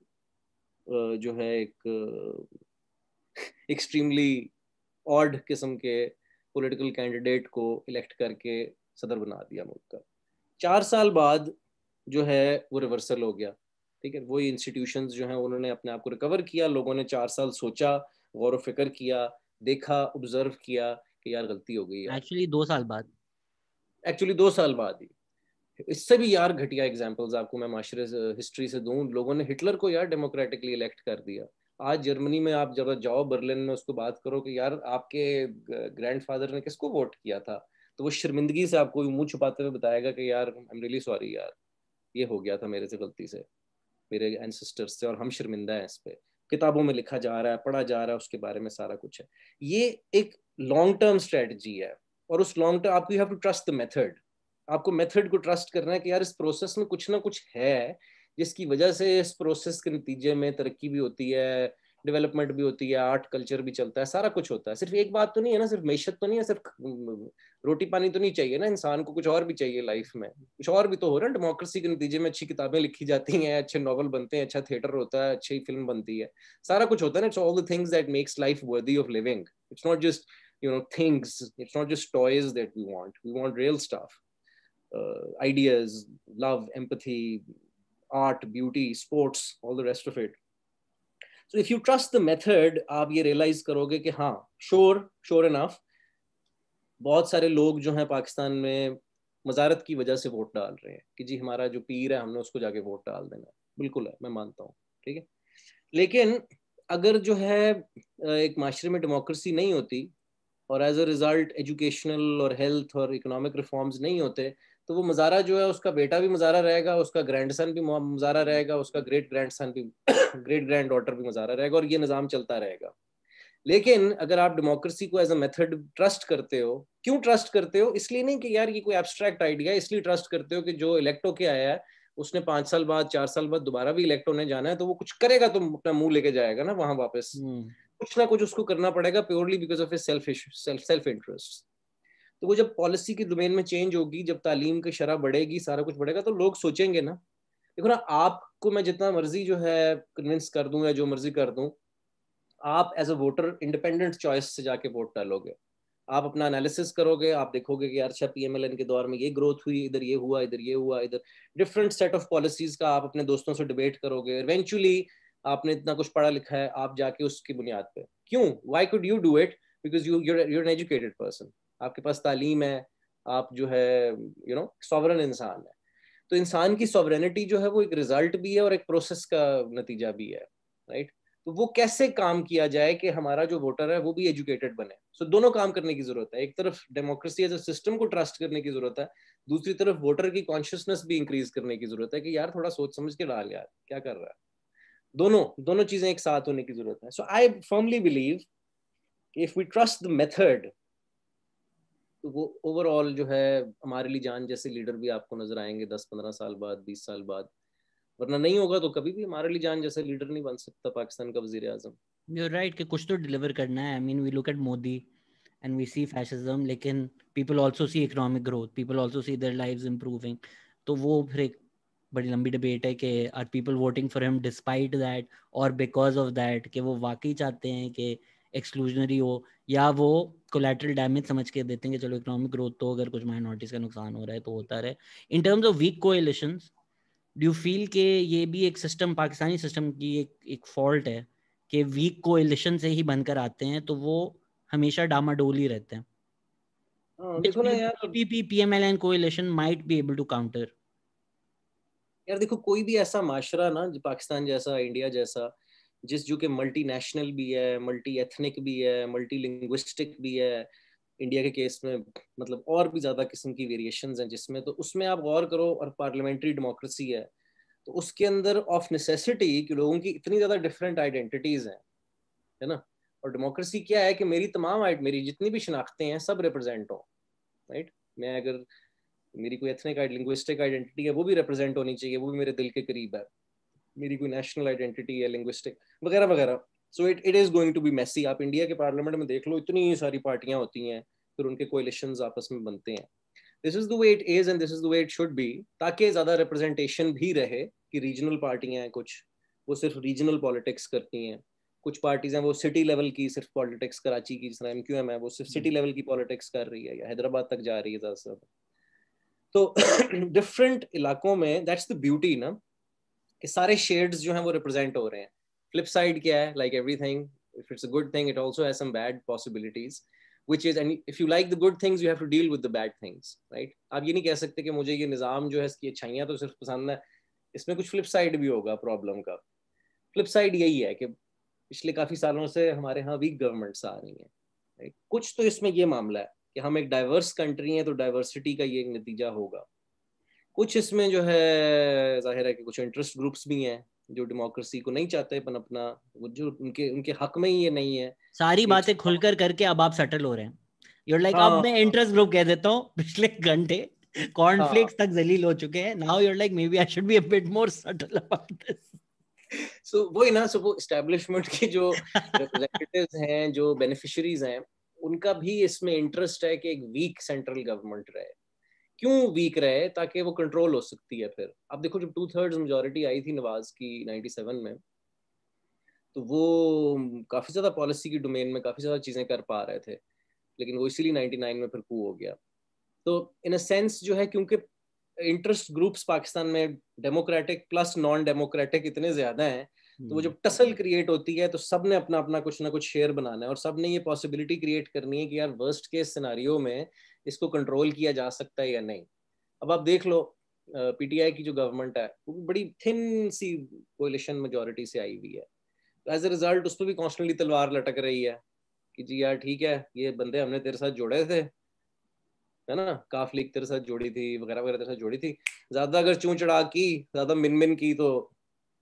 जो है एक एक्सट्रीमली ऑड किस्म के पॉलिटिकल कैंडिडेट को इलेक्ट करके सदर बना दिया मुल्क का। चार साल बाद जो है वो रिवर्सल हो गया, ठीक है, वही इंस्टीट्यूशंस जो हैं उन्होंने अपने आप को रिकवर किया, लोगों ने चार साल सोचा, गौर व फिक्र किया, देखा, ऑब्जर्व किया कि यार गलती हो गई है। एक्चुअली दो साल बाद एक्चुअली दो साल बाद ही, इससे भी यार घटिया एग्जांपल्स आपको मैं माशरे हिस्ट्री से दूं, लोगों ने हिटलर को यार डेमोक्रेटिकली इलेक्ट कर दिया। आज जर्मनी में आप जब जाओ बर्लिन में, उसको बात करो कि यार आपके ग्रैंडफादर ने किसको वोट किया था, तो वो शर्मिंदगी से आपको मुंह छुपाते हुए बताएगा कि यार आई एम रियली सॉरी यार, ये हो गया था मेरे से गलती से, मेरे एंसेस्टर्स से, और हम शर्मिंदा हैं इस पे। किताबों में लिखा जा रहा है, पढ़ा जा रहा है, उसके बारे में सारा कुछ है। ये एक लॉन्ग टर्म स्ट्रेटजी है और उस लॉन्ग टर्म आपको you have to trust the method. आपको मेथड को ट्रस्ट करना है कि यार इस प्रोसेस में कुछ ना कुछ है जिसकी वजह से इस प्रोसेस के नतीजे में तरक्की भी होती है, डेवलपमेंट भी होती है, आर्ट कल्चर भी चलता है, सारा कुछ होता है। सिर्फ एक बात तो नहीं है ना, सिर्फ मैशत तो नहीं है, सिर्फ रोटी पानी तो नहीं चाहिए ना इंसान को, कुछ और भी चाहिए लाइफ में, कुछ और भी तो हो रहा है। डेमोक्रेसी के नतीजे में अच्छी किताबें लिखी जाती हैं, अच्छे नॉवल बनते हैं, अच्छा थिएटर होता है, अच्छी फिल्म बनती है, सारा कुछ होता है ना। It's all the things that makes life worthy of living. It's not just you know things, it's not just toys that we want, we want real stuff, ideas, love, empathy, art, beauty, sports, all the rest of it. So if you trust the method, आप ये realize करोगे कि हाँ, sure, sure enough, बहुत सारे लोग जो हैं पाकिस्तान में मजारत की वजह से वोट डाल रहे हैं कि जी हमारा जो पीर है हमने उसको जाके वोट डाल देना है। बिल्कुल है, मैं मानता हूँ, ठीक है। लेकिन अगर जो है एक माशरे में डेमोक्रेसी नहीं होती और एज अ रिजल्ट एजुकेशनल और हेल्थ और इकोनॉमिक रिफॉर्म्स नहीं होते, तो वो मज़ारा जो है उसका बेटा भी मज़ारा रहेगा, उसका ग्रैंडसन भी मज़ारा रहेगा, उसका ग्रेट ग्रैंडसन भी ग्रेट ग्रैंड डॉटर भी मज़ारा रहेगा, और ये निज़ाम चलता रहेगा। लेकिन अगर आप डेमोक्रेसी को एज अ मेथड ट्रस्ट करते हो, क्यों ट्रस्ट करते हो? इसलिए नहीं कि यार ये कोई एब्स्ट्रैक्ट आइडिया है, इसलिए ट्रस्ट करते हो कि जो इलेक्ट होके आया है उसने पाँच साल बाद, चार साल बाद दोबारा भी इलेक्ट होने जाना है, तो वो कुछ करेगा तो अपना मुँह लेके जाएगा ना वहाँ वापस, कुछ ना कुछ उसको करना पड़ेगा purely because of his self self interest. तो वो जब पॉलिसी की डोमेन में चेंज होगी, जब तालीम की शरह बढ़ेगी, सारा कुछ बढ़ेगा, तो लोग सोचेंगे ना। देखो ना, आपको मैं जितना मर्जी जो है कन्विंस कर दूं या जो मर्जी कर दूं, आप as a voter independent choice से जाके वोट डालोगे, आप अपना एनालिसिस करोगे, आप देखोगे कि यार अच्छा पीएमएलएन के दौर में ये ग्रोथ हुई, इधर ये हुआ, इधर ये हुआ, इधर डिफरेंट सेट ऑफ पॉलिसीज का आप अपने दोस्तों से डिबेट करोगे। इवेंचुअली आपने इतना कुछ पढ़ा लिखा है, आप जाके उसकी बुनियाद पे, क्यों, why could you do it? Because you your your an educated person, आपके पास तालीम है, आप जो है यू नो सॉवरन इंसान है। तो इंसान की सॉवरेनिटी जो है वो एक रिजल्ट भी है और एक प्रोसेस का नतीजा भी है, राइट? तो वो कैसे काम किया जाए कि हमारा जो वोटर है वो भी एजुकेटेड बने। सो so, दोनों काम करने की जरूरत है। एक तरफ डेमोक्रेसी एज अ सिस्टम को ट्रस्ट करने की जरूरत है, दूसरी तरफ वोटर की कॉन्शियसनेस भी इंक्रीज करने की जरूरत है कि यार थोड़ा सोच समझ के डाल यार, क्या कर रहा है। दोनों दोनों चीजें एक साथ होने की जरूरत है। So I firmly believe if we trust the method, तो वो ओवरऑल जो है अम्मार अली जान जैसे लीडर भी आपको नजर आएंगे दस पंद्रह साल बाद, बीस साल बाद, वरना नहीं होगा तो कभी भी अम्मार अली जान जैसा लीडर नहीं बन सकता पाकिस्तान का वजीर आजम। यू आर राइट कि कुछ तो डिलीवर करना है। I mean we look at Modi and we see fascism, लेकिन people also see economic growth, people also see their lives improving. तो वो फिर एक बड़ी लंबी डिबेट है कि are people voting for him despite that और बिकॉज ऑफ दैट, कि वो वाकई चाहते हैं कि एक्सक्लूजनरी हो या वो कोलैटरल डैमेज समझ के देते हैं कि चलो इकोनॉमिक ग्रोथ तो अगर कुछ माइनॉरिटीज का नुकसान हो रहा है तो होता रहे। In terms of weak coalitions, do you feel कि ये भी एक सिस्टम, पाकिस्तानी सिस्टम की एक एक फॉल्ट है कि वीक कोएलिशन से ही बनकर आते हैं, तो वो हमेशा डामाडोल ही रहते हैं? देखो ना यार, PP PMLN coalition might be able to counter. यार देखो, कोई भी ऐसा माशरा ना पाकिस्तान जैसा, इंडिया जैसा, जिस जो कि मल्टी नेशनल भी है, मल्टी एथनिक भी है, मल्टी लिंग्विस्टिक भी है, इंडिया के केस में मतलब और भी ज़्यादा किस्म की वेरिएशंस हैं जिसमें, तो उसमें आप गौर करो, और पार्लियामेंट्री डेमोक्रेसी है तो उसके अंदर ऑफ नेसेसिटी कि लोगों की इतनी ज़्यादा डिफरेंट आइडेंटिटीज़ हैं, है ना। और डेमोक्रेसी क्या है कि मेरी तमाम आइड मेरी जितनी भी शनाख्तें हैं सब रिप्रजेंट हों, राइट। मैं अगर मेरी कोई एथनिक लिंग्विस्टिक आइडेंटिटी है वो भी रिप्रजेंट होनी चाहिए, वो भी मेरे दिल के करीब है। मेरी कोई नेशनल आइडेंटिटी है, लिंग्विस्टिक वगैरह वगैरह। So it it is going to be messy. आप इंडिया के पार्लियामेंट में देख लो, इतनी सारी पार्टियां होती हैं, फिर उनके कोएलिशंस आपस में बनते हैं। This is the way it is and this is the way it should be, ताकि ज़्यादा रिप्रेजेंटेशन भी रहे कि रीजनल पार्टियाँ हैं कुछ, वो सिर्फ रीजनल पॉलिटिक्स करती हैं, कुछ पार्टीज हैं वो सिटी लेवल की सिर्फ पॉलिटिक्स, कराची की जिस तरह एम क्यू एम है वो सिर्फ सिटी लेवल की पॉलिटिक्स कर रही है या हैदराबाद तक जा रही है ज़्यादा से ज़्यादा। तो डिफरेंट इलाकों में दैट्स द ब्यूटी ना, कि सारे शेड्स जो हैं वो रिप्रेजेंट हो रहे हैं। फ्लिप साइड क्या है, like everything if it's a good thing it also has some bad possibilities which is, and if you like the good things you have to deal with the bad things, right. आप ये नहीं कह सकते कि मुझे ये निज़ाम जो है इसकी अच्छाइयाँ तो सिर्फ पसंद है, इसमें कुछ फ्लिप साइड भी होगा प्रॉब्लम का। फ्लिप साइड यही है कि पिछले काफ़ी सालों से हमारे यहाँ वीक गवर्नमेंट्स आ रही हैं, राइट। कुछ तो इसमें ये मामला है कि हम एक डाइवर्स कंट्री हैं तो डाइवर्सिटी का ये एक नतीजा होगा। कुछ इसमें जो है जाहिर है कि कुछ इंटरेस्ट ग्रुप्स भी हैं जो डेमोक्रेसी को नहीं चाहते, पर अपना जो उनके उनके हक में ही ये नहीं है। सारी बातें खुलकर करके अब आप सेटल हो रहे हैं। You're like, हाँ, अब मैं इंटरेस्ट ग्रुप कह देता हूँ, पिछले घंटे कॉन्फ्लिक्ट्स हाँ, तक जलील हो चुके हैं। Now you're like, maybe I should be a bit more subtle about this. So वही ना, so वो establishment के जो representatives हैं, जो beneficiaries हैं, उनका भी इसमें इंटरेस्ट है कि एक वीक सेंट्रल गवर्नमेंट रहे। क्यों वीक रहे? ताकि वो कंट्रोल हो सकती है। फिर आप देखो जब टू थर्ड मेजोरिटी आई थी नवाज की नाइंटी सेवन में, तो वो काफी ज्यादा पॉलिसी की डोमेन में काफी ज्यादा चीजें कर पा रहे थे, लेकिन वो इसीलिए नाइंटी नाइन में फिर कू हो गया। तो इन अ सेंस जो है, क्योंकि इंटरेस्ट ग्रुप्स पाकिस्तान में डेमोक्रेटिक प्लस नॉन डेमोक्रेटिक इतने ज्यादा हैं, तो वो जब टसल क्रिएट होती है तो सब ने अपना अपना कुछ ना कुछ शेयर बनाना है, और सब ने ये पॉसिबिलिटी क्रिएट करनी है कि यार वर्स्ट केस सिनारियो में इसको कंट्रोल किया जा सकता है या नहीं। अब आप देख लो पीटीआई की जो गवर्नमेंट है वो बड़ी थिन सी कोएलिशन मेजोरिटी से आई हुई है, तो एज ए रिजल्ट उस पर भी कॉन्स्टेंटली तलवार लटक रही है कि जी यार ठीक है, ये बंदे हमने तेरे साथ जोड़े थे, है ना, काफ लीग तेरे साथ जोड़ी थी, वगैरह वगैरह तेरे साथ जोड़ी थी, ज्यादा अगर चूं चढ़ा की, ज्यादा मिन मिन की तो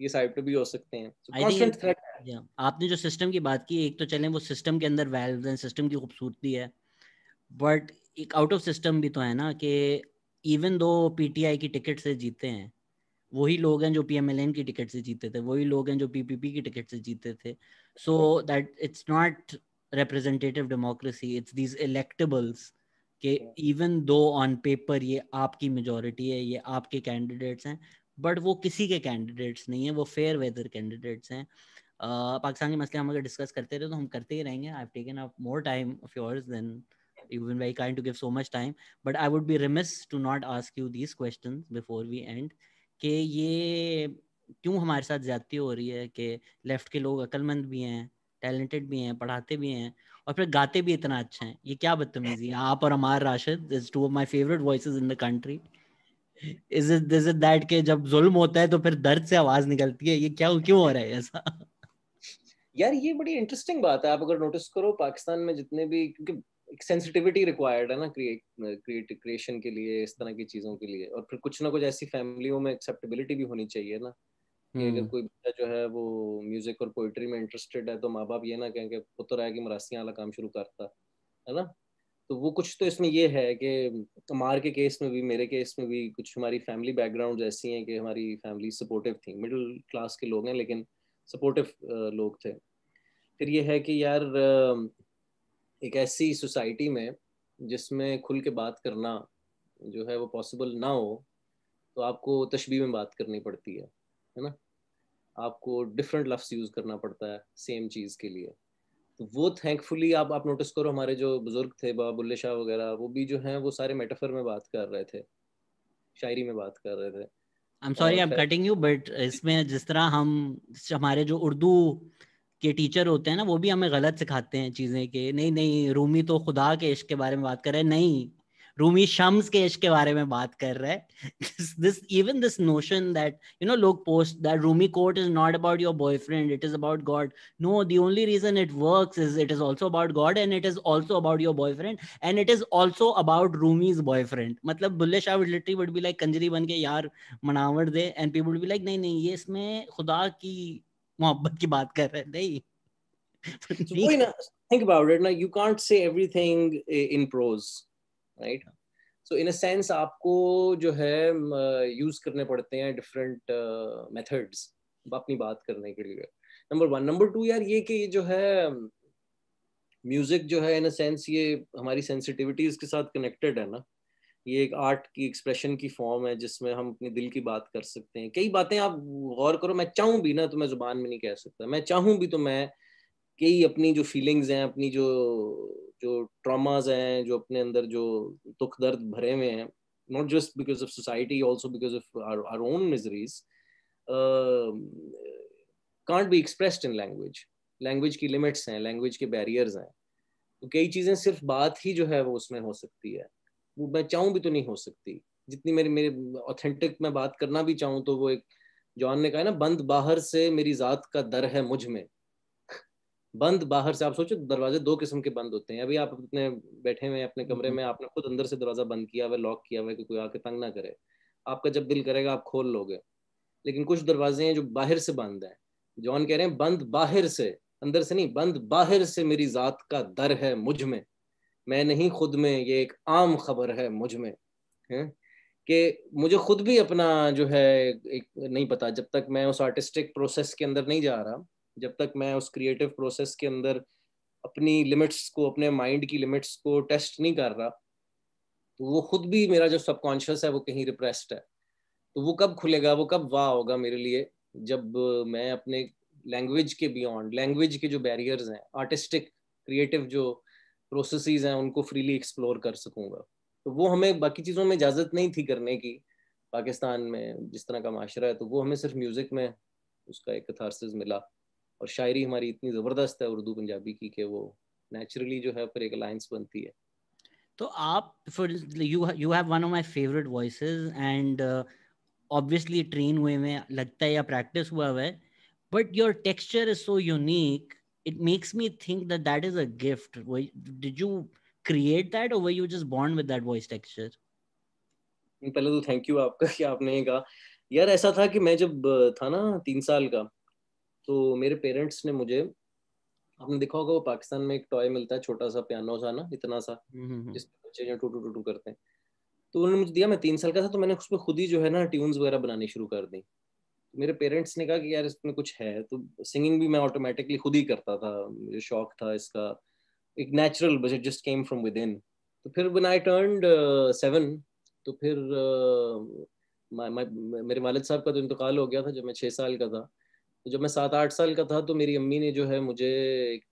ये साइड पे भी हो सकते हैं। So, constant threat है। आपने जो सिस्टम की बात की, एक तो चलें वो सिस्टम के अंदर वैल्व्स हैं, सिस्टम की खूबसूरती है, बट एक आउट ऑफ सिस्टम भी तो है ना, कि इवन दो पीटीआई की टिकट से जीते हैं वही लोग हैं जो पीएमएलएन की टिकट से जीते थे, वही लोग हैं जो पीपीपी की टिकट से जीते थे। So that it's not representative democracy, it's these electables के even though on paper ये आपकी majority है, ये आपके candidates हैं, but वो किसी के candidates नहीं है, वो fair weather candidates हैं। uh, पाकिस्तान के मसले हम अगर discuss करते रहे तो हम करते ही रहेंगे। I've taken up more time of yours than you've been very kind to give so much time, but I would be remiss to not ask you these questions before we end, कि ये क्यों हमारे साथ ज्यादती हो रही है कि लेफ्ट के लोग अक्लमंद भी हैं, टैलेंटेड भी हैं, पढ़ाते भी हैं, और फिर गाते भी इतना अच्छा हैं, ये क्या बदतमीजी है। आप और Ammar Rashid is two of my favourite voices in the country. Is it this is that के जब जुल्म होता है तो फिर दर्द से आवाज निकलती है, ये क्या क्यों हो रहा है ऐसा? यार ये बड़ी इंटरेस्टिंग बात है। आप अगर नोटिस करो पाकिस्तान में जितने भी, क्योंकि सेंसिटिविटी रिक्वायर्ड है ना क्रिएट क्रिएशन के लिए, इस तरह की चीजों के लिए, और फिर कुछ ना कुछ ऐसी फैमिलियों में एक्सेप्टेबिलिटी भी होनी चाहिए ना। अगर कोई बच्चा जो है वो म्यूजिक और पोइट्री में इंटरेस्टेड है तो माँ बाप ये ना कहें कि पुत्र है कि मरासियाँ वाला काम शुरू करता है ना। तो वो कुछ तो इसमें ये है कि अमार के केस में भी, मेरे केस में भी, कुछ हमारी फैमिली बैकग्राउंड ऐसी हैं कि हमारी फैमिली सपोर्टिव थी, मिडिल क्लास के लोग हैं लेकिन सपोर्टिव लोग थे। फिर ये है कि यार एक ऐसी सोसाइटी में जिसमें खुल के बात करना जो है वो पॉसिबल ना हो, तो आपको तशबीह में बात करनी पड़ती है है ना, आपको डिफरेंट लफ्स यूज करना पड़ता है सेम चीज के लिए। तो वो थैंकफुली आप आप नोटिस करो हमारे जो बुजुर्ग थे बाबा बुल्ले शाह वगैरह, वो भी जो हैं वो सारे मेटाफर में बात कर रहे थे, शायरी में बात कर रहे थे। I am sorry I am cutting you, but इसमें जिस तरह हम हमारे जो उर्दू के टीचर होते हैं ना, वो भी हमें गलत सिखाते हैं चीजें कि नहीं नहीं रूमी तो खुदा के इश्क के बारे में बात कर रहे हैं, नहीं रूमी शम्स के इश्क के बारे में बात कर रहा है। This even this notion that you know लोग post that Rumi quote is not about your boyfriend, it is about God. No, the only reason it works is it is also about God and it is also about your boyfriend and it is also about Rumi's boyfriend. मतलब Bulleh Shah would literally would be like कंजरी बन के यार मनावट दे, and people would be like नहीं नहीं ये इसमें खुदा की मोहब्बत की बात कर रहे हैं। नहीं वही ना, थिंक अबाउट इट ना, you can't say everything in prose, right? So in a sense आपको जो है यूज करने पड़ते हैं डिफरेंट मेथड्स अपनी बात करने के लिए, नंबर वन। नंबर टू यार ये कि जो है म्यूजिक जो है इन अ सेंस ये हमारी सेंसिटिविटीज के साथ कनेक्टेड है ना, ये एक आर्ट की एक्सप्रेशन की फॉर्म है जिसमें हम अपने दिल की बात कर सकते हैं। कई बातें आप गौर करो, मैं चाहूँ भी ना तो मैं जुबान में नहीं कह सकता, मैं चाहूँ भी तो मैं कई अपनी जो फीलिंग्स हैं, अपनी जो जो ट्रॉमाज हैं, जो अपने अंदर जो दुख दर्द भरे हुए हैं, not just because of society, also because of our own miseries, can't be expressed in language. Language की लिमिट्स हैं, लैंग्वेज के बैरियर्स हैं, तो कई चीज़ें सिर्फ बात ही जो है वो उसमें हो सकती है, वो मैं चाहूँ भी तो नहीं हो सकती। जितनी मेरी मेरे ऑथेंटिक मैं बात करना भी चाहूँ तो वो एक जॉन ने कहा ना, बंद बाहर से मेरी ज़ात का दर है मुझ में, बंद बाहर से, आप सोचो दरवाजे दो किस्म के बंद होते हैं। अभी आप अपने बैठे हुए अपने कमरे में, आपने खुद अंदर से दरवाजा बंद किया हुआ, लॉक किया हुआ कि कोई आके तंग ना करे, आपका जब दिल करेगा आप खोल लोगे। लेकिन कुछ दरवाजे हैं जो बाहर से बंद हैं। जॉन कह रहे हैं बंद बाहर से, अंदर से नहीं, बंद बाहर से। मेरी जात का दर है मुझ में, मैं नहीं खुद में, ये एक आम खबर है मुझ में, है कि मुझे खुद भी अपना जो है एक नहीं पता। जब तक मैं उस आर्टिस्टिक प्रोसेस के अंदर नहीं जा रहा, जब तक मैं उस क्रिएटिव प्रोसेस के अंदर अपनी लिमिट्स को, अपने माइंड की लिमिट्स को टेस्ट नहीं कर रहा, तो वो खुद भी मेरा जो सबकॉन्शियस है वो कहीं रिप्रेस्ड है। तो वो कब खुलेगा, वो कब वाह होगा मेरे लिए, जब मैं अपने लैंग्वेज के बियॉन्ड, लैंग्वेज के जो बैरियर्स हैं, आर्टिस्टिक क्रिएटिव जो प्रोसेसेस हैं, उनको फ्रीली एक्सप्लोर कर सकूँगा। तो वो हमें बाकी चीज़ों में इजाज़त नहीं थी करने की पाकिस्तान में, जिस तरह का माशरा है। तो वो हमें सिर्फ म्यूज़िक में उसका एक कैथार्सिस मिला। और शायरी हमारी इतनी ज़बरदस्त है उर्दू पंजाबी की कि वो नेचुरली जो है पर एक अलाइंस बनती है। तो आप you you have one of my favourite voices and obviously train हुए में लगता है या प्रैक्टिस हुआ हुआ है, but your texture is so unique, it makes me think that that is a gift. Did you create that और were you just born with that voice texture? पहले तो थैंक यू आपका कि आपने ये कहा। यार ऐसा था कि मैं जब था ना तीन साल का, तो मेरे पेरेंट्स ने मुझे, आपने देखा होगा वो पाकिस्तान में एक टॉय मिलता है छोटा सा पियानो सा ना, इतना सा, जिसमें बच्चे जो टू टू टू टू करते हैं, तो उन्होंने मुझे दिया। मैं तीन साल का था, तो मैंने उस पर खुद ही जो है ना ट्यून्स वगैरह बनानी शुरू कर दी। मेरे पेरेंट्स ने कहा कि यार इसमें कुछ है, तो सिंगिंग भी मैं ऑटोमेटिकली खुद ही करता था, मुझे शौक था इसका, एक natural, but it just came from within. तो फिर व्हेन आई टर्न्ड सेवन, तो फिर uh, my, my, मेरे वालिद साहब का तो इंतकाल हो गया था जब मैं छः साल का था। तो जब मैं सात आठ साल का था, तो मेरी अम्मी ने जो है मुझे एक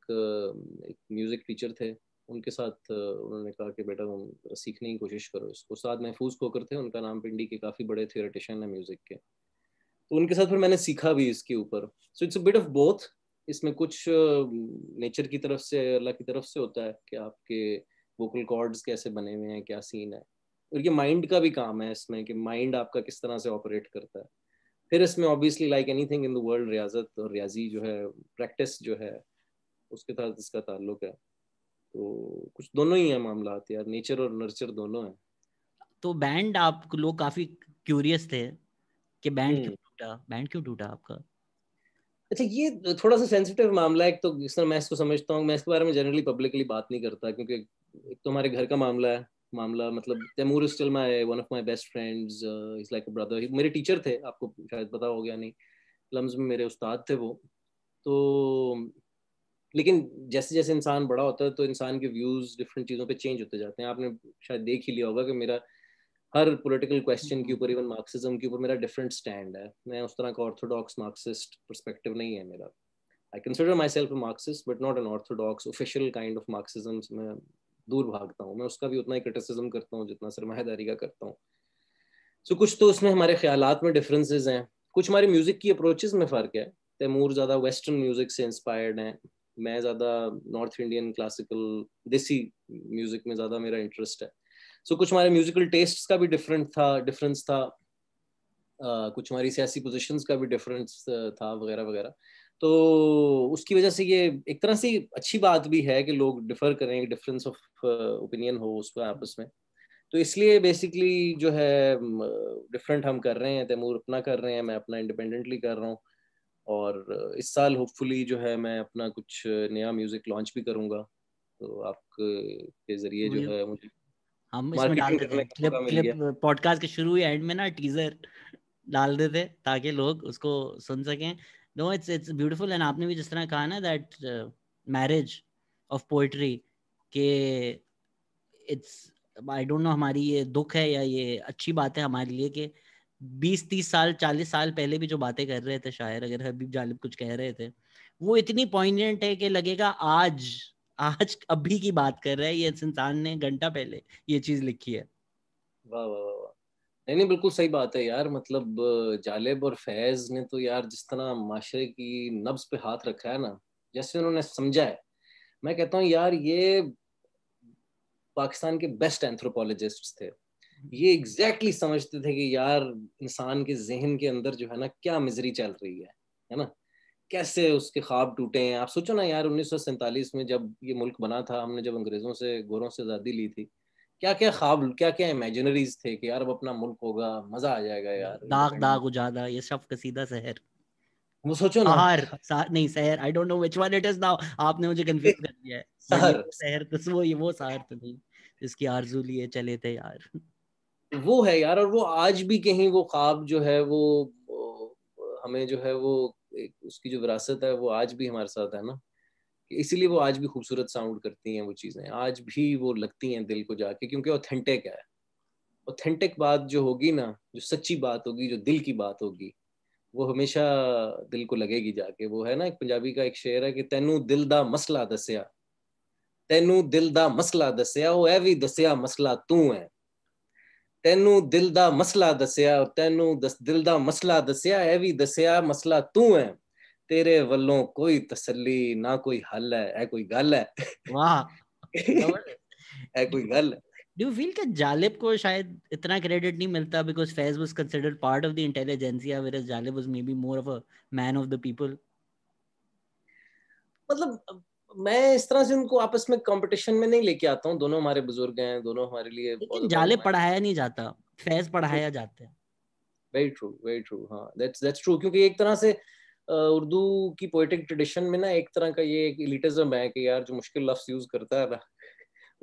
एक म्यूज़िक टीचर थे, उनके साथ उन्होंने कहा कि बेटा तुम सीखने की कोशिश करो इसको। उस्ताद महफूज खोकर थे, उनका नाम पिंडी के काफ़ी बड़े थियोरेटिशियन है म्यूज़िक के, तो उनके साथ फिर मैंने सीखा भी इसके ऊपर। So it's a bit of both, इसमें कुछ नेचर की तरफ से, अल्लाह की तरफ से होता है कि आपके वोकल कॉर्ड्स कैसे बने हुए हैं, क्या सीन है, और ये माइंड का भी काम है इसमें कि माइंड आपका किस तरह से ऑपरेट करता है। फिर इसमें obviously like anything in the world रियाजत और रियाजी जो है, प्रैक्टिस जो है, उसके साथ इसका ताल्लुक है। तो कुछ दोनों ही हैं मामला, यार नेचर और नर्चर दोनों हैं। तो बैंड, आप लोग काफ़ी क्यूरियस थे कि बैंड क्यों टूटा, बैंड क्यों टूटा आपका? अच्छा, ये थोड़ा सा सेंसिटिव मामला है। एक तो जिस तरह मैं इसको समझता हूँ, मैं इसके बारे में जनरली पब्लिकली बात नहीं करता, क्योंकि एक तो हमारे घर का मामला है, मामला मतलब Taimur is still my one of my best friends, is like a brother. मेरे टीचर थे, आपको शायद पता हो गया नहीं, लम्स में मेरे उस्ताद थे वो। तो लेकिन जैसे जैसे इंसान बड़ा होता है तो इंसान के व्यूज़ डिफरेंट चीज़ों पे चेंज होते जाते हैं। आपने शायद देख ही लिया होगा कि मेरा हर पॉलिटिकल क्वेश्चन के ऊपर, इवन मार्क्सिज्म के ऊपर मेरा डिफरेंट स्टैंड है। मैं उस तरह का ऑर्थोडॉक्स मार्क्सिस्ट पर्सपेक्टिव नहीं है मेरा। I consider myself Marxist but not an orthodox official kind of Marxism में दूर भागता हूँ। मैं उसका भी उतना ही क्रिटिसिज्म करता हूँ जितना सरमायादारी का करता हूँ। सो so, कुछ तो उसमें हमारे ख्यालात में डिफरेंसेस हैं, कुछ हमारे म्यूज़िक की अप्रोचेस में फ़र्क है। तैमूर ज़्यादा वेस्टर्न म्यूज़िक से इंस्पायर्ड हैं, मैं ज़्यादा north Indian classical desi music में ज़्यादा मेरा इंटरेस्ट है। सो so, कुछ हमारे म्यूज़िकल टेस्ट्स का भी डिफरेंट था डिफरेंस था uh, कुछ हमारी सियासी पोजिशंस का भी डिफरेंस था वगैरह वगैरह। तो उसकी वजह से ये एक तरह से अच्छी बात भी है कि लोग डिफर करें, एक डिफरेंस ऑफ ओपिनियन हो उस पर आपस में। तो इसलिए बेसिकली जो है डिफरेंट हम कर रहे हैं, तैमूर अपना कर रहे हैं, मैं अपना इंडिपेंडेंटली कर रहा हूँ। और इस साल होपफुली जो है मैं अपना कुछ नया म्यूज़िक लॉन्च भी करूँगा, तो आपके ज़रिए जो है मुझे हम इसमें डाल देते पॉडकास्ट के शुरू ही एंड में ना टीज़र डाल देते ताकि लोग उसको सुन सकें। No, it's it's beautiful, and आपने भी जिस तरह कहा ना that uh, marriage of poetry के it's I don't know हमारी ये दुख है या ये अच्छी बात है हमारे लिए कि बीस तीस साल चालीस साल पहले भी जो बातें कर रहे थे शायर, अगर हबीब जालिब कुछ कह रहे थे वो इतनी पॉइंटेंट है कि लगेगा आज आज अभी की बात कर रहा है ये इंसान ने घंटा पहले ये चीज़ लिखी है। वाह वाह वाह, नहीं नहीं बिल्कुल सही बात है यार। मतलब जालिब और फैज़ ने तो यार जिस तरह माशरे की नब्ज़ पे हाथ रखा है ना, जैसे उन्होंने समझा है, मैं कहता हूँ यार ये पाकिस्तान के बेस्ट एंथ्रोपोलॉजिस्ट थे। ये एग्जैक्टली समझते थे कि यार इंसान के जहन के अंदर जो है ना क्या मिजरी चल रही है है ना, कैसे उसके ख्वाब टूटे हैं। आप सोचो ना यार, उन्नीस सौ सैंतालीस में जब ये मुल्क बना था, हमने जब अंग्रेजों से, गोरों से आज़ादी ली थी, क्या क्या ख्वाब, क्या क्या इमेजिनरीज थे कि यार अब अपना मुल्क होगा, मजा आ जाएगा यार, दाग दाग उजादा, ये सब कसीदा शहर, वो सोचो ना शहर नहीं शहर, I don't know which one it is now, आपने मुझे कंफ्यूज कर दिया है, शहर शहर तो वो ये वो शहर तो नहीं जिसकी आरज़ू लिए चले थे यार, वो है यार। और वो आज भी कहीं वो ख्वाब जो है वो हमें जो है वो उसकी जो विरासत है वो आज भी हमारे साथ है ना, इसीलिए वो आज भी खूबसूरत साउंड करती हैं वो चीज़ें, आज भी वो लगती हैं दिल को जाके, क्योंकि ऑथेंटिक है। ऑथेंटिक बात जो होगी ना, जो सच्ची बात होगी, जो दिल की बात होगी, वो हमेशा दिल को लगेगी जाके। वो है ना एक पंजाबी का एक शेर है कि तेनू दिल दा मसला दस्या, तेनू दिल दा मसला दस्या, वो ऐ भी दस्या मसला तू है, तेनू दिल दा मसला दस्या, तेनू दिल दा मसला दस्या, ऐ भी दस्या मसला तू है, तेरे वल्लों कोई तसल्ली ना कोई हल है, ऐ कोई गल है। वाह, ऐ कोई गल है। डू यू फील कि जालिब को शायद इतना क्रेडिट नहीं मिलता because Faiz was considered part of the intelligentsia, whereas Jalib was maybe more of a man of the people? मतलब मैं इस तरह से उनको आपस में कंपटीशन में नहीं लेके आता हूँ, दोनों हमारे बुजुर्ग हैं, दोनों हमारे लिए। लेकिन जालिब पढ़ाया नहीं जाता, फैज पढ़ाया जाता है। वेरी ट्रू, वेरी ट्रू, हाँ, दैट्स दैट्स ट्रू, क्योंकि एक तरह से उर्दू की पोएटिक ट्रेडिशन में ना एक तरह का ये एक एलिटिज्म है कि यार जो मुश्किल लफ्ज यूज करता है ना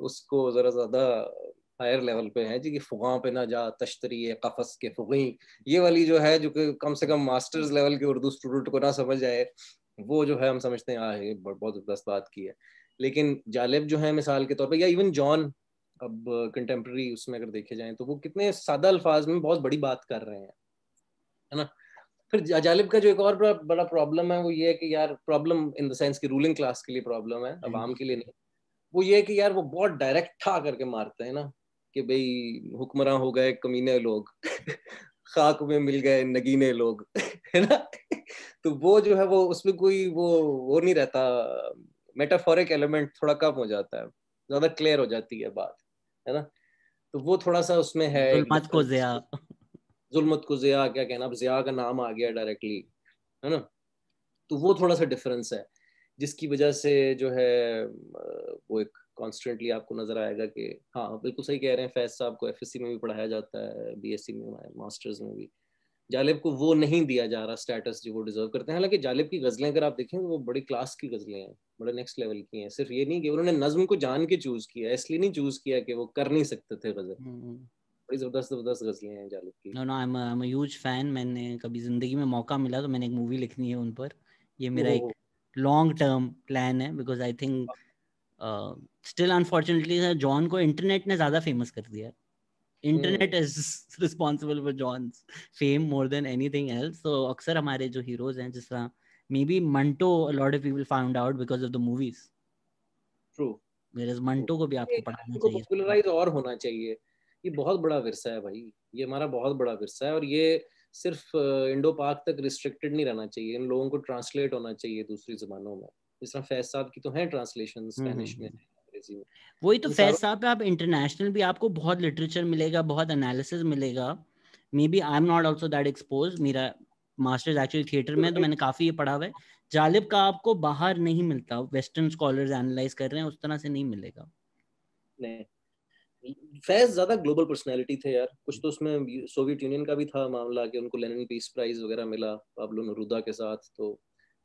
उसको जरा ज्यादा हायर लेवल पे है जी, कि फुगां पे ना जा तश्तरी कफस के फुगी, ये वाली जो है, जो कि कम से कम मास्टर्स लेवल के उर्दू स्टूडेंट को ना समझ आए, वो जो है हम समझते हैं आ है, बहुत जबरदस्त बात की है। लेकिन जालिब जो है मिसाल के तौर पर, या इवन जॉन, अब कंटेम्प्रेरी उसमें अगर देखे जाएं तो वो कितने सादा अल्फाज में बहुत बड़ी बात कर रहे हैं, है ना। फिर जालिब का जो एक और बड़ा, बड़ा प्रॉब्लम है वो ये है कि यार, प्रॉब्लम इन द सेंस की रूलिंग क्लास के लिए प्रॉब्लम है, आवाम के लिए नहीं, वो ये है कि यार वो बहुत डायरेक्ट ठा करके मारते हैं ना कि भाई हुक्मरां हो गए कमीने लोग खाक में मिल गए नगीने लोग, है ना। तो वो जो है वो उसमें कोई वो वो नहीं रहता, मेटाफोरिक एलिमेंट थोड़ा कम हो जाता है, ज्यादा क्लियर हो जाती है बात, है ना। तो वो थोड़ा सा उसमें है, जुल्मत को ज़िया, जुल्मत को ज़िया, क्या कहना, अब ज़िया का नाम आ गया डायरेक्टली, है ना। तो वो थोड़ा सा डिफरेंस है जिसकी वजह से जो है वो एक कॉन्स्टेंटली आपको नजर आएगा कि हाँ बिल्कुल सही कह रहे हैं, फैज साहब को एफएससी में भी पढ़ाया जाता है, बीएससी में, मास्टर्स में भी, जालिब को वो नहीं दिया जा रहा स्टेटस जो वो डिजर्व करते हैं। हालांकि जालिब की गज़लें अगर आप देखें वो बड़ी क्लास की गज़लें हैं, बड़े नेक्स्ट लेवल की हैं। सिर्फ ये नहीं कि उन्होंने नज़्म को जान के चूज़ किया, इसलिए नहीं चूज़ किया कि वो कर नहीं सकते थे गज़ल, बड़ी ज़बरदस्त ज़बरदस्त गज़लें हैं जालिब की। No no, I am I am a huge fan. मैंने कभी ज़िंदगी में मौका मिला तो मैंने एक मूवी लिखनी है उन पर, ये मेरा एक लॉन्ग टर्म प्लान है, because I think still unfortunately Jaun को इंटरनेट ने ज़्यादा फेमस कर दिया है। Internet is responsible for Jaun's fame more than anything else. तो अक्सर हमारे जो हीरोज हैं, जिस तरह maybe Manto, a lot of people found out because of the movies. True, where is Manto को भी आपको पढ़ाना चाहिए, पॉपुलराइज और होना चाहिए। ये बहुत बड़ा विरसा है भाई, ये हमारा बहुत बड़ा विरसा है, और ये सिर्फ इंडो पाक तक रिस्ट्रिक्टेड नहीं रहना चाहिए, इन लोगों को ट्रांसलेट होना चाहिए दूसरी जबानों में, जिस तरह फैज साहब की तो है ट्रांसलेशन स्पेनिश में, वही तो फैज साहब पे आप इंटरनेशनल भी आपको बहुत लिटरेचर मिलेगा, बहुत एनालिसिस मिलेगा। Maybe I am not also that exposed, मेरा मास्टर्स एक्चुअली थिएटर में, तो मैंने काफी ये पढ़ा हुआ है। जालिब का आपको बाहर नहीं मिलता, वेस्टर्न स्कॉलर्स एनालाइज कर रहे हैं, उस तरह से नहीं मिलेगा। नहीं, फैज ज्यादा ग्लोबल पर्सनैलिटी थे यार, कुछ तो उसमें सोवियत यूनियन का भी था मामला कि उनको लेनिन पीस प्राइज वगैरह मिला पाब्लो नेरुदा के साथ। तो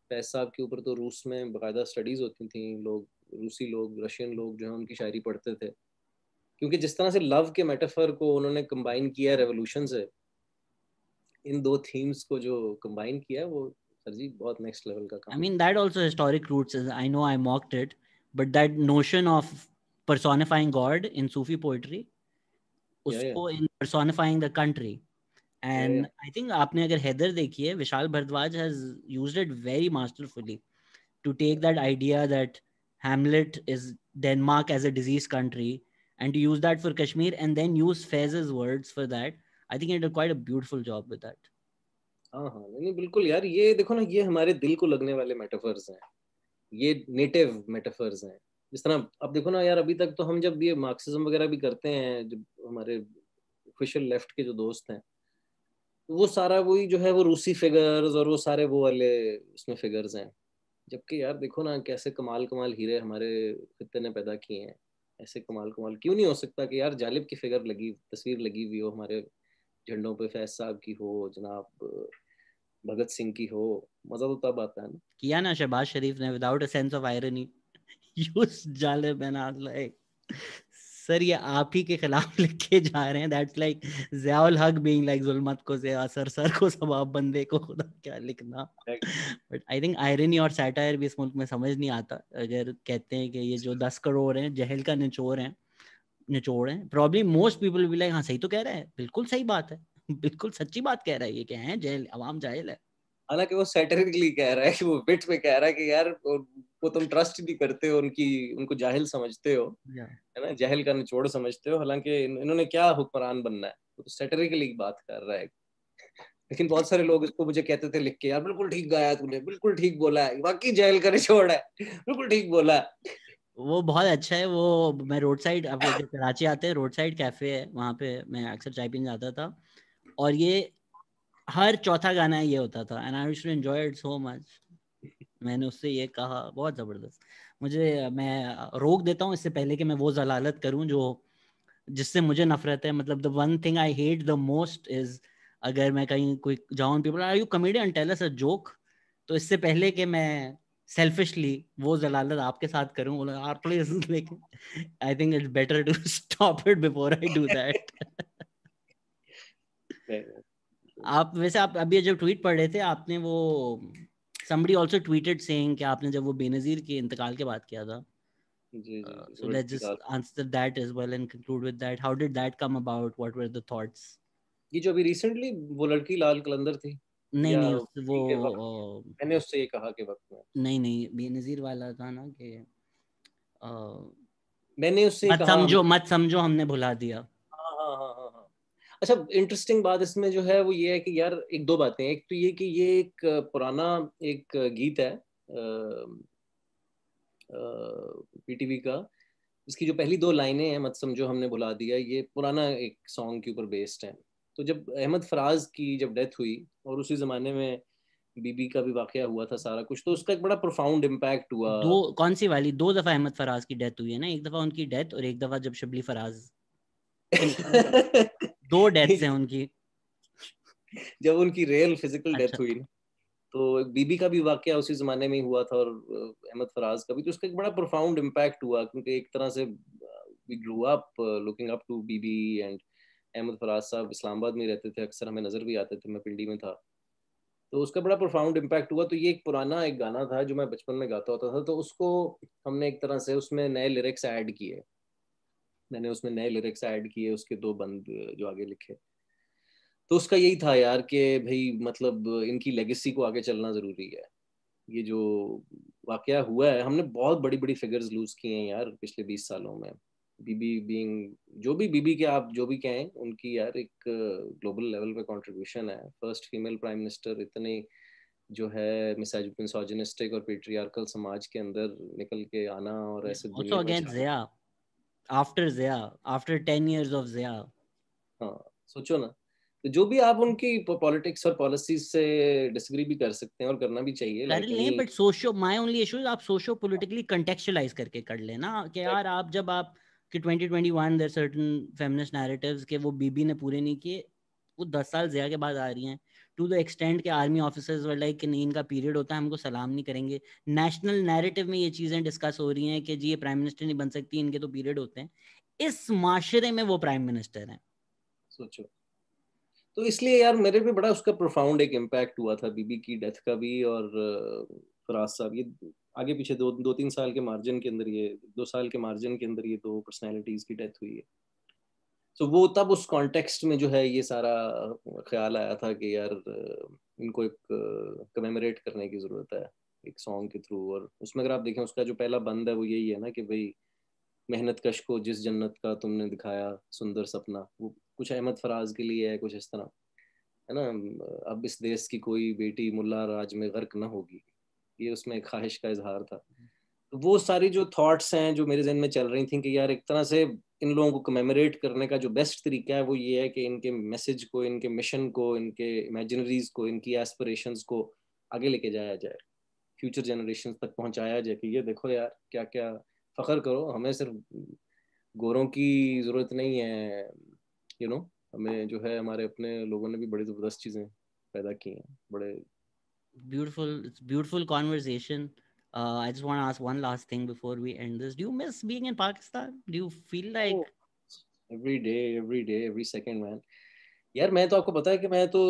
फैज साहब के ऊपर तो रूस में बाकायदा स्टडीज होती थी, लोग रूसी लोग, रशियन लोग जो है उनकी शायरी पढ़ते थे, क्योंकि जिस तरह से लव के मेटाफर को उन्होंने कंबाइन किया है रेवोल्यूशन से, इन दो थीम्स को जो कंबाइन किया है वो सर जी बहुत नेक्स्ट लेवल का काम। I mean that also historic roots is, I know I mocked it, but that notion of personifying God in Sufi poetry, उसको in personifying the country, and I think आपने अगर हैदर देखी है, Vishal Bhardwaj has used it very masterfully to take that idea that Hamlet is Denmark as a diseased country, and to use that for Kashmir, and then use Faiz's words for that. I think it did quite a beautiful job with that. हाँ हाँ, नहीं बिल्कुल यार, ये देखो ना, ये हमारे दिल को लगने वाले metaphors हैं, ये native metaphors हैं। जिस तरह अब देखो ना यार, अभी तक तो हम जब ये Marxism वगैरह भी करते हैं, जब हमारे official left के जो दोस्त हैं, वो सारा वही जो है वो रूसी फिगर्स और वो सारे वो वाले उसमें फिगर्स हैं, जबकि यार देखो ना कैसे कमाल कमाल हीरे हमारे खित्ते ने पैदा किए हैं। ऐसे कमाल कमाल क्यों नहीं हो सकता कि यार जालिब की फिगर लगी, तस्वीर लगी हुई हो हमारे झंडों पे, फैज साहब की हो, जनाब भगत सिंह की हो। मजा तो तब आता है ना। किया ना शहबाज शरीफ ने without a sense of irony, use Jalib and like sir ये आप ही के खिलाफ लिखे जा रहे हैं। दैट्स लाइक ज़ियाउल हक बीइंग लाइक जुल्मत को ज़िया, सर सर को सबाब, बंदे को खुदा क्या लिखना। बट आई थिंक आयरनी और सैटायर भी इस मुल्क में समझ नहीं आता। अगर कहते हैं कि ये जो दस करोड़ हैं जहल का निचोड़ हैं निचोड़ हैं प्रॉब्ली मोस्ट पीपल भी लाइक हाँ सही तो कह रहे हैं, बिल्कुल सही बात है, बिल्कुल सच्ची बात कह रहा है ये, क्या है जहल, आवाम जाहिल है। हालांकि वो सैटरिकली कह रहा है, वो बिट में कह रहा है कि यार वो तुम ट्रस्ट नहीं करते हो उनकी, उनको जाहिल समझते हो, है ना, जाहिल का निचोड़ समझते हो। हालांकि इन्होंने क्या हुक्मरान बनना है, वो तो सैटरिकली बात कर रहा है। लेकिन बहुत सारे लोग इसको मुझे कहते थे लिख के, यार बिल्कुल ठीक गाया तूने, बिल्कुल ठीक बोला है, वाकई जाहिल का निचोड़ है, बिल्कुल ठीक बोला। वो बहुत अच्छा है। वो मैं रोड साइड, अब कराची आते हैं, रोड साइड कैफे है, वहाँ पे मैं अक्सर चाय पीने जाता था और ये हर चौथा गाना ये होता था and I used to enjoy it so much. मैंने उससे ये कहा, बहुत ज़बरदस्त, मुझे, मैं रोक देता हूँ इससे पहले कि मैं वो जलालत करूँ जो जिससे मुझे नफरत है। मतलब the one thing I hate the most is, अगर मैं कहीं कोई जाऊँ, people are you comedian tell us a joke, तो इससे पहले कि मैं सेल्फिशली वो जलालत आपके साथ करूँ, बोला यार प्लीज, लेकिन I think it's better to stop it before I do that. आप वैसे, आप अभी जब ट्वीट पढ़ रहे थे, आपने वो somebody also tweeted saying कि आपने जब वो बेनज़ीर के इंतकाल के बात किया था, जी, uh, so let's just answer that as well and conclude with that. How did that come about? What were the thoughts? ये जो अभी recently वो लड़की लाल कलंदर थी, नहीं नहीं उस, वो uh, मैंने उससे ये कहा कि वक्त में नहीं नहीं बेनज़ीर वाला था ना कि uh, मैंने उससे मत समझो मत समझो हमने भुला दिया। अच्छा, इंटरेस्टिंग बात इसमें जो है वो ये है कि यार एक दो बातें, एक तो ये कि ये एक पुराना एक गीत है पीटीवी का, इसकी जो पहली दो लाइनें हैं, मत समझो हमने भुला दिया, ये पुराना एक सॉन्ग के ऊपर बेस्ड है। तो जब अहमद फराज की जब डेथ हुई और उसी जमाने में बीबी का भी वाकया हुआ था सारा कुछ, तो उसका एक बड़ा प्रोफाउंड इम्पैक्ट हुआ। दो, कौन सी वाली? दो दफा अहमद फराज की डेथ हुई है ना, एक दफा उनकी डेथ और एक दफा जब शबली फराज दो डेथ्स हैं उनकी। जब उनकी रियल फिजिकल डेथ हुई तो बीबी का भी वाकया उसी जमाने में हुआ था और अहमद फराज का भी, तो उसका एक बड़ा प्रोफाउंड इम्पैक्ट हुआ क्योंकि एक तरह से we grow up looking up to Bibi and Ahmad Faraz साहब इस्लामाबाद में रहते थे, अक्सर हमें नजर भी आते थे, मैं पिंडी में था, तो उसका बड़ा प्रोफाउंड इम्पैक्ट हुआ। तो ये एक पुराना एक गाना था जो मैं बचपन में गाता होता था, तो उसको हमने एक तरह से उसमें नए लिरिक्स ऐड किए, मैंने उसमें नए लिरिक्स ऐड किए, उसके दो बंद जो आगे लिखे। तो उसका यही था यार कि भाई मतलब इनकी लेगेसी को आगे चलना ज़रूरी है। ये जो वाकया हुआ है, हमने बहुत बड़ी बड़ी फिगर्स लूज़ किए हैं यार पिछले बीस सालों में, बीबी बीइंग, जो भी बीबी के आप जो भी कहें, उनकी यार एक ग्लोबल लेवल पे कॉन्ट्रीब्यूशन है। फर्स्ट फीमेल प्राइम मिनिस्टर इतनी जो है मिसोजिनिस्टिक और पेट्रियार्कल समाज के अंदर निकल के आना और ऐसे after Zia, after ten years of Zia, हाँ सोचो ना। तो जो भी आप उनकी पॉलिटिक्स और पॉलिसीज से डिसएग्री भी कर सकते हैं और करना भी चाहिए, नहीं, but socio, my only issue आप सोशो पॉलिटिकली कंटेक्चुअलाइज करके कर लेना कि यार आप जब आप कि twenty twenty one there certain feminist narratives के वो बीबी ने पूरे नहीं किए, वो दस साल ज़िया के बाद आ रही हैं, टू द एक्सटेंट के आर्मी ऑफिसर्स वर लाइक कि नहीं इनका पीरियड होता है, हमको सलाम नहीं करेंगे। नेशनल नैरेटिव में ये चीज़ें डिस्कस हो रही हैं कि जी ये प्राइम मिनिस्टर नहीं बन सकती, इनके तो पीरियड होते हैं। इस माशरे में वो प्राइम मिनिस्टर हैं, सोचो। तो इसलिए यार मेरे पे बड़ा उसका प्रोफाउंड एक इम्पैक्ट हुआ था, बीबी की डेथ का भी और फराज साहब, ये आगे पीछे दो दो तीन साल के मार्जिन के अंदर, ये दो साल के मार्जिन के अंदर ये दो पर्सनैलिटीज की डेथ हुई है। तो so, वो तब उस कॉन्टेक्स्ट में जो है ये सारा ख्याल आया था कि यार इनको एक कमेमोरेट करने की ज़रूरत है एक सॉन्ग के थ्रू। और उसमें अगर आप देखें, उसका जो पहला बंद है वो यही है ना कि भाई मेहनत कश को जिस जन्नत का तुमने दिखाया सुंदर सपना, वो कुछ अहमद फराज के लिए है, कुछ इस तरह है ना, अब इस देश की कोई बेटी मुल्ला राज में गर्क ना होगी, ये उसमें एक ख्वाहिश का इजहार था। तो वो सारी जो थाट्स हैं जो मेरे जहन में चल रही थी कि यार एक तरह से इन लोगों को कमेमोरेट करने का जो बेस्ट तरीका है वो ये है कि इनके मैसेज को, इनके मिशन को, इनके इमेजिनरीज को, इनकी एस्पिरेशंस को आगे लेके जाया जाए, फ्यूचर जनरेशन तक पहुंचाया जाए कि ये देखो यार क्या क्या, फख्र करो, हमें सिर्फ गोरों की ज़रूरत नहीं है, यू you नो know, हमें जो है हमारे अपने लोगों ने भी बड़ी ज़बरदस्त चीज़ें पैदा की हैं, बड़े beautiful beautiful conversation. Uh, I just want to ask one last thing before we end this. Do you miss being in Pakistan? Do you feel like oh, every day, every day, every second, man? यार मैं तो आपको पता है कि मैं तो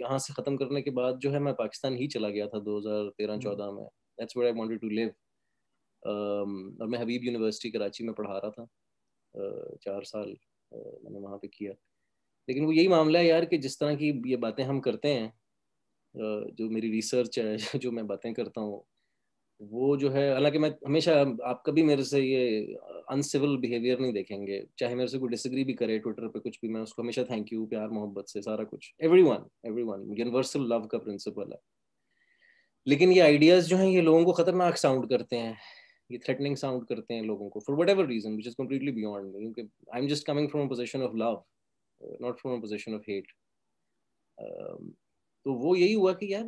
यहाँ से खत्म करने के बाद जो है मैं पाकिस्तान ही चला गया था दो हज़ार तेरह चौदह में. That's where I wanted to live. Um, और मैं हबीब यूनिवर्सिटी कराची में पढ़ा रहा था, uh, चार साल uh, मैंने वहाँ पे किया. लेकिन वो यही मामला है यार कि जिस तरह की ये बातें हम करते हैं, जो मेरी रिसर्च है, जो मैं बातें करता हूँ, वो जो है, हालांकि मैं हमेशा, आप कभी मेरे से ये अनसिविल बिहेवियर नहीं देखेंगे, चाहे मेरे से कोई डिसग्री भी करे ट्विटर पे कुछ भी, मैं उसको हमेशा थैंक यू, प्यार मोहब्बत से सारा कुछ, एवरीवन एवरीवन यूनिवर्सल लव का प्रिंसिपल है. लेकिन ये आइडियाज जो हैं ये लोगों को खतरनाक साउंड करते हैं, ये थ्रेटनिंग साउंड करते हैं लोगों को, for whatever reason which is completely beyond me. I am just coming from a position of love, not from a position of hate. तो वो यही हुआ कि यार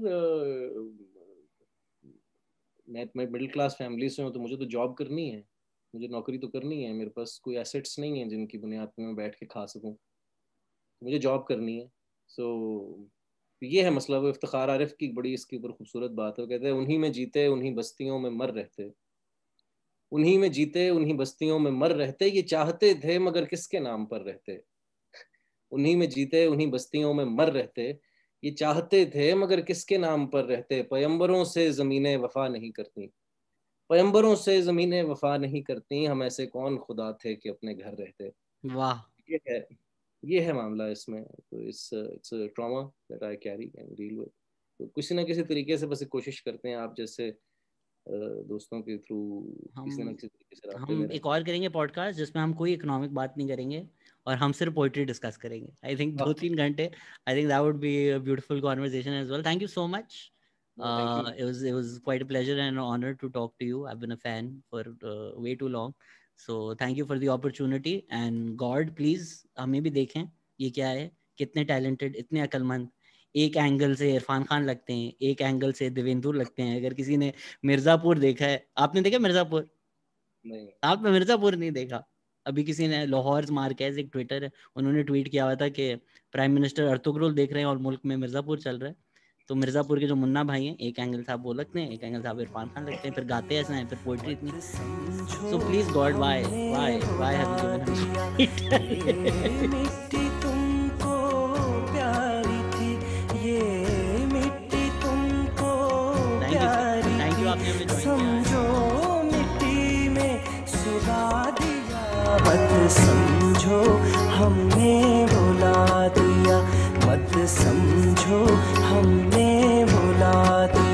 मैं मैं मिडिल क्लास फैमिली से हूँ, तो मुझे तो जॉब करनी है, मुझे नौकरी तो करनी है, मेरे पास कोई एसेट्स नहीं है जिनकी बुनियाद पे मैं बैठ के खा सकूँ, तो मुझे जॉब करनी है. सो so, ये है मसला. वो इफ्तिखार आरिफ की बड़ी इसके ऊपर खूबसूरत बात है, वो कहते हैं उन्हीं में जीते उन्हीं बस्तियों में मर रहते, उन्हीं में जीते उन्हीं बस्तियों में मर रहते, ये चाहते थे मगर किसके नाम पर रहते. उन्हीं में जीते उन्हीं बस्तियों में मर रहते, ये चाहते थे मगर किसके नाम पर रहते. पैगंबरों से ज़मीनें वफा नहीं करती, पैगंबरों से ज़मीनें वफा नहीं करती, हम ऐसे कौन खुदा थे कि अपने घर रहते. वाह, ये है ये है मामला इसमें. तो इस it's a trauma that I carry and deal with. तो किसी ना किसी तरीके से बस कोशिश करते हैं आप जैसे दोस्तों के थ्रू किसी ना किसी तरीके से. हम एक और करेंगे पॉडकास्ट जिसमें हम कोई इकोनॉमिक बात नहीं करेंगे और हम सिर्फ पोइट्री डिस्कस करेंगे. आई थिंक दो तीन घंटे, I think that would be a beautiful conversation as well. Thank you so much, it was it was quite a pleasure and an honour to talk to you. I have been a fan for way too long, so thank you for the opportunity. And God please हमें भी देखें ये क्या है, कितने talented, इतने अक्लमंद. एक angle से इरफान खान लगते हैं, एक एंगल से देवेंदुर लगते हैं. अगर किसी ने मिर्ज़ापुर देखा है, आपने देखा मिर्ज़ापुर? नहीं, आपने मिर्ज़ापुर नहीं देखा. अभी किसी ने लाहौर मार्केज, एक ट्विटर है, उन्होंने ट्वीट किया हुआ था कि प्राइम मिनिस्टर अर्तुगरुल देख रहे हैं और मुल्क में मिर्ज़ापुर चल रहा है. तो मिर्ज़ापुर के जो मुन्ना भाई हैं, एक एंगल साहब वो लगते हैं, एक एंगल साहब इरफान खान लगते हैं, फिर गाते ऐसे हैं, फिर पोइट्री इतनी. So please God, why why why have you given us. समझो मिट्टी में सुला दिया, मत समझो हमने बुला दिया, मत समझो हमने बुला दिया.